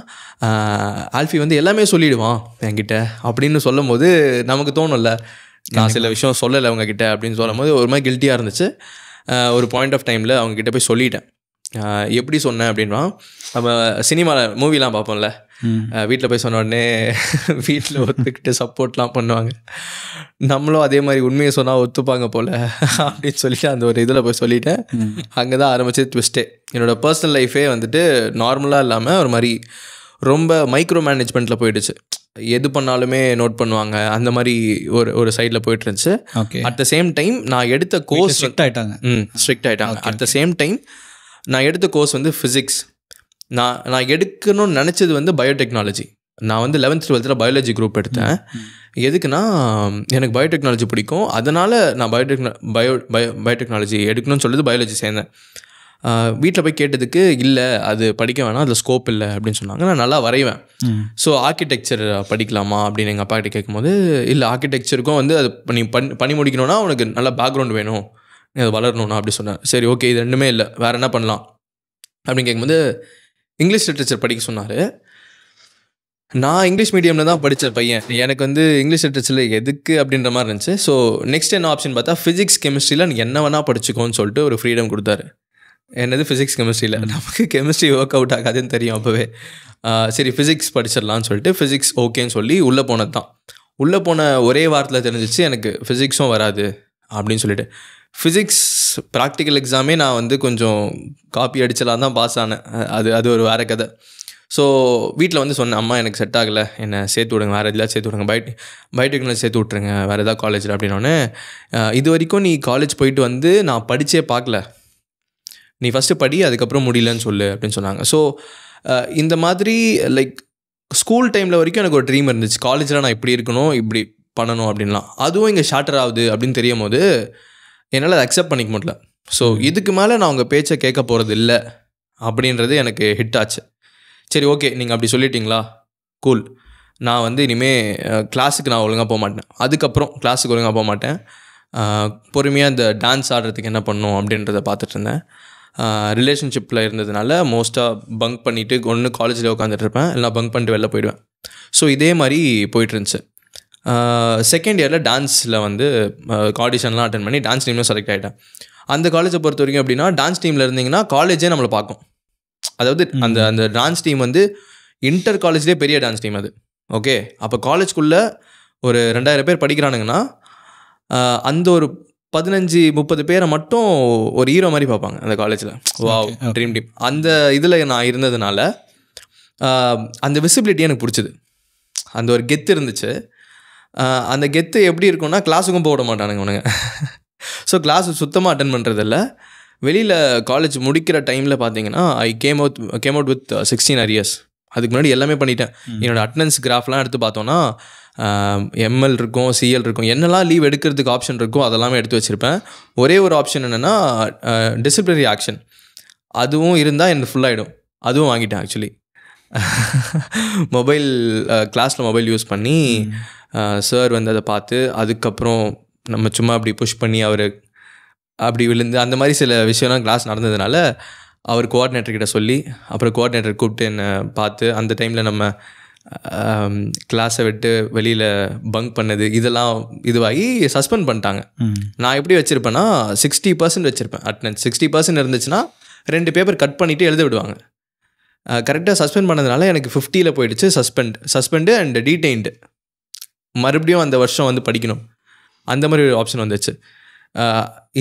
ஆல்ஃபி வந்து எல்லாமே சொல்லிவிடுவான் என்கிட்ட அப்படின்னு சொல்லும் போது நமக்கு தோணும்ல, நான் சில விஷயம் சொல்லலை அவங்கக்கிட்ட அப்படின்னு சொல்லும் போது ஒரு மாதிரி கில்ட்டியாக இருந்துச்சு. ஒரு பாயிண்ட் ஆஃப் டைமில் அவங்கக்கிட்ட போய் சொல்லிட்டேன். எப்படி சொன்னேன் அப்படின்னா, நம்ம சினிமாவில் மூவிலாம் பார்ப்போம்ல, வீட்டில் போய் சொன்ன உடனே வீட்டில் ஒத்துக்கிட்டு சப்போர்ட்லாம் பண்ணுவாங்க. நம்மளும் அதே மாதிரி உண்மையை சொன்னால் ஒத்துப்பாங்க போல் அப்படின்னு சொல்லிட்டு அந்த ஒரு இதில் போய் சொல்லிட்டேன். அங்கே தான் ஆரம்பித்தது ட்விஸ்ட்டே. என்னோடய பர்சனல் லைஃபே வந்துட்டு நார்மலாக இல்லாமல் ஒரு மாதிரி ரொம்ப மைக்ரோ மேனேஜ்மெண்ட்டில் போயிடுச்சு. எது பண்ணாலுமே நோட் பண்ணுவாங்க, அந்த மாதிரி ஒரு ஒரு சைடில் போயிட்டு இருந்துச்சு. அட் த சேம் டைம் நான் எடுத்த கோர்ஸ் ஸ்ட்ரிக்ட் ஆகிட்டாங்க. ம் ஸ்ட்ரிக்ட் ஆகிட்டாங்க. அட் த சேம் டைம் நான் எடுத்த கோர்ஸ் வந்து ஃபிசிக்ஸ். நான் நான் எடுக்கணும்னு நினச்சது வந்து பயோடெக்னாலஜி. நான் வந்து லெவன்த் டுவெல்த்தில் பயாலஜி குரூப் எடுத்தேன். எதுக்குன்னா எனக்கு பயோடெக்னாலஜி பிடிக்கும், அதனால் நான் பயோடெக்னா பயோ பயோ பயோடெக்னாலஜி எடுக்கணும்னு சொல்லிட்டு பயாலஜி சேர்ந்தேன். வீட்டில் போய் கேட்டதுக்கு இல்லை அது படிக்க வேணாம், அதில் ஸ்கோப் இல்லை அப்படின்னு சொன்னாங்க. நான் நல்லா வரைவேன். ஸோ ஆர்கிடெக்சர் படிக்கலாமா அப்படின்னு எங்கள் அப்பாக்கிட்ட கேட்கும்போது, இல்லை ஆர்கிடெக்சருக்கும் வந்து அது நீ பண் பண்ணி முடிக்கணும்னா உனக்கு நல்லா பேக்ரவுண்ட் வேணும், அது வளரணும்னா அப்படி சொன்னேன். சரி ஓகே, இது ரெண்டுமே இல்லை, வேறு என்ன பண்ணலாம் அப்படின்னு கேட்கும்போது இங்கிலீஷ் லிட்ரேச்சர் படிக்க சொன்னார். நான் இங்கிலீஷ் மீடியமில் தான் படித்த பையன், எனக்கு வந்து இங்கிலீஷ் லிட்ரேச்சரில் எதுக்கு அப்படின்ற மாதிரி இருந்துச்சு. ஸோ நெக்ஸ்ட் என்ன ஆப்ஷன் பார்த்தா ஃபிசிக்ஸ் கெமிஸ்ட்ரியில் எனக்கு என்ன வேணால் படிச்சுக்கோன்னு சொல்லிட்டு ஒரு ஃப்ரீடம் கொடுத்தாரு. என்னது ஃபிசிக்ஸ் கெமிஸ்ட்ரியில் நமக்கு கெமிஸ்ட்ரி ஒர்க் அவுட் ஆகாதுன்னு தெரியும் அப்போவே. சரி ஃபிசிக்ஸ் படிச்சிடலான்னு சொல்லிட்டு ஃபிசிக்ஸ் ஓகேன்னு சொல்லி உள்ளே போனது தான். உள்ளே போன ஒரே வாரத்தில் தெரிஞ்சிச்சு எனக்கு ஃபிசிக்ஸும் வராது அப்படின்னு சொல்லிட்டு. ஃபிசிக்ஸ் ப்ராக்டிக்கல் எக்ஸாமே நான் வந்து கொஞ்சம் காப்பி அடிச்சலாம் தான் பாஸ் ஆனேன். அது அது ஒரு வேறு கதை. ஸோ வீட்டில் வந்து சொன்னேன், அம்மா எனக்கு செட் ஆகலை, என்னை சேர்த்து விடுங்க, வேறு எதாவது சேர்த்து விடுங்க, பயோடெக் பயோடெக்னாலஜி சேர்த்து விட்ருங்க வேறு எதாவது காலேஜில் அப்படின்னோடனே, இது வரைக்கும் நீ காலேஜ் போயிட்டு வந்து நான் படித்தே பார்க்கல, நீ ஃபஸ்ட்டு படி, அதுக்கப்புறம் முடியலன்னு சொல்லு அப்படின்னு சொன்னாங்க. ஸோ இந்த மாதிரி லைக் ஸ்கூல் டைமில் வரைக்கும் எனக்கு ஒரு ட்ரீம் இருந்துச்சு, காலேஜில் நான் இப்படி இருக்கணும், இப்படி பண்ணணும் அப்படின்லாம். அதுவும் இங்கே ஷாட்டர் ஆகுது அப்படின்னு தெரியும் போது என்னால் அதை அக்செப்ட் பண்ணிக்க முடியல. ஸோ இதுக்கு மேலே நான் உங்கள் பேச்சை கேட்க போகிறது இல்லை அப்படின்றது எனக்கு ஹிட் ஆச்சு. சரி ஓகே, நீங்கள் அப்படி சொல்லிட்டீங்களா, கூல். நான் வந்து இனிமேல் கிளாஸுக்கு நான் ஒழுங்காக போக மாட்டேன், அதுக்கப்புறம் கிளாஸுக்கு ஒழுங்காக போக மாட்டேன், பொறுமையாக இந்த டான்ஸ் ஆடுறதுக்கு என்ன பண்ணணும் அப்படின்றத பார்த்துட்டு இருந்தேன். ரிலேஷன்ஷிப்பில் இருந்ததுனால மோஸ்ட்டாக பங்க் பண்ணிவிட்டு ஒன்று காலேஜில் உட்காந்துட்ருப்பேன், இல்லைனா பங்க் பண்ணிட்டு வெளில போயிடுவேன். ஸோ இதே மாதிரி போயிட்டுருந்துச்சு. செகண்ட் இயரில் டான்ஸில் வந்து ஆடிஷன்லாம் அட்டன் பண்ணி டான்ஸ் டீம்லாம் செலக்ட் ஆகிட்டேன். அந்த காலேஜை பொறுத்த வரைக்கும் அப்படின்னா, டான்ஸ் டீமில் இருந்தீங்கன்னா காலேஜே நம்மளை பார்க்கும். அதாவது அந்த அந்த டான்ஸ் டீம் வந்து இன்டர் காலேஜ்லேயே பெரிய டான்ஸ் டீம் அது. ஓகே, அப்போ காலேஜ்குள்ளே ஒரு ரெண்டாயிரம் பேர் படிக்கிறானுங்கன்னா அந்த ஒரு பதினஞ்சு முப்பது பேரை மட்டும் ஒரு ஹீரோ மாதிரி பார்ப்பாங்க அந்த காலேஜில். Wow, dream team. அந்த இதில் நான் இருந்ததுனால அந்த விசிபிலிட்டி எனக்கு பிடிச்சிது, அந்த ஒரு கெத்து இருந்துச்சு. அந்த கெத்து எப்படி இருக்குன்னா, கிளாஸுக்கும் போக விட மாட்டானுங்க உனக்கு. ஸோ கிளாஸு சுத்தமாக அட்டன் பண்ணுறதில்ல. வெளியில் காலேஜ் முடிக்கிற டைமில் பார்த்தீங்கன்னா I came out came out with sixteen arrears. அதுக்கு முன்னாடி எல்லாமே பண்ணிட்டேன். என்னோடய அட்டண்டன்ஸ் கிராஃப்லாம் எடுத்து பார்த்தோன்னா எம்எல் இருக்கும், சிஎல் இருக்கும், என்னெல்லாம் லீவ் எடுக்கிறதுக்கு ஆப்ஷன் இருக்கும் அதெல்லாமே எடுத்து வச்சுருப்பேன். ஒரே ஒரு ஆப்ஷன் என்னென்னா டிசிப்ளினரி ஆக்ஷன், அதுவும் இருந்தால் எனக்கு ஃபுல்லாகிடும். அதுவும் வாங்கிட்டேன் ஆக்சுவலி. மொபைல் கிளாஸில் மொபைல் யூஸ் பண்ணி சார் வந்து அதை பார்த்து, அதுக்கப்புறம் நம்ம சும்மா அப்படி புஷ் பண்ணி அவர் அப்படி விழுந்து, அந்த மாதிரி சில விஷயம்லாம் கிளாஸ் நடந்ததுனால அவர் கோஆர்டினேட்டர்கிட்ட சொல்லி, அப்புறம் கோஆர்டினேட்டர் கூப்பிட்டு என்னை பார்த்து அந்த டைமில் நம்ம கிளாஸை விட்டு வெளியில் பங்க் பண்ணது இதெல்லாம் இதுவாகி சஸ்பெண்ட் பண்ணிட்டாங்க. நான் எப்படி வச்சுருப்பேன்னா சிக்ஸ்டி பர்சன்ட் வச்சுருப்பேன் அட்டெண்டன்ஸ். சிக்ஸ்டி பர்சன்ட் இருந்துச்சுன்னா ரெண்டு பேப்பர் கட் பண்ணிவிட்டு எழுத விடுவாங்க. கரெக்டாக சஸ்பெண்ட் பண்ணதுனால எனக்கு ஃபிஃப்டியில் போயிடுச்சு. சஸ்பெண்ட் சஸ்பெண்டு அண்ட் டீடைன்டு, மறுபடியும் அந்த வருஷம் வந்து படிக்கணும் அந்த மாதிரி ஒரு ஆப்ஷன் வந்துச்சு.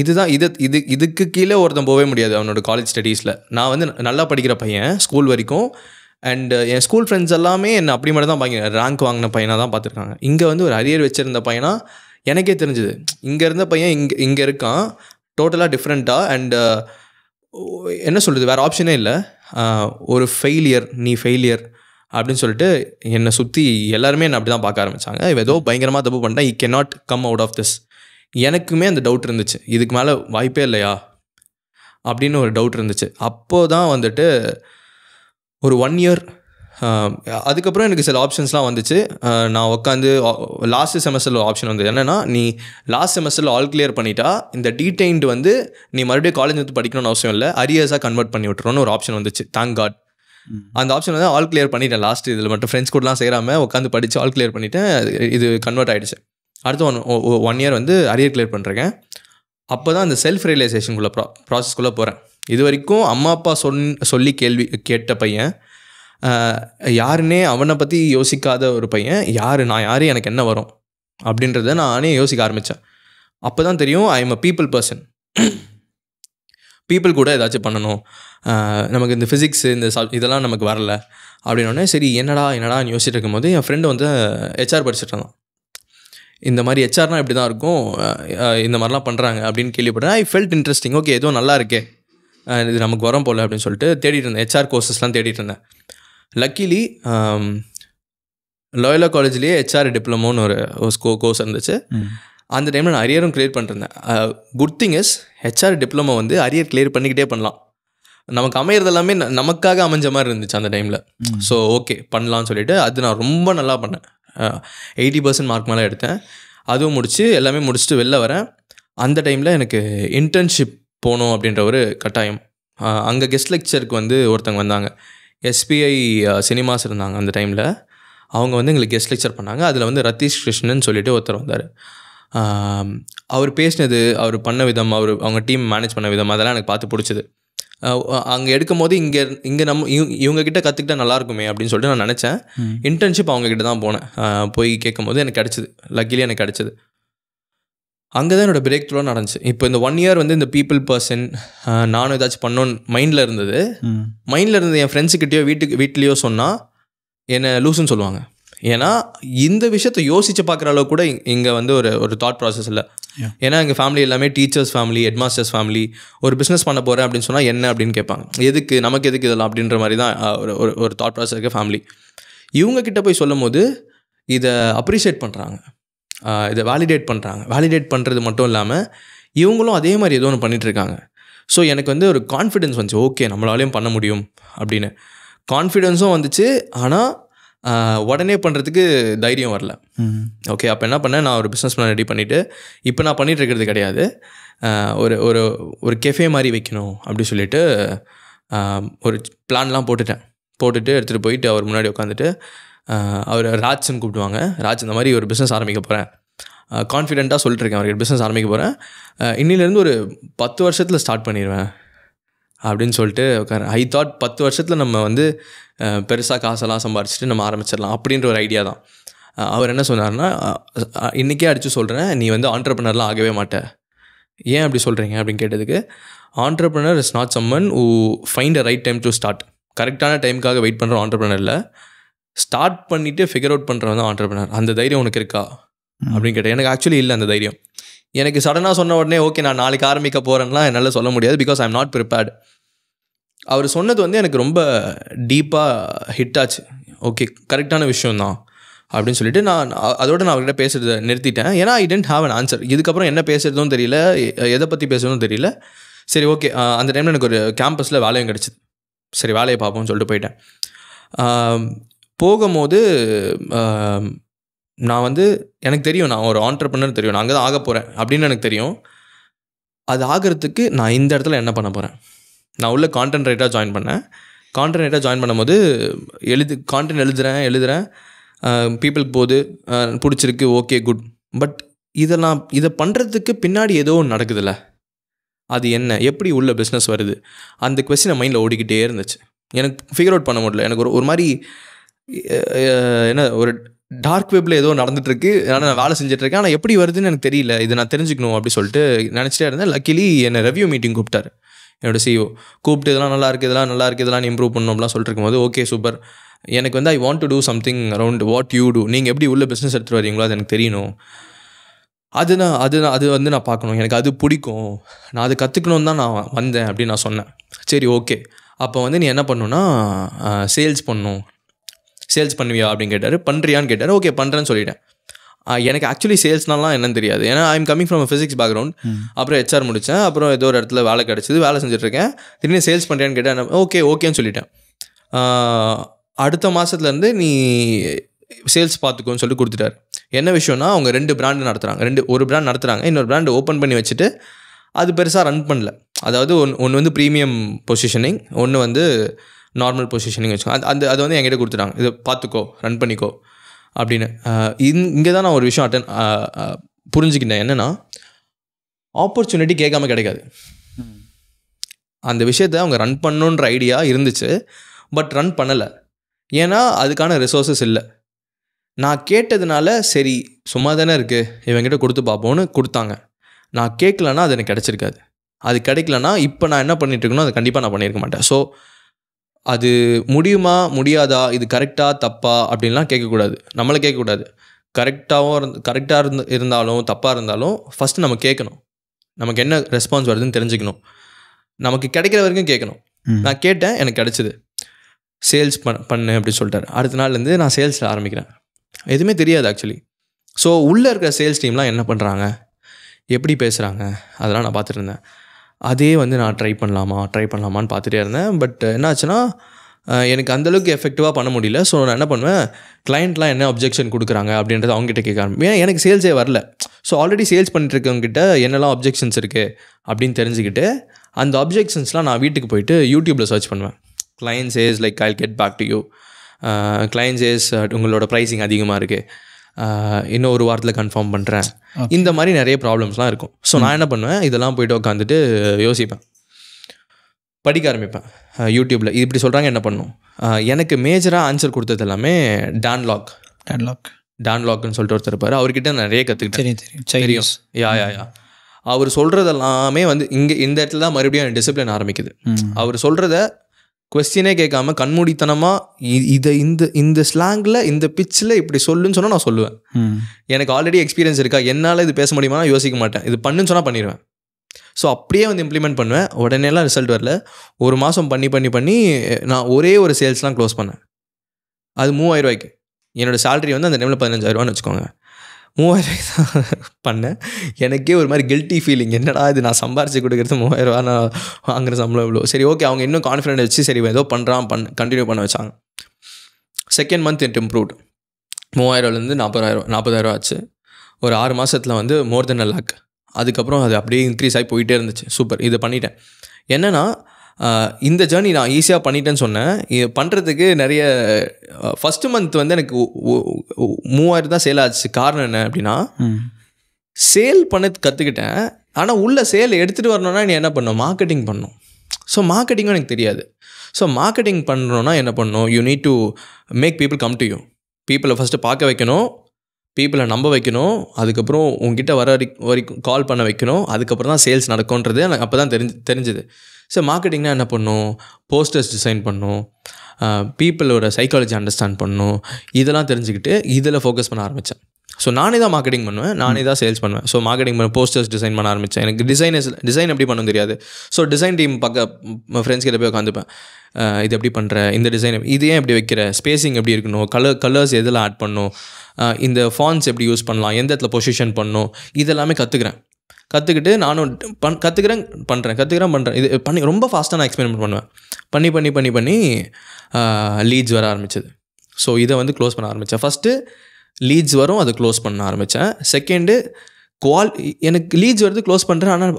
இதுதான் இது இது இதுக்கு கீழே ஒருத்தன் போகவே முடியாது அவனோட காலேஜ் ஸ்டடீஸில். நான் வந்து நல்லா படிக்கிற பையன் ஸ்கூல் வரைக்கும், அண்ட் என் ஸ்கூல் ஃப்ரெண்ட்ஸ் எல்லாமே என்னை அப்படி மட்டும் தான் பாங்க ரேங்க் வாங்கின பையனாக தான் பார்த்துருக்காங்க. இங்கே வந்து ஒரு அரியர் வச்சுருந்த பையனாக எனக்கே தெரிஞ்சுது, இங்கே இருந்த பையன் இங்கே இங்கே இருக்கான் டோட்டலாக டிஃப்ரெண்ட்டாக. அண்டு என்ன சொல்கிறது, வேறு ஆப்ஷனே இல்லை. ஒரு ஃபெயிலியர், நீ ஃபெயிலியர் அப்படின்னு சொல்லிட்டு என்னை சுற்றி எல்லாருமே என்னை அப்படி தான் பார்க்க ஆரம்பித்தாங்க. இவ ஏதோ பயங்கரமாக தப்பு பண்ணிட்டேன், I can not come out of this. எனக்குமே அந்த டவுட் இருந்துச்சு, இதுக்கு மேலே வாய்ப்பே இல்லையா அப்படின்னு ஒரு டவுட் இருந்துச்சு. அப்போ தான் வந்துட்டு ஒரு ஒன் இயர் அதுக்கப்புறம் எனக்கு சில ஆப்ஷன்ஸ்லாம் வந்துச்சு. நான் உட்காந்து லாஸ்ட் செமஸ்டரில் ஆப்ஷன் வந்தது என்னென்னா, நீ லாஸ்ட் செமஸ்டரில் ஆல் கிளியர் பண்ணிட்டா இந்த டீடைன்டு வந்து நீ மறுபடியும் காலேஜ் வந்து படிக்கணும்னு அவசியம் இல்லை, அரியர்ஸாக கன்வெர்ட் பண்ணி விட்டுறோன்னு ஒரு ஆப்ஷன் வந்துச்சு. தேங்க் காட் அந்த ஆப்ஷன் வந்து ஆல் கிளியர் பண்ணிட்டேன். லாஸ்ட் இதில் மட்டும் ஃப்ரெண்ட்ஸ் கூடலாம் சேராமல் உட்காந்து படித்து ஆல் கிளியர் பண்ணிவிட்டேன். இது கன்வெர்ட் ஆகிடுச்சு. அடுத்து ஒன் ஒன் இயர் வந்து அரியர் கிளியர் பண்ணுறேன். அப்போ தான் அந்த செல்ஃப் ரியலைசேஷனுக்குள்ளே ப்ரா ப்ராசஸ்க்குள்ளே போகிறேன். இது வரைக்கும் அம்மா அப்பா சொன் சொல்லி கேள்வி கேட்ட பையன், யாருன்னே அவனை பற்றி யோசிக்காத ஒரு பையன், யார் நான், யார், எனக்கு என்ன வரும் அப்படின்றத நானே யோசிக்க ஆரம்பித்தேன். அப்போ தான் தெரியும் I am a people person, people கூட ஏதாச்சும் பண்ணணும், நமக்கு இந்த ஃபிசிக்ஸு இந்த ச இதெல்லாம் நமக்கு வரலை அப்படின்னோடனே சரி என்னடா என்னடான்னு யோசிச்சுட்டு இருக்கும்போது என் ஃப்ரெண்டு வந்து ஹெச்ஆர் படிச்சுட்டு இருந்தான். இந்த மாதிரி ஹெச்ஆர்னால் இப்படி தான் இருக்கும், இந்த மாதிரிலாம் பண்ணுறாங்க அப்படின்னு கேள்விப்பட்டேன். ஐ ஃபெல்ட் இன்ட்ரெஸ்டிங், ஓகே ஏதோ நல்லா இருக்கே, இது நமக்கு வரம் போகல அப்படின்னு சொல்லிட்டு தேடிட்டு இருந்தேன். ஹெச்ஆர் கோர்சஸ்லாம் தேடிட்டு இருந்தேன். லக்கிலி லோயலா காலேஜ்லேயே ஹெச்ஆர் டிப்ளமோன்னு ஒரு கோர்ஸ் இருந்துச்சு. அந்த டைமில் நான் அரியரும் கிளியர் பண்ணிருந்தேன். Good thing is HR diploma வந்து அரியர் கிளியர் பண்ணிக்கிட்டே பண்ணலாம். நமக்கு அமையிறது எல்லாமே நமக்காக அமைஞ்ச மாதிரி இருந்துச்சு அந்த டைமில். ஸோ ஓகே பண்ணலான்னு சொல்லிட்டு அது நான் ரொம்ப நல்லா பண்ணேன். எயிட்டி பர்சன்ட் மார்க் மேலே எடுத்தேன். அதுவும் முடித்து எல்லாமே முடிச்சுட்டு வெளில வரேன். அந்த டைமில் எனக்கு இன்டர்ன்ஷிப் போகணும் அப்படின்ற ஒரு கட்டாயம். அங்கே கெஸ்ட் லெக்சருக்கு வந்து ஒருத்தங்க வந்தாங்க, எஸ்பிஐ சினிமாஸ் இருந்தாங்க அந்த டைமில். அவங்க வந்து எங்களுக்கு கெஸ்ட் லெக்சர் பண்ணாங்க. அதில் வந்து ரத்தீஷ் கிருஷ்ணன் சொல்லிட்டு ஒருத்தர் வந்தார். அவர் பேசினது, அவர் பண்ண விதம், அவர் அவங்க டீம் மேனேஜ் பண்ண விதம், அதெல்லாம் எனக்கு பார்த்து பிடிச்சது. அங்கே எடுக்கும் போது இங்கே இங்கே நம்ம இவங்ககிட்ட கற்றுக்கிட்டா நல்லாயிருக்குமே அப்படின்னு சொல்லிட்டு நான் நினச்சேன். இன்டர்ன்ஷிப் அவங்ககிட்ட தான் போனேன். போய் கேட்கும் போது எனக்கு கிடச்சிது, லக்கிலி எனக்கு கிடச்சிது. அங்கே தான் என்னோடய பிரேக் த்ரூவாக நடந்துச்சு. இப்போ இந்த ஒன் இயர் வந்து இந்த பீப்புள் பர்சன் நானும் ஏதாச்சும் பண்ணோன்னு மைண்டில் இருந்தது. மைண்டில் இருந்தது என் ஃப்ரெண்ட்ஸுக்கிட்டேயோ வீட்டுக்கு வீட்லேயோ சொன்னால் என்னை லூசுன்னு சொல்லுவாங்க. ஏன்னா இந்த விஷயத்தை யோசிச்சு பார்க்குற அளவு கூட இங்கே வந்து ஒரு ஒரு தாட் ப்ராசஸ் இல்லை. ஏன்னா எங்கள் ஃபேமிலி எல்லாமே டீச்சர்ஸ் ஃபேமிலி, ஹெட்மாஸ்டர்ஸ் ஃபேமிலி. ஒரு பிஸ்னஸ் பண்ண போகிறேன் அப்படின்னு சொன்னால் என்ன அப்படின்னு கேட்பாங்க. எதுக்கு, நமக்கு எதுக்கு இதெல்லாம் அப்படின்ற மாதிரி தான் ஒரு ஒரு தாட் ப்ராசஸ் இருக்குது ஃபேமிலி. இவங்கக்கிட்ட போய் சொல்லும் போது இதை அப்ரிஷியேட் பண்ணுறாங்க, இதை வேலிடேட் பண்ணுறாங்க. வேலிடேட் பண்ணுறது மட்டும் இல்லாமல் இவங்களும் அதே மாதிரி ஏதோ ஒன்று பண்ணிகிட்ருக்காங்க. ஸோ எனக்கு வந்து ஒரு கான்ஃபிடென்ஸ் வந்துச்சு, ஓகே நம்மளாலேயும் பண்ண முடியும் அப்படின்னு கான்ஃபிடென்ஸும் வந்துச்சு. ஆனால் உடனே பண்ணுறதுக்கு தைரியம் வரல. ஓகே, அப்போ என்ன பண்ணேன், நான் ஒரு பிஸ்னஸ் பிளான் ரெடி பண்ணிவிட்டு இப்போ நான் பண்ணிகிட்ருக்கிறது கிடையாது, ஒரு ஒரு ஒரு கெஃபே மாதிரி வைக்கணும் அப்படி சொல்லிட்டு ஒரு பிளான்லாம் போட்டுட்டேன். போட்டுட்டு எடுத்துகிட்டு போயிட்டு அவர் முன்னாடி உட்காந்துட்டு அவர் ராஜ்ன்னு கூப்பிடுவாங்க. ராஜ், இந்த மாதிரி ஒரு பிஸ்னஸ் ஆரம்பிக்க போகிறேன், கான்ஃபிடென்ட்டாக சொல்லிட்டுருக்கேன் அவருக்கு, பிஸ்னஸ் ஆரம்பிக்க போகிறேன், இன்னிலேருந்து ஒரு பத்து வருஷத்தில் ஸ்டார்ட் பண்ணிடுவேன் அப்படின்னு சொல்லிட்டு உட்கார. ஐ தாட் பத்து வருஷத்தில் நம்ம வந்து பெருசாக காசெல்லாம் சம்பாரிச்சிட்டு நம்ம ஆரம்பிச்சிடலாம் அப்படின்ற ஒரு ஐடியா தான். அவர் என்ன சொன்னார்னா, இன்றைக்கே அடித்து சொல்கிறேன், நீ வந்து ஆண்டர்ப்ரனர்லாம் ஆகவே மாட்டேன். ஏன் அப்படி சொல்கிறீங்க அப்படின்னு கேட்டதுக்கு, entrepreneur is not someone who find a right time to start. கரெக்டான டைமுக்காக வெயிட் பண்ணுற ஆண்டர்ப்ரனரில் ஸ்டார்ட் பண்ணிவிட்டு ஃபிகர் அவுட் பண்ணுறவன் தான் ஆண்டர்ப்ரனர். அந்த தைரியம் உனக்கு இருக்கா அப்படின்னு கேட்டேன். எனக்கு ஆக்சுவலி இல்லை அந்த தைரியம். எனக்கு சடனாக சொன்ன உடனே ஓகே நான் நாளைக்கு ஆரம்பிக்க போகிறேன்னா என்னால் சொல்ல முடியாது, because I am not prepared. அவர் சொன்னது வந்து எனக்கு ரொம்ப டீப்பாக ஹிட் ஆச்சு. ஓகே கரெக்டான விஷயந்தான் அப்படின்னு சொல்லிட்டு நான் அதோட நான் அவர்கிட்ட பேசுகிறத நிறுத்திட்டேன். ஏன்னா I didn't have an answer. இதுக்கப்புறம் என்ன பேசுகிறதும் தெரியல, எதை பற்றி பேசுகிறதும் தெரியல. சரி ஓகே, அந்த டைமில் எனக்கு ஒரு கேம்பஸில் வேலையும் கிடச்சிது. சரி வேலையை பார்ப்போம்னு சொல்லிட்டு போயிட்டேன். போகும்போது நான் வந்து எனக்கு தெரியும் நான் ஒரு ஆண்டர்ப்ரனர், தெரியும் நான் அங்கே தான் ஆக போகிறேன் அப்படின்னு எனக்கு தெரியும். அது ஆகிறதுக்கு நான் இந்த இடத்துல என்ன பண்ண போகிறேன், நான் உள்ள கான்டென்ட் ரைட்டாக ஜாயின் பண்ணேன். கான்டென்ட் ரைட்டாக ஜாயின் பண்ணும்போது எழுது கான்டென்ட் எழுதுகிறேன் எழுதுகிறேன் பீப்புளுக்கு போகுது, பிடிச்சிருக்கு, ஓகே குட். பட் இதெல்லாம் இதை பண்ணுறதுக்கு பின்னாடி ஏதோ ஒன்று நடக்குதுல்ல, அது என்ன, எப்படி உள்ள பிஸ்னஸ் வருது, அந்த குவெஸ்டின் என் மைண்டில் ஓடிக்கிட்டே இருந்துச்சு. எனக்கு ஃபிகர் அவுட் பண்ண முடியல. எனக்கு ஒரு ஒரு மாதிரி என்ன ஒரு டார்க் வெப்பில் ஏதோ நடந்துகிட்ருக்கு. ஆனால் நான் வேலை செஞ்சிட்ருக்கேன், ஆனால் எப்படி வருதுன்னு எனக்கு தெரியல, இதை நான் தெரிஞ்சுக்கணும் அப்படி சொல்லிட்டு நினச்சிட்டே இருந்தேன். லக்கிலி என்னை ரெவ்யூ மீட்டிங் கூப்பிட்டார் என்னோடய சிஇஓ. கூப்பிட்டு இதெல்லாம் நல்லா இருக்குது, இதெல்லாம் நல்லா இருக்குது, இதெல்லாம் இம்ப்ரூவ் பண்ணணும் அப்படிலாம் சொல்லிட்டு இருக்கும்போது ஓகே சூப்பர். எனக்கு வந்து I want to do something around what you do. நீங்கள் எப்படி உள்ள பிஸ்னஸ் எடுத்துகிட்டு வரீங்களோ அது எனக்கு தெரியணும், அது நான் அது அது வந்து நான் பார்க்கணும், எனக்கு அது பிடிக்கும், நான் அது கற்றுக்கணுன்னு தான் நான் வந்தேன் அப்படின்னு நான் சொன்னேன். சரி ஓகே, அப்போ வந்து நீ என்ன பண்ணுன்னா சேல்ஸ் பண்ணணும், சேல்ஸ் பண்ணுவியா அப்படின்னு கேட்டார். பண்ணுறியான்னு கேட்டார். ஓகே பண்ணுறேன்னு சொல்லிட்டேன். எனக்கு ஆக்சுவலி சேல்ஸ்னாலாம் என்னன்னு தெரியாது. ஏன்னா I am coming from physics background. அப்புறம் ஹெச்ஆர் முடித்தேன், அப்புறம் ஏதோ ஒரு இடத்துல வேலை கிடச்சிது, வேலை செஞ்சுட்ருக்கேன். திடீர்னு சேல்ஸ் பண்ணுறியான்னு கேட்டேன். ஓகே ஓகேன்னு சொல்லிட்டேன். அடுத்த மாதத்துலேருந்து நீ சேல்ஸ் பார்த்துக்கோன்னு சொல்லி கொடுத்துட்டார். என்ன விஷயம்னா அவங்க ரெண்டு பிராண்டு நடத்துகிறாங்க, ரெண்டு ஒரு பிராண்ட் நடத்துகிறாங்க, இன்னொரு பிராண்டு ஓப்பன் பண்ணி வச்சுட்டு அது பெருசாக ரன் பண்ணல. அதாவது ஒன் ஒன்று வந்து ப்ரீமியம் பொசிஷனிங், ஒன்று வந்து நார்மல் பொசிஷனிங் வச்சுக்கோங்க. அந்த அது வந்து என்கிட்ட கொடுத்துட்டாங்க, இதை பார்த்துக்கோ ரன் பண்ணிக்கோ அப்படின்னு. இங்கே தான் நான் ஒரு விஷயம் அட்டன் புரிஞ்சுக்கிட்டேன். என்னென்னா ஆப்பர்ச்சுனிட்டி கேட்காம கிடைக்காது. அந்த விஷயத்தை அவங்க ரன் பண்ணணுன்ற ஐடியா இருந்துச்சு, பட் ரன் பண்ணலை. ஏன்னா அதுக்கான ரிசோர்ஸஸ் இல்லை. நான் கேட்டதுனால சரி சும்மா தானே இருக்குது, இவங்ககிட்ட கொடுத்து பார்ப்போன்னு கொடுத்தாங்க. நான் கேட்கலன்னா அது எனக்கு கிடச்சிருக்காது. அது கிடைக்கலன்னா இப்போ நான் என்ன பண்ணிகிட்ருக்கணும் அதை கண்டிப்பாக நான் பண்ணியிருக்க மாட்டேன். ஸோ அது முடியுமா முடியாதா, இது கரெக்டாக தப்பா அப்படின்லாம் கேட்கக்கூடாது, நம்மளை கேட்கக்கூடாது. கரெக்டாகவும் இருந்து கரெக்டாக இருந்து இருந்தாலும் தப்பாக இருந்தாலும் ஃபஸ்ட்டு நம்ம கேட்கணும், நமக்கு என்ன ரெஸ்பான்ஸ் வருதுன்னு தெரிஞ்சுக்கணும், நமக்கு கிடைக்கிற வரைக்கும் கேட்கணும். நான் கேட்டேன், எனக்கு கிடச்சிது. சேல்ஸ் பண் பண்ணு அப்படின்னு சொல்லிட்டாரு. அடுத்த நாள்லேருந்து நான் சேல்ஸில் ஆரம்பிக்கிறேன். எதுவுமே தெரியாது ஆக்சுவலி. ஸோ உள்ளே இருக்கிற சேல்ஸ் டீம்லாம் என்ன பண்ணுறாங்க, எப்படி பேசுகிறாங்க, அதெல்லாம் நான் பார்த்துட்டு இருந்தேன். அதே வந்து நான் ட்ரை பண்ணலாமா ட்ரை பண்ணலாமான்னு பார்த்துட்டே இருந்தேன். பட் என்னாச்சுன்னா எனக்கு அந்தளவுக்கு எஃபெக்டிவாக பண்ண முடியல. ஸோ நான் என்ன பண்ணுவேன், கிளைண்ட்லாம் என்ன அப்ஜெக்ஷன் கொடுக்குறாங்க அப்படின்றத அவங்ககிட்ட கேட்க ஆரம்பிப்பேன். ஏன்னா எனக்கு சேல்ஸே வரல. ஸோ ஆல்ரெடி சேல்ஸ் பண்ணிட்டுருக்கவங்ககிட்ட என்னெல்லாம் அப்ஜெக்ஷன்ஸ் இருக்குது அப்படின்னு தெரிஞ்சுக்கிட்டு அந்த அப்ஜெக்ஷன்ஸ்லாம் நான் வீட்டுக்கு போயிட்டு யூடியூப்பில் சர்ச் பண்ணுவேன். Client says like I'll get back to you, client says, உங்களோட pricing அதிகமாக இருக்கு, இன்னும் ஒரு வாரத்தில் கன்ஃபார்ம் பண்ணுறேன், இந்த மாதிரி நிறைய ப்ராப்ளம்ஸ்லாம் இருக்கும். ஸோ நான் என்ன பண்ணுவேன், இதெல்லாம் போய்ட்டு உட்காந்துட்டு யோசிப்பேன், படிக்க ஆரம்பிப்பேன் யூடியூப்பில், இது இப்படி சொல்கிறாங்க என்ன பண்ணும். எனக்கு மேஜராக ஆன்சர் கொடுத்தது எல்லாமே டான்லாக் டான்லாக் டான்லாக்னு சொல்லிட்டு ஒருத்தர் இருப்பார், அவர்கிட்ட நிறைய கற்றுக்கிட்டேன். தெரியும் யா யா யா அவர் சொல்கிறதெல்லாமே வந்து இங்கே இந்த இடத்துல தான் மறுபடியும் டிசிப்ளின் ஆரம்பிக்குது. அவர் சொல்கிறத கொஸ்டினே கேட்காம கண்மூடித்தனமாக இதை இந்த இந்த ஸ்லாங்கில் இந்த பிச்சில் இப்படி சொல்லுன்னு சொன்னால் நான் சொல்லுவேன். எனக்கு ஆல்ரெடி எக்ஸ்பீரியன்ஸ் இருக்கா, என்னால் இது பேச முடியுமா யோசிக்க மாட்டேன், இது பண்ணுன்னு சொன்னால் பண்ணிடுவேன். ஸோ அப்படியே வந்து இம்ப்ளிமெண்ட் பண்ணுவேன். உடனேலாம் ரிசல்ட் வரல, ஒரு மாதம் பண்ணி பண்ணி பண்ணி நான் ஒரே ஒரு சேல்ஸ்லாம் க்ளோஸ் பண்ணேன். அது மூவாயிரம் ரூபாய்க்கு, என்னோடய சேலரி வந்து அந்த டைமில் பதினஞ்சாயிரரூவான்னு வச்சுக்கோங்க. மூவாயிரம் ரூபாய் தான் பண்ணேன். எனக்கே ஒரு மாதிரி கில்ட்டி ஃபீலிங், என்னடா இது நான் சம்பாரிச்சு கொடுக்குறது மூவாயிரம் ரூபா நான் வாங்குற சம்பளம் இவ்வளோ. சரி ஓகே, அவங்க இன்னும் கான்ஃபிடென்ட் வச்சு சரி ஏதோ பண்ணுறான் பண்ண கண்டினியூ பண்ண வச்சாங்க. செகண்ட் மந்த் இட் இம்ப்ரூவ்ட், மூவாயிரம்லேருந்து நாற்பதாயிரம் நாற்பதாயிரம் ஆச்சு. ஒரு ஆறு மாதத்தில் வந்து மோர் தென் அ லேக். அதுக்கப்புறம் அது அப்படியே இன்க்ரீஸ் ஆகி போயிட்டே இருந்துச்சு. சூப்பர், இதை பண்ணிட்டேன். என்னென்னா இந்த ஜேர்னி நான் ஈஸியாக பண்ணிட்டேன்னு சொன்னேன், இது பண்ணுறதுக்கு நிறைய ஃபஸ்ட்டு மந்த் வந்து எனக்கு மூவாயிரம் தான் சேல் ஆச்சு. காரணம் என்ன அப்படின்னா, சேல் பண்ண கற்றுக்கிட்டேன், ஆனால் உள்ள சேல் எடுத்துகிட்டு வரணுன்னா நீ என்ன பண்ணணும், மார்க்கெட்டிங் பண்ணணும். ஸோ மார்க்கெட்டிங்கும் எனக்கு தெரியாது. ஸோ மார்க்கெட்டிங் பண்ணணுன்னா என்ன பண்ணணும், you need to make people come to you. பீப்புளை ஃபஸ்ட்டு பார்க்க வைக்கணும், பீப்புளை நம்ப வைக்கணும், அதுக்கப்புறம் உங்ககிட்ட வர வரைக்கும் வரைக்கும் கால் பண்ண வைக்கணும், அதுக்கப்புறம் தான் சேல்ஸ் நடக்கும்ன்றது எனக்கு அப்போ தான் தெரிஞ்சு தெரிஞ்சுது ஸோ மார்க்கெட்டிங்னால் என்ன பண்ணும், போஸ்டர்ஸ் டிசைன் பண்ணும், பீப்புளோட சைக்காலஜி அண்டர்ஸ்டாண்ட் பண்ணும், இதெல்லாம் தெரிஞ்சுக்கிட்டு இதில் ஃபோக்கஸ் பண்ண ஆரம்பித்தேன். ஸோ நானே தான் மார்க்கெட்டிங் பண்ணுவேன், நானே தான் சேல்ஸ் பண்ணுவேன். ஸோ மார்க்கெட்டிங் பண்ண போஸ்டர்ஸ் டிசைன் பண்ண ஆரம்பித்தேன். எனக்கு டிசைனர்ஸ் டிசைன் எப்படி பண்ண தெரியாது. ஸோ டிசைன் டீம் பக்க ஃப்ரெண்ட்ஸ் கிட்ட போய் உட்காந்துப்பேன், இது எப்படி பண்ணுற, இந்த டிசைன் இது ஏன் எப்படி வைக்கிற, ஸ்பேஸிங் எப்படி இருக்கணும், கலர் கலர்ஸ் எதில் ஆட் பண்ணும், இந்த ஃபான்ஸ் எப்படி யூஸ் பண்ணலாம், எந்த இடத்துல பொசிஷன் பண்ணணும், இதெல்லாமே கற்றுக்கிறேன். கற்றுக்கிட்டு நானும் பண் கற்றுக்கிறேன் பண்ணுறேன் கற்றுக்கிறேன் பண்ணுறேன் இது பண்ணி ரொம்ப ஃபாஸ்ட்டாக நான் எக்ஸ்பெரிமெண்ட் பண்ணுவேன். பண்ணி பண்ணி பண்ணி பண்ணி லீட்ஸ் வர ஆரம்பிச்சது. ஸோ இதை வந்து க்ளோஸ் பண்ண ஆரம்பித்தேன். ஃபஸ்ட்டு லீட்ஸ் வரும், அதை க்ளோஸ் பண்ண ஆரம்பித்தேன். செகண்டு குவால் எனக்கு லீட்ஸ் வருது, க்ளோஸ் பண்ணுறேன், ஆனால்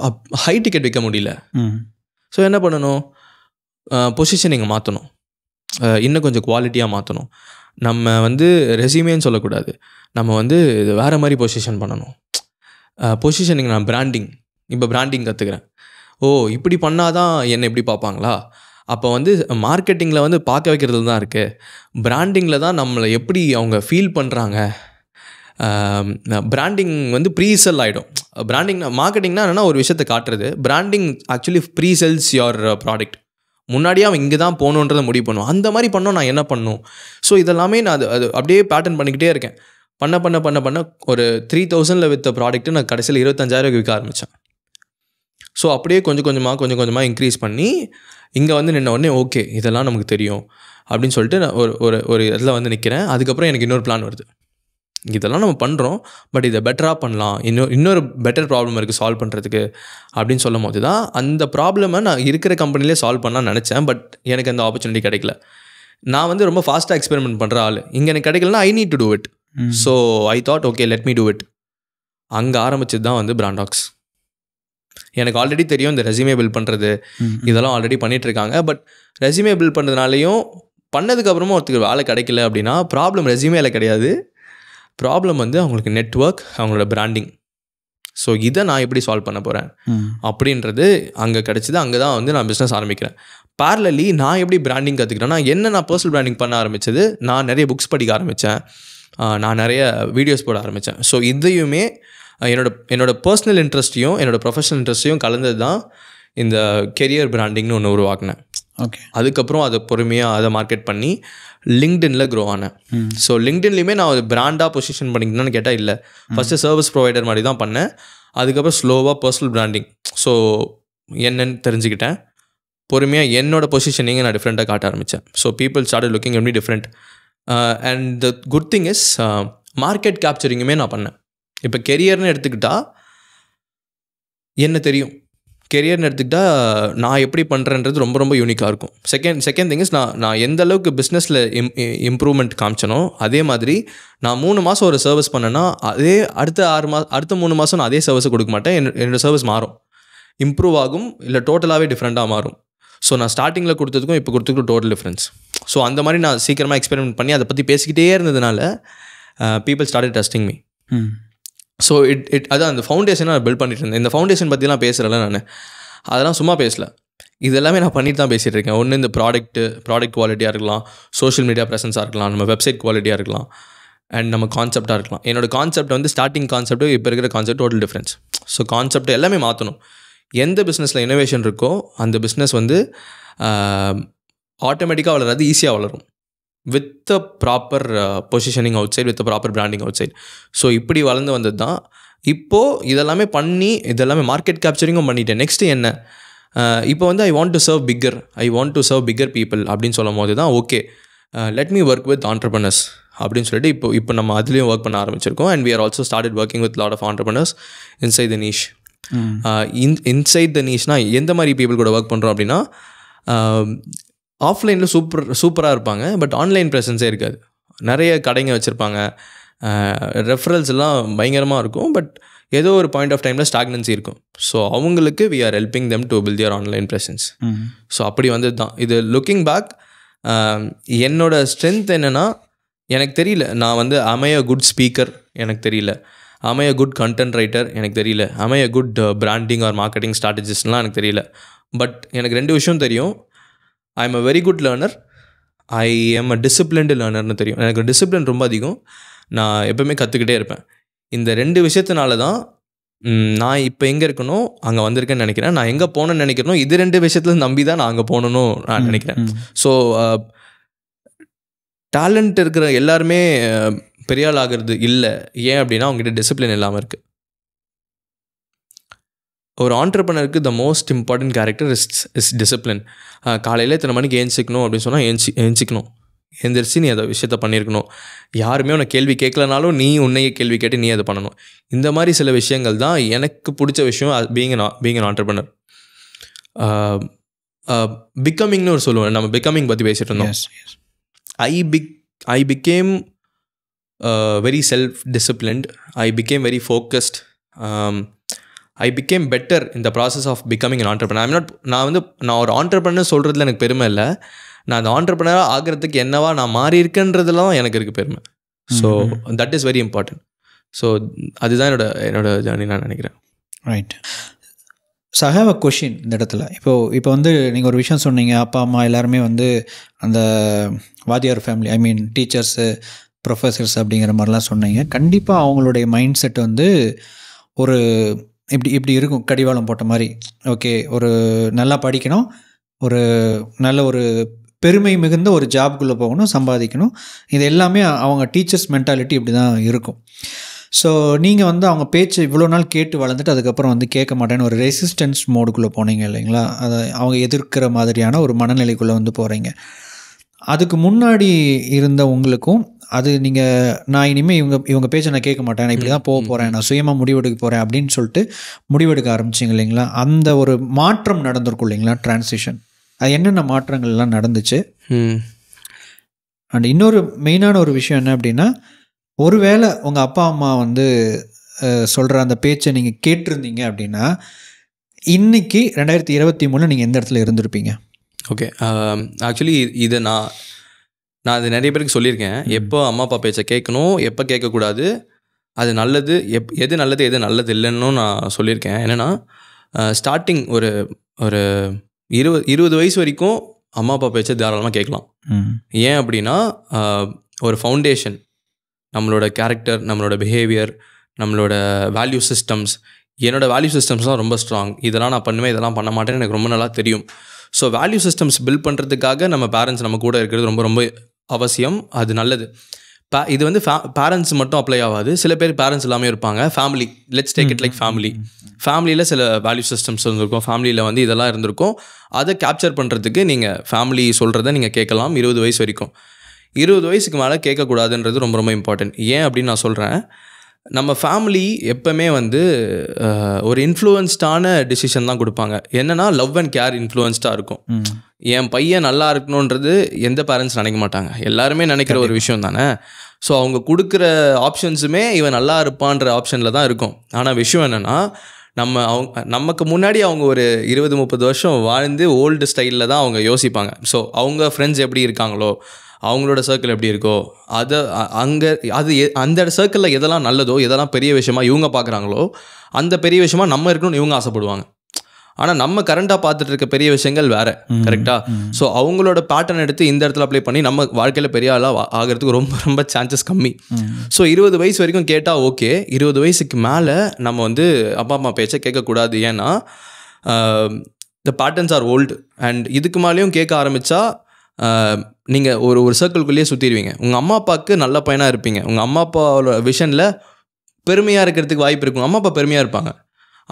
ஹை டிக்கெட் விற்க முடியல. ஸோ என்ன பண்ணணும், பொசிஷனிங்கை மாற்றணும், இன்னும் கொஞ்சம் குவாலிட்டியாக மாற்றணும். நம்ம வந்து ரெசியூமேன்னு சொல்லக்கூடாது, நம்ம வந்து இது வேறு மாதிரி பொசிஷன் பண்ணணும். பொசிஷனிங் நான் பிராண்டிங், இப்போ பிராண்டிங் கற்றுக்கிறேன். ஓ இப்படி பண்ணால் தான் என்னை இப்படி பார்ப்பாங்களா, அப்போ வந்து மார்க்கெட்டிங்கில் வந்து பார்க்க வைக்கிறது தான் இருக்குது, பிராண்டிங்கில் தான் நம்மளை எப்படி அவங்க ஃபீல் பண்ணுறாங்க. பிராண்டிங் வந்து ப்ரீசெல் ஆகிடும். பிராண்டிங்னா மார்க்கெட்டிங்னா என்னென்னா ஒரு விஷயத்தை காட்டுறது, branding actually presells your product. முன்னாடியே அவன் இங்கே தான் போகணுன்றதை முடிவு பண்ணுவோம். அந்த மாதிரி பண்ணோம் நான் என்ன பண்ணும். ஸோ இதெல்லாமே நான் அது அது அப்படியே பேட்டர்ன் பண்ணிக்கிட்டே இருக்கேன். பண்ண பண்ண பண்ண பண்ண ஒரு த்ரீ தௌசண்டில் விற்ற ப்ராடக்ட்டு நான் கடைசியில் இருபத்தஞ்சாயிரூவாய்க்கு விற்க ஆரம்பித்தேன். ஸோ அப்படியே கொஞ்சம் கொஞ்சமாக கொஞ்சம் கொஞ்சமாக இன்க்ரீஸ் பண்ணி இங்கே வந்து நின்ன உடனே ஓகே இதெல்லாம் நமக்கு தெரியும் அப்படின்னு சொல்லிட்டு நான் ஒரு ஒரு ஒரு இடத்துல வந்து நிற்கிறேன். அதுக்கப்புறம் எனக்கு இன்னொரு பிளான் வருது, இதெல்லாம் நம்ம பண்ணுறோம் பட் இதை பெட்டராக பண்ணலாம், இன்னொரு இன்னொரு பெட்டர் ப்ராப்ளம் இருக்குது சால்வ் பண்ணுறதுக்கு அப்படின்னு சொல்லும் போது தான் அந்த ப்ராப்ளமை நான் இருக்கிற கம்பெனிலே சால்வ் பண்ணலான்னு நினச்சேன். பட் எனக்கு அந்த ஆப்பர்ச்சுனிட்டி கிடைக்கல. நான் வந்து ரொம்ப ஃபாஸ்ட்டாக எக்ஸ்பெரிமெண்ட் பண்ணுற ஆள், இங்கே எனக்கு கிடைக்கலன்னா I need to do it. So I thought okay let me do it. அங்கே ஆரம்பிச்சது தான் வந்து பிராண்ட் டாக்ஸ். எனக்கு ஆல்ரெடி தெரியும் இந்த ரெசியூமே பில்ட் பண்ணுறது இதெல்லாம் ஆல்ரெடி பண்ணிகிட்ருக்காங்க. பட் ரெசியூமே பில்ட் பண்ணுறதுனாலையும் பண்ணதுக்கப்புறமும் ஒருத்தருக்கு வேலை கிடைக்கல அப்படின்னா ப்ராப்ளம் ரெசியூமேல கிடையாது, ப்ராப்ளம் வந்து அவங்களுக்கு நெட்வொர்க், அவங்களோட பிராண்டிங். ஸோ இதை நான் எப்படி சால்வ் பண்ண போகிறேன் அப்படின்றது அங்கே கிடச்சிது. அங்கே தான் வந்து நான் பிஸ்னஸ் ஆரம்பிக்கிறேன். பேரலி நான் எப்படி பிராண்டிங் கற்றுக்கிறேன்னா என்ன, நான் பர்சனல் பிராண்டிங் பண்ண ஆரம்பித்தது, நான் நிறைய புக்ஸ் படிக்க ஆரம்பித்தேன், நான் நிறைய வீடியோஸ் போட ஆரம்பித்தேன். ஸோ இதையுமே என்னோட என்னோட பர்சனல் இன்ட்ரெஸ்ட்டையும் என்னோடய ப்ரொஃபஷனல் இன்ட்ரெஸ்ட்டையும் கலந்தது தான் இந்த கெரியர் பிராண்டிங்னு ஒன்று உருவாக்கினேன். ஓகே, அதுக்கப்புறம் அதை பொறுமையாக அதை மார்க்கெட் பண்ணி லிங்க்டினில் க்ரோ ஆனேன். ஸோ லிங்க்டின்லேயுமே நான் ஒரு பிராண்டாக பொசிஷன் பண்ணிக்கணும்னு கேட்டால் இல்லை, ஃபஸ்ட்டு சர்வீஸ் ப்ரொவைடர் மாதிரி தான் பண்ணேன். அதுக்கப்புறம் ஸ்லோவாக பர்சனல் பிராண்டிங் ஸோ என்னன்னு தெரிஞ்சுக்கிட்டேன். பொறுமையாக என்னோடய பொசிஷனிங்கை நான் டிஃப்ரெண்ட்டாக காட்ட ஆரம்பித்தேன். ஸோ பீப்புள் ஸ்டார்ட் லுக்கிங் எப்படி different. And the good thing is market கேப்சரிங்குமே நான் பண்ணேன். இப்போ கெரியர்னு எடுத்துக்கிட்டால் என்ன தெரியும், கெரியர்னு எடுத்துக்கிட்டால் நான் எப்படி பண்ணுறேன்றது ரொம்ப ரொம்ப யூனிக்காக இருக்கும். செகண்ட் செகண்ட் திங் இஸ் நான் நான் எந்த அளவுக்கு பிஸ்னஸில் இம் இம்ப்ரூவ்மெண்ட் காமிச்சனோ அதே மாதிரி நான் மூணு மாதம் ஒரு சர்வீஸ் பண்ணேன்னா அதே அடுத்த ஆறு மாதம் அடுத்த மூணு மாதம் நான் அதே சர்வீஸை கொடுக்க மாட்டேன். என் என்னோடய சர்வீஸ் மாறும், இம்ப்ரூவ் ஆகும், இல்லை டோட்டலாகவே டிஃப்ரெண்ட்டாக மாறும். ஸோ நான் ஸ்டார்டிங்கில் கொடுத்ததுக்கும் இப்போ கொடுத்ததுக்கும் டோட்டல் டிஃப்ரென்ஸ். ஸோ அந்த மாதிரி நான் சீக்கிரமாக எக்ஸ்பெரிமெண்ட் பண்ணி அதை பற்றி பேசிக்கிட்டே இருந்ததுனால people started trusting me. So it it அதான் அந்த ஃபவுண்டேஷனாக நான் பில்ட் பண்ணிட்டு இருந்தேன். இந்த ஃபவுண்டேஷன் பற்றிலாம் பேசுகிறேன்ல நான், அதெல்லாம் சும்மா பேசல, இது எல்லாமே நான் பண்ணிட்டு தான் பேசிகிட்டு இருக்கேன். ஒன்று இந்த ப்ராடக்ட்டு ப்ராடக்ட் குவாலிட்டியாக இருக்கலாம், சோஷியல் மீடியா ப்ரெசன்ஸாக இருக்கலாம், நம்ம வெப்சைட் குவாலிட்டியாக இருக்கலாம், அண்ட் நம்ம கான்செப்டாக இருக்கலாம். என்னோடய கான்செப்ட் வந்து ஸ்டார்டிங் கான்செப்ட்டு இப்போ இருக்கிற concept total difference. So concept எல்லாமே மாற்றணும். எந்த பிஸ்னஸில் இனோவேஷன் இருக்கோ அந்த பிஸ்னஸ் வந்து ஆட்டோமேட்டிக்காக வளராது, ஈஸியாக வளரும் with a proper positioning outside, with a proper branding outside. So இப்படி வளர்ந்து வந்தது தான். இப்போது இதெல்லாமே பண்ணி இதெல்லாமே மார்க்கெட் கேப்சரிங்கும் பண்ணிட்டேன். நெக்ஸ்ட்டு என்ன, இப்போ வந்து I want to serve bigger I want to serve bigger people அப்படின்னு சொல்லும் போது தான் okay let me work with entrepreneurs அப்படின்னு சொல்லிட்டு இப்போ இப்போ நம்ம அதுலேயும் ஒர்க் பண்ண ஆரம்பிச்சிருக்கோம். And we are also started working with lot of entrepreneurs inside the niche. Inside the நீஷ்னால் எந்த மாதிரி பீப்புள் கூட ஒர்க் பண்ணுறோம் அப்படின்னா, ஆஃப்லைனில் சூப்பர் சூப்பராக இருப்பாங்க, பட் ஆன்லைன் ப்ரெசன்ஸே இருக்காது. நிறைய கடைங்க வச்சுருப்பாங்க, ரெஃபரல்ஸ் எல்லாம் பயங்கரமாக இருக்கும், பட் ஏதோ ஒரு பாயிண்ட் ஆஃப் டைமில் ஸ்டாக்னன்சி இருக்கும். ஸோ அவங்களுக்கு we are helping them to build their online presence. So அப்படி வந்தது தான் இது. லுக்கிங் பேக் என்னோடய ஸ்ட்ரென்த் என்னென்னா எனக்கு தெரியல, நான் வந்து அமைய குட் ஸ்பீக்கர் எனக்கு தெரியல, அமைய குட் கண்டென்ட் ரைட்டர் எனக்கு தெரியல, அமைய குட் பிராண்டிங் ஆர் மார்க்கெட்டிங் ஸ்ட்ராட்டஜிஸ்ட்லாம் எனக்கு தெரியல. பட் எனக்கு ரெண்டு விஷயம் தெரியும், I am a very good learner, I am a disciplined லேர்னர்னு தெரியும். எனக்கு டிசிப்ளின் ரொம்ப அதிகம், நான் எப்போவுமே கற்றுக்கிட்டே இருப்பேன். இந்த ரெண்டு விஷயத்தினால தான் நான் இப்போ எங்கே இருக்கணும் அங்கே வந்திருக்கேன்னு நினைக்கிறேன், நான் எங்கே போகணுன்னு நினைக்கிறேன், இது ரெண்டு விஷயத்தில் நம்பி தான் நான் அங்கே போகணுன்னு நான் நினைக்கிறேன். ஸோ டேலண்ட் இருக்கிற எல்லாருமே பெரிய ஆள் ஆகிறது இல்லை, ஏன் அப்படின்னா அவங்ககிட்ட டிசிப்ளின் இல்லாமல் இருக்குது. ஒரு ஆண்டர்பிரனருக்கு the most important character is is discipline. காலையில் இத்தனை மணிக்கு ஏஞ்சிக்கணும் அப்படின்னு சொன்னால் ஏஞ்சி ஏஞ்சிக்கணும் எந்திரிச்சு நீ அதை விஷயத்த பண்ணியிருக்கணும். யாருமே உன்னை கேள்வி கேட்கலனாலும் நீ உன்னையே கேள்வி கேட்டு நீ அதை பண்ணணும். இந்த மாதிரி சில விஷயங்கள் தான் எனக்கு பிடிச்ச விஷயம் being an being an entrepreneur. பிகமிங்னு ஒரு சொல்லுவேன், நம்ம பிகமிங் பற்றி பேசிகிட்டு இருந்தோம். I big I became very self disciplined, I became very focused, I became better in the process of becoming an entrepreneur. I'm not நான் வந்து நான் ஒரு ஆண்டர்பிரனர் சொல்கிறதுல எனக்கு பெருமை இல்லை, நான் அந்த ஆண்டர்பிரனராக ஆகிறதுக்கு என்னவா நான் மாறி இருக்கேன்றதுலாம் எனக்கு இருக்குது பெருமை. So that is very important. So அதுதான் என்னோட என்னோட ஜர்னி நான் நினைக்கிறேன். Right. So I have a question இந்த இடத்துல. இப்போது இப்போ வந்து நீங்கள் ஒரு விஷயம் சொன்னீங்க, அப்பா அம்மா எல்லாருமே வந்து அந்த வாத்தியார் family, I mean teachers professors அப்படிங்கிற மாதிரிலாம் சொன்னீங்க. கண்டிப்பாக அவங்களுடைய மைண்ட் செட் வந்து ஒரு இப்படி இப்படி இருக்கும், கடிவாளம் போட்ட மாதிரி. ஓகே, ஒரு நல்லா படிக்கணும், ஒரு நல்ல ஒரு பெருமை மிகுந்த ஒரு ஜாப்குள்ளே போகணும், சம்பாதிக்கணும், இது எல்லாமே அவங்க டீச்சர்ஸ் மென்டாலிட்டி இப்படி தான் இருக்கும். ஸோ நீங்கள் வந்து அவங்க பேச்சு இவ்வளோ நாள் கேட்டு வளர்ந்துட்டு அதுக்கப்புறம் வந்து கேட்க மாட்டேன்னு ஒரு ரெசிஸ்டன்ஸ் மோடுக்குள்ளே போனீங்க இல்லைங்களா? அதை அவங்க எதிர்க்கிற மாதிரியான ஒரு மனநிலைக்குள்ளே வந்து போகிறீங்க. அதுக்கு முன்னாடி இருந்த உங்களுக்கும் அது நீங்கள் நான் இனிமேல் இவங்க இவங்க பேச்சை நான் கேட்க மாட்டேன், நான் இப்படி தான் போக போகிறேன், நான் சுயமாக முடிவெடுக்க போகிறேன் அப்படின்னு சொல்லிட்டு முடிவெடுக்க ஆரம்பிச்சிங்க இல்லைங்களா? அந்த ஒரு மாற்றம் நடந்திருக்கும் இல்லைங்களா, டிரான்சிஷன்? அது என்னென்ன மாற்றங்கள்லாம் நடந்துச்சு? அண்ட் இன்னொரு மெயினான ஒரு விஷயம் என்ன அப்படின்னா, ஒருவேளை உங்கள் அப்பா அம்மா வந்து சொல்கிற அந்த பேச்சை நீங்கள் கேட்டிருந்தீங்க அப்படின்னா இன்றைக்கி ரெண்டாயிரத்தி இருபத்தி மூணில் நீங்கள் எந்த இடத்துல இருந்திருப்பீங்க? ஓகே, ஆக்சுவலி இதை நான் நான் அது நிறைய பேருக்கு சொல்லியிருக்கேன். எப்போ அம்மா அப்பா பேச்சை கேட்கணும், எப்போ கேட்கக்கூடாது, அது நல்லது, எப் எது நல்லது எது நல்லது இல்லைன்னு நான் சொல்லியிருக்கேன். என்னென்னா ஸ்டார்டிங் ஒரு ஒரு இருபது இருபது வயசு வரைக்கும் அம்மா அப்பா பேச்சை தாராளமாக கேட்கலாம். ஏன் அப்படின்னா ஒரு ஃபவுண்டேஷன், நம்மளோட கேரக்டர், நம்மளோட பிஹேவியர், நம்மளோட வேல்யூ சிஸ்டம்ஸ். என்னோடய வேல்யூ சிஸ்டம்ஸ்லாம் ரொம்ப ஸ்ட்ராங். இதெல்லாம் நான் பண்ணுவேன், இதெல்லாம் பண்ண மாட்டேன்னு எனக்கு ரொம்ப நல்லா தெரியும். ஸோ வேல்யூ சிஸ்டம்ஸ் பில்ட் பண்ணுறதுக்காக நம்ம பேரண்ட்ஸ் நம்ம கூட இருக்கிறது ரொம்ப ரொம்ப அவசியம், அது நல்லது. பே இது வந்து ஃபே பேரண்ட்ஸ் மட்டும் அப்ளை ஆகாது, சில பேர் பேரண்ட்ஸ் எல்லாமே இருப்பாங்க. Family, let's take it like family. ஃபேமிலியில் சில வேல்யூ சிஸ்டம்ஸ் இருந்திருக்கும், ஃபேமிலியில் வந்து இதெல்லாம் இருந்திருக்கும். அதை கேப்சர் பண்ணுறதுக்கு நீங்கள் ஃபேமிலி சொல்கிறத நீங்கள் கேட்கலாம் இருபது வயசு வரைக்கும். இருபது வயசுக்கு மேலே கேட்கக்கூடாதுன்றது ரொம்ப ரொம்ப இம்பார்ட்டன்ட். ஏன் அப்படின்னு நான் சொல்கிறேன், நம்ம ஃபேமிலி எப்போவுமே வந்து ஒரு இன்ஃப்ளூயன்ஸ்டான டிசிஷன் தான் கொடுப்பாங்க. என்னென்னா லவ் அண்ட் கேர் இன்ஃப்ளூயன்ஸ்டாக இருக்கும். என் பையன் நல்லா இருக்கணுன்றது எந்த பேரண்ட்ஸ் நினைக்க மாட்டாங்க, எல்லாருமே நினைக்கிற ஒரு விஷயம் தானே. ஸோ அவங்க கொடுக்குற ஆப்ஷன்ஸுமே இவன் நல்லா இருப்பான்ற ஆப்ஷனில் தான் இருக்கும். ஆனால் விஷயம் என்னென்னா நம்ம அவங்க நமக்கு முன்னாடி அவங்க ஒரு இருபது முப்பது வருஷம் வாழ்ந்து ஓல்டு ஸ்டைலில் தான் அவங்க யோசிப்பாங்க. ஸோ அவங்க ஃப்ரெண்ட்ஸ் எப்படி இருக்காங்களோ, அவங்களோட சர்க்கிள் எப்படி இருக்கோ, அதை அங்கே அது அந்த சர்க்கிளில் எதெல்லாம் நல்லதோ, எதெல்லாம் பெரிய விஷயமா இவங்க பார்க்குறாங்களோ அந்த பெரிய விஷயமா நம்ம இருக்கணும்னு இவங்க ஆசைப்படுவாங்க. ஆனால் நம்ம கரண்டாக பார்த்துட்டு இருக்க பெரிய விஷயங்கள் வேறு, கரெக்டாக? ஸோ அவங்களோட பேட்டர்ன் எடுத்து இந்த இடத்துல அப்ளை பண்ணி நம்ம வாழ்க்கையில் பெரிய ஆளாக ஆகிறதுக்கு ரொம்ப ரொம்ப சான்சஸ் கம்மி. ஸோ இருபது வயசு வரைக்கும் கேட்டால் ஓகே, இருபது வயசுக்கு மேலே நம்ம வந்து அப்பா அம்மா பேச்சை கேட்கக்கூடாது. ஏன்னா the patterns are old. And இதுக்கு மேலேயும் கேட்க ஆரம்பித்தா நீங்கள் ஒரு ஒரு சர்க்கிள்குள்ளேயே சுற்றிடுவீங்க. உங்கள் அம்மா அப்பாவுக்கு நல்ல பையனாக இருப்பீங்க, உங்கள் அம்மா அப்பாவோட விஷனில் பெருமையாக இருக்கிறதுக்கு வாய்ப்பு இருக்கும். அம்மா அப்பா பெருமையாக இருப்பாங்க,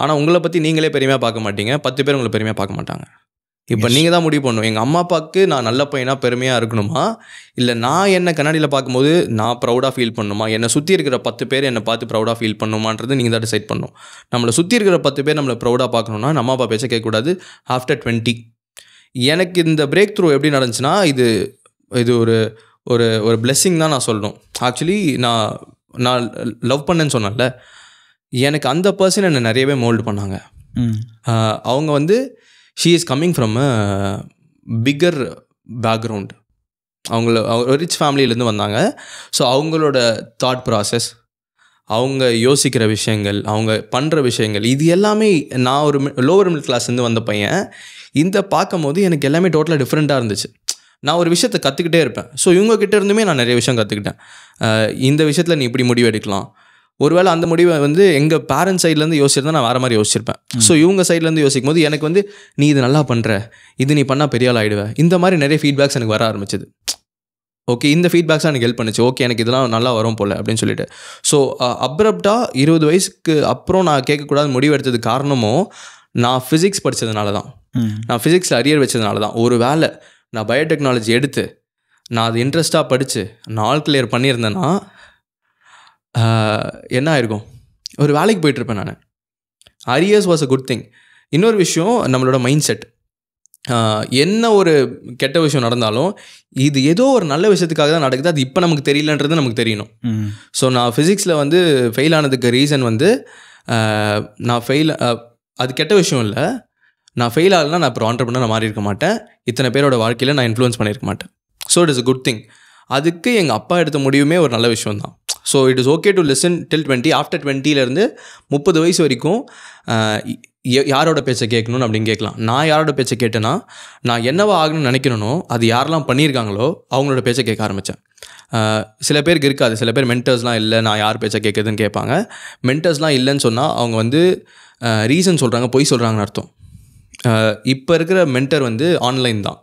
ஆனால் உங்களை பற்றி நீங்களே பெருமையாக பார்க்க மாட்டீங்க, பத்து பேர் உங்களை பெருமையாக பார்க்க மாட்டாங்க. இப்போ நீங்கள் தான் முடிவு பண்ணணும், எங்கள் அம்மா அப்பாவுக்கு நான் நல்ல பையனாக பெருமையாக இருக்கணுமா, இல்லை நான் என்னை கண்ணாடியில் பார்க்கும்போது நான் ப்ரௌடாக ஃபீல் பண்ணணுமா, என்னை சுற்றி இருக்கிற பத்து பேர் என்னை பார்த்து ப்ரௌடாக ஃபீல் பண்ணணுமான்றது நீங்கள் தான் டிசைட் பண்ணணும். நம்மளை சுற்றி இருக்கிற பத்து பேர் நம்மளை ப்ரௌடாக பார்க்கணுன்னா நம்ம அப்பா பேச கேட்கக்கூடாது ஆஃப்டர் டுவெண்ட்டி. எனக்கு இந்த பிரேக் த்ரூ எப்படி நடந்துச்சுன்னா, இது இது ஒரு ஒரு ஒரு பிளெஸ்ஸிங் தான் நான் சொல்லணும். ஆக்சுவலி நான் நான் லவ் பண்ணேன்னு சொன்னேன்ல, எனக்கு அந்த பர்சன் என்னை நிறையவே மோல்டு பண்ணாங்க. அவங்க வந்து she is coming from a bigger background. அவங்கள ரிச் ஃபேமிலியிலேருந்து வந்தாங்க. ஸோ அவங்களோட தாட் ப்ராசஸ், அவங்க யோசிக்கிற விஷயங்கள், அவங்க பண்ணுற விஷயங்கள், இது எல்லாமே நான் ஒரு லோவர் மிடில் கிளாஸ்லேருந்து வந்த பையன் இந்த பார்க்கும் போது எனக்கு எல்லாமே டோட்டலாக டிஃப்ரெண்ட்டாக இருந்துச்சு. நான் ஒரு விஷயத்தை கற்றுக்கிட்டே இருப்பேன். ஸோ இவங்ககிட்ட இருந்துமே நான் நிறைய விஷயம் கற்றுக்கிட்டேன். இந்த விஷயத்தில் நீ இப்படி முடிவு எடுக்கலாம். ஒருவேளை அந்த முடிவை வந்து எங்கள் பேரண்ட்ஸ் சைட்லேருந்து யோசிச்சிருந்தா நான் வேறு மாதிரி யோசிச்சிருப்பேன். ஸோ இவங்க சைட்லேருந்து யோசிக்கும் போது எனக்கு வந்து நீ இது நல்லா பண்ணுற, இது நீ பண்ணால் பெரிய ஆள் ஆகிடுவேன், இந்த மாதிரி நிறைய ஃபீட்பேக்ஸ் எனக்கு வர ஆரம்பிச்சிது. ஓகே, இந்த ஃபீட்பேக்ஸாக எனக்கு ஹெல்ப் பண்ணிச்சு. ஓகே, எனக்கு இதெல்லாம் நல்லா வரும் போல் அப்படின்னு சொல்லிட்டு. ஸோ அப்ரப்டாக இருபது வயசுக்கு அப்புறம் நான் கேட்கக்கூடாது முடிவு எடுத்தது காரணமும் நான் ஃபிசிக்ஸ் படித்ததுனால தான், நான் ஃபிசிக்ஸில் அரியர் வச்சதுனால தான். ஒரு வேளை நான் பயோடெக்னாலஜி எடுத்து நான் அது இன்ட்ரெஸ்ட்டாக படித்து நான் ஆல் கிளியர் பண்ணியிருந்தேன்னா என்ன ஆயிருக்கும்? ஒரு வேலைக்கு போய்ட்டுருப்பேன் நான். Arrears was a good thing. இன்னொரு விஷயம் நம்மளோட மைண்ட் செட். என்ன ஒரு கெட்ட விஷயம் நடந்தாலும் இது ஏதோ ஒரு நல்ல விஷயத்துக்காக தான் நடக்குது, அது இப்போ நமக்கு தெரியலன்றது நமக்கு தெரியணும். ஸோ நான் ஃபிசிக்ஸில் வந்து ஃபெயில் ஆனதுக்கு ரீசன் வந்து நான் ஃபெயில் அது கெட்ட விஷயம் இல்லை. நான் ஃபெயில் ஆகலைன்னா நான் இப்போ ஆண்டர்பிரனர் நான் மாறி இருக்க மாட்டேன், இத்தனை பேரோட வாழ்க்கையில் நான் இன்ஃப்ளூயன்ஸ் பண்ணியிருக்க மாட்டேன். So it is a good thing. அதுக்கு எங்கள் அப்பா எடுத்த முடிவுமே ஒரு நல்ல விஷயம் தான். So it is okay to listen till twenty. After டுவெண்ட்டிலேருந்து முப்பது வயசு வரைக்கும் யாரோட பேச்சை கேட்கணும்னு அப்படின்னு கேட்கலாம். நான் யாரோட பேச்சை கேட்டேன்னா, நான் என்னவா ஆகணும்னு நினைக்கணும்னோ அது யாரெல்லாம் பண்ணியிருக்காங்களோ அவங்களோட பேச்சை கேட்க ஆரம்பித்தேன். சில பேருக்கு இருக்காது, சில பேர் மென்டர்ஸ்லாம் இல்லை, நான் யார் பேச்சை கேட்குறதுன்னு கேட்பாங்க. மென்டர்ஸ்லாம் இல்லைன்னு சொன்னால் அவங்க வந்து ரீசன் சொல்கிறாங்க, பொய் சொல்கிறாங்கன்னு அர்த்தம். இப்போ இருக்கிற மென்டர் வந்து ஆன்லைன் தான்.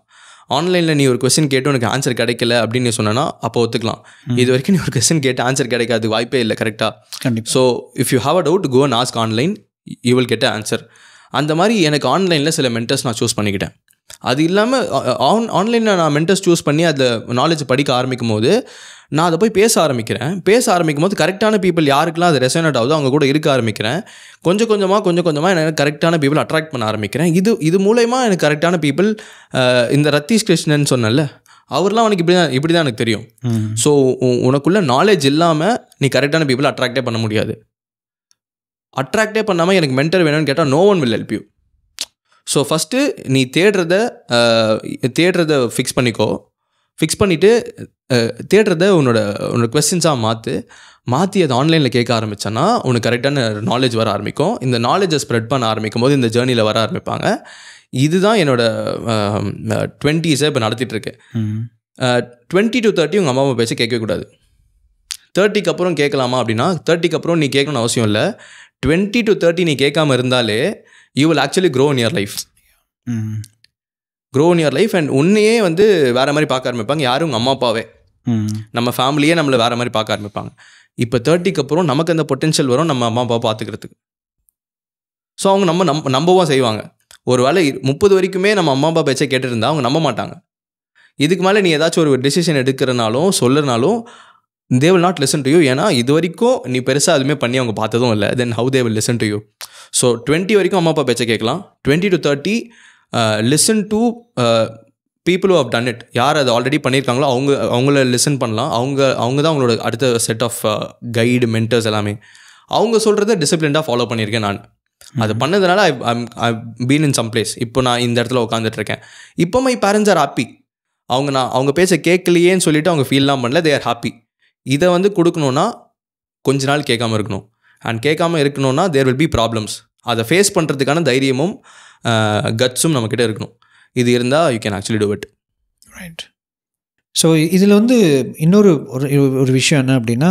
ஆன்லைனில் நீ ஒரு கொஸ்டின் கேட்டு உனக்கு ஆன்சர் கிடைக்கல அப்படின்னு சொன்னேன்னா அப்போ ஒத்துக்கலாம். இது வரைக்கும் நீ ஒரு கொஸ்டின் கேட்டு ஆன்சர் கிடைக்காது வாய்ப்பே இல்லை, கரெக்டாக? So if you have a doubt, go and ask online, you will get a answer. அந்த மாதிரி எனக்கு ஆன்லைனில் சில மென்டர்ஸ் நான் சூஸ் பண்ணிக்கிட்டேன். அது இல்லாமல் ஆன் ஆன்லைனில் நான் மென்டர்ஸ் சூஸ் பண்ணி அதை நாலேஜ் படிக்க ஆரம்பிக்கும் போது நான் அதை போய் பேச ஆரம்பிக்கிறேன். பேச ஆரம்பிக்கும் போது கரெக்டான பீப்புள் யாருக்கெல்லாம் அது ரெசனேட் ஆகுதோ அவங்க கூட இருக்க ஆரம்பிக்கிறேன். கொஞ்சம் கொஞ்சமாக கொஞ்சம் கொஞ்சமாக எனக்கு கரெக்டான பீப்புள் அட்ராக்ட் பண்ண ஆரம்பிக்கிறேன். இது இது மூலயமா எனக்கு கரெக்டான பீப்புள், இந்த ரத்தீஷ் கிருஷ்ணன் சொன்னேன்ல, அவர்லாம் அவனுக்கு இப்படி தான் இப்படி தான் எனக்கு தெரியும். ஸோ உனக்குள்ள நாலேஜ் இல்லாமல் நீ கரெக்டான பீப்புள் அட்ராக்டே பண்ண முடியாது. அட்ராக்டே பண்ணாமல் எனக்கு மென்டர் வேணும்னு கேட்டால் no one will help you. So first நீ தேடுறத தேடுறத ஃபிக்ஸ் பண்ணிக்கோ. ஃபிக்ஸ் பண்ணிவிட்டு தேடுறத உன்னோட உன்னோட க்வெஸ்சன்ஸாக மாற்று. மாற்றி அதை ஆன்லைனில் கேட்க ஆரம்பித்தோன்னா உனக்கு கரெக்டான நாலேஜ் வர ஆரம்பிக்கும். இந்த நாலேஜை ஸ்ப்ரெட் பண்ண ஆரம்பிக்கும் போது இந்த ஜேர்னியில் வர ஆரம்பிப்பாங்க. இதுதான் என்னோடய டுவெண்ட்டீஸை இப்போ நடத்திட்டுருக்கேன். டுவெண்ட்டி டு தேர்ட்டி உங்கள் அம்மா அம்மா பேச கேட்கக்கூடாது. தேர்ட்டிக்கு அப்புறம் கேட்கலாமா அப்படின்னா, தேர்ட்டிக்கு அப்புறம் நீ கேட்கணும்னு அவசியம் இல்லை. டுவெண்ட்டி டு தேர்ட்டி நீ கேட்காம இருந்தாலே you will actually grow in your life. Mm. Grow in your life and உன்னையே வந்து வேறு மாதிரி பார்க்க ஆரம்பிப்பாங்க. யாரும் உங்கள் அம்மா அப்பாவே, நம்ம ஃபேமிலியே நம்மளை வேறு மாதிரி பார்க்க ஆரம்பிப்பாங்க. இப்போ தேர்ட்டிக்கு அப்புறம் நமக்கு அந்த பொட்டென்ஷியல் வரும் நம்ம அம்மா அப்பா பார்த்துக்கிறதுக்கு. ஸோ அவங்க நம்ம நம்ப நம்பவும் செய்வாங்க. ஒரு வேளை முப்பது வரைக்குமே நம்ம அம்மா அப்பா பேச்சை கேட்டுருந்தா அவங்க நம்ப மாட்டாங்க. இதுக்கு மேலே நீ ஏதாச்சும் ஒரு டிசிஷன் எடுக்கிறனாலும் சொல்லுறனாலும் they will not listen to you. ஏன்னா இது வரைக்கும் நீ பெருசாக அதுவுமே பண்ணி அவங்க பார்த்ததும் இல்லை. then how they will listen to you? So twenty வரைக்கும் அம்மா அப்பா பேச்சை கேட்கலாம். Twenty to thirty listen to people who have done it. யார் அதை ஆல்ரெடி பண்ணியிருக்காங்களோ அவங்க அவங்கள லிசன் பண்ணலாம். அவங்க அவங்க தான் அவங்களோட அடுத்த செட் ஆஃப் கைடு, மென்டர்ஸ் எல்லாமே. அவங்க சொல்கிறத டிசிப்ளின்டாக ஃபாலோ பண்ணியிருக்கேன் நான். அது பண்ணதுனால I I've been in some place. இப்போ நான் இந்த இடத்துல உட்காந்துட்ருக்கேன். இப்போ மை பேரண்ட்ஸ் ஆர் ஹாப்பி. அவங்க நான் அவங்க பேச கேட்கலையேன்னு சொல்லிவிட்டு அவங்க ஃபீல்லாம் பண்ணல, தே ஆர் ஹாப்பி. இதை வந்து கொடுக்கணுன்னா கொஞ்ச நாள் கேட்காமல் இருக்கணும். அண்ட் கேட்காமல் இருக்கணும்னா தேர் வில் பி ப்ராப்ளம்ஸ். அதை ஃபேஸ் பண்ணுறதுக்கான தைரியமும் கட்ஸும் நம்மக்கிட்ட இருக்கணும். இது இருந்தால் you can actually do it right. So இதில் வந்து இன்னொரு ஒரு விஷயம் என்ன அப்படின்னா,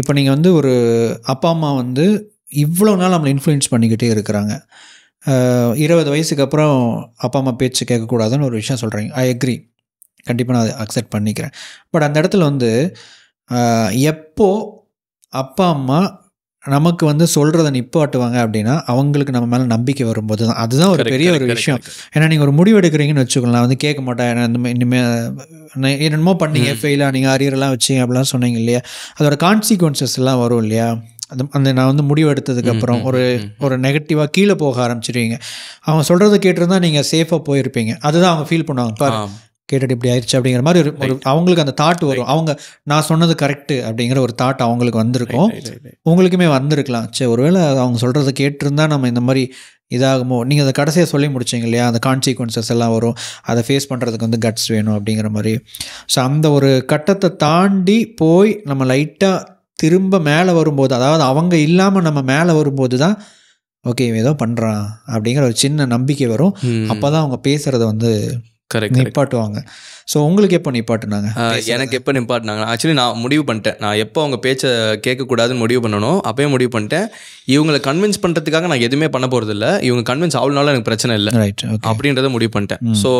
இப்போ நீங்கள் வந்து ஒரு அப்பா அம்மா வந்து இவ்வளோ நாள் நம்மளை இன்ஃப்ளூயன்ஸ் பண்ணிக்கிட்டே இருக்கிறாங்க. இருபது வயசுக்கு அப்புறம் அப்பா அம்மா பேச்சு கேட்கக்கூடாதுன்னு ஒரு விஷயம் சொல்கிறீங்க. ஐ அக்ரி, கண்டிப்பாக நான் அதை அக்செப்ட் பண்ணிக்கிறேன். பட் அந்த இடத்துல வந்து எப்போது அப்பா அம்மா நமக்கு வந்து சொல்கிறத நிப்பாட்டுவாங்க அப்படின்னா அவங்களுக்கு நம்ம மேலே நம்பிக்கை வரும்போது தான். அதுதான் ஒரு பெரிய ஒரு விஷயம். ஏன்னா நீங்கள் ஒரு முடிவு எடுக்கிறீங்கன்னு வச்சுக்கலாம், நான் வந்து கேட்க மாட்டேன், ஏன்னா இந்த இனிமேல் என்னென்னமோ பண்ணீங்க, ஃபெயிலாக நீங்கள் அரியரெல்லாம் வச்சு அப்படிலாம் சொன்னீங்க இல்லையா, அதோட கான்சிக்வன்சஸ் எல்லாம் வரும் இல்லையா. அந்த அந்த நான் வந்து முடிவு எடுத்ததுக்கப்புறம் ஒரு ஒரு நெகட்டிவாக கீழே போக ஆரம்பிச்சிருவீங்க. அவங்க சொல்கிறத கேட்டிருந்தா நீங்கள் சேஃபாக போயிருப்பீங்க. அதுதான் அவங்க ஃபீல் பண்ணுவாங்க, பாரு கேட்டுட்டு இப்படி ஆயிடுச்சு அப்படிங்கிற மாதிரி ஒரு ஒரு அவங்களுக்கு அந்த தாட் வரும். அவங்க நான் சொன்னது கரெக்டு அப்படிங்கிற ஒரு தாட் அவங்களுக்கு வந்திருக்கும், உங்களுக்குமே வந்திருக்கலாம். சரி, ஒருவேளை அவங்க சொல்கிறத கேட்டிருந்தா நம்ம இந்த மாதிரி இதாகுமோ. நீங்கள் அதை கடைசியாக சொல்லி முடிச்சிங்க இல்லையா, அந்த கான்சிக்வன்சஸ் எல்லாம் வரும். அதை ஃபேஸ் பண்ணுறதுக்கு வந்து கட்ஸ் வேணும் அப்படிங்கிற மாதிரி. ஸோ அந்த ஒரு கட்டத்தை தாண்டி போய் நம்ம லைட்டாக திரும்ப மேலே வரும்போது, அதாவது அவங்க இல்லாமல் நம்ம மேலே வரும்போது தான் ஓகே ஏதோ பண்ணுறான் அப்படிங்கிற ஒரு சின்ன நம்பிக்கை வரும். அப்போ தான் அவங்க பேசுகிறத வந்து கரெக்ட் நிப்பாட்டுவாங்க. ஸோ உங்களுக்கு எப்போ நிப்பாட்டினாங்க? எனக்கு எப்போ நிப்பாட்டினாங்க, ஆக்சுவலி நான் முடிவு பண்ணிட்டேன். நான் எப்போ அவங்க பேச்சை கேட்கக்கூடாதுன்னு முடிவு பண்ணணும் அப்போயே முடிவு பண்ணிட்டேன். இவங்களை கன்வின்ஸ் பண்ணுறதுக்காக நான் எதுவுமே பண்ண போகிறது இல்லை, இவங்க கன்வின்ஸ் ஆகலனால எனக்கு பிரச்சனை இல்லை ரைட் அப்படின்றத முடிவு பண்ணிட்டேன். ஸோ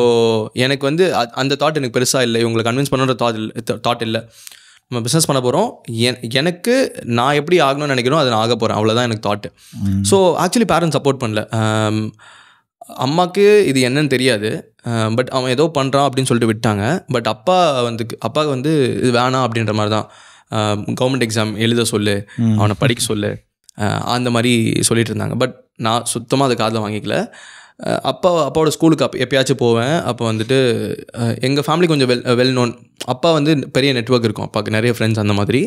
எனக்கு வந்து அந்த தாட் எனக்கு பெருசாக இல்லை, இவங்களை கன்வின்ஸ் பண்ணுற தாட் இல்லை தாட் இல்லை நம்ம பிஸ்னஸ் பண்ண போகிறோம். எனக்கு நான் எப்படி ஆகணும்னு நினைக்கிறோம் அதை நான் ஆக போகிறேன், அவ்வளோதான் எனக்கு thought. So actually parents support பண்ணல. அம்மாவுக்கு இது என்னன்னு தெரியாது, பட் அவன் ஏதோ பண்ணுறான் அப்படின்னு சொல்லிட்டு விட்டாங்க. பட் அப்பா வந்து அப்பாவுக்கு வந்து இது வேணாம் அப்படின்ற மாதிரி தான், கவர்மெண்ட் எக்ஸாம் எழுத சொல்லு, அவனை படிக்க சொல்லு, அந்த மாதிரி சொல்லிட்டு இருந்தாங்க. பட் நான் சுத்தமாக அதை காதில் வாங்கிக்கல. அப்பா அப்பாவோட ஸ்கூலுக்கு அப் எப்பயாச்சும் போவேன். அப்போ வந்துட்டு எங்கள் ஃபேமிலி கொஞ்சம் வெல் வெல் நோன். அப்பா வந்து பெரிய நெட்வொர்க் இருக்கும், அப்பாவுக்கு நிறைய ஃப்ரெண்ட்ஸ், அந்த மாதிரி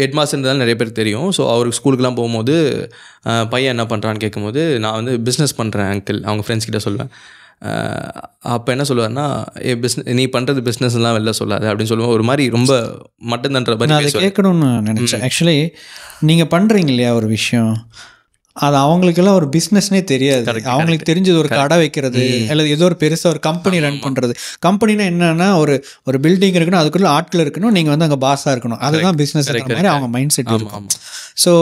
ஹெட் மாஸ்டர்ன்றதால நிறைய பேர் தெரியும். ஸோ அவருக்கு ஸ்கூலுக்குலாம் போகும்போது பையன் என்ன பண்ணுறான்னு கேட்கும்போது நான் வந்து பிஸ்னஸ் பண்ணுறேன் அங்கிள், அவங்க ஃப்ரெண்ட்ஸ் கிட்டே சொல்லுவேன். அப்போ என்ன சொல்லுவார்னா, ஏ பிஸ்னஸ் நீ பண்ணுறது பிஸ்னஸ்லாம் வெளில சொல்லாது அப்படின்னு சொல்லுவேன். ஒரு மாதிரி ரொம்ப மட்டன் தண்ற மாதிரி நான் அதை கேட்கணும்னு நினச்சேன். ஆக்சுவலி நீங்கள் பண்ணுறீங்க இல்லையா ஒரு விஷயம், அது அவங்களுக்கெல்லாம் ஒரு பிஸ்னஸ்னே தெரியாது. அவங்களுக்கு தெரிஞ்சது ஒரு கடை வைக்கிறது அல்லது ஏதோ ஒரு பெருசாக ஒரு கம்பெனி ரன் பண்ணுறது. கம்பெனினா என்னன்னா ஒரு ஒரு பில்டிங் இருக்கணும், அதுக்குள்ளே ஆட்கள் இருக்கணும், நீங்கள் வந்து அங்கே பாஸாக இருக்கணும், அதுதான் பிஸ்னஸ் மாதிரி அவங்க மைண்ட் செட் இருக்கும். ஸோ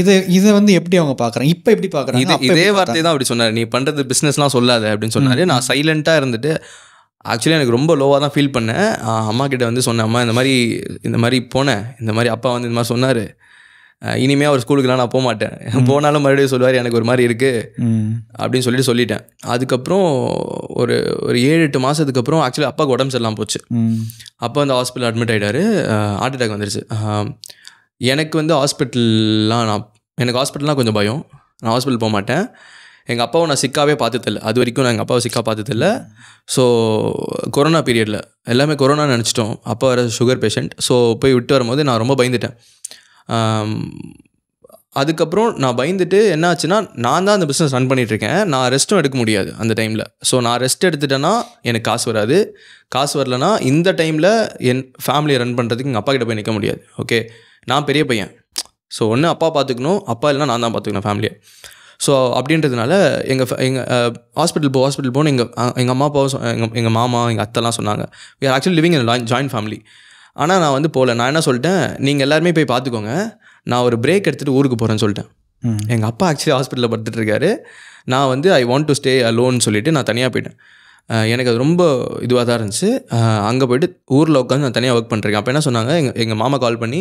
இது இதை வந்து எப்படி அவங்க பார்க்குறாங்க, இப்போ எப்படி பார்க்குறாங்க? இதே வார்த்தை தான் அப்படி சொன்னார், நீ பண்ணுறது பிஸ்னஸ்லாம் சொல்லாது அப்படின்னு சொன்னார். நான் சைலண்ட்டாக இருந்துட்டு ஆக்சுவலி எனக்கு ரொம்ப லோவாக தான் ஃபீல் பண்ணேன். அம்மா கிட்ட வந்து சொன்னேன், அம்மா இந்த மாதிரி இந்த மாதிரி போனேன், இந்த மாதிரி அப்பா வந்து இந்த மாதிரி சொன்னார், இனிமேல் அவர் ஸ்கூலுக்குலாம் நான் போக மாட்டேன், போனாலும் மறுபடியும் சொல்லுவார் எனக்கு ஒரு மாதிரி இருக்குது அப்படின்னு சொல்லிட்டு சொல்லிட்டேன். அதுக்கப்புறம் ஒரு ஒரு ஏழு எட்டு மாதத்துக்கு அப்புறம் ஆக்சுவலி அப்பாவுக்கு உடம்பு சரியில்லாமல் போச்சு. அப்போ வந்து ஹாஸ்பிட்டல் அட்மிட் ஆகிட்டாரு, ஹார்ட் அட்டாக் வந்துருச்சு. எனக்கு வந்து ஹாஸ்பிட்டல்லாம் நான் எனக்கு ஹாஸ்பிட்டல்லாம் கொஞ்சம் பயம், நான் ஹாஸ்பிட்டல் போக மாட்டேன். எங்கள் அப்பாவை நான் சிக்காவே பார்த்ததில்லை, அது வரைக்கும் நான் எங்கள் அப்பாவை சிக்காக பார்த்ததில்லை. ஸோ கொரோனா பீரியடில் எல்லாமே கொரோனா நினச்சிட்டோம். அப்பா வர சுகர் பேஷண்ட், ஸோ போய் விட்டு வரும்போது நான் ரொம்ப பயந்துட்டேன். அதுக்கப்புறம் நான் பயந்துட்டு என்ன ஆச்சுன்னா, நான் தான் அந்த பிஸ்னஸ் ரன் பண்ணிகிட்ருக்கேன், நான் ரெஸ்ட்டும் எடுக்க முடியாது அந்த டைமில். ஸோ நான் ரெஸ்ட் எடுத்துட்டேன்னா எனக்கு காசு வராது, காசு வரலன்னா இந்த டைமில் என் ஃபேமிலியை ரன் பண்ணுறதுக்கு எங்கள் அப்பா கிட்ட போய் நிற்க முடியாது. ஓகே, நான் பெரிய பையன், ஸோ ஒன்று அப்பா பார்த்துக்கணும், அப்பா இல்லைனா நான் தான் பார்த்துக்கணும் ஃபேமிலியை. ஸோ அப்படின்றதுனால எங்கள் எங்கள் ஹாஸ்பிட்டல் போ ஹாஸ்பிட்டல் போகணும். எங்கள் எங்கள் அம்மா அப்பாவும் எங்கள் எங்கள் மாமா எங்கள் அத்தைலாம் சொன்னாங்க. We are actually living in joint family. ஆனால் நான் வந்து போகல. நான் என்ன சொல்லிட்டேன், நீங்கள் எல்லாருமே போய் பார்த்துக்கோங்க, நான் ஒரு பிரேக் எடுத்துகிட்டு ஊருக்கு போகிறேன்னு சொல்லிட்டேன். எங்கள் அப்பா ஆக்சுவலி ஹாஸ்பிட்டலில் படுத்துட்ருக்காரு, நான் வந்து ஐ வாண்ட் டு ஸ்டே அலோன்னு சொல்லிவிட்டு நான் தனியாக போயிட்டேன். எனக்கு அது ரொம்ப இதுவாக தான் இருந்துச்சு. அங்கே போய்ட்டு ஊரில் உட்காந்து நான் தனியாக ஒர்க் பண்ணுறேன். அப்போ என்ன சொன்னாங்க, எங்கள் எங்கள் மாமா கால் பண்ணி,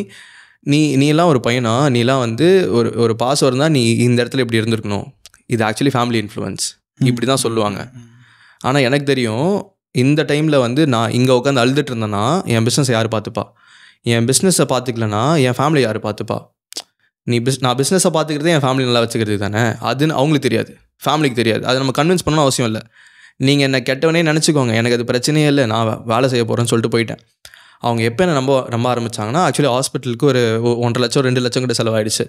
நீ நீலாம் ஒரு பையனா, நீலாம் வந்து ஒரு ஒரு பாஸ் இருந்தால் நீ இந்த இடத்துல இப்படி இருந்திருக்கணும், இது ஆக்சுவலி ஃபேமிலி இன்ஃப்ளூயன்ஸ் இப்படி தான் சொல்லுவாங்க. ஆனால் எனக்கு தெரியும், இந்த டைமில் வந்து நான் இங்கே உட்காந்து அழுதுட்டு இருந்தேன்னா என் பிஸ்னஸை யார் பார்த்துப்பா, என் பிஸ்னஸை பார்த்துக்கலன்னா என் ஃபேமிலி யார் பார்த்துப்பா, நீ பிஸ் நான் பிஸ்னஸை பார்த்துக்கிறதே என் ஃபேமிலி நல்லா வச்சுக்கிறது தானே, அதுன்னு அவங்களுக்கு தெரியாது, ஃபேமிலிக்கு தெரியாது. அதை நம்ம கன்வின்ஸ் பண்ணணும் அவசியம் இல்லை. நீங்கள் என்னை கெட்டவனே நினச்சிக்கோங்க, எனக்கு அது பிரச்சனையே இல்லை, நான் வேலை செய்ய போகிறேன்னு சொல்லிட்டு போயிட்டேன். அவங்க எப்போ என்ன நம்ப நம்ப ஆரம்பித்தாங்கன்னா, ஆக்சுவலி ஹாஸ்பிட்டலுக்கு ஒரு ஒன்றரை லட்சம் ரெண்டு லட்சம் கிட்ட செலவாயிடுச்சு.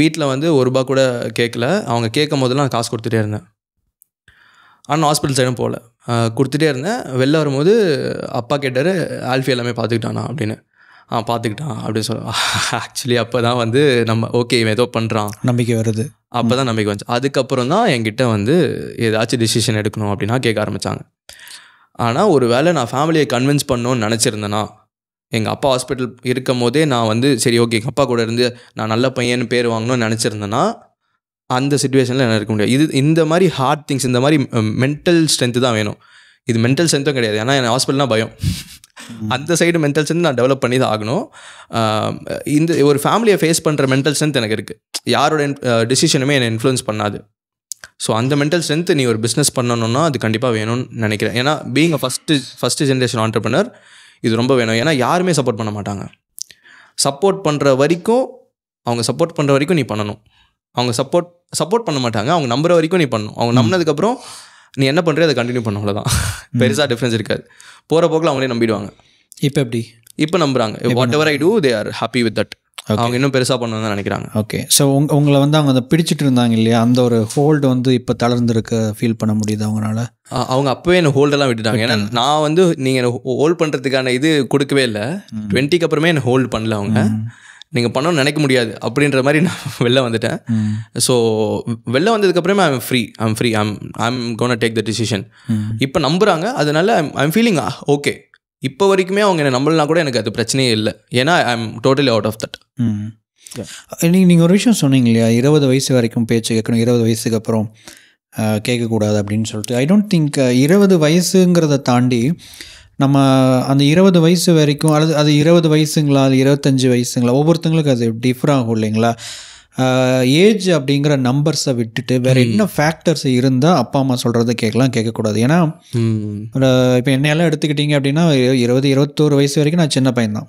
வீட்டில் வந்து ஒரு ரூபா கூட கேட்கல, அவங்க கேட்கும் போதெல்லாம் காசு கொடுத்துட்டே இருந்தேன். ஆனால் ஹாஸ்பிட்டல் சைடும் போகல, கொடுத்துட்டே இருந்தேன். வெளில வரும்போது அப்பா கேட்டார், ஆல்ஃபி எல்லாமே பார்த்துக்கிட்டானா அப்படின்னு. ஆ பார்த்துக்கிட்டான் அப்படின்னு சொல்ல, ஆக்சுவலி அப்போ தான் வந்து நம்ம ஓகே இவன் ஏதோ பண்ணுறான் நம்பிக்கை வருது, அப்போ தான் நம்பிக்கை வந்துச்சு. அதுக்கப்புறம் தான் என்கிட்ட வந்து ஏதாச்சும் டிசிஷன் எடுக்கணும் அப்படின்னா கேட்க ஆரம்பித்தாங்க. ஆனால் ஒரு வேளை நான் ஃபேமிலியை கன்வின்ஸ் பண்ணணும்னு நினச்சிருந்தேன்னா, எங்கள் அப்பா ஹாஸ்பிட்டல் இருக்கும் போதே நான் வந்து சரி ஓகே எங்கள் அப்பா கூட இருந்து நான் நல்ல பையன்னு பேர் வாங்கணும்னு நினச்சிருந்தேன்னா அந்த சுச்சுவேஷனில் என்ன இருக்க முடியாது. இது இந்த மாதிரி ஹார்ட் திங்ஸ், இந்த மாதிரி மென்டல் ஸ்ட்ரென்த்து தான் வேணும். இது மென்டல் ஸ்ட்ரென்த்தும் கிடையாது, ஏன்னா எனக்கு ஹாஸ்பிட்டல்னால் பயம். அந்த சைடு மென்டல் ஸ்ட்ரென்த் நான் டெவலப் பண்ணி தான் ஆகணும். இந்த ஒரு ஃபேமிலியை ஃபேஸ் பண்ணுற மென்டல் ஸ்ட்ரென்த் எனக்கு இருக்குது. யாரோட டிசிஷனுமே என்னை இன்ஃப்ளூயன்ஸ் பண்ணாது. ஸோ அந்த மென்டல் ஸ்ட்ரென்த் நீ ஒரு பிஸ்னஸ் பண்ணணும்னா அது கண்டிப்பாக வேணும்னு நினைக்கிறேன். ஏன்னா being a first first generation entrepreneur இது ரொம்ப வேணும். ஏன்னா யாருமே சப்போர்ட் பண்ண மாட்டாங்க. சப்போர்ட் பண்ணுற வரைக்கும் அவங்க சப்போர்ட் பண்ணுற வரைக்கும் நீ பண்ணணும். அவங்க சப்போர்ட் சப்போர்ட் பண்ண மாட்டாங்க, அவங்க நம்புகிற வரைக்கும் நீ பண்ணணும். அவங்க நம்பினதுக்கப்புறம் நீ என்ன பண்ணுறியோ அதை கண்டினியூ பண்ண, அவ்வளோதான். பெருசாக டிஃப்ரென்ஸ் இருக்காது. போகிற போக்கில் அவங்களே நம்பிடுவாங்க. இப்போ எப்படி இப்போ நம்புகிறாங்க, whatever I do they are happy with that. அவங்க இன்னும் பெருசாக பண்ணணும்னு தான் நினைக்கிறாங்க. ஓகே, ஸோ உங்க உங்களை வந்து அவங்க அதை பிடிச்சிட்டு இருந்தாங்க இல்லையா, அந்த ஒரு ஹோல்டு வந்து இப்போ தளர்ந்துருக்க ஃபீல் பண்ண முடியுது அவங்களால. அவங்க அப்போவே என்னை ஹோல்டெல்லாம் விட்டுட்டாங்க. ஏன்னா நான் வந்து நீங்கள் ஹோல்ட் பண்ணுறதுக்கான இது கொடுக்கவே இல்லை. டுவெண்ட்டிக்கு அப்புறமே என்னை ஹோல்டு பண்ணல. அவங்க நீங்கள் பண்ணணும்னு நினைக்க முடியாது அப்படின்ற மாதிரி நான் வெளில வந்துட்டேன். ஸோ வெளில வந்ததுக்கப்புறமே I am free I'm free I'm I'm gonna take the decision. இப்போ நம்புகிறாங்க, அதனால ஐம் ஐம் ஃபீலிங் ஓகே. இப்போ வரைக்குமே அவங்க என்ன நம்மளா கூட எனக்கு அது பிரச்சனையே இல்லை. ஏன்னா I am totally out of that. நீங்கள் நீங்கள் ஒரு விஷயம் சொன்னீங்க இல்லையா, இருபது வயசு வரைக்கும் பேச்சு கேட்கணும், இருபது வயசுக்கு அப்புறம் கேட்கக்கூடாது அப்படின்னு சொல்லிட்டு. ஐ டோன்ட் திங்க் இருபது வயசுங்கிறத தாண்டி நம்ம அந்த இருபது வயசு வரைக்கும், அல்லது அது இருபது வயசுங்களா அது இருபத்தஞ்சி வயசுங்களா, ஒவ்வொருத்தங்களுக்கும் அது டிஃப்ரெண்ட் ஆகும் இல்லைங்களா. ஏஜ் அப்படிங்கிற நம்பர்ஸை விட்டுட்டு வேறு என்ன ஃபேக்டர்ஸ் இருந்தால் அப்பா அம்மா சொல்கிறத கேட்கலாம், கேட்கக்கூடாது. ஏன்னா இப்போ என்னையெல்லாம் எடுத்துக்கிட்டிங்க அப்படின்னா இருபது இருபத்தோரு வயசு வரைக்கும் நான் சின்ன பையன்தான்.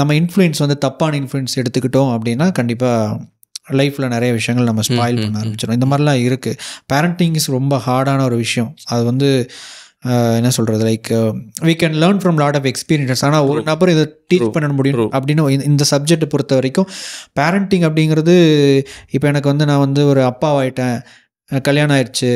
நம்ம இன்ஃப்ளூயன்ஸ் வந்து தப்பான இன்ஃப்ளூயன்ஸ் எடுத்துக்கிட்டோம் அப்படின்னா கண்டிப்பாக லைஃப்பில் நிறைய விஷயங்கள் நம்ம ஸ்பாயில் பண்ண ஆரம்பிச்சிடும். இந்த மாதிரிலாம் இருக்குது. பேரண்டிங் இஸ் ரொம்ப ஹார்டான ஒரு விஷயம். அது வந்து என்ன சொல்கிறது, like we can learn from lot of experience. ஆனால் ஒரு நபர் இதை டீச் பண்ண முடியும் அப்படின்னு இந்த சப்ஜெக்டை பொறுத்த வரைக்கும் பேரண்டிங் அப்படிங்கிறது, இப்போ எனக்கு வந்து நான் வந்து ஒரு அப்பாவாயிட்டேன், கல்யாணம் ஆயிடுச்சு,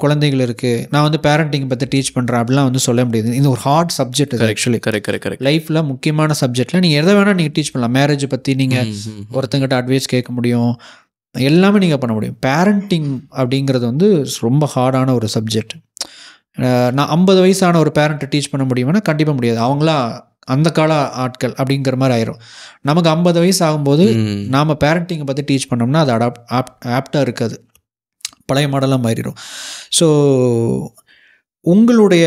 குழந்தைகள் இருக்குது, நான் வந்து பேரண்டிங் பற்றி டீச் பண்ணுறேன் அப்படிலாம் வந்து சொல்ல முடியாது. இது ஒரு ஹார்ட் சப்ஜெக்ட். இது ஆக்சுவலி கரெக்ட் கரெக்ட் லைஃப்பில் முக்கியமான சப்ஜெக்டில் நீங்கள் எதை வேணால் நீங்கள் டீச் பண்ணலாம். மேரேஜ் பற்றி நீங்கள் ஒருத்தங்கிட்ட அட்வைஸ் கேட்க முடியும், எல்லாமே நீங்கள் பண்ண முடியும். பேரண்டிங் அப்படிங்கிறது வந்து ரொம்ப ஹார்டான ஒரு சப்ஜெக்ட். நான் ஐம்பது வயசான ஒரு பேரண்ட்டை டீச் பண்ண முடியும்னா கண்டிப்பாக முடியாது. அவங்களா அந்த கால ஆட்கள் அப்படிங்கிற மாதிரி ஆயிரும். நமக்கு ஐம்பது வயசு ஆகும்போது நாம் பேரண்டிங்கை பற்றி டீச் பண்ணோம்னா அது அடாப் ஆப் ஆப்டாக இருக்காது, பழைய மாடலாக மாறிடும். ஸோ உங்களுடைய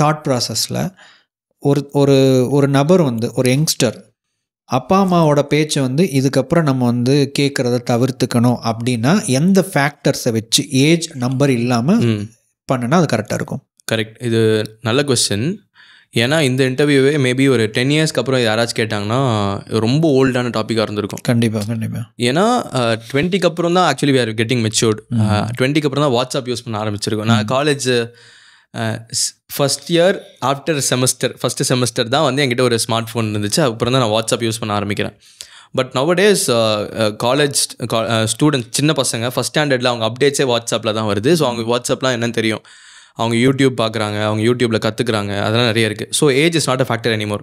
தாட் ப்ராசஸில் ஒரு ஒரு ஒரு நபர் வந்து ஒரு யங்ஸ்டர் அப்பா அம்மாவோட பேச்சை வந்து இதுக்கப்புறம் நம்ம வந்து கேட்குறத தவிர்த்துக்கணும் அப்படின்னா எந்த ஃபேக்டர்ஸை வச்சு ஏஜ் நம்பர் இல்லாமல் பண்ணினா அது கரெக்டாக இருக்கும்? கரெக்ட், இது நல்ல கொஸ்டின். ஏன்னா இந்த இன்டர்வியூவே மேபி ஒரு டென் இயர்ஸ்க்கு அப்புறம் யாராச்சும் கேட்டாங்கன்னா ரொம்ப ஓல்டான டாப்பிக்காக இருந்திருக்கும். கண்டிப்பாக கண்டிப்பாக. ஏன்னா டுவெண்ட்டிக்கு அப்புறம் தான் actually we are getting matured. டுவெண்ட்டிக்கு அப்புறம் தான் வாட்ஸ்அப் யூஸ் பண்ண ஆரம்பிச்சிருக்கோம். நான் college first year after semester first semester தான் வந்து என்கிட்ட ஒரு ஸ்மார்ட் ஃபோன் இருந்துச்சு. அப்புறம் தான் நான் வாட்ஸ்அப் யூஸ் பண்ண ஆரம்பிக்கிறேன். பட் நவடேஸ் காலேஜ் ஸ்டூடெண்ட்ஸ் சின்ன பசங்க ஃபஸ்ட் ஸ்டாண்டர்டில் அவங்க அப்டேட்ஸே வாட்ஸ்அப்பில் தான் வருது. ஸோ அவங்க வாட்ஸ்அப்லாம் என்னன்னு தெரியும், அவங்க யூடியூப் பார்க்குறாங்க, அவங்க யூடியூப்பில் கற்றுக்குறாங்க, அதெல்லாம் நிறைய இருக்குது. So age is not a factor anymore.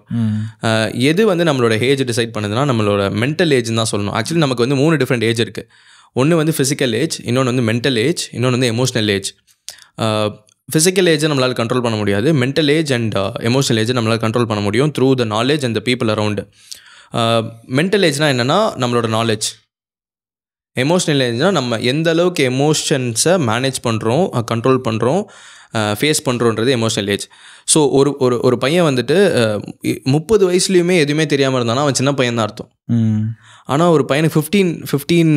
எது வந்து நம்மளோட ஏஜ் டிசைட் பண்ணுதுன்னா நம்மளோட மென்டல் ஏஜ்னு தான் சொல்லணும். ஆக்சுவலி நமக்கு வந்து மூணு டிஃப்ரெண்ட் ஏஜ் இருக்குது. ஒன்று வந்து ஃபிசிக்கல் ஏஜ், இன்னொன்று வந்து மென்டல் ஏஜ், இன்னொன்று வந்து எமோஷனல் ஏஜ். ஃபிசிக்கல் ஏஜை நம்மளால் கண்ட்ரோல் பண்ண முடியாது. மென்டல் ஏஜ் அண்ட் எமோஷனல் ஏஜை நம்மளால் கண்ட்ரோல் பண்ண முடியும் through the knowledge and the people around. Mental ஏஜ்னால் என்னென்னா நம்மளோட நாலேஜ். எமோஷ்னல் இன்டெலிஜென்ஸ்னால் நம்ம எந்த அளவுக்கு எமோஷன்ஸை மேனேஜ் பண்ணுறோம், கண்ட்ரோல் பண்ணுறோம், ஃபேஸ் பண்ணுறோன்றது எமோஷ்னல் ஏஜ். ஸோ ஒரு ஒரு ஒரு பையன் வந்துட்டு முப்பது வயசுலேயுமே எதுவுமே தெரியாமல் இருந்தானா அவன் சின்ன பையன் தான் அர்த்தம். ஆனால் ஒரு பையனுக்கு ஃபிஃப்டீன் ஃபிஃப்டீன்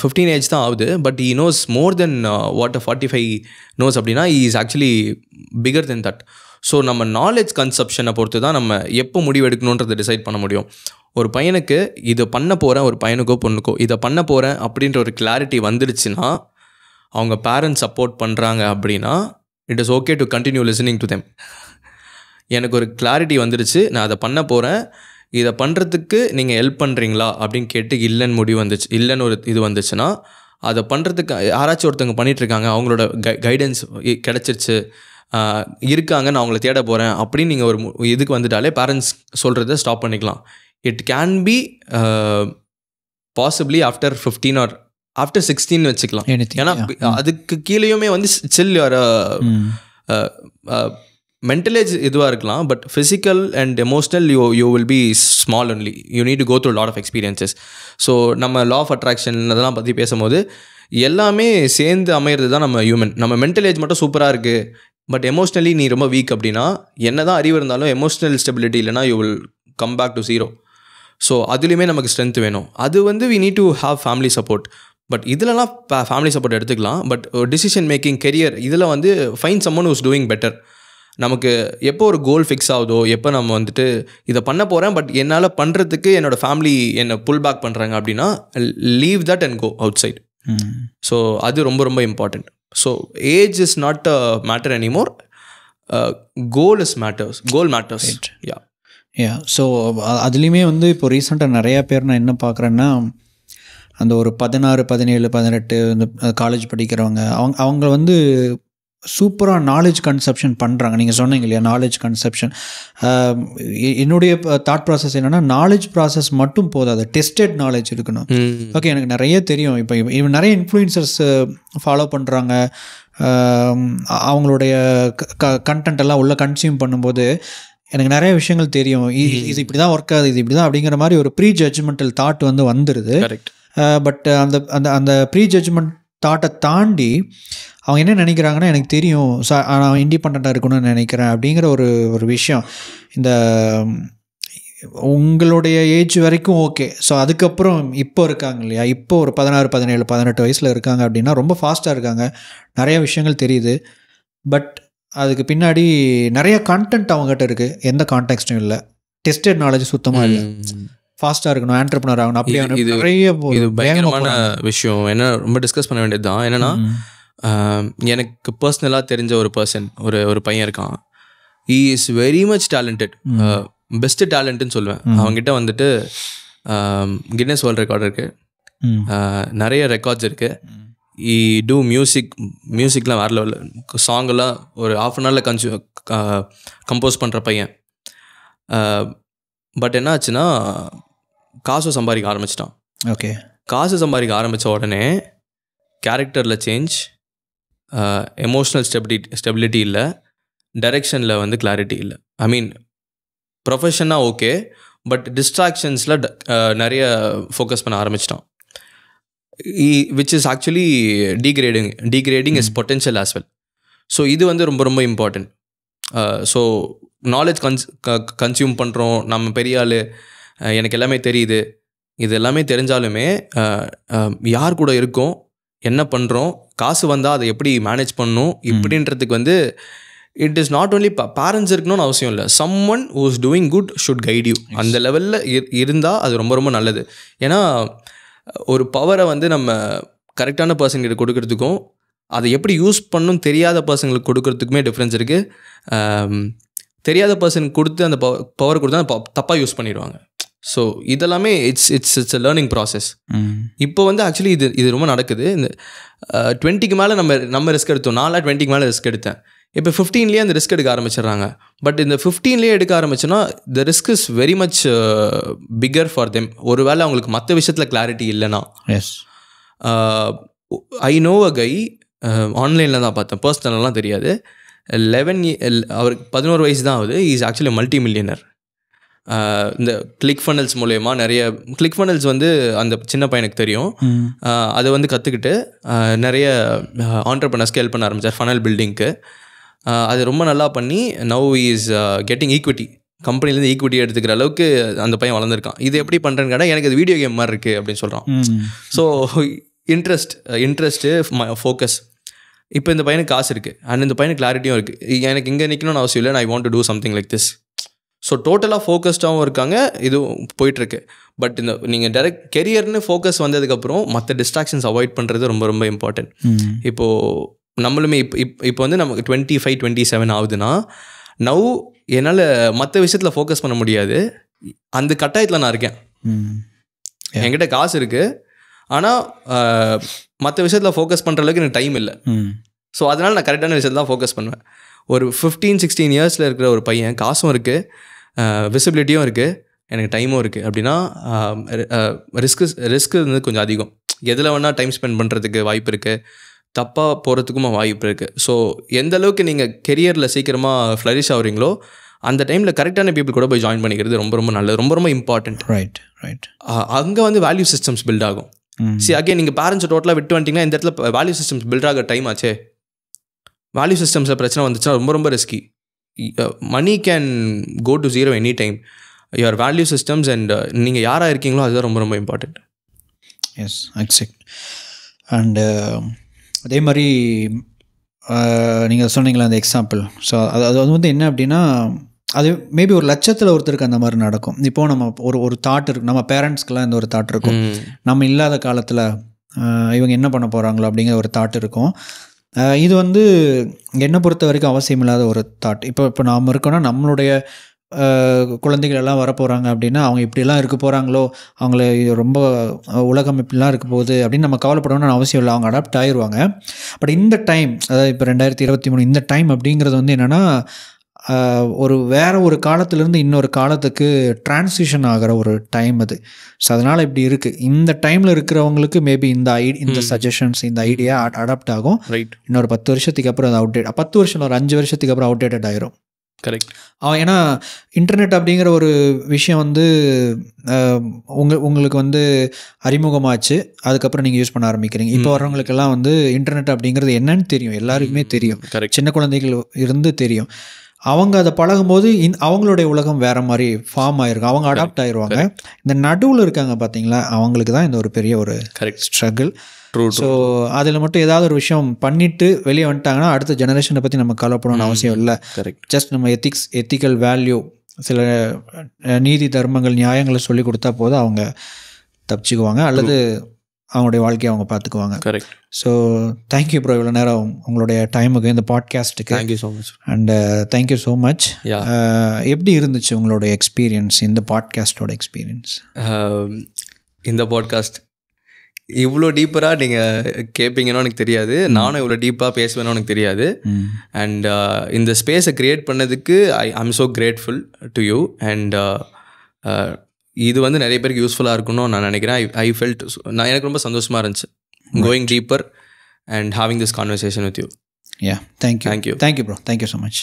ஃபிஃப்டீன் ஏஜ் தான் ஆகுது, but he knows more than what forty five knows அப்படின்னா he is actually bigger than that. So நம்ம நாலேஜ் கன்சப்ஷனை பொறுத்து தான் நம்ம எப்போ முடிவெடுக்கணுன்றதை டிசைட் பண்ண முடியும். ஒரு பையனுக்கு இதை பண்ண போகிறேன், ஒரு பையனுக்கோ பொண்ணுக்கோ இதை பண்ண போகிறேன் அப்படின்ற ஒரு கிளாரிட்டி வந்துடுச்சுன்னா, அவங்க பேரண்ட்ஸ் சப்போர்ட் பண்ணுறாங்க அப்படின்னா it is okay to continue listening to them. எனக்கு ஒரு கிளாரிட்டி வந்துடுச்சு, நான் அதை பண்ண போகிறேன், இதை பண்ணுறதுக்கு நீங்கள் ஹெல்ப் பண்ணுறீங்களா அப்படின்னு கேட்டு இல்லைன்னு முடிவு வந்துச்சு இல்லைன்னு ஒரு இது வந்துச்சுன்னா, அதை பண்ணுறதுக்கு யாராச்சும் ஒருத்தவங்க பண்ணிகிட்ருக்காங்க, அவங்களோட கை கைடன்ஸ் கிடச்சிருச்சு, இருக்காங்க, நான் அவங்கள தேட போகிறேன் அப்படின்னு நீங்கள் ஒரு இதுக்கு வந்துட்டாலே பேரண்ட்ஸ் சொல்கிறத ஸ்டாப் பண்ணிக்கலாம். It can be possibly after fifteen or after sixteen வச்சுக்கலாம். ஏன்னா அதுக்கு கீழேயுமே வந்து ஸ்டில் ஒரு மென்டலேஜ் இதுவாக இருக்கலாம், but physical and emotional you you will be small only, you need to go through lot of experiences. So நம்ம லா ஆஃப் அட்ராக்ஷன் அதெல்லாம் பற்றி பேசும்போது எல்லாமே சேர்ந்து அமைகிறது தான் நம்ம ஹியூமன். நம்ம மென்டல் ஏஜ் மட்டும் சூப்பராக இருக்குது, பட் எமோஷ்னலி நீ ரொம்ப வீக் அப்படின்னா என்ன தான் அறிவு இருந்தாலும் எமோஷ்னல் ஸ்டெபிலிட்டி இல்லைனா you will come back to zero. So அதுலேயுமே நமக்கு ஸ்ட்ரென்த் வேணும். அது வந்து we need to have family support. But இதிலலாம் ஃபேமிலி சப்போர்ட் எடுத்துக்கலாம், பட் டிசிஷன் மேக்கிங், கெரியர், இதில் வந்து find someone who's doing better. நமக்கு எப்போ ஒரு கோல் ஃபிக்ஸ் ஆகுதோ, எப்போ நம்ம வந்துட்டு இதை பண்ண போகிறேன் பட் என்னால் பண்ணுறதுக்கு என்னோடய ஃபேமிலி என்னை புல் பேக் பண்ணுறாங்க அப்படின்னா leave that and go outside. So அது ரொம்ப ரொம்ப important. So age is not a matter anymore, goal is matters goal matters yeah yeah so அதுலேயுமே வந்து இப்போ ரீசெண்டாக நிறையா பேர் நான் என்ன பார்க்குறேன்னா, அந்த ஒரு பதினாறு பதினேழு பதினெட்டு இந்த காலேஜ் படிக்கிறவங்க அவங்க அவங்க வந்து சூப்பராக நாலேஜ் கன்செப்ஷன் பண்ணுறாங்க. நீங்கள் சொன்னீங்க இல்லையா நாலேஜ் கன்செப்ஷன், என்னுடைய தாட் ப்ராசஸ் என்னென்னா நாலேஜ் ப்ராசஸ் மட்டும் போதாது, டெஸ்டட் நாலேஜ் இருக்கணும். ஓகே, எனக்கு நிறைய தெரியும், இப்போ இவன் நிறைய இன்ஃப்ளூயன்சர்ஸ் ஃபாலோ பண்ணுறாங்க, அவங்களுடைய க கண்டென்ட் எல்லாம் உள்ளே கன்சியூம் பண்ணும்போது எனக்கு நிறைய விஷயங்கள் தெரியும், இது இப்படி தான் ஒர்க் ஆகுது, இது இப்படி தான் அப்படிங்கிற மாதிரி ஒரு ப்ரீ ஜட்ஜ்மெண்டல் தாட் வந்து வந்துடுது. பட் அந்த அந்த அந்த ப்ரீ ஜட்ஜ்மெண்ட் தாட்டை தாண்டி அவங்க என்ன நினைக்கிறாங்கன்னா, எனக்கு தெரியும் ச நான் இண்டிபெண்ட்டாக இருக்கணும்னு நினைக்கிறேன் அப்படிங்கிற ஒரு ஒரு விஷயம். இந்த உங்களுடைய ஏஜ் வரைக்கும் ஓகே, ஸோ அதுக்கப்புறம் இப்போ இருக்காங்க இல்லையா, இப்போ ஒரு பதினாறு பதினேழு பதினெட்டு வயசில் இருக்காங்க அப்படின்னா ரொம்ப ஃபாஸ்ட்டாக இருக்காங்க, நிறைய விஷயங்கள் தெரியுது, பட் அதுக்கு பின்னாடி நிறைய கான்டென்ட் அவங்ககிட்ட இருக்குது, எந்த கான்டெக்ஸ்டும் இல்லை, டெஸ்டட் நாலேஜ் சுத்தமாக இல்லை. ஃபாஸ்ட்டாக இருக்கணும், ஆண்டர்ப்ரனர் ஆகணும், அப்படியே நிறைய இது பயங்கரமான விஷயம். என்ன ரொம்ப டிஸ்கஸ் பண்ண வேண்டியது தான் என்னென்னா, எனக்கு பர்சனலாக தெரிஞ்ச ஒரு பர்சன் ஒரு ஒரு பையன் இருக்கான், he is very much talented, best டேலண்ட்டுன்னு சொல்லுவேன். அவங்ககிட்ட வந்துட்டு கின்னஸ் வேர்ல்ட் ரெக்கார்டு இருக்குது, நிறைய ரெக்கார்ட்ஸ் இருக்குது, ஈ டூ மியூசிக் மியூசிக்லாம் வேறு லெவலில் சாங்கெல்லாம் ஒரு ஹாஃப் அன் ஹவரில் கன்சியூ கம்போஸ் பண்ணுற பையன். பட் என்ன ஆச்சுன்னா காசு சம்பாதிக்க ஆரம்பிச்சிட்டான். ஓகே, காசு சம்பாதிக்க ஆரம்பித்த உடனே கேரக்டரில் சேஞ்ச், எமோஷ்னல் ஸ்டெபிலிட்டி ஸ்டெபிலிட்டி இல்லை, டைரெக்ஷனில் வந்து கிளாரிட்டி இல்லை. ஐ மீன் ப்ரொஃபஷனாக ஓகே, பட் டிஸ்ட்ராக்ஷன்ஸில் நிறைய ஃபோக்கஸ் பண்ண ஆரம்பிச்சிட்டான், which is actually degrading degrading mm. his potential as well. So இது வந்து ரொம்ப ரொம்ப important. So knowledge cons consume பண்ணுறோம், நம்ம பெரிய ஆள், எனக்கு எல்லாமே தெரியுது, இது எல்லாமே தெரிஞ்சாலுமே யார் கூட இருக்கோம், என்ன பண்ணுறோம், காசு வந்தால் அதை எப்படி மேனேஜ் பண்ணணும் இப்படின்றதுக்கு வந்து it is not only parents இருக்கணும்னு அவசியம் இல்லை, someone who is doing good should guide you. அந்த லெவலில் இருந்தால் அது ரொம்ப ரொம்ப நல்லது. ஏன்னா ஒரு பவரை வந்து நம்ம கரெக்டான பர்சன்கிட்ட கொடுக்கறதுக்கும் அதை எப்படி யூஸ் பண்ணணும் தெரியாத பர்சனுக்கு கொடுக்கறதுக்குமே டிஃப்ரென்ஸ் இருக்குது. தெரியாத பர்சன் கொடுத்து அந்த பவர் பவர் கொடுத்தா அந்த தப்பாக யூஸ் பண்ணிடுவாங்க. ஸோ இதெல்லாமே it's it's it's a learning process. இப்போ வந்து ஆக்சுவலி இது இது ரொம்ப நடக்குது. இந்த டுவெண்ட்டிக்கு மேலே நம்ம நம்ம ரிஸ்க் எடுத்தோம், நாலாக டுவெண்ட்டிக்கு மேலே ரிஸ்க் எடுத்தேன், இப்போ ஃபிஃப்டீன்லேயே அந்த ரிஸ்க் எடுக்க ஆரம்பிச்சிடுறாங்க. பட் இந்த ஃபிஃப்டீன்லேயே எடுக்க ஆரம்பிச்சோன்னா the risk is very much bigger for them. ஒரு வேளை அவங்களுக்கு மற்ற விஷயத்தில் கிளாரிட்டி இல்லைனா, எஸ் ஐ நோ அ கை, ஆன்லைனில் தான் பார்த்தேன், பர்சனலெலாம் தெரியாது, லெவன் அவருக்கு பதினோரு வயசு தான் ஆகுது, இஸ் ஆக்சுவலி மல்டி மில்லியனர். இந்த கிளிக் ஃபனல்ஸ் மூலயமா நிறைய கிளிக் ஃபனல்ஸ் வந்து அந்த சின்ன பையனுக்கு தெரியும், அதை வந்து கற்றுக்கிட்டு நிறைய ஆண்டர்பிரனர் ஸ்கேல் பண்ண ஆரம்பித்தார் ஃபனல் பில்டிங்க்கு. அது ரொம்ப நல்லா பண்ணி நவ் இஸ் கெட்டிங் ஈக்விட்டி, கம்பெனிலேருந்து ஈக்விட்டி எடுத்துக்கிற அளவுக்கு அந்த பையன் வளர்ந்துருக்கான். இது எப்படி பண்ணுறேன்னு கேட்டால் எனக்கு இது வீடியோ கேம் மாதிரி இருக்குது அப்படின்னு சொல்கிறான். So interest interest focus. இப்போ இந்த பையனுக்கு காசு இருக்குது அண்ட் இந்த பையனுக்கு கிளாரிட்டியும் இருக்குது, எனக்கு இங்கே நிற்கணும்னு அவசியம் இல்லை, I want to do something like this. So டோட்டலாக ஃபோக்கஸ்டாகவும் இருக்காங்க, இதுவும் போயிட்டுருக்கு. பட் இந்த நீங்கள் டைரக்ட் கெரியர்னு ஃபோக்கஸ் வந்ததுக்கப்புறம் மற்ற டிஸ்ட்ராக்ஷன்ஸ் அவாய்ட் பண்ணுறது ரொம்ப ரொம்ப இம்பார்ட்டன்ட். இப்போது நம்மளுமே இப்போ இப்போ இப்போ வந்து நமக்கு டுவெண்ட்டி ஃபைவ் டுவெண்ட்டி செவன் ஆகுதுன்னா நவ் என்னால் மற்ற விஷயத்தில் ஃபோக்கஸ் பண்ண முடியாது. அந்த கட்டாயத்தில் நான் இருக்கேன், என்கிட்ட காசு இருக்குது, ஆனால் மற்ற விஷயத்தில் ஃபோக்கஸ் பண்ணுற அளவுக்கு எனக்கு டைம் இல்லை. ஸோ அதனால் நான் கரெக்டான விஷயத்தில் தான் ஃபோக்கஸ் பண்ணுவேன். ஒரு ஃபிஃப்டீன் சிக்ஸ்டீன் இயர்ஸில் இருக்கிற ஒரு பையன் காசும் இருக்குது, விசிபிலிட்டியும் இருக்குது, எனக்கு டைமும் இருக்குது அப்படின்னா ரிஸ்க்கு ரிஸ்க்கு வந்து கொஞ்சம் அதிகம். எதில் வேணால் டைம் ஸ்பெண்ட் பண்ணுறதுக்கு வாய்ப்பு இருக்குது, தப்பாக போகிறதுக்கும் வாய்ப்பு இருக்குது. ஸோ எந்த அளவுக்கு நீங்கள் கெரியரில் சீக்கிரமாக ஃப்ளரிஷ் ஆகுறீங்களோ அந்த டைமில் கரெக்டான பீப்புள் கூட போய் ஜாயின் பண்ணிக்கிறது ரொம்ப ரொம்ப நல்லது, ரொம்ப ரொம்ப இம்பார்ட்டன்ட். ரைட் ரைட் அங்கே வந்து வேல்யூ சிஸ்டம்ஸ் பில்ட் ஆகும். சரி, அகேன் நீங்கள் பேரண்ட்ஸ் டோட்டலாக விட்டு வந்துட்டிங்கன்னா இந்த இடத்துல வேல்யூ சிஸ்டம்ஸ் பில்ட் ஆகிற டைம் ஆச்சே. வேல்யூ சிஸ்டம்ஸில் பிரச்சனை வந்துச்சுன்னா ரொம்ப ரொம்ப risky. Money can go to zero any time. Your value systems and நீங்கள் யாராக இருக்கீங்களோ அதுதான் ரொம்ப ரொம்ப இம்பார்ட்டண்ட். S, exact. அண்டு அதே மாதிரி நீங்கள் சொன்னீங்களா அந்த எக்ஸாம்பிள், ஸோ அது அது வந்து என்ன அப்படின்னா அது மேபி ஒரு லட்சத்தில் ஒருத்தருக்கு அந்த மாதிரி நடக்கும். இப்போது நம்ம ஒரு ஒரு தாட் இருக்கும், நம்ம பேரண்ட்ஸ்க்கெலாம் இந்த ஒரு தாட் இருக்கும், நம்ம இல்லாத காலத்தில் இவங்க என்ன பண்ண போகிறாங்களோ அப்படிங்கிற ஒரு தாட் இருக்கும். இது வந்து என்னை பொறுத்த வரைக்கும் அவசியம் இல்லாத ஒரு தாட். இப்போ இப்போ நாம் இருக்கோன்னா நம்மளுடைய குழந்தைகள் எல்லாம் வரப்போகிறாங்க அப்படின்னா அவங்க இப்படிலாம் இருக்க போகிறாங்களோ, அவங்கள இது ரொம்ப உலகம் இப்படிலாம் இருக்க போகுது அப்படின்னு நம்ம கவலைப்படணும்னு அவசியம் இல்லை, அவங்க அடாப்ட் ஆயிடுவாங்க. பட் இந்த டைம், அதாவது இப்போ ரெண்டாயிரத்தி இருபத்தி மூணு இந்த டைம் அப்படிங்கிறது வந்து என்னென்னா ஒரு வேறு ஒரு காலத்துலேருந்து இன்னொரு காலத்துக்கு டிரான்சிஷன் ஆகிற ஒரு டைம் அது. ஸோ அதனால் இப்படி இருக்குது. இந்த டைமில் இருக்கிறவங்களுக்கு மேபி இந்த ஐ இந்த சஜஷன்ஸ் இந்த ஐடியா அடாப்ட் ஆகும். ரைட், இன்னொரு பத்து வருஷத்துக்கு அப்புறம் அது அவுடேட், பத்து வருஷம் ஒரு அஞ்சு வருஷத்துக்கு அப்புறம் அவுடேட்டட் ஆயிரும். கரெக்ட். அவன் ஏன்னா இன்டர்நெட் அப்படிங்கிற ஒரு விஷயம் வந்து உங்க உங்களுக்கு வந்து அறிமுகமாச்சு, அதுக்கப்புறம் நீங்கள் யூஸ் பண்ண ஆரம்பிக்கிறீங்க. இப்போ வர்றவங்களுக்கெல்லாம் வந்து இன்டர்நெட் அப்படிங்கிறது என்னன்னு தெரியும், எல்லாருக்குமே தெரியும், சின்ன குழந்தைகள் இருந்து தெரியும். அவங்க அதை பழகும்போது இந் அவங்களுடைய உலகம் வேறு மாதிரி ஃபார்ம் ஆகிருக்கும், அவங்க அடாப்ட் ஆகிடுவாங்க. இந்த நடுவில் இருக்காங்க பார்த்தீங்களா, அவங்களுக்கு தான் இந்த ஒரு பெரிய ஒரு கரெக்ட் ஸ்ட்ரகிள். ஸோ அதில் மட்டும் ஏதாவது ஒரு விஷயம் பண்ணிட்டு வெளியே வந்துட்டாங்கன்னா அடுத்த ஜெனரேஷனை பற்றி நம்ம கவலைப்படணும்னு அவசியம் இல்லை. கரெக்ட். ஜஸ்ட் நம்ம எத்திக்ஸ் எத்திக்கல் வேல்யூ, சில நீதி தர்மங்கள் நியாயங்களை சொல்லி கொடுத்தா போதும், அவங்க தப்பிச்சுக்குவாங்க அல்லது அவங்களுடைய வாழ்க்கையை அவங்க பார்த்துக்குவாங்க. கரெக்ட். ஸோ தேங்க்யூ ப்ரோ, இவ்வளோ நேரம் உங்களுடைய டைமுக்கு இந்த பாட்காஸ்ட்டுக்கு thank you so much. And thank you so much. எப்படி இருந்துச்சு உங்களுடைய எக்ஸ்பீரியன்ஸ், இந்த பாட்காஸ்டோட எக்ஸ்பீரியன்ஸ்? இந்த பாட்காஸ்ட் இவ்வளோ டீப்பராக நீங்கள் கேட்பீங்கன்னு எனக்கு தெரியாது, நானும் இவ்வளோ டீப்பாக பேசுவேன்னு எனக்கு தெரியாது. அண்ட் இந்த ஸ்பேஸை க்ரியேட் பண்ணதுக்கு I I'm so grateful to you. And இது வந்து நிறைய பேருக்கு யூஸ்ஃபுல்லாக இருக்கும்னு நான் நினைக்கிறேன். ஐ ஐ ஃபெல்ட் நான் எனக்கு ரொம்ப சந்தோஷமாக இருந்துச்சு going deeper and having this conversation with you. Yeah, thank you thank you thank you bro, thank you so much.